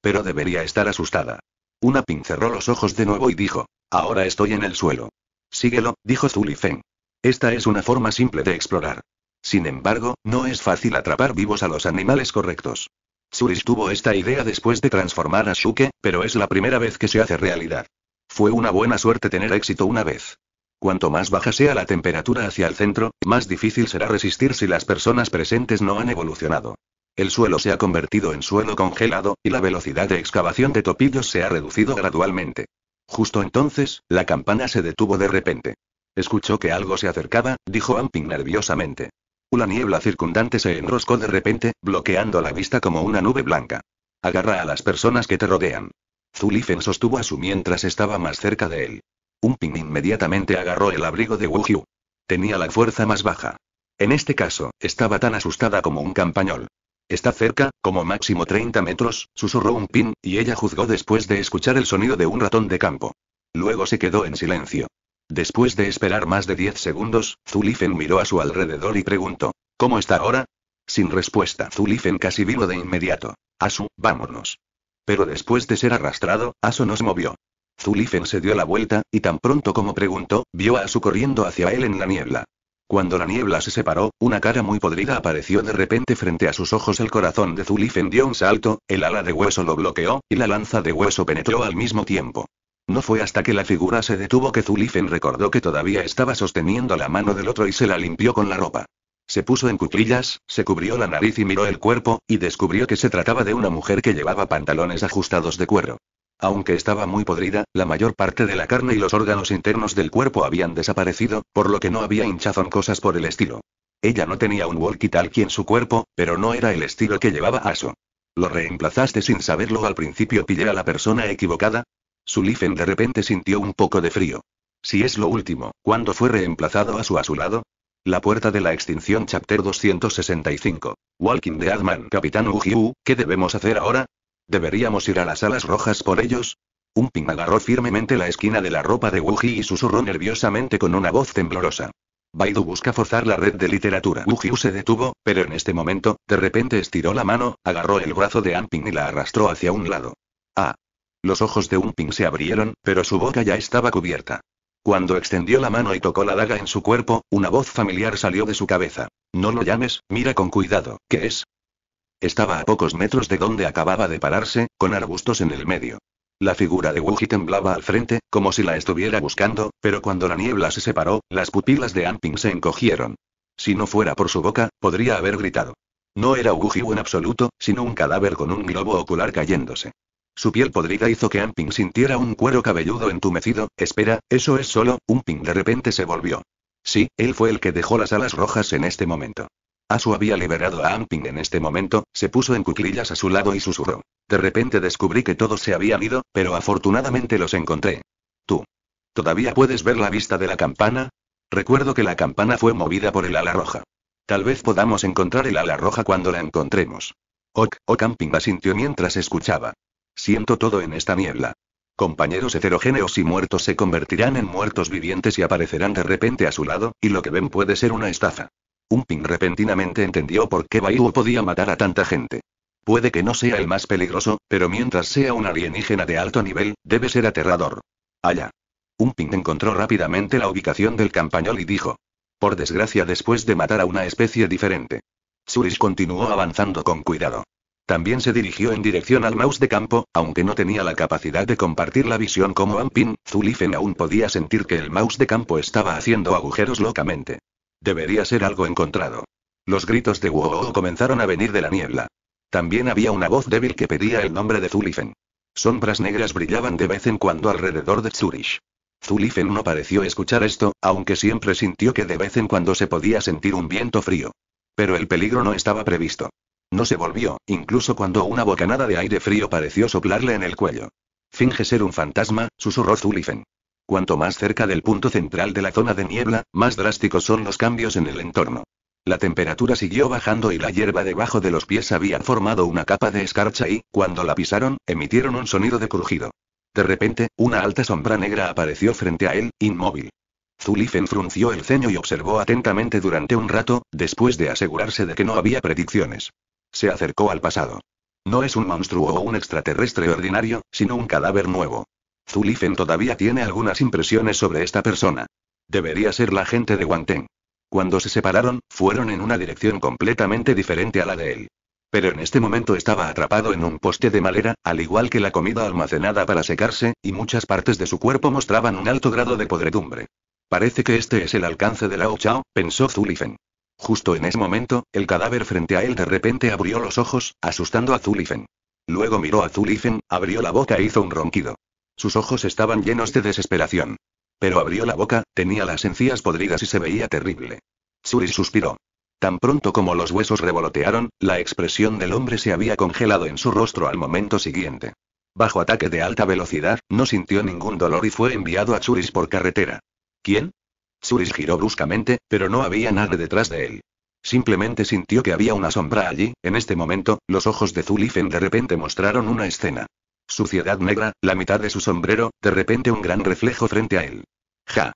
Pero debería estar asustada. Anping cerró los ojos de nuevo y dijo, ahora estoy en el suelo. Síguelo, dijo Zhu Lifen. Esta es una forma simple de explorar. Sin embargo, no es fácil atrapar vivos a los animales correctos. Zurich tuvo esta idea después de transformar a Shuke, pero es la primera vez que se hace realidad. Fue una buena suerte tener éxito una vez. Cuanto más baja sea la temperatura hacia el centro, más difícil será resistir si las personas presentes no han evolucionado. El suelo se ha convertido en suelo congelado, y la velocidad de excavación de topillos se ha reducido gradualmente. Justo entonces, la campana se detuvo de repente. Escuchó que algo se acercaba, dijo Anping nerviosamente. La niebla circundante se enroscó de repente, bloqueando la vista como una nube blanca. Agarra a las personas que te rodean. Zhu Lifen sostuvo a Su mientras estaba más cerca de él. Anping inmediatamente agarró el abrigo de Wu Yu. Tenía la fuerza más baja. En este caso, estaba tan asustada como un campañol. Está cerca, como máximo 30 metros, susurró Anping, y ella juzgó después de escuchar el sonido de un ratón de campo. Luego se quedó en silencio. Después de esperar más de 10 segundos, Zhu Lifen miró a su alrededor y preguntó, ¿cómo está ahora? Sin respuesta, Zhu Lifen casi vino de inmediato. Asu, vámonos. Pero después de ser arrastrado, Aso nos movió. Zhu Lifen se dio la vuelta, y tan pronto como preguntó, vio a Asu corriendo hacia él en la niebla. Cuando la niebla se separó, una cara muy podrida apareció de repente frente a sus ojos. El corazón de Zhu Lifen dio un salto, el ala de hueso lo bloqueó, y la lanza de hueso penetró al mismo tiempo. No fue hasta que la figura se detuvo que Zhu Lifen recordó que todavía estaba sosteniendo la mano del otro y se la limpió con la ropa. Se puso en cuclillas, se cubrió la nariz y miró el cuerpo, y descubrió que se trataba de una mujer que llevaba pantalones ajustados de cuero. Aunque estaba muy podrida, la mayor parte de la carne y los órganos internos del cuerpo habían desaparecido, por lo que no había hinchazón, cosas por el estilo. Ella no tenía un walkie-talkie en su cuerpo, pero no era el estilo que llevaba Aso. ¿Lo reemplazaste sin saberlo? Al principio pillé a la persona equivocada. Zhu Lifen de repente sintió un poco de frío. Si es lo último, ¿cuándo fue reemplazado Asu a su lado? La puerta de la extinción, chapter 265. Walking Dead Man. Capitán Ujiu, ¿qué debemos hacer ahora? ¿Deberíamos ir a las alas rojas por ellos? Anping agarró firmemente la esquina de la ropa de Ujiu y susurró nerviosamente con una voz temblorosa. Baidu busca forzar la red de literatura. Ujiu se detuvo, pero en este momento, de repente estiró la mano, agarró el brazo de Anping y la arrastró hacia un lado. Ah. Los ojos de Anping se abrieron, pero su boca ya estaba cubierta. Cuando extendió la mano y tocó la daga en su cuerpo, una voz familiar salió de su cabeza. No lo llames, mira con cuidado, ¿qué es? Estaba a pocos metros de donde acababa de pararse, con arbustos en el medio. La figura de Wuji temblaba al frente, como si la estuviera buscando, pero cuando la niebla se separó, las pupilas de Anping se encogieron. Si no fuera por su boca, podría haber gritado. No era Wuji en absoluto, sino un cadáver con un globo ocular cayéndose. Su piel podrida hizo que Anping sintiera un cuero cabelludo entumecido. Espera, eso es solo, Anping de repente se volvió. Sí, él fue el que dejó las alas rojas en este momento. Asu había liberado a Anping en este momento, se puso en cuclillas a su lado y susurró. De repente descubrí que todos se habían ido, pero afortunadamente los encontré. Tú. ¿Todavía puedes ver la vista de la campana? Recuerdo que la campana fue movida por el ala roja. Tal vez podamos encontrar el ala roja cuando la encontremos. Anping asintió mientras escuchaba. Siento todo en esta niebla. Compañeros heterogéneos y muertos se convertirán en muertos vivientes y aparecerán de repente a su lado, y lo que ven puede ser una estafa. Anping repentinamente entendió por qué Baihu podía matar a tanta gente. Puede que no sea el más peligroso, pero mientras sea un alienígena de alto nivel, debe ser aterrador. Allá. Anping encontró rápidamente la ubicación del campañol y dijo. Por desgracia después de matar a una especie diferente. Zurich continuó avanzando con cuidado. También se dirigió en dirección al mouse de campo, aunque no tenía la capacidad de compartir la visión como Anping, Zulifen aún podía sentir que el mouse de campo estaba haciendo agujeros locamente. Debería ser algo encontrado. Los gritos de Woo comenzaron a venir de la niebla. También había una voz débil que pedía el nombre de Zulifen. Sombras negras brillaban de vez en cuando alrededor de Zurich. Zulifen no pareció escuchar esto, aunque siempre sintió que de vez en cuando se podía sentir un viento frío. Pero el peligro no estaba previsto. No se volvió, incluso cuando una bocanada de aire frío pareció soplarle en el cuello. Finge ser un fantasma, susurró Zulifen. Cuanto más cerca del punto central de la zona de niebla, más drásticos son los cambios en el entorno. La temperatura siguió bajando y la hierba debajo de los pies había formado una capa de escarcha y, cuando la pisaron, emitieron un sonido de crujido. De repente, una alta sombra negra apareció frente a él, inmóvil. Zulifen frunció el ceño y observó atentamente durante un rato, después de asegurarse de que no había predicciones. Se acercó al pasado. No es un monstruo o un extraterrestre ordinario, sino un cadáver nuevo. Zulifen todavía tiene algunas impresiones sobre esta persona. Debería ser la gente de Wanteng. Cuando se separaron, fueron en una dirección completamente diferente a la de él. Pero en este momento estaba atrapado en un poste de madera, al igual que la comida almacenada para secarse, y muchas partes de su cuerpo mostraban un alto grado de podredumbre. Parece que este es el alcance de Lao Chao, pensó Zulifen. Justo en ese momento, el cadáver frente a él de repente abrió los ojos, asustando a Zulifen. Luego miró a Zulifen, abrió la boca e hizo un ronquido. Sus ojos estaban llenos de desesperación. Pero abrió la boca, tenía las encías podridas y se veía terrible. Zuri suspiró. Tan pronto como los huesos revolotearon, la expresión del hombre se había congelado en su rostro al momento siguiente. Bajo ataque de alta velocidad, no sintió ningún dolor y fue enviado a Zuri por carretera. ¿Quién? Zurich giró bruscamente, pero no había nadie detrás de él. Simplemente sintió que había una sombra allí. En este momento, los ojos de Zulifen de repente mostraron una escena. Suciedad negra, la mitad de su sombrero, de repente un gran reflejo frente a él. ¡Ja!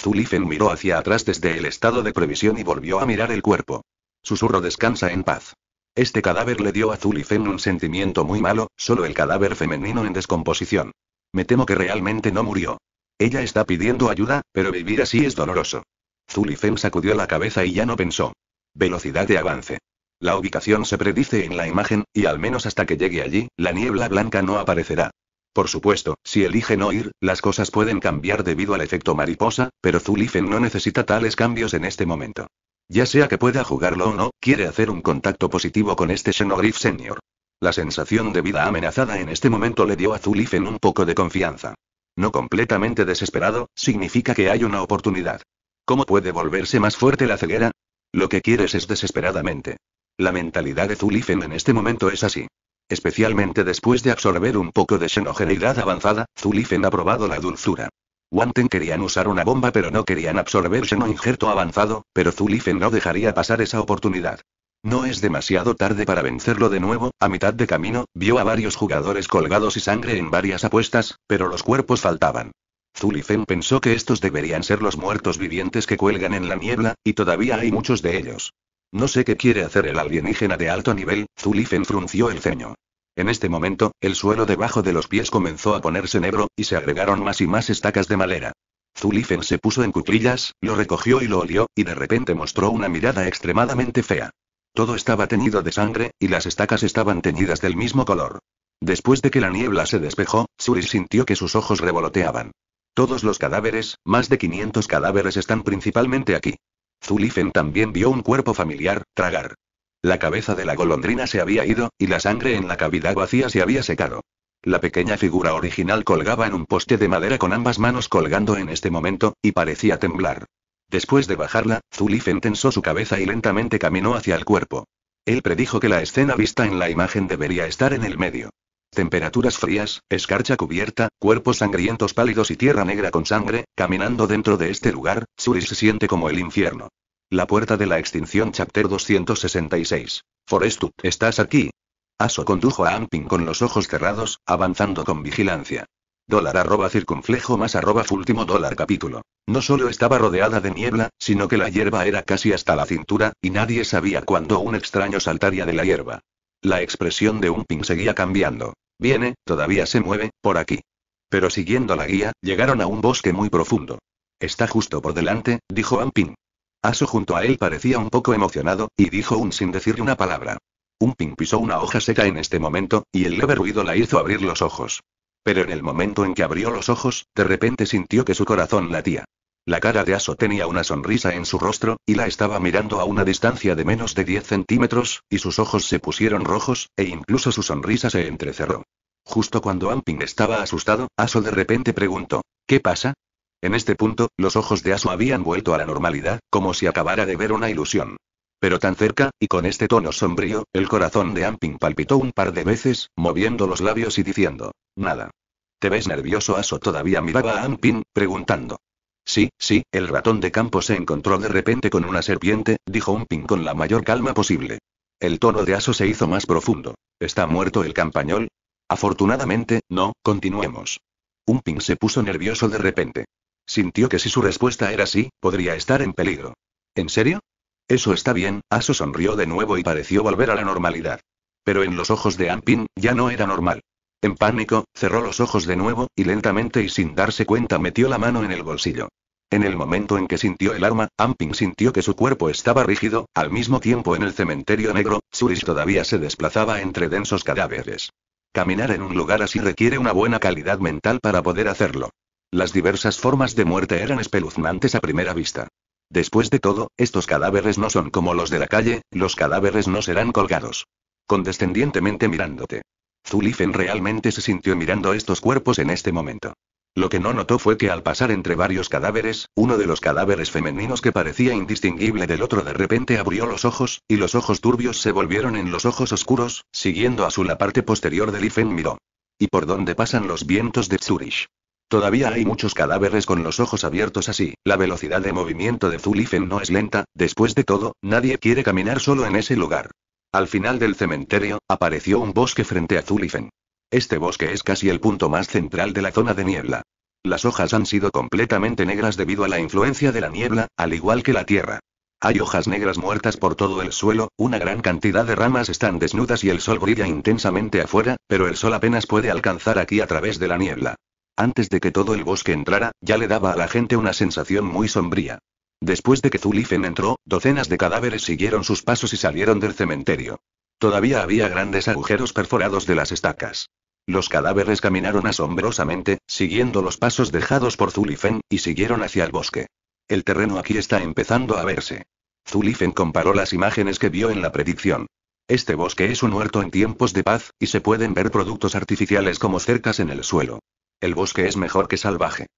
Zulifen miró hacia atrás desde el estado de previsión y volvió a mirar el cuerpo. Susurro descansa en paz. Este cadáver le dio a Zulifen un sentimiento muy malo, solo el cadáver femenino en descomposición. Me temo que realmente no murió. Ella está pidiendo ayuda, pero vivir así es doloroso. Zulifen sacudió la cabeza y ya no pensó. Velocidad de avance. La ubicación se predice en la imagen, y al menos hasta que llegue allí, la niebla blanca no aparecerá. Por supuesto, si elige no ir, las cosas pueden cambiar debido al efecto mariposa, pero Zulifen no necesita tales cambios en este momento. Ya sea que pueda jugarlo o no, quiere hacer un contacto positivo con este Xenogriff Senior. La sensación de vida amenazada en este momento le dio a Zulifen un poco de confianza. No completamente desesperado, significa que hay una oportunidad. ¿Cómo puede volverse más fuerte la ceguera? Lo que quieres es desesperadamente. La mentalidad de Zulifen en este momento es así. Especialmente después de absorber un poco de xenogeneidad avanzada, Zulifen ha probado la dulzura. Wanteng querían usar una bomba pero no querían absorber xenoinjerto avanzado, pero Zulifen no dejaría pasar esa oportunidad. No es demasiado tarde para vencerlo de nuevo. A mitad de camino, vio a varios jugadores colgados y sangre en varias apuestas, pero los cuerpos faltaban. Zulifen pensó que estos deberían ser los muertos vivientes que cuelgan en la niebla, y todavía hay muchos de ellos. No sé qué quiere hacer el alienígena de alto nivel, Zulifen frunció el ceño. En este momento, el suelo debajo de los pies comenzó a ponerse negro, y se agregaron más estacas de madera. Zulífer se puso en cuclillas, lo recogió y lo olió, y de repente mostró una mirada extremadamente fea. Todo estaba teñido de sangre, y las estacas estaban teñidas del mismo color. Después de que la niebla se despejó, Shuri sintió que sus ojos revoloteaban. Todos los cadáveres, más de 500 cadáveres están principalmente aquí. Zulífer también vio un cuerpo familiar, tragar. La cabeza de la golondrina se había ido, y la sangre en la cavidad vacía se había secado. La pequeña figura original colgaba en un poste de madera con ambas manos colgando en este momento, y parecía temblar. Después de bajarla, Zulífer tensó su cabeza y lentamente caminó hacia el cuerpo. Él predijo que la escena vista en la imagen debería estar en el medio. Temperaturas frías, escarcha cubierta, cuerpos sangrientos pálidos y tierra negra con sangre, caminando dentro de este lugar, Shuri se siente como el infierno. La puerta de la extinción Chapter 266. Forestwood, ¿estás aquí? Aso condujo a Amping con los ojos cerrados, avanzando con vigilancia. $_circunflejo $_fultimo $capítulo. No solo estaba rodeada de niebla, sino que la hierba era casi hasta la cintura, y nadie sabía cuándo un extraño saltaría de la hierba. La expresión de Amping seguía cambiando. Viene, todavía se mueve, por aquí. Pero siguiendo la guía, llegaron a un bosque muy profundo. Está justo por delante, dijo Amping. Aso junto a él parecía un poco emocionado, y dijo sin decir una palabra. Amping pisó una hoja seca en este momento, y el leve ruido la hizo abrir los ojos. Pero en el momento en que abrió los ojos, de repente sintió que su corazón latía. La cara de Aso tenía una sonrisa en su rostro, y la estaba mirando a una distancia de menos de 10 centímetros, y sus ojos se pusieron rojos, e incluso su sonrisa se entrecerró. Justo cuando Amping estaba asustado, Aso de repente preguntó, ¿qué pasa? En este punto, los ojos de Aso habían vuelto a la normalidad, como si acabara de ver una ilusión. Pero tan cerca, y con este tono sombrío, el corazón de Amping palpitó un par de veces, moviendo los labios y diciendo, nada. ¿Te ves nervioso? Aso todavía miraba a Amping, preguntando. Sí, el ratón de campo se encontró de repente con una serpiente, dijo Amping con la mayor calma posible. El tono de Aso se hizo más profundo. ¿Está muerto el campañol? Afortunadamente, no, continuemos. Amping se puso nervioso de repente. Sintió que si su respuesta era sí, podría estar en peligro. ¿En serio? Eso está bien, Aso sonrió de nuevo y pareció volver a la normalidad. Pero en los ojos de Amping, ya no era normal. En pánico, cerró los ojos de nuevo, y lentamente y sin darse cuenta metió la mano en el bolsillo. En el momento en que sintió el arma, Amping sintió que su cuerpo estaba rígido, al mismo tiempo en el cementerio negro, Shuri todavía se desplazaba entre densos cadáveres. Caminar en un lugar así requiere una buena calidad mental para poder hacerlo. Las diversas formas de muerte eran espeluznantes a primera vista. Después de todo, estos cadáveres no son como los de la calle, los cadáveres no serán colgados. Condescendientemente mirándote. Zulífer realmente se sintió mirando estos cuerpos en este momento. Lo que no notó fue que al pasar entre varios cadáveres, uno de los cadáveres femeninos que parecía indistinguible del otro de repente abrió los ojos, y los ojos turbios se volvieron en los ojos oscuros, siguiendo a su la parte posterior del Zulífer miró. ¿Y por dónde pasan los vientos de Zurich? Todavía hay muchos cadáveres con los ojos abiertos así, la velocidad de movimiento de Zulífer no es lenta, después de todo, nadie quiere caminar solo en ese lugar. Al final del cementerio, apareció un bosque frente a Zulífer. Este bosque es casi el punto más central de la zona de niebla. Las hojas han sido completamente negras debido a la influencia de la niebla, al igual que la tierra. Hay hojas negras muertas por todo el suelo, una gran cantidad de ramas están desnudas y el sol brilla intensamente afuera, pero el sol apenas puede alcanzar aquí a través de la niebla. Antes de que todo el bosque entrara, ya le daba a la gente una sensación muy sombría. Después de que Zulífer entró, docenas de cadáveres siguieron sus pasos y salieron del cementerio. Todavía había grandes agujeros perforados de las estacas. Los cadáveres caminaron asombrosamente, siguiendo los pasos dejados por Zulífer, y siguieron hacia el bosque. El terreno aquí está empezando a verse. Zulífer comparó las imágenes que vio en la predicción. Este bosque es un huerto en tiempos de paz, y se pueden ver productos artificiales como cercas en el suelo. El bosque es mejor que salvaje.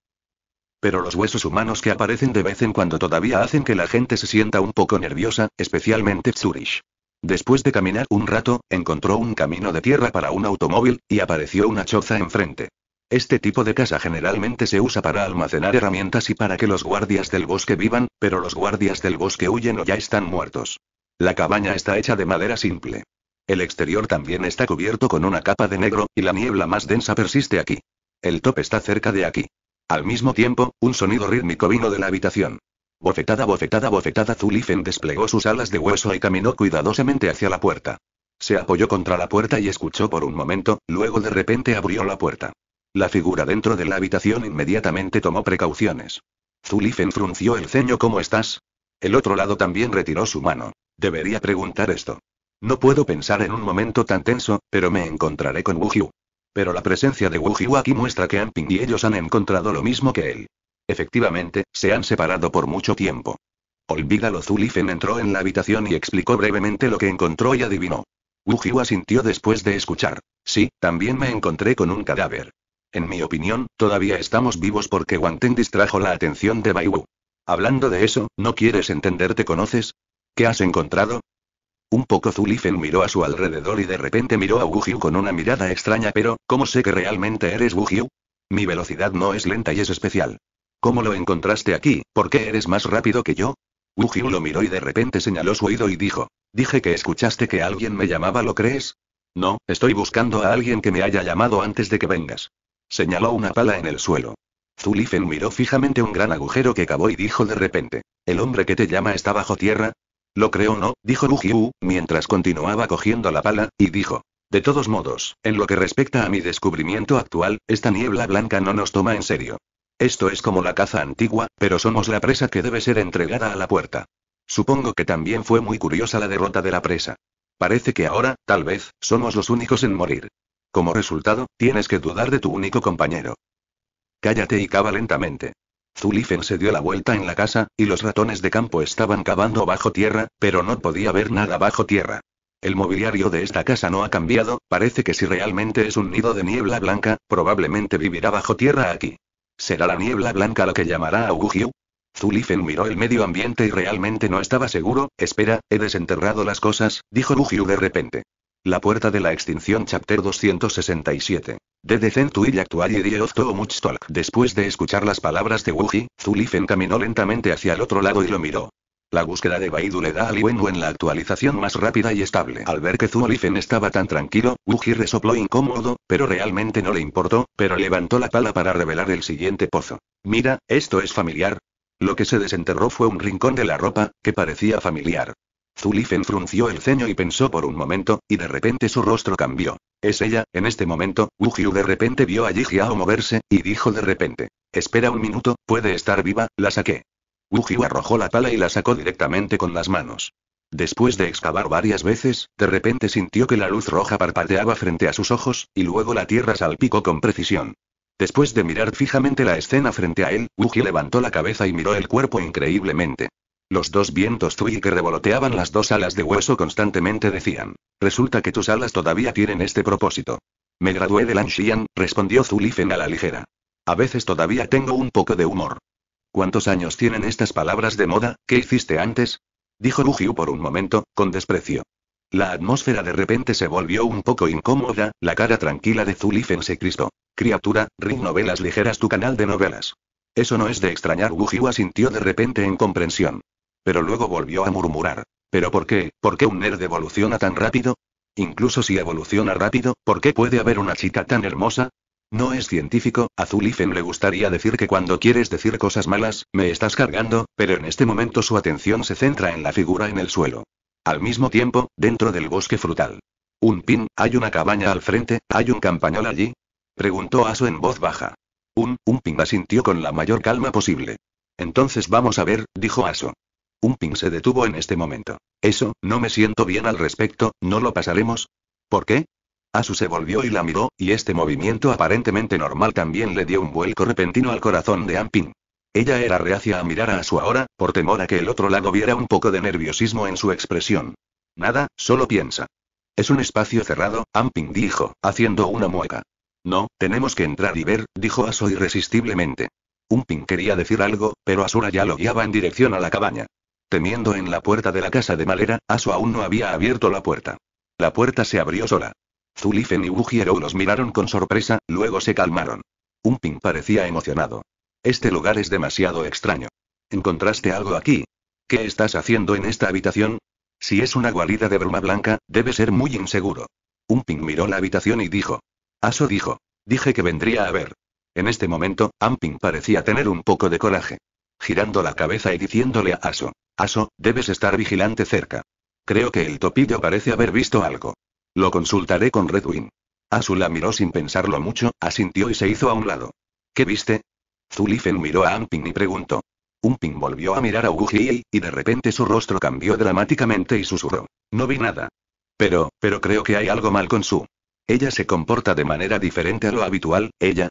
Pero los huesos humanos que aparecen de vez en cuando todavía hacen que la gente se sienta un poco nerviosa, especialmente Zurich. Después de caminar un rato, encontró un camino de tierra para un automóvil, y apareció una choza enfrente. Este tipo de casa generalmente se usa para almacenar herramientas y para que los guardias del bosque vivan, pero los guardias del bosque huyen o ya están muertos. La cabaña está hecha de madera simple. El exterior también está cubierto con una capa de negro, y la niebla más densa persiste aquí. El top está cerca de aquí. Al mismo tiempo, un sonido rítmico vino de la habitación. Bofetada, bofetada, bofetada. Zulífer desplegó sus alas de hueso y caminó cuidadosamente hacia la puerta. Se apoyó contra la puerta y escuchó por un momento, luego de repente abrió la puerta. La figura dentro de la habitación inmediatamente tomó precauciones. Zulifen frunció el ceño. ¿Cómo estás? El otro lado también retiró su mano. Debería preguntar esto. No puedo pensar en un momento tan tenso, pero me encontraré con Wujiu. Pero la presencia de Wujiu aquí muestra que Anping y ellos han encontrado lo mismo que él. Efectivamente, se han separado por mucho tiempo. Olvídalo. Zulifen entró en la habitación y explicó brevemente lo que encontró y adivinó. Wujiu asintió después de escuchar. Sí, también me encontré con un cadáver. En mi opinión, todavía estamos vivos porque Wangteng distrajo la atención de Bai Wu. Hablando de eso, ¿no quieres entender? ¿Te conoces? ¿Qué has encontrado? Un poco. Zulifen miró a su alrededor y de repente miró a Wujiu con una mirada extraña. Pero, ¿cómo sé que realmente eres Wujiu? Mi velocidad no es lenta y es especial. ¿Cómo lo encontraste aquí? ¿Por qué eres más rápido que yo? Wujiu lo miró y de repente señaló su oído y dijo. Dije que escuchaste que alguien me llamaba, ¿lo crees? No, estoy buscando a alguien que me haya llamado antes de que vengas. Señaló una pala en el suelo. Zulifen miró fijamente un gran agujero que cavó y dijo de repente. ¿El hombre que te llama está bajo tierra? Lo creo, ¿no? Dijo Wujiu, mientras continuaba cogiendo la pala, y dijo. De todos modos, en lo que respecta a mi descubrimiento actual, esta niebla blanca no nos toma en serio. Esto es como la caza antigua, pero somos la presa que debe ser entregada a la puerta. Supongo que también fue muy curiosa la derrota de la presa. Parece que ahora, tal vez, somos los únicos en morir. Como resultado, tienes que dudar de tu único compañero. Cállate y cava lentamente. Zulifen se dio la vuelta en la casa, y los ratones de campo estaban cavando bajo tierra, pero no podía ver nada bajo tierra. El mobiliario de esta casa no ha cambiado, parece que si realmente es un nido de niebla blanca, probablemente vivirá bajo tierra aquí. ¿Será la niebla blanca lo que llamará a Wujiu? Zulifen miró el medio ambiente y realmente no estaba seguro. Espera, he desenterrado las cosas, dijo Wujiu de repente. La puerta de la extinción. Chapter 267. De Century Actual y Dios Too Much Talk. Después de escuchar las palabras de Wujiu, Zulifen caminó lentamente hacia el otro lado y lo miró. La búsqueda de Baidu le da a Liwenwu en la actualización más rápida y estable. Al ver que Zulifen estaba tan tranquilo, Wujiu resopló incómodo, pero realmente no le importó, pero levantó la pala para revelar el siguiente pozo. Mira, esto es familiar. Lo que se desenterró fue un rincón de la ropa, que parecía familiar. Zulifen frunció el ceño y pensó por un momento, y de repente su rostro cambió. Es ella. En este momento, Wujiu de repente vio a Yijiao moverse, y dijo de repente. Espera un minuto, puede estar viva, la saqué. Wujiu arrojó la pala y la sacó directamente con las manos. Después de excavar varias veces, de repente sintió que la luz roja parpadeaba frente a sus ojos, y luego la tierra salpicó con precisión. Después de mirar fijamente la escena frente a él, Wujiu levantó la cabeza y miró el cuerpo increíblemente. Los dos vientos Zui que revoloteaban las dos alas de hueso constantemente decían. Resulta que tus alas todavía tienen este propósito. Me gradué de Lan Xian, respondió Zulifen a la ligera. A veces todavía tengo un poco de humor. ¿Cuántos años tienen estas palabras de moda? ¿Qué hiciste antes? Dijo Wujiu por un momento, con desprecio. La atmósfera de repente se volvió un poco incómoda, la cara tranquila de Zulifen se crispó. Criatura, ring novelas ligeras, tu canal de novelas. Eso no es de extrañar. Wujiu asintió de repente en comprensión. Pero luego volvió a murmurar. ¿Pero por qué? ¿Por qué un nerd evoluciona tan rápido? Incluso si evoluciona rápido, ¿por qué puede haber una chica tan hermosa? No es científico. A Zulifen le gustaría decir que cuando quieres decir cosas malas, me estás cargando, pero en este momento su atención se centra en la figura en el suelo. Al mismo tiempo, dentro del bosque frutal. ¿Un pin? ¿Hay una cabaña al frente? ¿Hay un campañol allí? Preguntó Aso en voz baja. Un pin asintió con la mayor calma posible. Entonces vamos a ver, dijo Aso. Un ping se detuvo en este momento. Eso, no me siento bien al respecto, ¿no lo pasaremos? ¿Por qué? Asu se volvió y la miró, y este movimiento aparentemente normal también le dio un vuelco repentino al corazón de Anping. Ella era reacia a mirar a Asu ahora, por temor a que el otro lado viera un poco de nerviosismo en su expresión. Nada, solo piensa. Es un espacio cerrado, Anping dijo, haciendo una mueca. No, tenemos que entrar y ver, dijo Asu irresistiblemente. Un ping quería decir algo, pero Asura ya lo guiaba en dirección a la cabaña. Temiendo en la puerta de la casa de madera, Asu aún no había abierto la puerta. La puerta se abrió sola. Zulifen y Wujiu los miraron con sorpresa, luego se calmaron. Unping parecía emocionado. Este lugar es demasiado extraño. ¿Encontraste algo aquí? ¿Qué estás haciendo en esta habitación? Si es una guarida de bruma blanca, debe ser muy inseguro. Unping miró la habitación y dijo. Asu dijo. Dije que vendría a ver. En este momento, Unping parecía tener un poco de coraje. Girando la cabeza y diciéndole a Asu. Asu, debes estar vigilante cerca. Creo que el topillo parece haber visto algo. Lo consultaré con Redwin. Azu la miró sin pensarlo mucho, asintió y se hizo a un lado. ¿Qué viste? Zulifel miró a Amping y preguntó. Amping volvió a mirar a Ugujiei, y de repente su rostro cambió dramáticamente y susurró. No vi nada. Pero creo que hay algo mal con Su. Ella se comporta de manera diferente a lo habitual,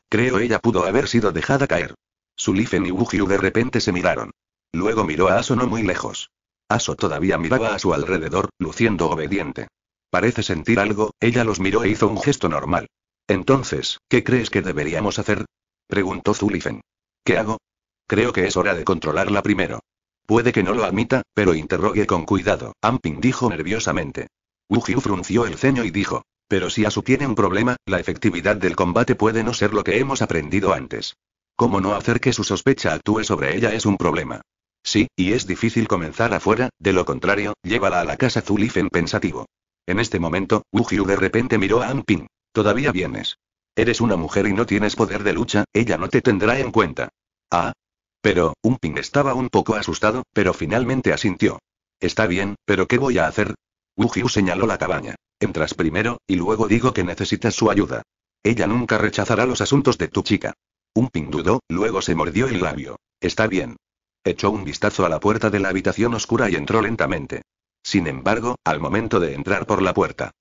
creo ella pudo haber sido dejada caer. Zulifel y Ugujiei de repente se miraron. Luego miró a Aso no muy lejos. Aso todavía miraba a su alrededor, luciendo obediente. Parece sentir algo, ella los miró e hizo un gesto normal. Entonces, ¿qué crees que deberíamos hacer? Preguntó Zulifel. ¿Qué hago? Creo que es hora de controlarla primero. Puede que no lo admita, pero interrogue con cuidado, Amping dijo nerviosamente. Ugujiei frunció el ceño y dijo. Pero si Asu tiene un problema, la efectividad del combate puede no ser lo que hemos aprendido antes. ¿Cómo no hacer que su sospecha actúe sobre ella es un problema? Sí, y es difícil comenzar afuera, de lo contrario, llévala a la casa. Zulifel pensativo. En este momento, Ugujiei de repente miró a Amping. ¿Todavía vienes? Eres una mujer y no tienes poder de lucha, ella no te tendrá en cuenta. Ah. Pero, Amping estaba un poco asustado, pero finalmente asintió. Está bien, pero ¿qué voy a hacer? Ugujiei señaló la cabaña. Entras primero, y luego digo que necesitas su ayuda. Ella nunca rechazará los asuntos de tu chica. Amping dudó, luego se mordió el labio. Está bien. Echó un vistazo a la puerta de la habitación oscura y entró lentamente. Sin embargo, al momento de entrar por la puerta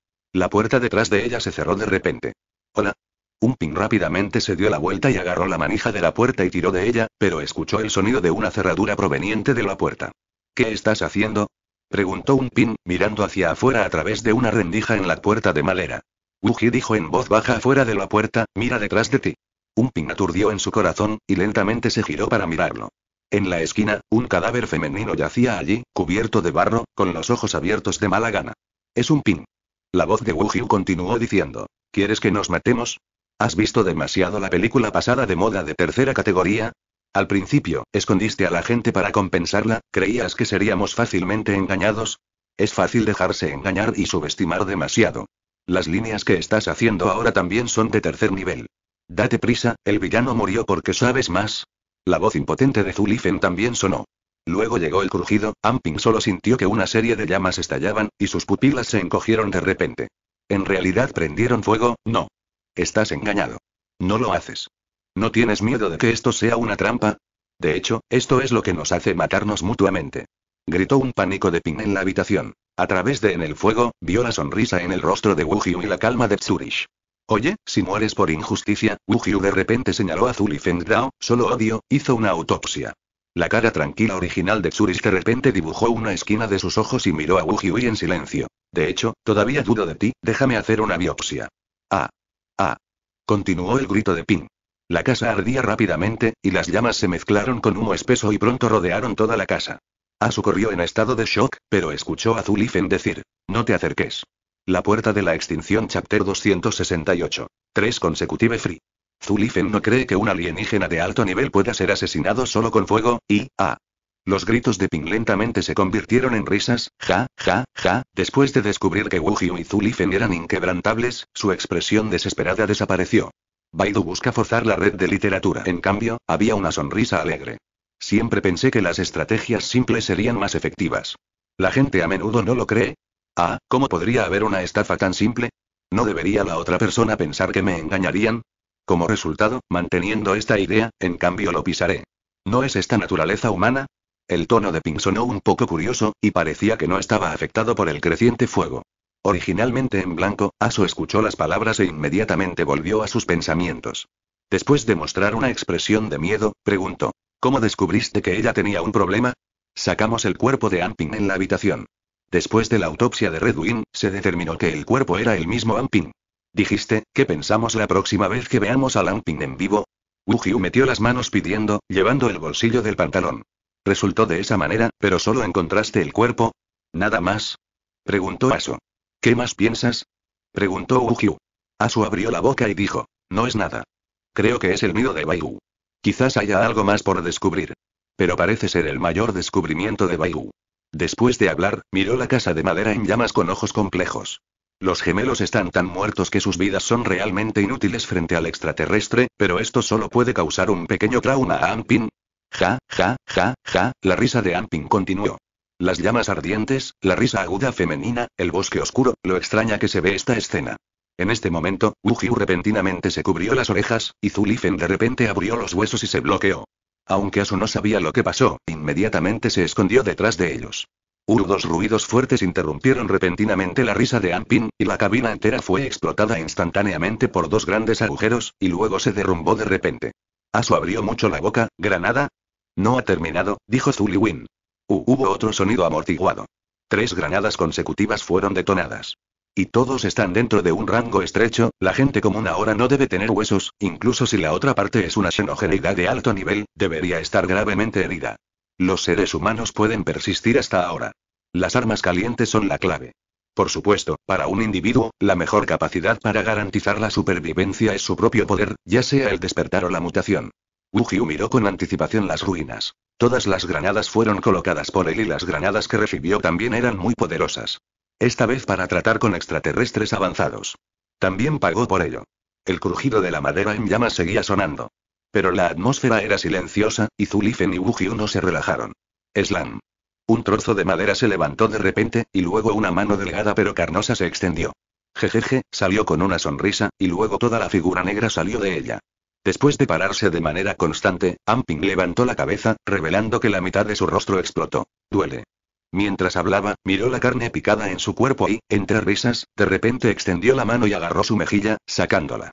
detrás de ella se cerró de repente. Hola. Amping rápidamente se dio la vuelta y agarró la manija de la puerta y tiró de ella, pero escuchó el sonido de una cerradura proveniente de la puerta. ¿Qué estás haciendo? Preguntó Amping, mirando hacia afuera a través de una rendija en la puerta de madera. Ugujiei dijo en voz baja afuera de la puerta, mira detrás de ti. Amping aturdió en su corazón, y lentamente se giró para mirarlo. En la esquina, un cadáver femenino yacía allí, cubierto de barro, con los ojos abiertos de mala gana. Es Amping. La voz de Ugujiei continuó diciendo, ¿quieres que nos matemos? ¿Has visto demasiado la película pasada de moda de tercera categoría? Al principio, escondiste a la gente para compensarla, ¿creías que seríamos fácilmente engañados? Es fácil dejarse engañar y subestimar demasiado. Las líneas que estás haciendo ahora también son de tercer nivel. Date prisa, el villano murió porque sabes más. La voz impotente de Zulifel también sonó. Luego llegó el crujido, Amping solo sintió que una serie de llamas estallaban, y sus pupilas se encogieron de repente. En realidad prendieron fuego, no. Estás engañado. No lo haces. ¿No tienes miedo de que esto sea una trampa? De hecho, esto es lo que nos hace matarnos mutuamente. Gritó un pánico de Ping en la habitación. A través de en el fuego, vio la sonrisa en el rostro de Ugujiei y la calma de Tsurish. Oye, si mueres por injusticia, Ugujiei de repente señaló a Zulifeng Dao, solo odio, hizo una autopsia. La cara tranquila original de Tsurish de repente dibujó una esquina de sus ojos y miró a Ugujiei en silencio. De hecho, todavía dudo de ti, déjame hacer una biopsia. Ah. Continuó el grito de Ping. La casa ardía rápidamente, y las llamas se mezclaron con humo espeso y pronto rodearon toda la casa. Asu corrió en estado de shock, pero escuchó a Zulifel decir, no te acerques. La puerta de la extinción Chapter 268. 3 consecutive free. Zulifel no cree que un alienígena de alto nivel pueda ser asesinado solo con fuego, Los gritos de Ping lentamente se convirtieron en risas, ja. Después de descubrir que Ugujiei y Zulifel eran inquebrantables, su expresión desesperada desapareció. Baidu busca forzar la red de literatura. En cambio, había una sonrisa alegre. Siempre pensé que las estrategias simples serían más efectivas. La gente a menudo no lo cree. ¿Cómo podría haber una estafa tan simple? ¿No debería la otra persona pensar que me engañarían? Como resultado, manteniendo esta idea, en cambio lo pisaré. ¿No es esta naturaleza humana? El tono de Ping sonó un poco curioso, y parecía que no estaba afectado por el creciente fuego. Originalmente en blanco, Asu escuchó las palabras e inmediatamente volvió a sus pensamientos. Después de mostrar una expresión de miedo, preguntó, ¿cómo descubriste que ella tenía un problema? Sacamos el cuerpo de Amping en la habitación. Después de la autopsia de Redwin, se determinó que el cuerpo era el mismo Amping. Dijiste, ¿qué pensamos la próxima vez que veamos al Amping en vivo? Ugujiei metió las manos pidiendo, llevando el bolsillo del pantalón. ¿Resultó de esa manera, pero solo encontraste el cuerpo? ¿Nada más? Preguntó Asu. ¿Qué más piensas? Preguntó Ugujiei. Asu abrió la boca y dijo, no es nada. Creo que es el miedo de Baidu. Quizás haya algo más por descubrir. Pero parece ser el mayor descubrimiento de Baidu. Después de hablar, miró la casa de madera en llamas con ojos complejos. Los gemelos están tan muertos que sus vidas son realmente inútiles frente al extraterrestre, pero esto solo puede causar un pequeño trauma a Amping. Ja, la risa de Amping continuó. Las llamas ardientes, la risa aguda femenina, el bosque oscuro, lo extraña que se ve esta escena. En este momento, Ujiu repentinamente se cubrió las orejas, y Zulifen de repente abrió los huesos y se bloqueó. Aunque Asu no sabía lo que pasó, inmediatamente se escondió detrás de ellos. Dos ruidos fuertes interrumpieron repentinamente la risa de Anpin, y la cabina entera fue explotada instantáneamente por dos grandes agujeros, y luego se derrumbó de repente. Asu abrió mucho la boca. ¿Granada? No ha terminado, dijo Zuliwin. Hubo otro sonido amortiguado. Tres granadas consecutivas fueron detonadas. Y todos están dentro de un rango estrecho, la gente común ahora no debe tener huesos, incluso si la otra parte es una xenogeneidad de alto nivel, debería estar gravemente herida. Los seres humanos pueden persistir hasta ahora. Las armas calientes son la clave. Por supuesto, para un individuo, la mejor capacidad para garantizar la supervivencia es su propio poder, ya sea el despertar o la mutación. Ujiu miró con anticipación las ruinas. Todas las granadas fueron colocadas por él y las granadas que recibió también eran muy poderosas. Esta vez para tratar con extraterrestres avanzados. También pagó por ello. El crujido de la madera en llamas seguía sonando. Pero la atmósfera era silenciosa, y Zulifen y Ujiu no se relajaron. Slam. Un trozo de madera se levantó de repente, y luego una mano delgada pero carnosa se extendió. Jejeje, salió con una sonrisa, y luego toda la figura negra salió de ella. Después de pararse de manera constante, Anping levantó la cabeza, revelando que la mitad de su rostro explotó. Duele. Mientras hablaba, miró la carne picada en su cuerpo y, entre risas, de repente extendió la mano y agarró su mejilla, sacándola.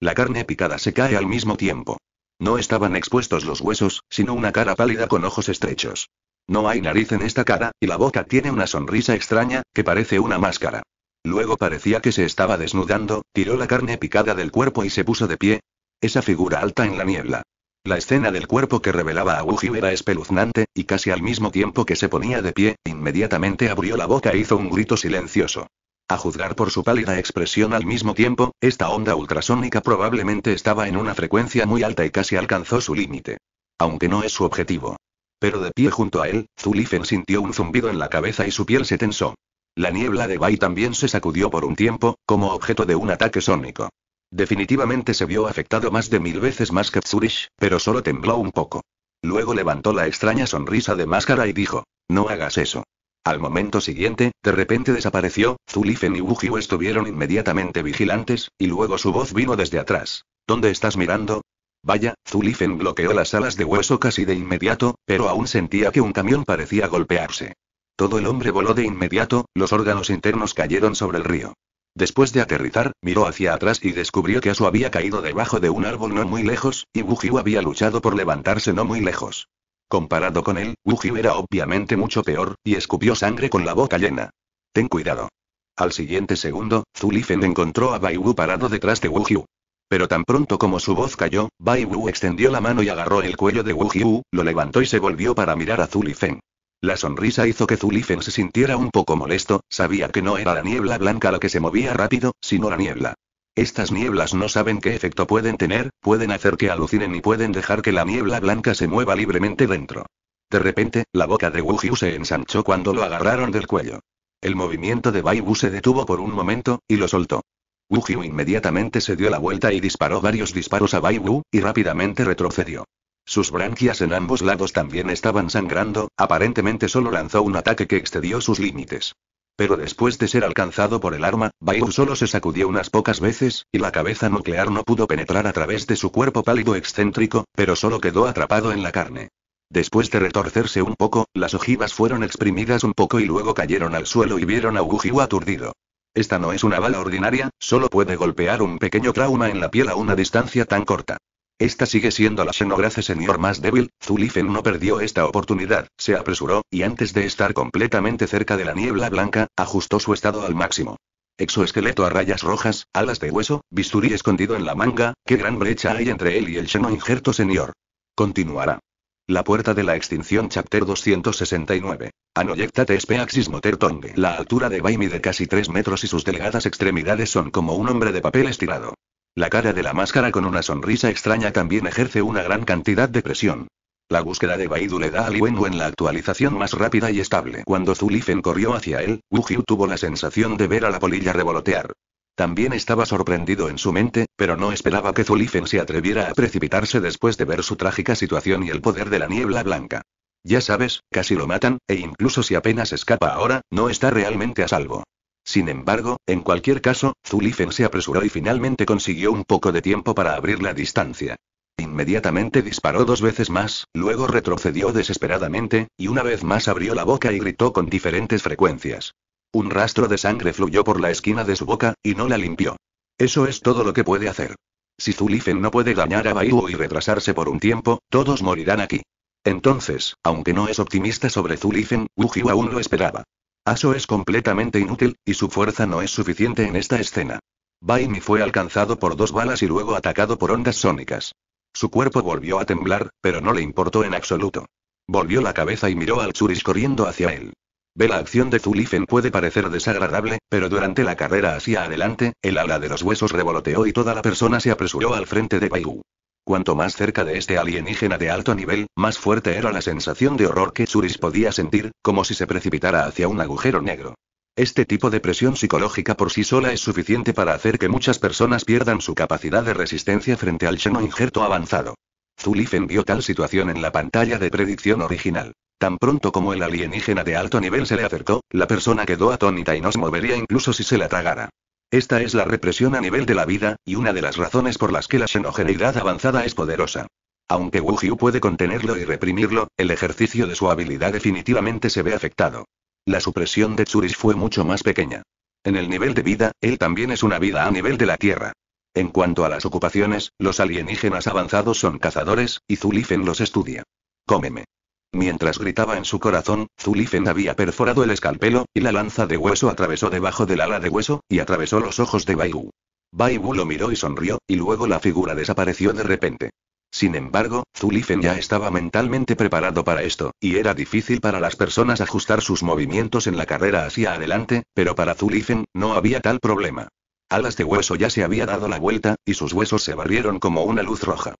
La carne picada se cae al mismo tiempo. No estaban expuestos los huesos, sino una cara pálida con ojos estrechos. No hay nariz en esta cara, y la boca tiene una sonrisa extraña, que parece una máscara. Luego parecía que se estaba desnudando, tiró la carne picada del cuerpo y se puso de pie. Esa figura alta en la niebla. La escena del cuerpo que revelaba a Ujiu era espeluznante, y casi al mismo tiempo que se ponía de pie, inmediatamente abrió la boca e hizo un grito silencioso. A juzgar por su pálida expresión al mismo tiempo, esta onda ultrasónica probablemente estaba en una frecuencia muy alta y casi alcanzó su límite. Aunque no es su objetivo. Pero de pie junto a él, Zulifen sintió un zumbido en la cabeza y su piel se tensó. La niebla de Bai también se sacudió por un tiempo, como objeto de un ataque sónico. Definitivamente se vio afectado más de 1000 veces más que Zurich, pero solo tembló un poco. Luego levantó la extraña sonrisa de máscara y dijo, «No hagas eso». Al momento siguiente, de repente desapareció, Zulifen y Ujiu estuvieron inmediatamente vigilantes, y luego su voz vino desde atrás. ¿Dónde estás mirando? Vaya, Zulifen bloqueó las alas de hueso casi de inmediato, pero aún sentía que un camión parecía golpearse. Todo el hombre voló de inmediato, los órganos internos cayeron sobre el río. Después de aterrizar, miró hacia atrás y descubrió que Asu había caído debajo de un árbol no muy lejos, y Ujiu había luchado por levantarse no muy lejos. Comparado con él, Ujiu era obviamente mucho peor, y escupió sangre con la boca llena. Ten cuidado. Al siguiente segundo, Zulifen encontró a Bai Wu parado detrás de Ujiu. Pero tan pronto como su voz cayó, Bai Wu extendió la mano y agarró el cuello de Ujiu, lo levantó y se volvió para mirar a Zulifen. La sonrisa hizo que Zulifen se sintiera un poco molesto, sabía que no era la niebla blanca la que se movía rápido, sino la niebla. Estas nieblas no saben qué efecto pueden tener, pueden hacer que alucinen y pueden dejar que la niebla blanca se mueva libremente dentro. De repente, la boca de Ujiu se ensanchó cuando lo agarraron del cuello. El movimiento de Bai Wu se detuvo por un momento, y lo soltó. Ujiu inmediatamente se dio la vuelta y disparó varios disparos a Bai Wu, y rápidamente retrocedió. Sus branquias en ambos lados también estaban sangrando, aparentemente solo lanzó un ataque que excedió sus límites. Pero después de ser alcanzado por el arma, Bai Wu solo se sacudió unas pocas veces, y la cabeza nuclear no pudo penetrar a través de su cuerpo pálido excéntrico, pero solo quedó atrapado en la carne. Después de retorcerse un poco, las ojivas fueron exprimidas un poco y luego cayeron al suelo y vieron a Ujiu aturdido. Esta no es una bala ordinaria, solo puede golpear un pequeño trauma en la piel a una distancia tan corta. Esta sigue siendo la xenograce senior más débil, Zulifen no perdió esta oportunidad, se apresuró, y antes de estar completamente cerca de la niebla blanca, ajustó su estado al máximo. Exoesqueleto a rayas rojas, alas de hueso, bisturí escondido en la manga, qué gran brecha hay entre él y el xeno injerto senior. Continuará. La puerta de la extinción Chapter 269. Anoyectate Speaxis Motertongue. La altura de Bai mide casi 3 metros y sus delgadas extremidades son como un hombre de papel estirado. La cara de la máscara con una sonrisa extraña también ejerce una gran cantidad de presión. La búsqueda de Baidu le da a Liwenwu en la actualización más rápida y estable. Cuando Zulifen corrió hacia él, Ujiu tuvo la sensación de ver a la polilla revolotear. También estaba sorprendido en su mente, pero no esperaba que Zulifen se atreviera a precipitarse después de ver su trágica situación y el poder de la niebla blanca. Ya sabes, casi lo matan, e incluso si apenas escapa ahora, no está realmente a salvo. Sin embargo, en cualquier caso, Zulifen se apresuró y finalmente consiguió un poco de tiempo para abrir la distancia. Inmediatamente disparó 2 veces más, luego retrocedió desesperadamente, y una vez más abrió la boca y gritó con diferentes frecuencias. Un rastro de sangre fluyó por la esquina de su boca, y no la limpió. Eso es todo lo que puede hacer. Si Zulifen no puede dañar a Baiwu y retrasarse por un tiempo, todos morirán aquí. Entonces, aunque no es optimista sobre Zulifen, Wu Jiu aún lo esperaba. Aso es completamente inútil, y su fuerza no es suficiente en esta escena. Bai Mi fue alcanzado por 2 balas y luego atacado por ondas sónicas. Su cuerpo volvió a temblar, pero no le importó en absoluto. Volvió la cabeza y miró al Churish corriendo hacia él. Ve, la acción de Zulifen puede parecer desagradable, pero durante la carrera hacia adelante, el ala de los huesos revoloteó y toda la persona se apresuró al frente de Baiwu. Cuanto más cerca de este alienígena de alto nivel, más fuerte era la sensación de horror que Churish podía sentir, como si se precipitara hacia un agujero negro. Este tipo de presión psicológica por sí sola es suficiente para hacer que muchas personas pierdan su capacidad de resistencia frente al Xeno injerto avanzado. Zulifen vio tal situación en la pantalla de predicción original. Tan pronto como el alienígena de alto nivel se le acercó, la persona quedó atónita y no se movería incluso si se la tragara. Esta es la represión a nivel de la vida, y una de las razones por las que la xenogeneidad avanzada es poderosa. Aunque Wu Jiu puede contenerlo y reprimirlo, el ejercicio de su habilidad definitivamente se ve afectado. La supresión de Churish fue mucho más pequeña. En el nivel de vida, él también es una vida a nivel de la Tierra. En cuanto a las ocupaciones, los alienígenas avanzados son cazadores, y Zulifen los estudia. Cómeme. Mientras gritaba en su corazón, Zulifen había perforado el escalpelo, y la lanza de hueso atravesó debajo del ala de hueso, y atravesó los ojos de Baiwu. Baiwu lo miró y sonrió, y luego la figura desapareció de repente. Sin embargo, Zulifen ya estaba mentalmente preparado para esto, y era difícil para las personas ajustar sus movimientos en la carrera hacia adelante, pero para Zulifen, no había tal problema. Alas de hueso ya se había dado la vuelta, y sus huesos se barrieron como una luz roja.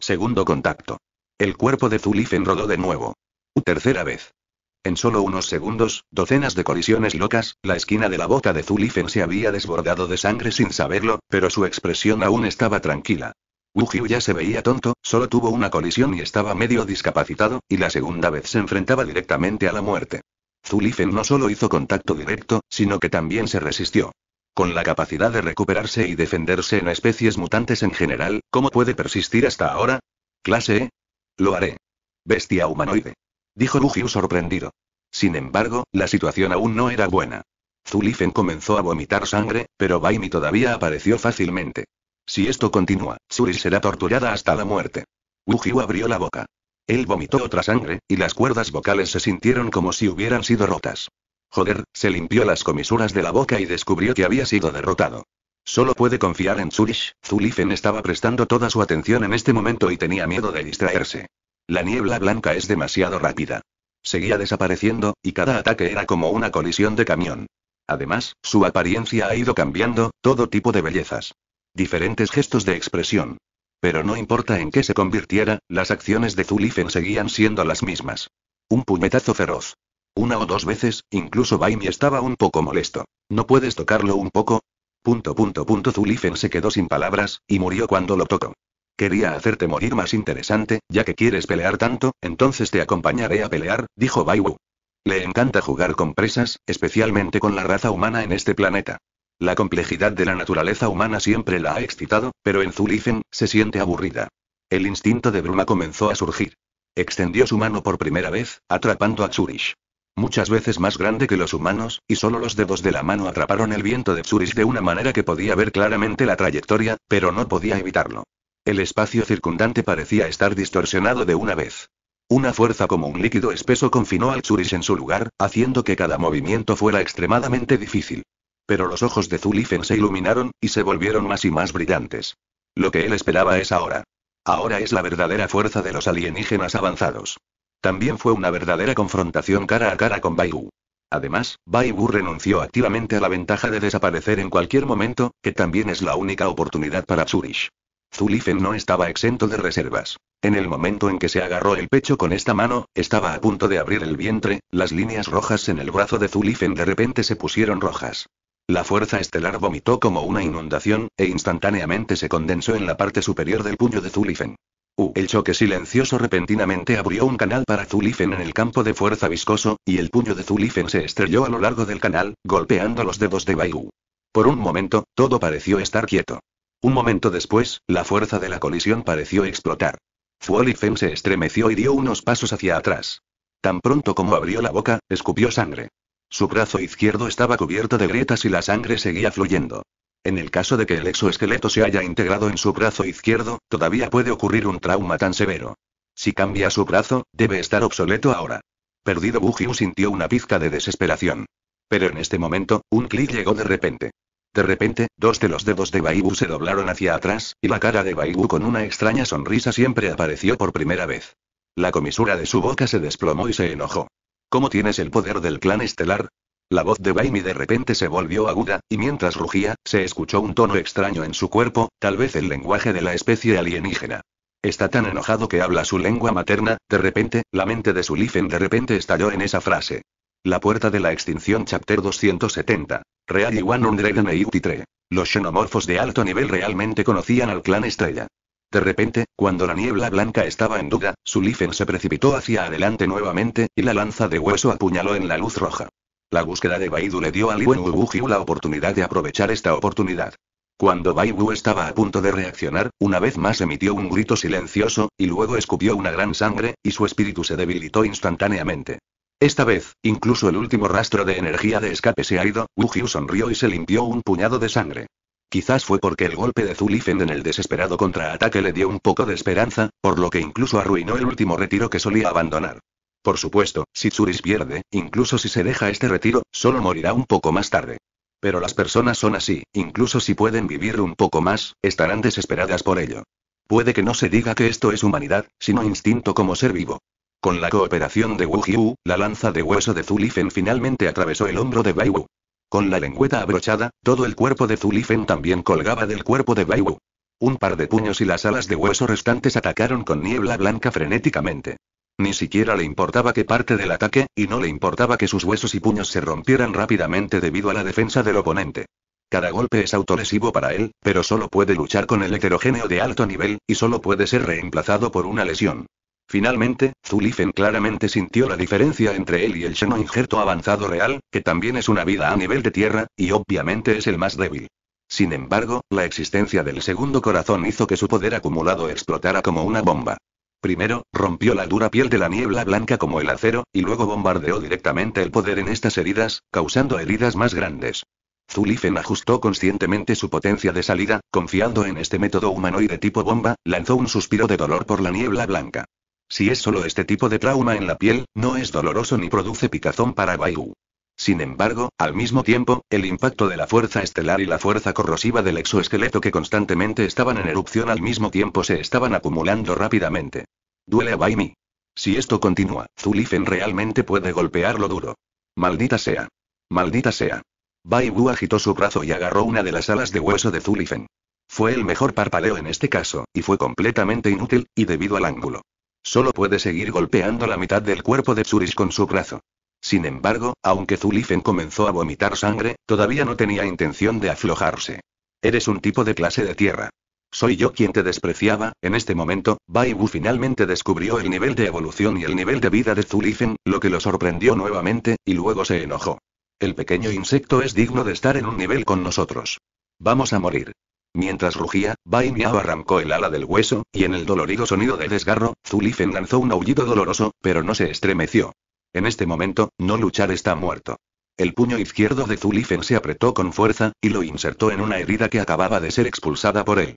Segundo contacto. El cuerpo de Zulifen rodó de nuevo. Tercera vez. En solo unos segundos, docenas de colisiones locas, la esquina de la boca de Zulifen se había desbordado de sangre sin saberlo, pero su expresión aún estaba tranquila. Wu Jiu ya se veía tonto, solo tuvo una colisión y estaba medio discapacitado, y la segunda vez se enfrentaba directamente a la muerte. Zulifen no solo hizo contacto directo, sino que también se resistió. Con la capacidad de recuperarse y defenderse en especies mutantes en general, ¿cómo puede persistir hasta ahora? Clase E. Lo haré. Bestia humanoide. Dijo Wu Jiu sorprendido. Sin embargo, la situación aún no era buena. Zulifen comenzó a vomitar sangre, pero Bai Mi todavía apareció fácilmente. Si esto continúa, Churish será torturada hasta la muerte. Wu Jiu abrió la boca. Él vomitó otra sangre, y las cuerdas vocales se sintieron como si hubieran sido rotas. Joder, se limpió las comisuras de la boca y descubrió que había sido derrotado. Solo puede confiar en Churish. Zulifen estaba prestando toda su atención en este momento y tenía miedo de distraerse. La niebla blanca es demasiado rápida. Seguía desapareciendo, y cada ataque era como una colisión de camión. Además, su apariencia ha ido cambiando, todo tipo de bellezas. Diferentes gestos de expresión. Pero no importa en qué se convirtiera, las acciones de Zulifen seguían siendo las mismas. Un puñetazo feroz. 1 o 2 veces, incluso Bai Mi estaba un poco molesto. ¿No puedes tocarlo un poco? Zulifen se quedó sin palabras, y murió cuando lo tocó. Quería hacerte morir más interesante, ya que quieres pelear tanto, entonces te acompañaré a pelear, dijo Baiwu. Le encanta jugar con presas, especialmente con la raza humana en este planeta. La complejidad de la naturaleza humana siempre la ha excitado, pero en Zulifen, se siente aburrida. El instinto de bruma comenzó a surgir. Extendió su mano por primera vez, atrapando a Churish. Muchas veces más grande que los humanos, y solo los dedos de la mano atraparon el viento de Churish de una manera que podía ver claramente la trayectoria, pero no podía evitarlo. El espacio circundante parecía estar distorsionado de una vez. Una fuerza como un líquido espeso confinó al Churish en su lugar, haciendo que cada movimiento fuera extremadamente difícil. Pero los ojos de Zulifen se iluminaron, y se volvieron más y más brillantes. Lo que él esperaba es ahora. Ahora es la verdadera fuerza de los alienígenas avanzados. También fue una verdadera confrontación cara a cara con Baiwu. Además, Baiwu renunció activamente a la ventaja de desaparecer en cualquier momento, que también es la única oportunidad para Churish. Zulifen no estaba exento de reservas. En el momento en que se agarró el pecho con esta mano, estaba a punto de abrir el vientre, las líneas rojas en el brazo de Zulifen de repente se pusieron rojas. La fuerza estelar vomitó como una inundación, e instantáneamente se condensó en la parte superior del puño de Zulifen. El choque silencioso repentinamente abrió un canal para Zulifen en el campo de fuerza viscoso, y el puño de Zulifen se estrelló a lo largo del canal, golpeando los dedos de Baiyu. Por un momento, todo pareció estar quieto. Un momento después, la fuerza de la colisión pareció explotar. Zulifen se estremeció y dio unos pasos hacia atrás. Tan pronto como abrió la boca, escupió sangre. Su brazo izquierdo estaba cubierto de grietas y la sangre seguía fluyendo. En el caso de que el exoesqueleto se haya integrado en su brazo izquierdo, todavía puede ocurrir un trauma tan severo. Si cambia su brazo, debe estar obsoleto ahora. Perdido, Bugyu sintió una pizca de desesperación. Pero en este momento, un clic llegó de repente. De repente, dos de los dedos de Baiyu se doblaron hacia atrás, y la cara de Baiyu con una extraña sonrisa siempre apareció por primera vez. La comisura de su boca se desplomó y se enojó. ¿Cómo tienes el poder del clan estelar? La voz de Baimi de repente se volvió aguda, y mientras rugía, se escuchó un tono extraño en su cuerpo, tal vez el lenguaje de la especie alienígena. Está tan enojado que habla su lengua materna. De repente, la mente de Zulifen de repente estalló en esa frase. La puerta de la extinción, Chapter 270. Real y 183. Los xenomorfos de alto nivel realmente conocían al clan estrella. De repente, cuando la niebla blanca estaba en duda, Zulifen se precipitó hacia adelante nuevamente, y la lanza de hueso apuñaló en la luz roja. La búsqueda de Baiyu le dio a Liwen Bugyu la oportunidad de aprovechar esta oportunidad. Cuando Baiyu estaba a punto de reaccionar, una vez más emitió un grito silencioso, y luego escupió una gran sangre, y su espíritu se debilitó instantáneamente. Esta vez, incluso el último rastro de energía de escape se ha ido. Bugyu sonrió y se limpió un puñado de sangre. Quizás fue porque el golpe de Zulifen en el desesperado contraataque le dio un poco de esperanza, por lo que incluso arruinó el último retiro que solía abandonar. Por supuesto, si Tsuris pierde, incluso si se deja este retiro, solo morirá un poco más tarde. Pero las personas son así, incluso si pueden vivir un poco más, estarán desesperadas por ello. Puede que no se diga que esto es humanidad, sino instinto como ser vivo. Con la cooperación de Bugyu, la lanza de hueso de Zulifen finalmente atravesó el hombro de Baiyu. Con la lengüeta abrochada, todo el cuerpo de Zulifen también colgaba del cuerpo de Baiyu. Un par de puños y las alas de hueso restantes atacaron con niebla blanca frenéticamente. Ni siquiera le importaba que parte del ataque, y no le importaba que sus huesos y puños se rompieran rápidamente debido a la defensa del oponente. Cada golpe es autolesivo para él, pero solo puede luchar con el heterogéneo de alto nivel, y solo puede ser reemplazado por una lesión. Finalmente, Zulifen claramente sintió la diferencia entre él y el Xeno Injerto Avanzado Real, que también es una vida a nivel de tierra, y obviamente es el más débil. Sin embargo, la existencia del segundo corazón hizo que su poder acumulado explotara como una bomba. Primero, rompió la dura piel de la niebla blanca como el acero, y luego bombardeó directamente el poder en estas heridas, causando heridas más grandes. Zulifen ajustó conscientemente su potencia de salida, confiando en este método humanoide tipo bomba, lanzó un suspiro de dolor por la niebla blanca. Si es solo este tipo de trauma en la piel, no es doloroso ni produce picazón para Baiyu. Sin embargo, al mismo tiempo, el impacto de la fuerza estelar y la fuerza corrosiva del exoesqueleto que constantemente estaban en erupción al mismo tiempo se estaban acumulando rápidamente. Duele a Baimi. Si esto continúa, Zulifen realmente puede golpearlo duro. Maldita sea. Maldita sea. Baiyu agitó su brazo y agarró una de las alas de hueso de Zulifen. Fue el mejor parpadeo en este caso, y fue completamente inútil, y debido al ángulo. Solo puede seguir golpeando la mitad del cuerpo de Tsuris con su brazo. Sin embargo, aunque Zulifen comenzó a vomitar sangre, todavía no tenía intención de aflojarse. Eres un tipo de clase de tierra. Soy yo quien te despreciaba. En este momento, Baiyu finalmente descubrió el nivel de evolución y el nivel de vida de Zulifen, lo que lo sorprendió nuevamente, y luego se enojó. El pequeño insecto es digno de estar en un nivel con nosotros. Vamos a morir. Mientras rugía, Bai Miao arrancó el ala del hueso, y en el dolorido sonido de desgarro, Zulifen lanzó un aullido doloroso, pero no se estremeció. En este momento, no luchar está muerto. El puño izquierdo de Zulifen se apretó con fuerza, y lo insertó en una herida que acababa de ser expulsada por él.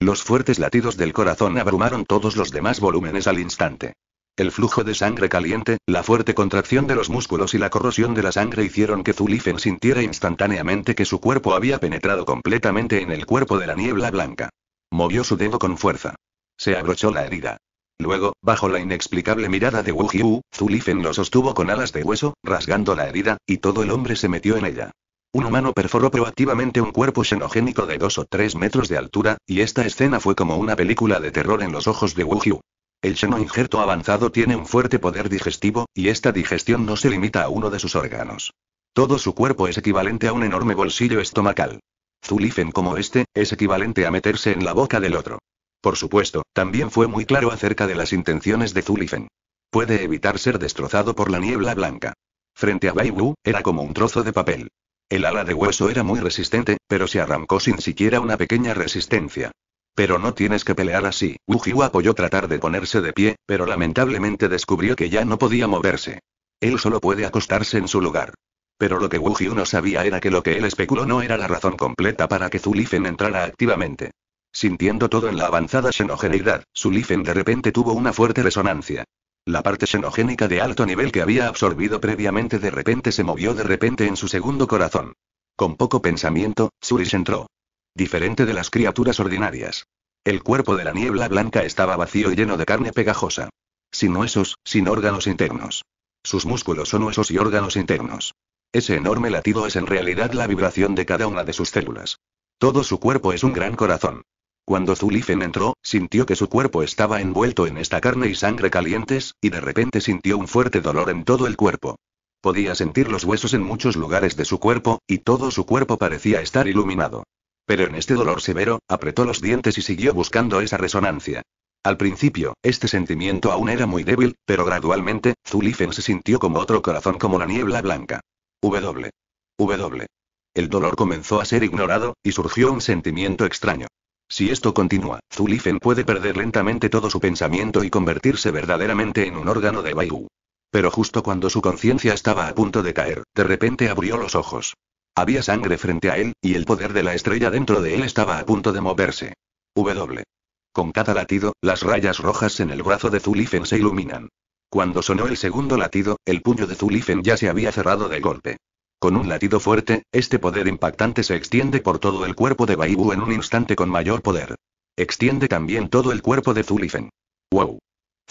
Los fuertes latidos del corazón abrumaron todos los demás volúmenes al instante. El flujo de sangre caliente, la fuerte contracción de los músculos y la corrosión de la sangre hicieron que Zulifen sintiera instantáneamente que su cuerpo había penetrado completamente en el cuerpo de la niebla blanca. Movió su dedo con fuerza. Se abrochó la herida. Luego, bajo la inexplicable mirada de Bugyu, Zulifen lo sostuvo con alas de hueso, rasgando la herida, y todo el hombre se metió en ella. Un humano perforó proactivamente un cuerpo xenogénico de 2 o 3 metros de altura, y esta escena fue como una película de terror en los ojos de Bugyu. El xeno injerto avanzado tiene un fuerte poder digestivo, y esta digestión no se limita a uno de sus órganos. Todo su cuerpo es equivalente a un enorme bolsillo estomacal. Zulifen como este, es equivalente a meterse en la boca del otro. Por supuesto, también fue muy claro acerca de las intenciones de Zullifen. Puede evitar ser destrozado por la niebla blanca. Frente a Bai Wu, era como un trozo de papel. El ala de hueso era muy resistente, pero se arrancó sin siquiera una pequeña resistencia. Pero no tienes que pelear así. Wu Jiu apoyó tratar de ponerse de pie, pero lamentablemente descubrió que ya no podía moverse. Él solo puede acostarse en su lugar. Pero lo que Wu Jiu no sabía era que lo que él especuló no era la razón completa para que Zullifen entrara activamente. Sintiendo todo en la avanzada xenogeneidad, Zullifen de repente tuvo una fuerte resonancia. La parte xenogénica de alto nivel que había absorbido previamente de repente se movió de repente en su segundo corazón. Con poco pensamiento, Zurich entró. Diferente de las criaturas ordinarias. El cuerpo de la niebla blanca estaba vacío y lleno de carne pegajosa. Sin huesos, sin órganos internos. Sus músculos son huesos y órganos internos. Ese enorme latido es en realidad la vibración de cada una de sus células. Todo su cuerpo es un gran corazón. Cuando Zullifen entró, sintió que su cuerpo estaba envuelto en esta carne y sangre calientes, y de repente sintió un fuerte dolor en todo el cuerpo. Podía sentir los huesos en muchos lugares de su cuerpo, y todo su cuerpo parecía estar iluminado. Pero en este dolor severo, apretó los dientes y siguió buscando esa resonancia. Al principio, este sentimiento aún era muy débil, pero gradualmente, Zullifen se sintió como otro corazón, como la niebla blanca. El dolor comenzó a ser ignorado, y surgió un sentimiento extraño. Si esto continúa, Zullifen puede perder lentamente todo su pensamiento y convertirse verdaderamente en un órgano de Bai Wu. Pero justo cuando su conciencia estaba a punto de caer, de repente abrió los ojos. Había sangre frente a él, y el poder de la estrella dentro de él estaba a punto de moverse. Con cada latido, las rayas rojas en el brazo de Zullifen se iluminan. Cuando sonó el segundo latido, el puño de Zullifen ya se había cerrado de golpe. Con un latido fuerte, este poder impactante se extiende por todo el cuerpo de Bai Wu en un instante con mayor poder. Extiende también todo el cuerpo de Zullifen. ¡Wow!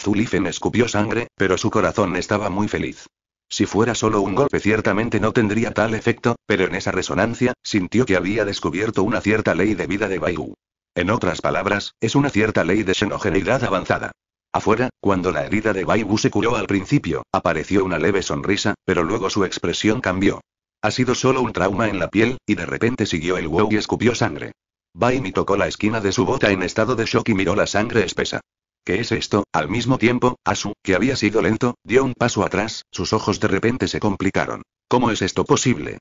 Zullifen escupió sangre, pero su corazón estaba muy feliz. Si fuera solo un golpe ciertamente no tendría tal efecto, pero en esa resonancia, sintió que había descubierto una cierta ley de vida de Bai Wu. En otras palabras, es una cierta ley de xenogeneidad avanzada. Afuera, cuando la herida de Bai Wu se curó al principio, apareció una leve sonrisa, pero luego su expresión cambió. Ha sido solo un trauma en la piel, y de repente siguió el wow y escupió sangre. Bai Mi tocó la esquina de su bota en estado de shock y miró la sangre espesa. ¿Qué es esto? Al mismo tiempo, Asu, que había sido lento, dio un paso atrás, sus ojos de repente se complicaron. ¿Cómo es esto posible?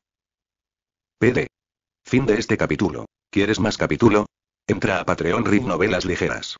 PD. Fin de este capítulo. ¿Quieres más capítulo? Entra a Patreon Rim Novelas Ligeras.